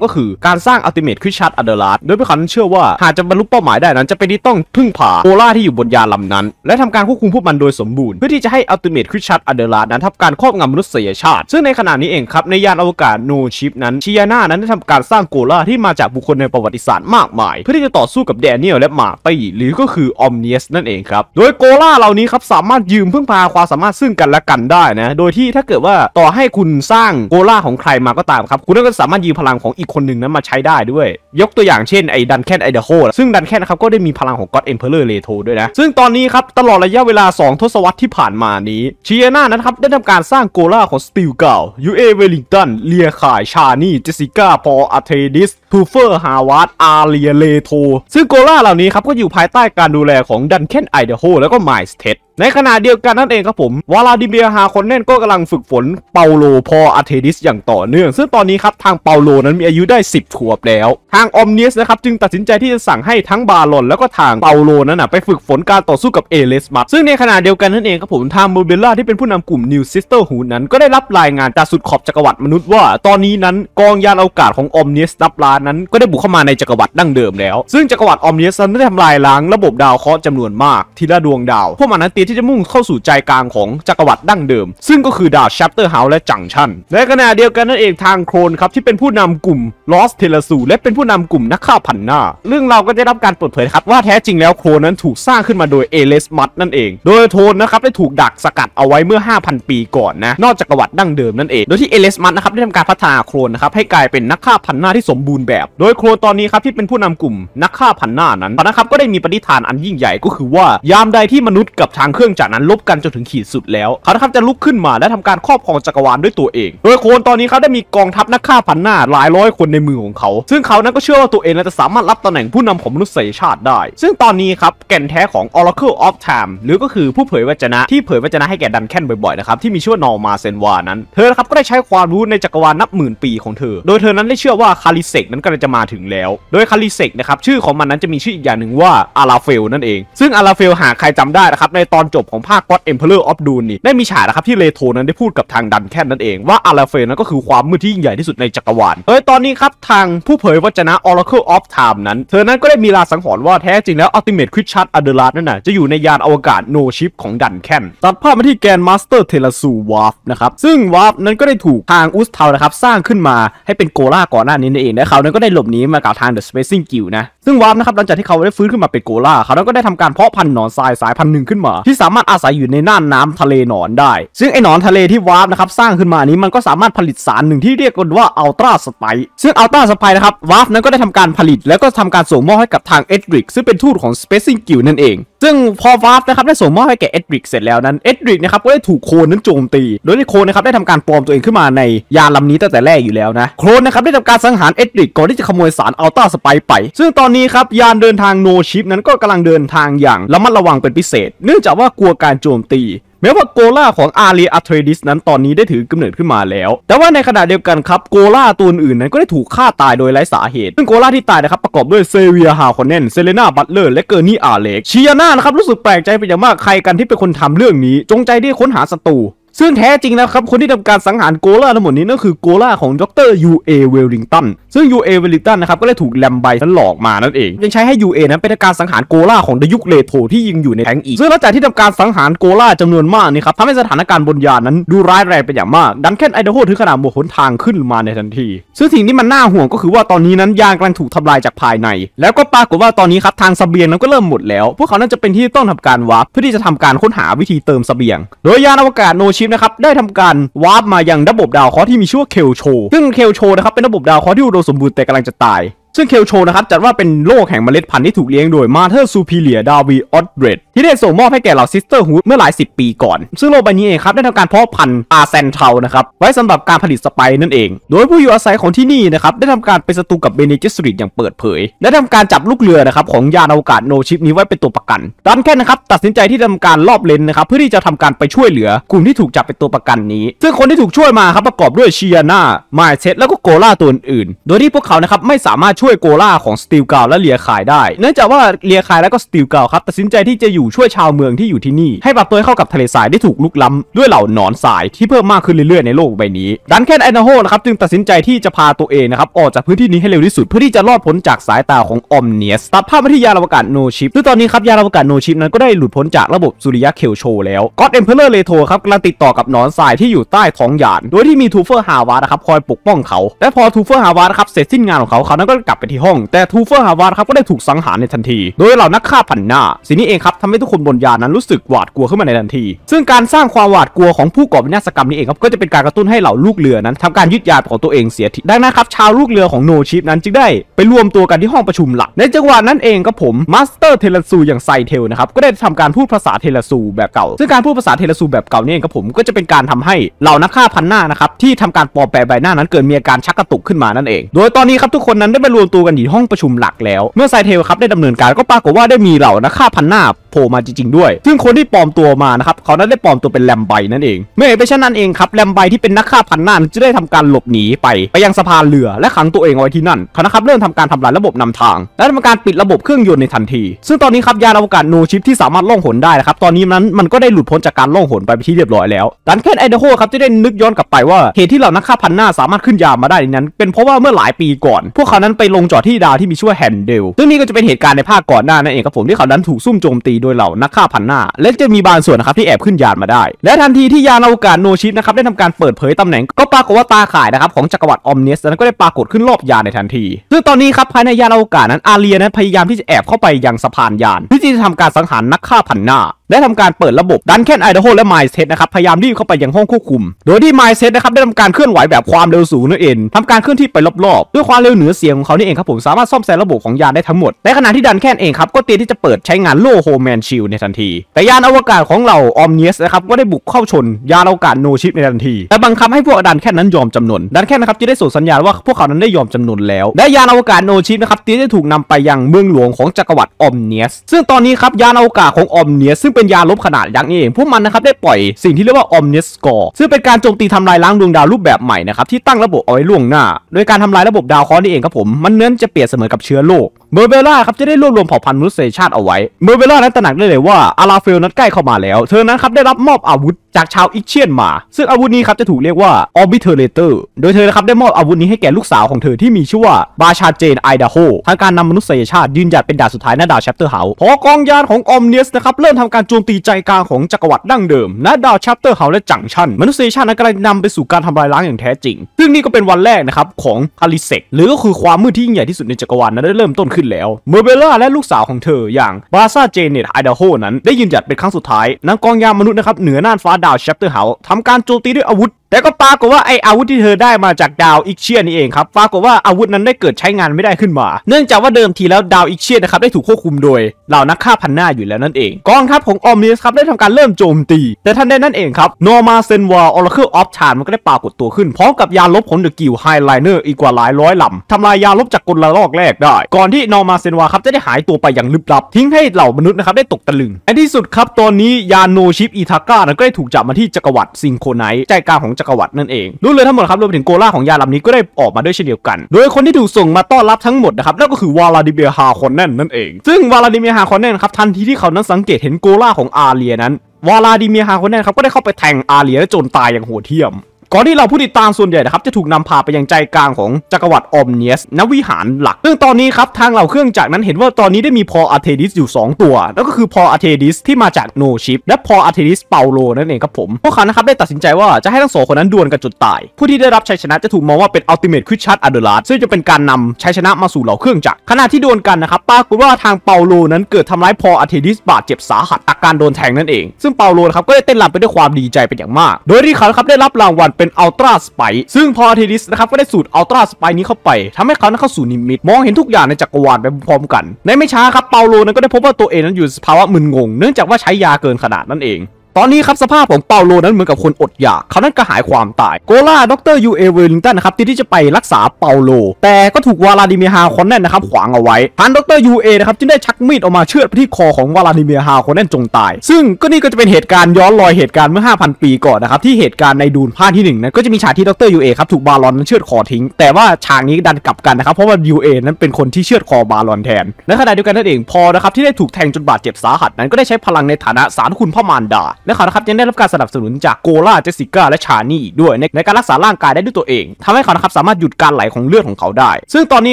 ก็คือการสร้างอัลติเมทคริสชัดอัลเดรัสโดยพวกเขาเชื่อว่าหากจะบรรลุเป้าหมายได้นั้นจะเป็นที่ต้องพึ่งพาโอล่าที่อยู่บนยานลำนั้นและทำการควบคุมพวกมันโดยสมบูรณ์เพื่อที่จะให้อัลติเมทคริสชัดอัลเดรัสนั้นทำการครอบงำมนุษยชาติซึ่งในขณะนี้เองครับในยานอวกาศโนชิปนั้นชียาน่านั้นได้ทำการสร้างโกล่าที่มาจากบุคคลในประวัติศาสตร์มากมายเพื่อที่จะต่อสู้กับแดเนียลและมาตี้หรือก็คือออมเนียสนั่นเองครับโดยโกล่าเหล่านี้ครับสามารถยืมพึ่งพาความสามารถซึ่งกันและกันได้นะโดยที่ถ้าเกิดว่าต่อให้คุณสร้างโกล่าของใครมาก็ตามครับคุณก็สามารถยืมพลังของอีกคนหนึ่งนั้นมาใช้ได้ด้วยยกตัวอย่างเช่นไอ้ดันแคนไอเดโฮซึ่งดันแคนนะครับก็ได้มีพลังของก็อดเอ็มเพอเรอร์เลโธด้วยนะซึ่งตอนนี้ครับตลอดระยะเวลา2ทศวรรษที่ผ่านมานี้ชียาน่านั้นครับได้ทำการสร้างโกล่าของสตีลเก่ายูเอเวลิงตันเลียข่ายชานี่เจสิก้าพออาเทดิสทูเฟอร์ฮาวาร์ดอาเลียเลโธซึ่งโกล่าเหล่านี้ครับก็อยู่ภายใต้การดูแลของดันเคนไอเดโฮแล้วก็ไมซ์เท็ดในขณะเดียวกันนั่นเองครับผมวลาดิเมียร์ฮาคอนเนนก็กำลังฝึกฝนเปาโลพออาเทดิสอย่างต่อเนื่องซึ่งตอนนี้ครับทางเปาโลนั้นมีอายุได้10ขวบแล้วทางออมเนียสนะครับจึงตัดสินใจที่จะสั่งให้ทั้งบาลอนแล้วก็ทางเปาโลนั้นนะไปฝึกฝนการต่อสู้กับเอเลสมัสซึ่งในขณะเดียวกันนั่นเองครับผมทางโมเบล่าที่เป็นผู้นำกลุ่มนิวซิสเตอร์ฮูดนั้นก็ได้รับรายงานจากสุดขอบจักรวรรดิมนุษย์ว่าตอนนี้นั้นกองยานอวกาศของออมเนียสนับล้านนั้นก็ได้บุกเข้ามาในจักรวรรดิดั้งเดิมแล้วซึ่งจักรวรรดิออมเนียสได้ทำลายล้างระบบดาวเคราะห์จำนวนมากทีละดวงดาวพวกมันนั้นที่จะมุ่งเข้าสู่ใจกลางของจักรวรรดิดั้งเดิมซึ่งก็คือดาวแชปเตอร์เฮาส์และจังชันในขณะเดียวกันนั่นเองทางโครนครับที่เป็นผู้นำกลุ่มลอสเทเลซูและเป็นผู้นำกลุ่มนักฆ่าพันหน้าเรื่องเราก็ได้รับการเปิดเผยครับว่าแท้จริงแล้วโครนนั้นถูกสร้างขึ้นมาโดยเอเลสมัสนั่นเองโดยโทนนะครับได้ถูกดักสกัดเอาไว้เมื่อ 5,000 ปีก่อนนะนอกจักรวรรดิดั้ง งเดิมนั่นเองโดยที่เอเลสมัสนะครับได้ทำการพัฒนาโคลนนะครับให้กลายเป็นนักฆ่าพันหน้าที่สมบูรณ์แบบโดยโคลนตอนนี้ครับที่เป็นผู้นำกลุ่มนักฆ่าพันหน้านั้นนะครับก็ได้มีปณิธานอันยิ่งใหญ่ก็คือว่ายามใดที่มนุษย์กับทางเครื่องจักรนั้นลบกันจนถึงขีดสุดแล้วเขานะครับจะลุกขึ้นมาและทำการครอบครองจักรวาลด้วยตัวเองโดยโคลนตอนนี้ครับได้มีกองทัพนักฆ่าพันหน้าหลายร้อยคนในมือของเขาซึ่งเขานั้นก็เชื่อว่าตัวเองจะสามารถรับตำแหน่งผู้นำของมนุษยชาติได้ซึ่งตอนนี้ครับแก่นแท้ของ Oracle of Time หรือก็คือผู้เผยวจนะที่เผยวจนะให้แก่ดันแคนบ่อยๆนะครับที่มีชื่อว่านอร์มาเซนวานั้นเธอนะครับก็ได้ใช้ความรู้ในจักรวาลนับหมื่นปีของเธอโดยเธอนั้นได้เชื่อว่าคาลิเซกนั้นกำลังจะมาถึงแล้วโดยคาลิเซกนะครับชื่อของมันนั้นจะมีชื่ออีกอย่างหนึ่งว่าอาราเฟลนั่นเองซึ่งอาราเฟลหากใครจำได้นะครับในตอนจบของภาค God Emperor of Dune นี่ได้มีฉากนะครับที่เลโธนั้นได้พูดกับทางดันแคนนั่นเองว่าอาราเฟลนั้นก็คือความมืดที่ยิ่งใหญ่ที่สุดในจักรวาลตอนนี้ครับทางผู้เผยวจนะ Oracle of Time นั้นเธอนั้นก็ได้มีลางสังหรณ์ว่าแท้จริงแล้ว Ultimate Richard Adelard นั่นน่ะจะอยู่ในยานอวกาศ No Ship ของดันแคนตัดภาพมาที่แกน Master Terasu Warp นะครับซึ่ง Warp นั้นก็ได้ถูกทางอุสเทานะครับสร้างขึ้นมาให้เป็นโกล่าก่อนหน้านี้นั่นเองและเขานั้นก็ได้หลบหนีมากับทาง The Spacing Guild นะซึ่ง Warp นะครับหลังจากที่เขาได้ฟื้นขึ้นมาเป็นโกล่าเขานั้นก็ได้ทำการเพาะพันธุ์หนอนทรายสายพันธุ์หนึ่งขึ้นมาที่สามารถอาศัยอยู่ในน่านน้ำทะเลหนอนได้ซึ่งไอ้หนอนทะเลที่ Warp นะครับสร้างขึ้นมานี้มันก็สามารถผลิตสารหนึ่งที่เรียกกันว่า Ultra Spike ซึ่ง Ultra Spike นะครับ Warp นั้นก็ได้ทำการผลิตแล้วก็ทำการส่งมอบให้กับทาง Edric ซึ่งเป็นทูตของ Spacing Guild นั่นเองซึ่งพอวาร์ฟนะครับได้ส่งมอบให้แก่เอ็ดริกเสร็จแล้วนั้นเอ็ดริกนะครับก็ได้ถูกโคลนนั้นโจมตีโดยที่โคลนนะครับได้ทำการปลอมตัวเองขึ้นมาในยานลำนี้ตั้งแต่แรกอยู่แล้วนะโคลนนะครับได้ทำการสังหารเอ็ดริกก่อนที่จะขโมยสารอัลต้าสไปไปซึ่งตอนนี้ครับยานเดินทางโนชิปนั้นก็กำลังเดินทางอย่างระมัดระวังเป็นพิเศษเนื่องจากว่ากลัวการโจมตีแม้ว่าโกล่าของอารีอัตเทรดิสนั้นตอนนี้ได้ถือกำเนิดขึ้นมาแล้วแต่ว่าในขณะเดียวกันครับโกล่าตัวอื่นนั้นก็ได้ถูกฆ่าตายโดยไร้สาเหตุซึ่งโกล่าที่ตายนะครับประกอบด้วยเซเวียร์ฮาคอนเนนเซเลนาบัตเลอร์และเกอร์นี่อาเล็กเชียน่านะครับรู้สึกแปลกใจเป็นอย่างมากใครกันที่เป็นคนทำเรื่องนี้จงใจที่ค้นหาศัตรูซึ่งแท้จริงนะครับคนที่ทำการสังหารโกล่าทั้งหมดนี้นั่นคือโกล่าของดรยูเอเวลลิงตันซึ่งยูเอเวลลิงตันนะครับก็ได้ถูกแลมไบนั้นหลอกมานั่นเองยังใช้ให้ยูเอนั้นเป็นการสังหารโกล่าของดยุคเลโธที่ยิงอยู่ในแทงอีกซึ่งหลังจากที่ทำการสังหารโกล่าจำนวนมากนี่ครับทำให้สถานการณ์บนยานนั้นดูร้ายแรงเป็นอย่างมากดันแค่ไอเดโฮถึงขนาดหมดหนทางขึ้นมาในทันทีซึ่งสิ่งที่มันน่าห่วงก็คือว่าตอนนี้นั้นยานกำลังถูกทำลายจากภายในแล้วก็ปรากฏว่าตอนนี้ครับทางเสบียงนั้นก็เริ่มหมดแล้วพวกเขานั้นจะเป็นที่ต้องทำการวาร์ปเพื่อที่จะทำการค้นหาวิธีเติมเสบียงโดยยานอวกาศโนชิปนะครับได้ทำการวาร์ปมายังระบบดาวเคราะห์ที่มีชื่อว่าเคลโชซึ่งเคลโชนะครับเป็นระบบดาวเคราะห์ที่อุดมสมบูรณ์แต่กำลังจะตายซึ่งเคลโชนะครับจัดว่าเป็นโลกแห่งเมล็ดพันธุ์ที่ถูกเลี้ยงโดยมาเธอร์ซูพิเลียดาวีออดเบรดที่ได้ส่งมอบให้แก่เหล่าซิสเตอร์ฮูดเมื่อหลาย10 ปีก่อนซึ่งโลกใบนี้เองครับได้ทำการเพาะพันธุ์อาเซนเทลนะครับไว้สำหรับการผลิตสไปนั่นเองโดยผู้อยู่อาศัยของที่นี่นะครับได้ทำการเป็นศัตรูกับเบเนเจสริตอย่างเปิดเผยและทำการจับลูกเรือนะครับของยานอวกาศโนชิปนี้ไว้เป็นตัวประกันดันแค่นะครับตัดสินใจที่ทำการลอบเลนนะครับเพื่อที่จะทำการไปช่วยเหลือกลุ่มที่ถูกจับเป็นตัวประกันนี้ซึ่งคนที่ถูกช่วยมาครับประกอบด้วยเชียน่าไมเซตแล้วก็โกล่าตัวอื่นโดยที่พวกเขานะครับไม่สามารถช่วยโกล่าของสตีลกาวและเลียคายได้เนื่องจากว่าเลียคายและก็สตีลกาวครับตัดสินใจที่จะอยู่ช่วยชาวเมืองที่อยู่ที่นี่ให้ปรับตัวเข้ากับทะเลทรายได้ถูกลุกล้ำด้วยเหล่าหนอนทรายที่เพิ่มมากขึ้นเรื่อยๆในโลกใบนี้ดันแคนไอนาโฮนะครับจึงตัดสินใจที่จะพาตัวเองนะครับออกจากพื้นที่นี้ให้เร็วที่สุดเพื่อที่จะรอดพ้นจากสายตาของออมเนียสตัดภาพไปที่ยานอวกาศโนชิปซึ่งตอนนี้ครับยานอวกาศโนชิปนั้นก็ได้หลุดพ้นจากระบบสุริยะเคลโชแล้วก็อดเอ็มเพลเลอร์เลโธครับกำลังติดต่อกับหนอนทรายที่อยู่ใต้ท้องยานโดยที่มีทูเฟอร์ฮาวาร์ดนะครับคอยปกป้องเขาและพอทูเฟอร์ฮาวาร์ดครับเสร็จสิ้นงานของเขานั้นก็กลับไปที่ห้องแต่ทูเฟอร์ฮาวาร์ดครับก็ได้ถูกสังหารในทันทีโดยเหล่านักฆ่าพันหน้าสิ่งนี้เองครับทำให้ทุกคนบนยานนั้นรู้สึกหวาดกลัวขึ้นมาในทันทีซึ่งการสร้างความหวาดกลัวของผู้ก่อวินาศกรรมนี้เองครับก็จะเป็นการกระตุ้นให้เหล่าลูกเรือนั้นทำการยึดยานของตัวเองเสียทีดังนั้นครับชาวลูกเรือของโนชิปนั้นจึงได้ไปรวมตัวกันที่ห้องประชุมหลักในจังหวะนั้นเองก็ผมมาสเตอร์เทเลซูอย่างไซเทลนะครับก็ได้ทำการพูดภาษาเทเลซูแบบเก่าซึ่งการพูดภาษาเทเลซูแบบเก่านี่เองครับผมก็จะเป็นการทำให้เหล่านักฆ่าพันหน้านะครับที่ทำการปลอมแปลงใบหน้านั้นเกิดมีอาการชักกระตุกขึ้นมานั่นเองโดยตอนนี้ครับทุกคนนั้นได้ไปรวมตัวกันที่ห้องประชุมหลักแล้วเมื่อไซเทลครับได้ดำเนินการก็ปรากฏว่าได้มีเหล่านักฆ่าพันหน้าโผล่มาจริงๆด้วยซึ่งคนที่ปลอมตัวมานะครับเขานั้นได้ปลอมตัวเป็นแลมไบนั่นเองเมื่อเป็นเช่นนั้นเองครับแลมไบที่เป็นนักฆ่าพันหน้าจะได้ทำการหลบหนีไปยังสะพานเรือและขังตัวเองไว้ที่นั่นเขานะครับเริ่มทำการทำลายระบบนำทางและทำการปิดระบบเครื่องยนต์ในทันทีซึ่งตอนนี้ครับยานอวกาศโนชิปที่สามารถล่องหนได้นะครับตอนนี้นั้นมันก็ได้หลุดพ้นจากการล่องหนไปที่เรียบร้อยแล้วดันแคนไอเดโฮครับที่ได้นึกย้อนกลับไปว่าเหตุที่เหล่านักฆ่าพันหน้าสามารถขึ้นยานมาได้นั้นเป็นเพราะว่าเมื่อหลายปีก่อนพวกเขานั้นไปลงจอดที่ดาวที่มีชื่อว่าแฮนเดลซึ่งนี่ก็จะเป็นเหตุการณ์ในภาคก่อนหน้านั่นเองครับผมที่เขานั้นถูกซุ่มโจมตีโดยเหล่านักฆ่าพันหน้าและจะมีบางส่วนนะครับที่แอบขึ้นยานมาได้และทันทีที่ยานอวกาศโนชิปนะครับได้ทำการเปิดเผยตำแหน่งก็ปรากฏว่าตาข่ายนะครับของจักรวรรดิออมเนสนั้นก็ได้ปรากฏขึ้นรอบยานในทันทีซึ่งตอนนี้ครับภายในยานอวกาศนั้นอาเรียนั้นพยายามที่จะแอบเข้าไปยังสะพานยานเพื่อที่จะทำการสังหารนักฆ่าพันหน้าใน ได้ทำการเปิดระบบดันแคนไอเดโฮและไมซ์เซตนะครับพยายามรีบเข้าไปยังห้องควบคุมโดยที่ไมซ์เซตนะครับได้ทำการเคลื่อนไหวแบบความเร็วสูงนั่นเองทำการเคลื่อนที่ไปรอบๆด้วยความเร็วเหนือเสียงของเขานี่เองครับผมสามารถซ่อมแซมระบบของยานได้ทั้งหมดในขณะที่ดันแคนเองครับก็เตรียมที่จะเปิดใช้งานโล่โฮแมนชิลในทันทีแต่ยานอวกาศของเราออมเนียสนะครับก็ได้บุกเข้าชนยานอวกาศโนชิปในทันทีแต่บังคับให้พวกดันแคนนั้นยอมจำนนดันแคนนะครับจะได้ส่งสัญญาณว่าพวกเขานั้นได้ยอมจำนนแล้วและยานอวกาศโนชิปนะครับที่ได้ถูกนำไปยังเมืองหลวงของจักรวรรดิออมเนียสซึ่งตอนนี้ครับยานอวกาศของออมเนียสซึ่งเป็นยานรบขนาดยักษ์เองพวกมันนะครับได้ปล่อยสิ่งที่เรียกว่าออมเนียสกอร์ซึ่งเป็นการโจมตีทำลายล้างดวงดาวรูปแบบใหม่นะครับที่ตั้งระบบเอาไว้ล่วงหน้าโดยการทำลายระบบดาวเคราะห์นี่เองครับผมมันเน้นจะเปรียบเสมือนกับเชื้อโรคเบอร์เบล่าครับจะได้รวบรวมเผ่าพันธุ์มนุษยชาติเอาไว้เบอร์เบล่านั้นตระหนักได้เลยว่าอาราเฟลนั้นใกล้เข้ามาแล้วเธอนั้นครับได้รับมอบอาวุธจากชาวอิกเชียนมาซึ่งอาวุธนี้ครับจะถูกเรียกว่า Obliterator โดยเธอนะครับได้มอบอาวุธนี้ให้แก่ลูกสาวของเธอที่มีชื่อว่าบาชาเจนไอดาโฮทางการนำมนุษยชาติยืนหยัดเป็นดาวสุดท้ายณดาวแชปเตอร์เฮาส์พอกองยานของออมเนียสนะครับเริ่มทำการโจมตีใจกลางของจักรวรรดิดั้งเดิมณดาวแชปเตอร์เฮาส์และจังชันมนุษยชาตินั้นกำลังนำไปสู่การทำลายล้างอย่างแท้จริงซึ่งนี่ก็เป็นวันแรกนะครับของฮาริเซกหรือก็คือความมืดที่ยิ่งใหญ่ที่สุดในจักรวาลนั้นได้เริ่มต้นขึ้นแล้วเมอร์เบล่าและลูกสาวของเธออย่างบาชาเจนไอดาโฮนั้นได้ยืนหยัดเป็นครั้งสุดท้ายณกองยานมนุษย์นะครับเหนือน่านฟ้าดาวแชปเตอร์เฮาส์ทำการโจมตีด้วยอาวุธแต่ก็ปรากฏว่าไออาวุธที่เธอได้มาจากดาวอิกเชียนนี่เองครับปรากฏว่าอาวุธนั้นได้เกิดใช้งานไม่ได้ขึ้นมาเนื่องจากว่าเดิมทีแล้วดาวอิกเชียนนะครับได้ถูกควบคุมโดยเหล่านักฆ่าพันหน้าอยู่แล้วนั่นเองกองทัพของออมเนียสครับได้ทำการเริ่มโจมตีแต่ทันใดนั้นเองครับโนมาเซนวาออร์เคิลออฟชานมันก็ได้ปรากฏตัวขึ้นพร้อมกับยานลบของเดอะกิลไฮไลเนอร์อีกกว่าหลายร้อยลำทำลายยานลบจากกลละลอกแรกได้ก่อนที่โนมาเซนวาครับจะได้หายตัวไปอย่างลึกลับทิ้งให้เหล่ามนุษย์นะครับได้ตกตะลึงในที่สุดครับตอนนี้ยานโนชิปอิทาก้าก็ได้ถูกจับมาที่จักรวรรดิซิงโคไนท์ใจกลางของจักรวรรดินั่นเองลูกเรือทั้งหมดครับรวมถึงโกล่าของยานลำนี้ก็ได้ออกมาด้วยเช่นเดียวกันโดยคนที่ถูกส่งมาต้อนรับทั้งหมดนะครับนั่นก็คือวลาดิเมียร์ฮาคอนเนนนั่นเองซึ่งวลาดิเมียร์ฮาคอนเนนครับทันทีที่เขานั้นสังเกตเห็นโกล่าของอาเรียนั้นวลาดิเมียร์ฮาคอนเนนครับก็ได้เข้าไปแทงอาเรียจนตายอย่างโหดเหี้ยมก่อนที่เราผู้ติดตามส่วนใหญ่นะครับจะถูกนำพาไปยังใจกลางของจักรวรรดิออมเนียสณวิหารหลักซึ่งตอนนี้ครับทางเหล่าเครื่องจักรนั้นเห็นว่าตอนนี้ได้มีพออาร์เทดิสอยู่2ตัวนั่นก็คือพออาร์เทดิสที่มาจากโนชิปและพออาร์เทดิสเปาโลนั่นเองครับผมพวกเขานะครับได้ตัดสินใจว่าจะให้ทั้งสองคนนั้นดวลกันจนตายผู้ที่ได้รับชัยชนะจะถูกมองว่าเป็นอัลติเมทควิชชัดอะเดลัสซึ่งจะเป็นการนำชัยชนะมาสู่เหล่าเครื่องจักรขณะที่ดวลกันนะครับปรากฏว่าทางเปาโลนั้นเกิดทำร้ายพออาร์เทดิสบาดเจ็บสาหัสอาการโดนแทงนั่นเองซึ่งเปาโลครับก็ได้เต้นรำไปด้วยความดีใจเป็นอย่างมากโดยที่เขาครับได้รับรางวัลเป็นอัลตราสไปซึ่งพออาร์เทดิสนะครับก็ได้สูดอัลตราสไปนี้เข้าไปทำให้เขานั้นเข้าสู่นิมิตมองเห็นทุกอย่างในจักรวาลไปพร้อมกันในไม่ช้าครับเปาโลนั้นก็ได้พบว่าตัวเองนั้นอยู่สภาวะมึนงงเนื่องจากว่าใช้ยาเกินขนาดนั่นเองตอนนี้ครับสภาพของเปาโลนั้นเหมือนกับคนอดอยากเขานั้นกระหายความตายโกล่าดร.ยูเอเวลิงตันนะครับที่จะไปรักษาเปาโลแต่ก็ถูกวลาดิเมียร์ฮาคอนเนนนะครับขวางเอาไว้ท่านดร.ยูเอนะครับจึงได้ชักมีดออกมาเชือดไปที่คอของวลาดิเมียร์ฮาคอนเนนจงตายซึ่งก็นี่ก็จะเป็นเหตุการณ์ย้อนรอยเหตุการณ์เมื่อ 5,000 ปีก่อนนะครับที่เหตุการณ์ในดูนภาคที่1นั้นก็จะมีฉากที่ดร.ยูเอครับถูกบารอนนั้นเชือดคอทิ้งแต่ว่าฉากนี้ดันกลับกันนะครับเพราะว่ายูเอนั้นเป็นคนที่เชือดคอบารอนแทนในขณะเดียวกันนั่นเองพอนะครับที่ได้ถูกแทงจนบาดเจ็บสาหัสนั้นก็ได้ใช้พลังในฐานะศาลคุณพระมารดาและเขานะครับยังได้รับการสนับสนุนจากโกล่าเจสิก้าและชานี่อีกด้วยในการรักษาร่างกายได้ด้วยตัวเองทำให้เขานะครับสามารถหยุดการไหลของเลือดของเขาได้ซึ่งตอนนี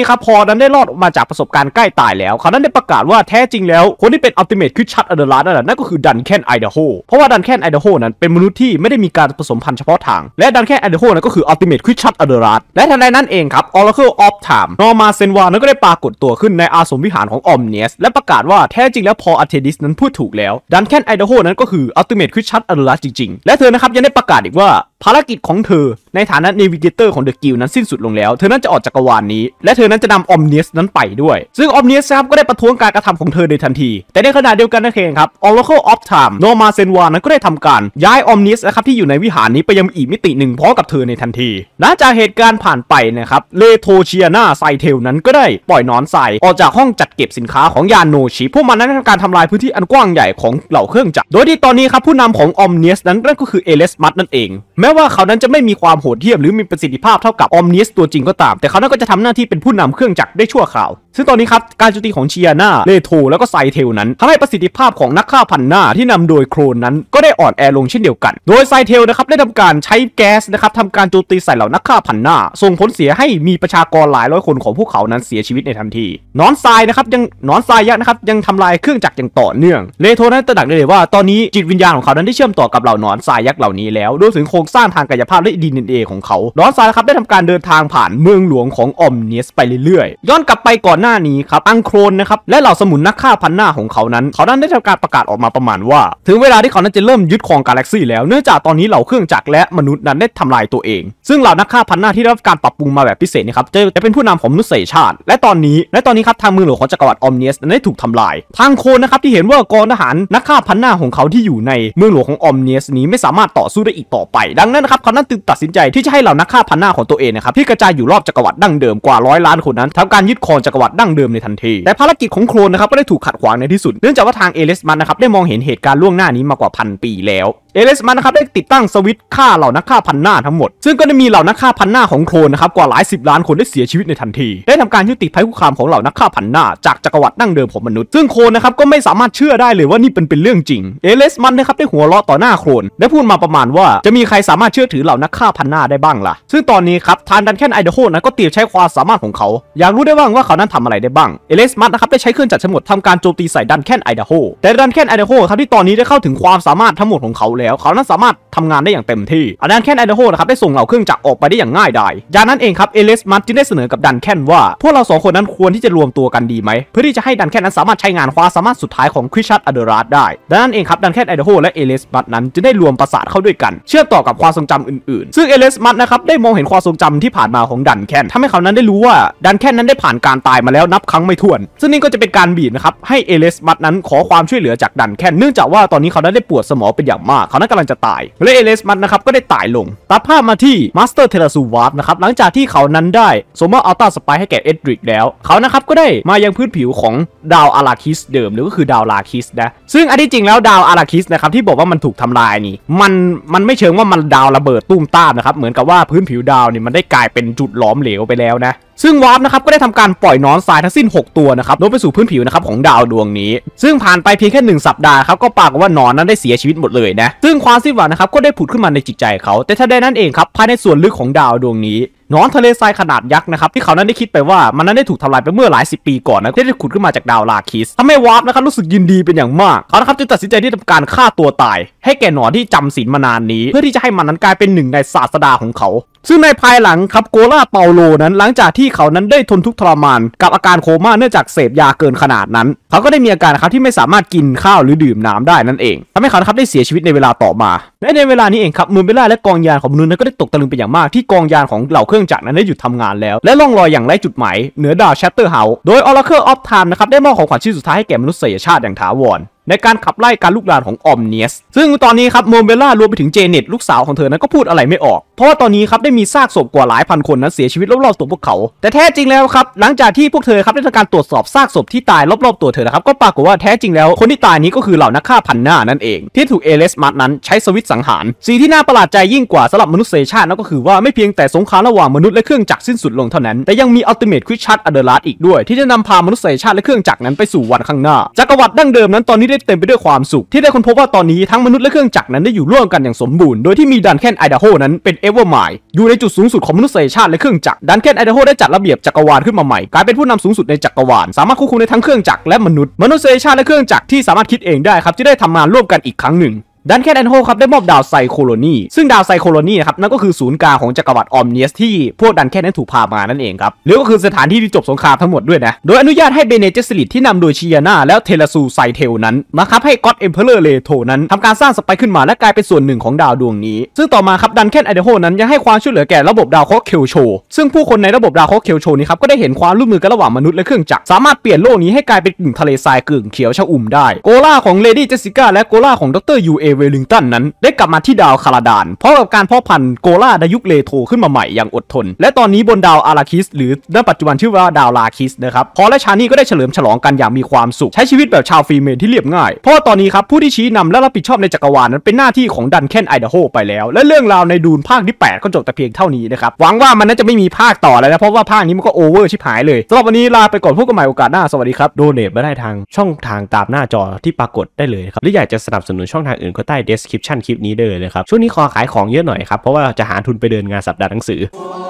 ้ครับพอนั้นได้รอดมาจากประสบการณ์ใกล้ตายแล้วเขานั้นได้ประกาศว่าแท้จริงแล้วคนที่เป็นอัลติเมทคือชัดอเดลาดนั่นก็คือดันแคนไอเดโฮเพราะว่าดันแคนไอเดโฮนั้นเป็นมนุษย์ที่ไม่ได้มีการผสมพันธุ์เฉพาะทางและดันแคนไอเดโฮนั้นก็คืออัลติเมทคือชัดอเดลาดและทันใดนั้นเองครับออราเคิลออฟไทม์นอมาเซนวานั้นก็ได้ปรากฏตัวขึ้นในอาสมวิหารของออมเนียสและประกาศว่าแท้จริงแล้วพออาร์เทดิสนั้นพูดถูกแล้วดันแคนไอเดโฮนั้นก็คืออัลติเมทคือชัดอนุรักษ์จริงๆและเธอนะครับยังได้ประกาศอีกว่าภารกิจของเธอในฐานะเนวิเกเตอร์ของเดอะกิลนั้นสิ้นสุดลงแล้วเธอนั้นจะออกจากจักรวาลนี้และเธอนั้นจะนำออมเนียสนั้นไปด้วยซึ่งออมเนียสครับก็ได้ประท้วงการกระทำของเธอในทันทีแต่ในขณะเดียวกันนั่นเองครับออราเคิลออฟไทม์โนมาเซนวานั้นก็ได้ทำการย้ายออมเนียสนะครับที่อยู่ในวิหารนี้ไปยังอีกมิติหนึ่งพร้อมกับเธอในทันทีหลังจากเหตุการณ์ผ่านไปนะครับเลโทเชียนาไซเทลนั้นก็ได้ปล่อยนอนทรายออกจากห้องจัดเก็บสินค้าของยานโนชิพวกมันนั้นได้ทำการทำลายพื้นที่อันกว้างใหญ่ของเหล่าเครื่องจักรโดยที่ตอนนี้ครับผู้นำของออมเนียสนั้นก็คือเอเลสมัสนั่นเองแม้ว่าเขานั้นจะไม่มีความโหดเหี้ยมหรือมีประสิทธิภาพเท่ากับออมเนียสตัวจริงก็ตามแต่เขานั้นก็จะทำหน้าที่เป็นผู้นำเครื่องจักรได้ชั่วคราวซึ่งตอนนี้ครับการโจมตีของเชียนาเลโทแล้วก็ไซเทลนั้นทำให้ประสิทธิภาพของนักฆ่าพันหน้าที่นำโดยโครนนั้นก็ได้อ่อนแอลงเช่นเดียวกันโดยไซเทลนะครับได้ทำการใช้แก๊สนะครับทำการโจมตีใส่เหล่านักฆ่าพันหน้าส่งผลเสียให้มีประชากรหลายร้อยคนของพวกเขานั้นเสียชีวิตในทันทีนอนทรายยักษ์นะครับยังทำลายเครื่องจักรอย่างต่อเนื่องเลโทนั้นตระหนักได้เลยว่าตอนนี้จิตวิญญาณของเขานั้นได้เชื่อมต่อกับเหล่านอนทรายยักษ์เหล่านี้แล้วรวมถึงโครงสร้าง ต้านทางกายภาพและ DNA ของเขาดอนซานครับได้ทำการเดินทางผ่านเมืองหลวงของออมเนียสไปเรื่อยๆย้อนกลับไปก่อนหน้านี้ครับอังโครนนะครับและเหล่าสมุนนักฆ่าพันหน้าของเขานั้นได้ทำการประกาศออกมาประมาณว่าถึงเวลาที่เขานั้นจะเริ่มยึดครองกาแล็กซี่แล้วเนื่องจากตอนนี้เหล่าเครื่องจักรและมนุษย์นั้นได้ทำลายตัวเองซึ่งเหล่านักฆ่าพันหน้าที่ได้รับการปรับปรุงมาแบบพิเศษนะครับจะเป็นผู้นำของมนุษยชาติและตอนนี้ครับทางเมืองหลวงของจักรวรรดิออมเนียสนั้นได้ถูกทำลายทางโคนนะครับที่เห็นว่ากองทหารนักฆ่าพันหน้าของเขาที่อยู่ในเมืองหลวงของออมเนียสนี้ไม่สามารถต่อสู้ได้อีกต่อไปดังนั้นนะครับเขานั้นจึงตัดสินใจที่จะให้เหล่านักฆ่าพันหน้าของตัวเองนะครับที่กระจายอยู่รอบจักรวรรดิดั้งเดิมกว่า100ล้านคนนั้นทำการยึดครองจักรวรรดิดั้งเดิมในทันทีแต่ภารกิจของโคลนนะครับก็ได้ถูกขัดขวางในที่สุดเนื่องจากว่าทางเอเลสมันนะครับได้มองเห็นเหตุการณ์ล่วงหน้านี้มากว่า1,000 ปีแล้วเอเลสมันนะครับได้ติดตั้งสวิตช์ฆ่าเหล่านักฆ่าพันหน้าทั้งหมดซึ่งก็ได้มีเหล่านักฆ่าพันหน้าของโคลนนะครับกว่าหลาย10ล้านคนได้เสียชีวิตในทันทีได้ทำการยุติภัยคุกคามของเหล่านักฆ่าพันหน้าจากจักรวรรดิดั้งเดิมของมนุษย์ซึ่งโคลนนะครับก็ไม่สามารถเชื่อได้เลยว่านี่เป็นเรื่องจริงเอเลสมันนะครับได้หัวเราะต่อหน้าโคลนและพูดมาประมาณว่าจะมีใครสามารถเชื่อถือเหล่านักฆ่าพันหน้าได้บ้างล่ะซึ่งตอนนี้ครับทางดันแคนไอเดโฮนั้นก็เตรียมใช้ความสามารถของเขาอยากรู้ได้บ้างว่าเขานั้นทำอะไรได้บ้างเอเลสมันนะครับได้ใช้เครื่องจักรทั้งหมดทำการโจมตีใส่ดันแคนไอเดโฮแต่ดันแคนไอเดโฮครับที่ตอนนี้ได้เข้าถึงความสามารถทั้งหมดของเขาแล้วเขานั้นสามารถทำงานได้อย่างเต็มที่ดันแคนไอเดโฮนะครับได้ส่งเหล่าเครื่องจักรออกไปได้อย่างง่ายดายจากนั้นเองครับเอเลสมันจึงได้เสนอกับดันแคนว่าพวกเรา2คนนั้นควรที่จะรวมตัวกันดีไหมเพื่อที่จะให้ดันแคนนั้นสามารถใช้งานความสามารถสุดท้ายของคริชาร์ด อเดราดได้ดังนั้นเองครับดันแคนไอเดโฮและเอเลสมันนั้นจะได้รวมประสานเข้าด้วยกันเชื่อมต่อกับความทรงจำอื่นๆซึ่งเอเลสมันนะครับได้มองเห็นความทรงจำที่ผ่านมาของดันแคนทำให้เขานั้นได้รู้ว่าดันแคนนั้นได้ผ่านการตายมาแล้วนับครั้งไม่ถ้วนซึ่งนี่ก็จะเป็นการบีบนะครับให้เอเลสมันนั้นขอความช่วยเหลือจากดันแคนเนื่องจากว่าตอนนี้เขานั้นได้ปวดสมองเป็นอย่างมากเขานั้นกำลังจะตายและเอเลสมันนะครับก็ได้ตายลงตัดภาพมาที่มาสเตอร์เทราซูวาร์ฟนะครับหลังจากที่เขานั้นได้สมมติอัลตราสไปให้แก่เอ็ดริกแล้วเขานะครับก็ได้มายังพื้นผิวของดาวอาราคิสเดิมหรือก็คือดาวลาคิสนะซึ่งอันที่จริงแล้วดาวอาราคิสนะครับที่บอกว่ามันถูกทำลายนี่มันไม่เชิงว่ามันดาวระเบิดตุ้มต้ามนะครับเหมือนกับว่าพื้นผิวดาวนี่มันได้กลายเป็นจุดหลอมเหลวไปแล้วนะซึ่งวาร์ปนะครับก็ได้ทำการปล่อยนอนทรายทั้งสิ้น6ตัวนะครับลงไปสู่พื้นผิวนะครับของดาวดวงนี้ซึ่งผ่านไปเพียงแค่1สัปดาห์ครับก็ปรากฏว่านอนนั้นได้เสียชีวิตหมดเลยนะซึ่งความสิ้นหวังนะครับก็ได้ผุดขึ้นมาในจิตใจเขาแต่ถ้าได้นั่นเองครับภายในส่วนลึกของดาวดวงนี้นอนทะเลทรายขนาดยักษ์นะครับที่เขานั้นได้คิดไปว่ามันนั้นได้ถูกทำลายไปเมื่อหลาย10ปีก่อนนะที่ได้ขุดขึ้นมาจากดาวลาคิสทำให้วาร์ปนะครับรู้สึกยินดีเป็นอย่างมากเขานะครับจึงตัดสินใจที่ทำการฆ่าตัวตายให้แก่หนอนที่จำศีลมานานนี้เพื่อที่จะให้มันนั้นกลายเป็นหนึ่งในศาสดาของเขาซึ่งในภายหลังครับโกลาเปาโลนั้นหลังจากที่เขานั้นได้ทนทุกข์ทรมานกับอาการโคม่าเนื่องจากเสพยาเกินขนาดนั้นเขาก็ได้มีอาการครับที่ไม่สามารถกินข้าวหรือดื่มน้ำได้นั่นเองทำให้เขาครับได้เสียชีวิตในเวลาต่อมาและในเวลานี้เองครับมูเบล่าและกองยานของมนุษย์นั้นก็ได้ตกตะลึงเป็นอย่างมากที่กองยานของเหล่าเครื่องจักรนั้นได้หยุดทำงานแล้วและล่องลอยอย่างไร้จุดหมายเหนือดาวแชตเตอร์เฮาส์โดย Oracle of Time นะครับได้มอบของขวัญชิ้นสุดท้ายให้แก่มนุษยชาติอย่างถาวรในการขับไล่การลุกลามของออมเนียสซึ่งตอนนี้ครับโมเบล่ารวมไปถึงเจเน็ตลูกสาวของเธอนั้นก็พูดอะไรไม่ออกเพราะว่าตอนนี้ครับได้มีซากศพกว่าหลายพันคนนั้นเสียชีวิตรอบๆตัวพวกเขาแต่แท้จริงแล้วครับหลังจากที่พวกเธอครับได้ทำการตรวจสอบซากศพที่ตายรอบๆตัวเธอนะครับก็ปรากฏว่าแท้จริงแล้วคนที่ตายนี้ก็คือเหล่านักฆ่าพันหน้านั่นเองที่ถูกเอเลสมัดนั้นใช้สวิตสังหารสิ่งที่น่าประหลาดใจยิ่งกว่าสำหรับมนุษยชาตินั่นก็คือว่าไม่เพียงแต่สงครามระหว่างมนุษย์และเครื่องจักรสิ้นสุดลงเท่านั้นแต่ยังมีอัลติเมทคริชาร์ด อเดราดอีกด้วยที่จะนำพามนุษยชาติและเครื่องจักรนั้นไปสู่วันข้างหน้าจักรวรรดิดั้งเดิมนั้นตอนนี้ได้เต็มไปด้วยความสุขที่ได้ค้นพบว่าตอนนี้ทั้งมนุษย์และเครื่องจักรนั้นได้อยู่ร่วมกันอย่างสมบูรณ์โดยที่มีดันแคนไอดาโฮนั้นเป็นเอเวอร์ไมล์อยู่ในจุดสูงสุดของมนุษยชาติและเครื่องจักรดันแคนไอดาโฮได้จัดระเบียบจักรวาลขึ้นมาใหม่กลายเป็นผู้นำสูงสุดในจักรวาลสามารถควบคุมในทั้งเครื่องจักรและมนุษย์มนุษยชาติและเครื่องจักรที่สามารถคิดเองได้ครับจะได้ทำงานร่วมกันอีกครั้งหนึ่งดันแคนไอดาโฮครับได้มอบดาวไซโคโลนีซึ่งดาวไซโคโลนีนะครับนั่นก็คือศูนย์กลางของจักรวรรดิออมเนียสที่พวกดันแคนนั้นถูกพามานั่นเองครับหรือก็คือสถานที่ที่จบสงครามทั้งหมดด้วยนะโดยอนุญาตให้เบเนเจสลิดที่นำโดยชิยาน่าแล้วเทลซูไซเทลนั้นมาครับให้ก็อดเอ็มเพลเลอร์เลโธนั้นทำการสร้างสไปค์ขึ้นมาและกลายเป็นส่วนหนึ่งของดาวดวงนี้ซึ่งต่อมาครับดันแคนไอดาโฮนั้นยังให้ความช่วยเหลือแก่ระบบดาวเคราะห์เคลโชซึ่งผู้คนในระบบดาวเคราะห์เคลโชนี้ครับก็ได้เห็นความร่วมมือกันระหว่างมนุษย์และเครื่องจักรสามารถเปลี่ยนโลกนี้ให้กลายเป็นกึ่งทะเลทรายกึ่งเขียวชอุ่มได้โกลาของเลดี้เจสสิก้าและโกลาของดรยูเอเวลิงตันนั้นได้กลับมาที่ดาวคาราดานเพราะกับการเพาะพันธุ์โกลาในยุคเลโธขึ้นมาใหม่อย่างอดทนและตอนนี้บนดาวอาราคิสหรือณปัจจุบันชื่อว่าดาวลาคิสนะครับพอและชานี่ก็ได้เฉลิมฉลองกันอย่างมีความสุขใช้ชีวิตแบบชาวฟรีเมนที่เรียบง่ายเพราะตอนนี้ครับผู้ที่ชี้นำและรับผิดชอบในจักรวาลนั้นเป็นหน้าที่ของดันแคนไอเดโฮไปแล้วและเรื่องราวในดูนภาคที่8ก็จบแต่เพียงเท่านี้นะครับหวังว่ามันน่าจะไม่มีภาคต่อแล้วนะเพราะว่าภาคนี้มันก็โอเวอร์ชิบหายเลยสำหรับวันนี้ลาไปก่อนพบกันใหม่โอกาสหน้าสวัสดีครับโดเนทมาได้ทางช่องทางตามหน้าจอที่ปรากฏได้เลยครับหรืออยากจะสนับสนุนช่องทางอื่นก็ใต้ description คลิปนี้ได้เลยนะครับช่วงนี้ขอขายของเยอะหน่อยครับเพราะว่าจะหาทุนไปเดินงานสัปดาห์หนังสือ